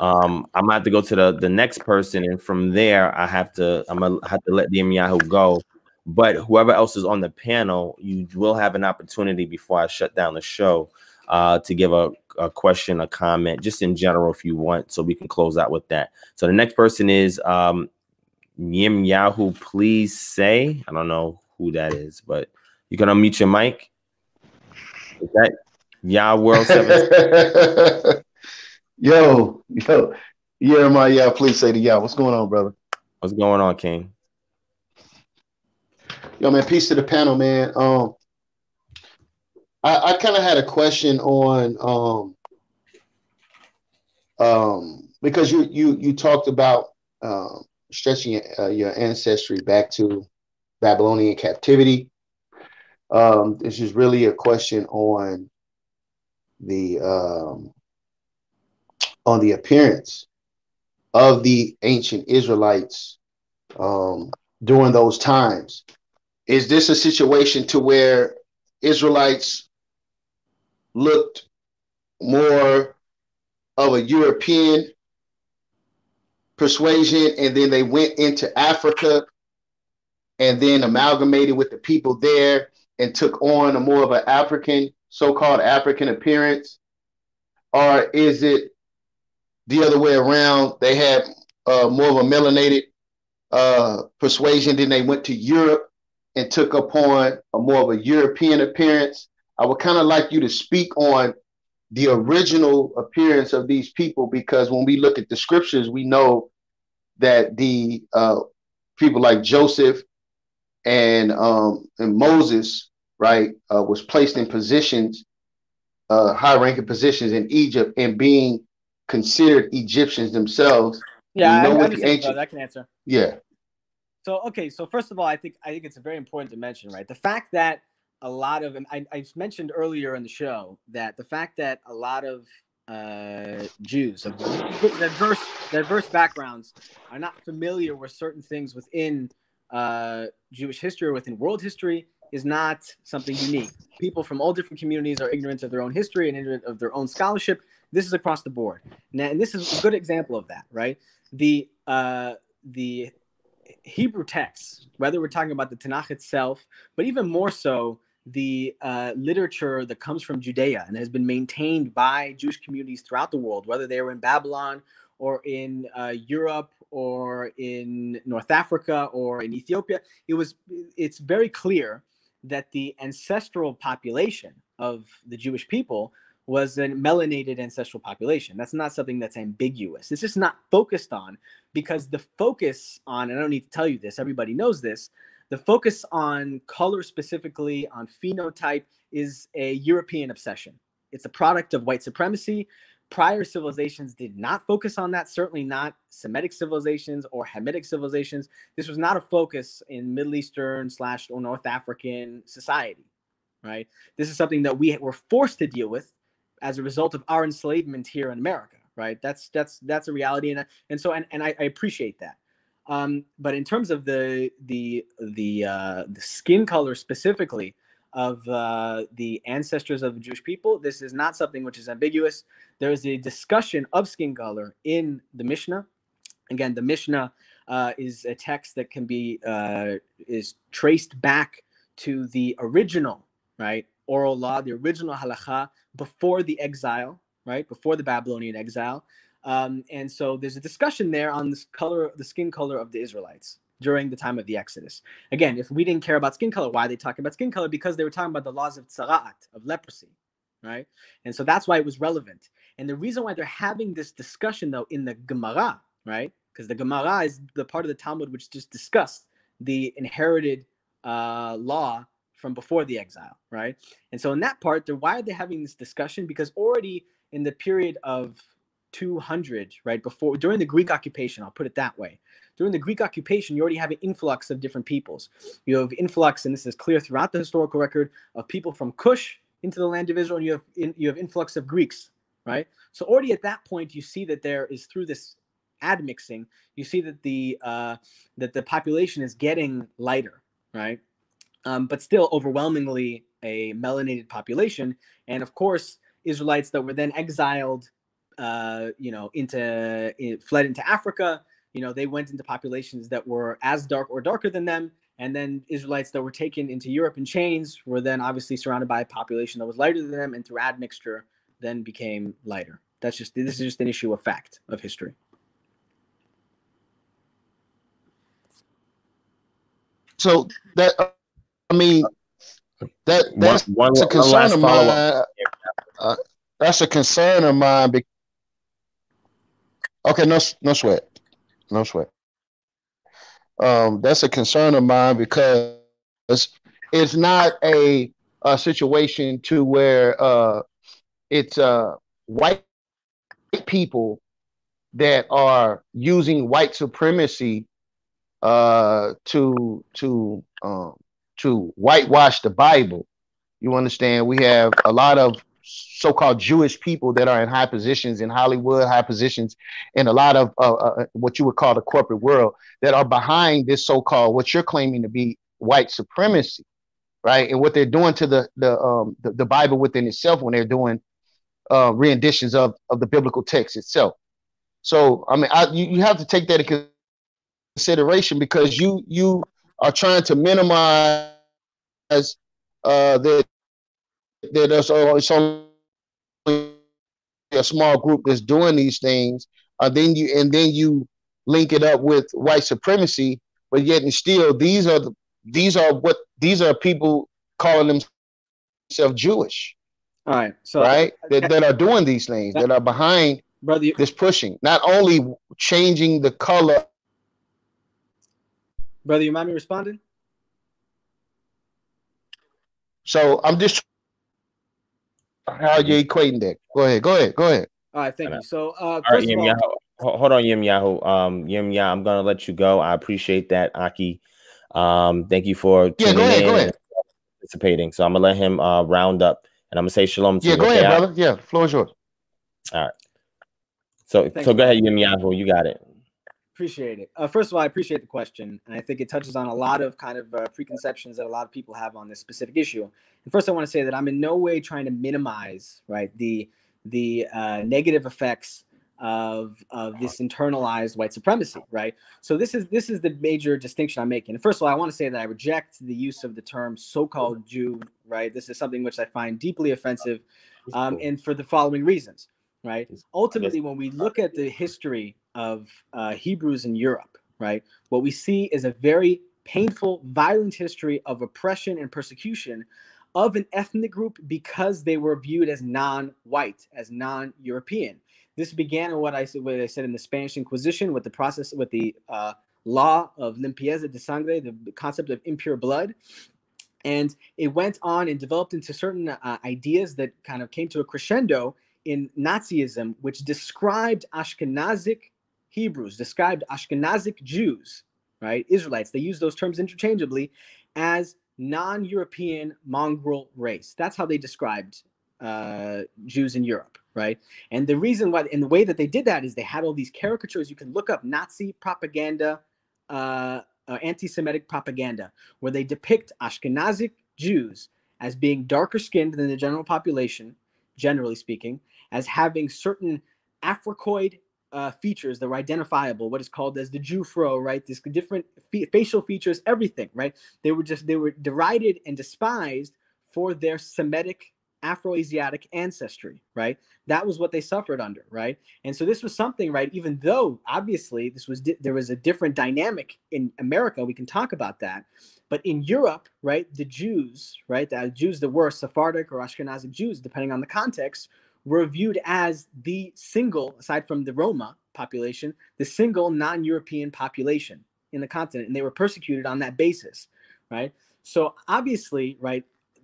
Um, I'm gonna have to go to the, the next person, and from there I have to I'm gonna have to let the Yahoo go. But whoever else is on the panel, you will have an opportunity before I shut down the show uh, to give a, a question, a comment, just in general if you want, so we can close out with that. So the next person is um, Yim Yahoo. Please say, I don't know who that is, but you can unmute your mic. Is that Yah World Seven? Yo, yo, yeah, my yeah. Please say to y'all, what's going on, brother? What's going on, King? Yo, man, peace to the panel, man. Um, I, I kind of had a question on um, um, because you you you talked about um, stretching uh, your ancestry back to Babylonian captivity. Um, this is really a question on the um. on the appearance of the ancient Israelites um, during those times. Is this a situation to where Israelites looked more of a European persuasion, and then they went into Africa and then amalgamated with the people there and took on a more of an African, so-called African appearance? Or is it the other way around? They had uh, more of a melanated uh, persuasion. Then they went to Europe and took upon a more of a European appearance. I would kind of like you to speak on the original appearance of these people, because when we look at the scriptures, we know that the uh, people like Joseph and um, and Moses, right, uh, was placed in positions, uh, high-ranking positions in Egypt, and being considered Egyptians themselves. Yeah, you know, I, I, the ancient... I can answer. Yeah. So, okay. So first of all, I think I think it's a very important dimension, right? The fact that a lot of, and I, I mentioned earlier in the show that the fact that a lot of uh, Jews of diverse, diverse backgrounds are not familiar with certain things within uh, Jewish history or within world history is not something unique. People from all different communities are ignorant of their own history and ignorant of their own scholarship. This is across the board. Now, and this is a good example of that, right? The uh, the Hebrew texts, whether we're talking about the Tanakh itself, but even more so the uh, literature that comes from Judea and has been maintained by Jewish communities throughout the world, whether they were in Babylon or in uh, Europe or in North Africa or in Ethiopia, it was it's very clear that the ancestral population of the Jewish people was a melanated ancestral population. That's not something that's ambiguous. It's just not focused on, because the focus on, and I don't need to tell you this, everybody knows this, the focus on color, specifically on phenotype, is a European obsession. It's a product of white supremacy. Prior civilizations did not focus on that, certainly not Semitic civilizations or Hamitic civilizations. This was not a focus in Middle Eastern slash or North African society, right? This is something that we were forced to deal with as a result of our enslavement here in America, right? That's that's that's a reality, and and so and, and I, I appreciate that. Um, but in terms of the the the, uh, the skin color specifically of uh, the ancestors of the Jewish people, this is not something which is ambiguous. There is a discussion of skin color in the Mishnah. Again, the Mishnah uh, is a text that can be uh, is traced back to the original, right? Oral law, the original halakha before the exile, right? Before the Babylonian exile. Um, and so there's a discussion there on this color, the skin color of the Israelites during the time of the Exodus. Again, if we didn't care about skin color, why are they talking about skin color? Because they were talking about the laws of tzara'at, of leprosy, right? And so that's why it was relevant. And the reason why they're having this discussion, though, in the Gemara, right? Because the Gemara is the part of the Talmud which just discussed the inherited uh, law from before the exile, right? And so in that part, they're, why are they having this discussion? Because already in the period of two hundred, right, before, during the Greek occupation, I'll put it that way, during the Greek occupation, you already have an influx of different peoples. You have influx, and this is clear throughout the historical record, of people from Cush into the land of Israel, and you have, in, you have influx of Greeks, right? So already at that point, you see that there is, through this admixing, you see that the, uh, that the population is getting lighter, right? Um, but still overwhelmingly a melanated population. And of course, Israelites that were then exiled, uh, you know, into, in, fled into Africa, you know, they went into populations that were as dark or darker than them. And then Israelites that were taken into Europe in chains were then obviously surrounded by a population that was lighter than them, and through admixture then became lighter. That's just, this is just an issue of fact, of history. So that, uh I mean, that that's one, one, a concern of mine. Uh, that's a concern of mine. Because, okay, no, no sweat, no sweat. Um, that's a concern of mine because it's not a, a situation to where uh, it's uh, white people that are using white supremacy uh, to to. Um, to whitewash the Bible. You understand? We have a lot of so-called Jewish people that are in high positions in Hollywood, high positions in a lot of uh, uh, what you would call the corporate world, that are behind this so-called, what you're claiming to be, white supremacy, right? And what they're doing to the the um, the, the Bible within itself when they're doing uh, renditions of, of the biblical text itself. So, I mean, I, you, you have to take that into consideration, because you you are trying to minimize uh, that there's only a small group that's doing these things, uh, then you and then you link it up with white supremacy, but yet and still these are the, these are what these are people calling themselves Jewish. All right, so right that, that, that are doing these things that, that are behind brother, this pushing, not only changing the color. Brother, you mind me responding? So I'm just how are you equating that? Go ahead, go ahead, go ahead. All right, thank all you. Right. So, uh, first right, of all, Yahu. Hold on, Yim Yahu. Um, Yim Yahu, I'm gonna let you go. I appreciate that, Aki. Um, thank you for tuning yeah, go ahead, in. Go ahead. participating, so I'm gonna let him uh, round up, and I'm gonna say shalom to you. Yeah, go okay, ahead, brother. Yeah, floor is yours. All right. So, Thanks. so go ahead, Yemiyahu. You got it. Appreciate it. Uh, first of all, I appreciate the question, and I think it touches on a lot of kind of uh, preconceptions that a lot of people have on this specific issue. And first, I want to say that I'm in no way trying to minimize right the the uh, negative effects of of this internalized white supremacy, right? So this is this is the major distinction I'm making. And first of all, I want to say that I reject the use of the term so-called Jew, right? This is something which I find deeply offensive, um, and for the following reasons, right? Ultimately, when we look at the history of uh, Hebrews in Europe, right, what we see is a very painful, violent history of oppression and persecution of an ethnic group because they were viewed as non-white, as non-European. This began in what I said, what I said in the Spanish Inquisition, with the process, with the uh, law of limpieza de sangre, the, the concept of impure blood, and it went on and developed into certain uh, ideas that kind of came to a crescendo in Nazism, which described Ashkenazic Hebrews, described Ashkenazic Jews, right, Israelites. They use those terms interchangeably as non-European mongrel race. That's how they described uh, Jews in Europe, right? And the reason why, and the way that they did that, is they had all these caricatures. You can look up Nazi propaganda, uh, uh, anti-Semitic propaganda, where they depict Ashkenazic Jews as being darker skinned than the general population, generally speaking, as having certain Africoid uh, features that were identifiable, what is called as the Jew fro, right? These different fe facial features, everything, right? They were just, they were derided and despised for their Semitic, Afro-Asiatic ancestry, right? That was what they suffered under, right? And so this was something, right, even though obviously this was, there was a different dynamic in America, we can talk about that, but in Europe, right, the Jews, right, the Jews that were Sephardic or Ashkenazic Jews, depending on the context, were viewed as the single, aside from the Roma population, the single non-European population in the continent, and they were persecuted on that basis, right? So obviously, right,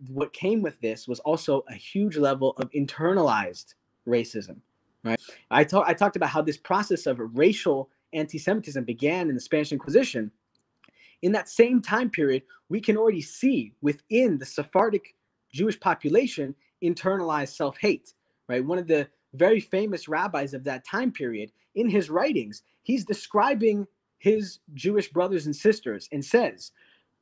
what came with this was also a huge level of internalized racism, right? I, talk, I talked about how this process of racial anti-Semitism began in the Spanish Inquisition. In that same time period, we can already see within the Sephardic Jewish population internalized self-hate, right? One of the very famous rabbis of that time period, in his writings, he's describing his Jewish brothers and sisters and says,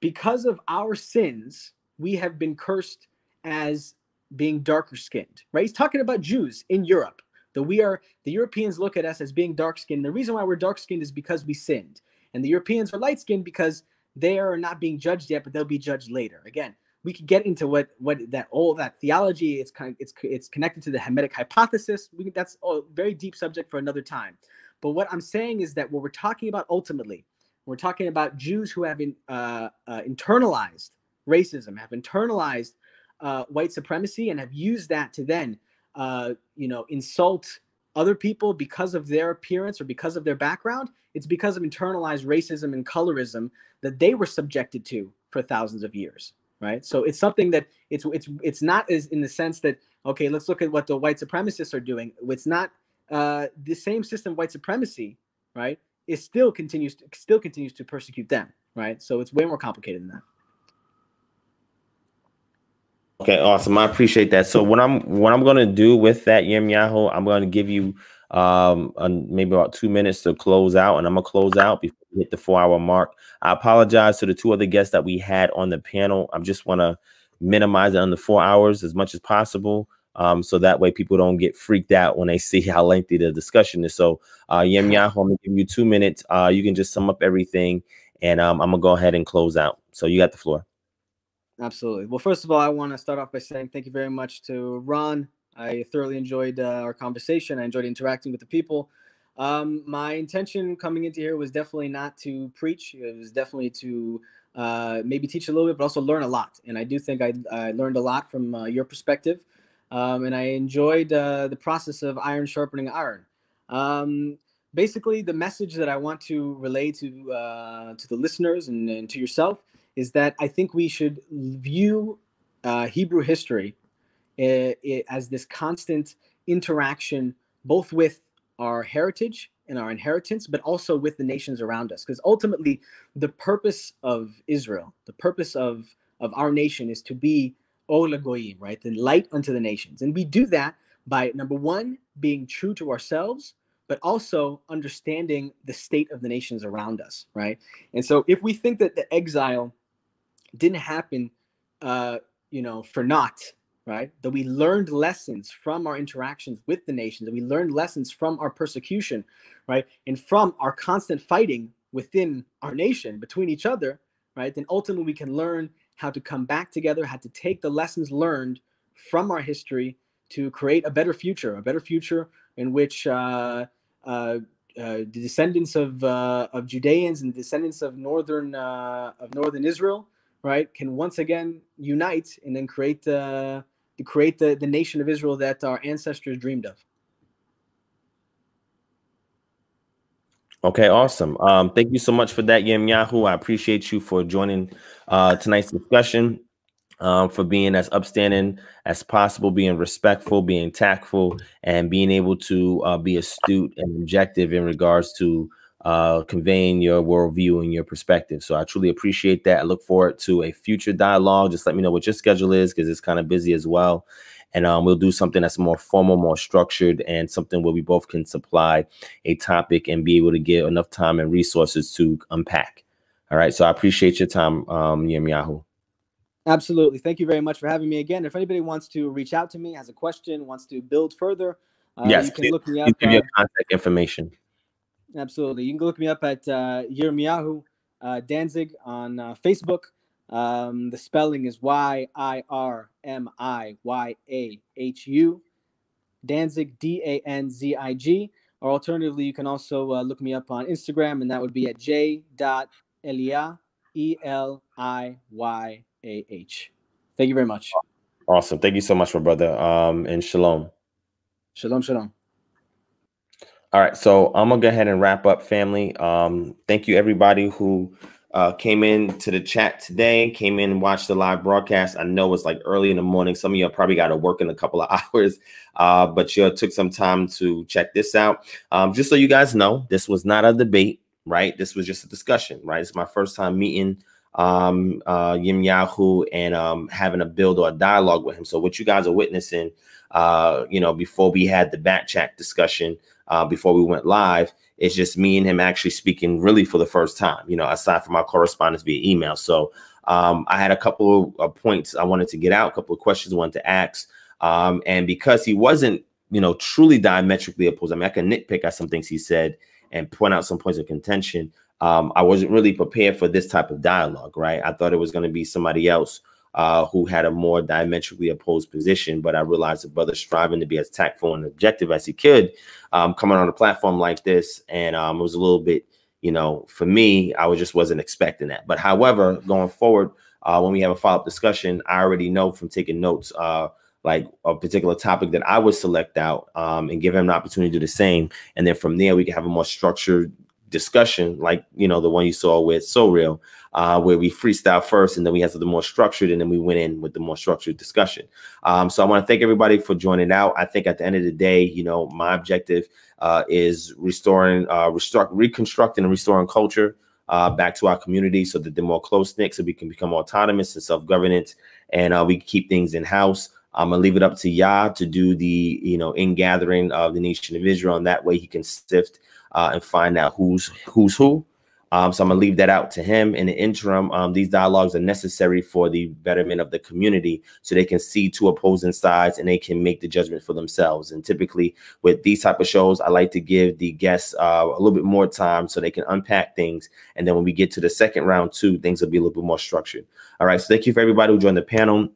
because of our sins, we have been cursed as being darker skinned, right? He's talking about Jews in Europe, that we are, the Europeans look at us as being dark skinned. The reason why we're dark skinned is because we sinned. And the Europeans are light skinned because they are not being judged yet, but they'll be judged later. Again, we could get into what, what that, all that theology, it's kind of, it's, it's connected to the Hamitic hypothesis. We, that's a very deep subject for another time. But what I'm saying is that what we're talking about ultimately, we're talking about Jews who have in, uh, uh, internalized racism, have internalized uh, white supremacy, and have used that to then, uh, you know, insult other people because of their appearance or because of their background. It's because of internalized racism and colorism that they were subjected to for thousands of years, right? So it's something that it's it's it's not as in the sense that, okay, let's look at what the white supremacists are doing. It's not uh, the same system of white supremacy, right? It still continues to, still continues to persecute them, right? So it's way more complicated than that. Okay, awesome. I appreciate that. So what I'm what I'm gonna do with that, Yemiyahu, I'm gonna give you um a, maybe about two minutes to close out, and I'm gonna close out before we hit the four hour mark. I apologize to the two other guests that we had on the panel. I just want to minimize it on the four hours as much as possible, um, so that way people don't get freaked out when they see how lengthy the discussion is. So, uh, Yemiyahu, I'm gonna give you two minutes. Uh, you can just sum up everything, and um, I'm gonna go ahead and close out. So you got the floor. Absolutely. Well, first of all, I want to start off by saying thank you very much to Ron. I thoroughly enjoyed uh, our conversation. I enjoyed interacting with the people. Um, my intention coming into here was definitely not to preach. It was definitely to uh, maybe teach a little bit, but also learn a lot. And I do think I, I learned a lot from uh, your perspective. Um, and I enjoyed uh, the process of iron sharpening iron. Um, basically, the message that I want to relay to, uh, to the listeners and, and to yourself is that I think we should view uh, Hebrew history uh, as this constant interaction, both with our heritage and our inheritance, but also with the nations around us. Because ultimately, the purpose of Israel, the purpose of of our nation is to be Or Lagoyim, right? The light unto the nations. And we do that by, number one, being true to ourselves, but also understanding the state of the nations around us, right? And so if we think that the exile didn't happen, uh, you know, for naught, right? That we learned lessons from our interactions with the nations, that we learned lessons from our persecution, right? And from our constant fighting within our nation, between each other, right? Then ultimately we can learn how to come back together, how to take the lessons learned from our history to create a better future, a better future in which uh, uh, uh, the descendants of, uh, of Judeans and the descendants of northern, uh, of northern Israel, right, can once again unite and then create, uh, create the, the nation of Israel that our ancestors dreamed of. Okay, awesome. Um, thank you so much for that, Yirmiyahu. I appreciate you for joining uh, tonight's discussion, um, for being as upstanding as possible, being respectful, being tactful, and being able to uh, be astute and objective in regards to uh, conveying your worldview and your perspective. So I truly appreciate that. I look forward to a future dialogue. Just let me know what your schedule is, because it's kind of busy as well. And um, we'll do something that's more formal, more structured, and something where we both can supply a topic and be able to get enough time and resources to unpack. All right. So I appreciate your time, um, Yirmiyahu. Absolutely. Thank you very much for having me again. If anybody wants to reach out to me, has a question, wants to build further, uh, yes, you can look me up. You give me your contact information. Absolutely. You can look me up at uh, Yirmiyahu uh, Danzig on uh, Facebook. Um, the spelling is Y I R M I Y A H U, Danzig, D A N Z I G. Or alternatively, you can also uh, look me up on Instagram, and that would be at J dot Eliyah, E L I Y A H. Thank you very much. Awesome. Thank you so much, my brother. Um, and shalom. Shalom, shalom. All right. So I'm going to go ahead and wrap up, family. Um, thank you, everybody who... Uh, came in to the chat today, came in and watched the live broadcast. I know it's like early in the morning. Some of y'all probably got to work in a couple of hours, uh, but you took some time to check this out. Um, just so you guys know, this was not a debate, right? This was just a discussion, right? It's my first time meeting um, uh, Yirmiyahu and um, having a build or a dialogue with him. So what you guys are witnessing, uh, you know, before we had the back chat discussion, uh, before we went live, it's just me and him actually speaking really for the first time, you know, aside from our correspondence via email. So um, I had a couple of points I wanted to get out, a couple of questions I wanted to ask. Um, and because he wasn't, you know, truly diametrically opposed, I mean, I can nitpick at some things he said and point out some points of contention. Um, I wasn't really prepared for this type of dialogue, right? I thought it was going to be somebody else uh, who had a more diametrically opposed position. But I realized the brother striving to be as tactful and objective as he could, Um, coming on a platform like this, and um, it was a little bit, you know, for me, I was just wasn't expecting that. But however, going forward, uh, when we have a follow-up discussion, I already know from taking notes, uh, like a particular topic that I would select out um, and give him an opportunity to do the same. And then from there, we can have a more structured discussion, like, you know, the one you saw with SoReal, uh, where we freestyle first and then we had something more structured, and then we went in with the more structured discussion. Um, so I want to thank everybody for joining out. I think at the end of the day, you know, my objective uh, is restoring, uh, restru reconstructing and restoring culture uh, back to our community so that they're more close-knit, so we can become autonomous and self-governance, and uh, we can keep things in-house. I'm going to leave it up to Yah to do the, you know, in-gathering of the nation of Israel, and that way he can sift Uh, and find out who's who's who. Um, so I'm going to leave that out to him. In the interim, um, these dialogues are necessary for the betterment of the community, so they can see two opposing sides and they can make the judgment for themselves. And typically with these type of shows, I like to give the guests uh, a little bit more time so they can unpack things. And then when we get to the second round two, things will be a little bit more structured. All right. So thank you for everybody who joined the panel.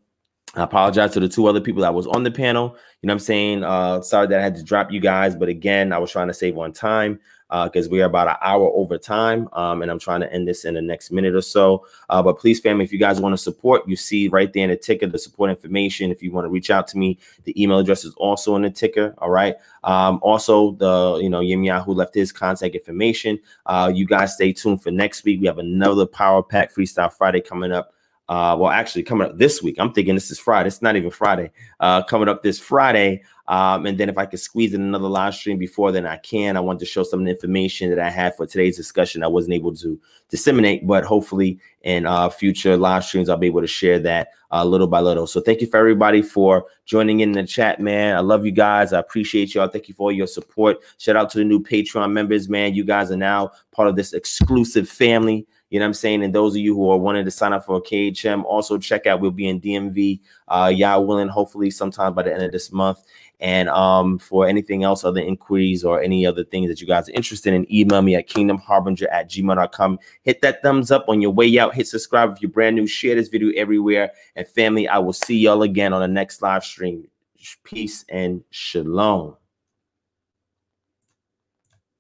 I apologize to the two other people that was on the panel. You know what I'm saying? Uh, sorry that I had to drop you guys. But again, I was trying to save on time because uh, we are about an hour over time. Um, and I'm trying to end this in the next minute or so. Uh, but please, family, if you guys want to support, you see right there in the ticker the support information. If you want to reach out to me, the email address is also in the ticker. All right. Um, also, the you know Yirmiyahu left his contact information. Uh, you guys stay tuned for next week. We have another Power Pack Freestyle Friday coming up. Uh, well, actually, coming up this week, I'm thinking this is Friday. It's not even Friday. Uh, coming up this Friday. Um, and then if I could squeeze in another live stream before then, I can. I wanted to show some of the information that I had for today's discussion. I wasn't able to disseminate, but hopefully in uh, future live streams, I'll be able to share that uh, little by little. So thank you for everybody for joining in the chat, man. I love you guys. I appreciate y'all. Thank you for all your support. Shout out to the new Patreon members, man. You guys are now part of this exclusive family. You know what I'm saying? And those of you who are wanting to sign up for K H M, also check out, we'll be in D M V, uh, y'all willing, hopefully sometime by the end of this month. And um, for anything else, other inquiries or any other things that you guys are interested in, email me at kingdom harbinger at gmail dot com. Hit that thumbs up on your way out. Hit subscribe if you're brand new. Share this video everywhere. And family, I will see y'all again on the next live stream. Peace and shalom.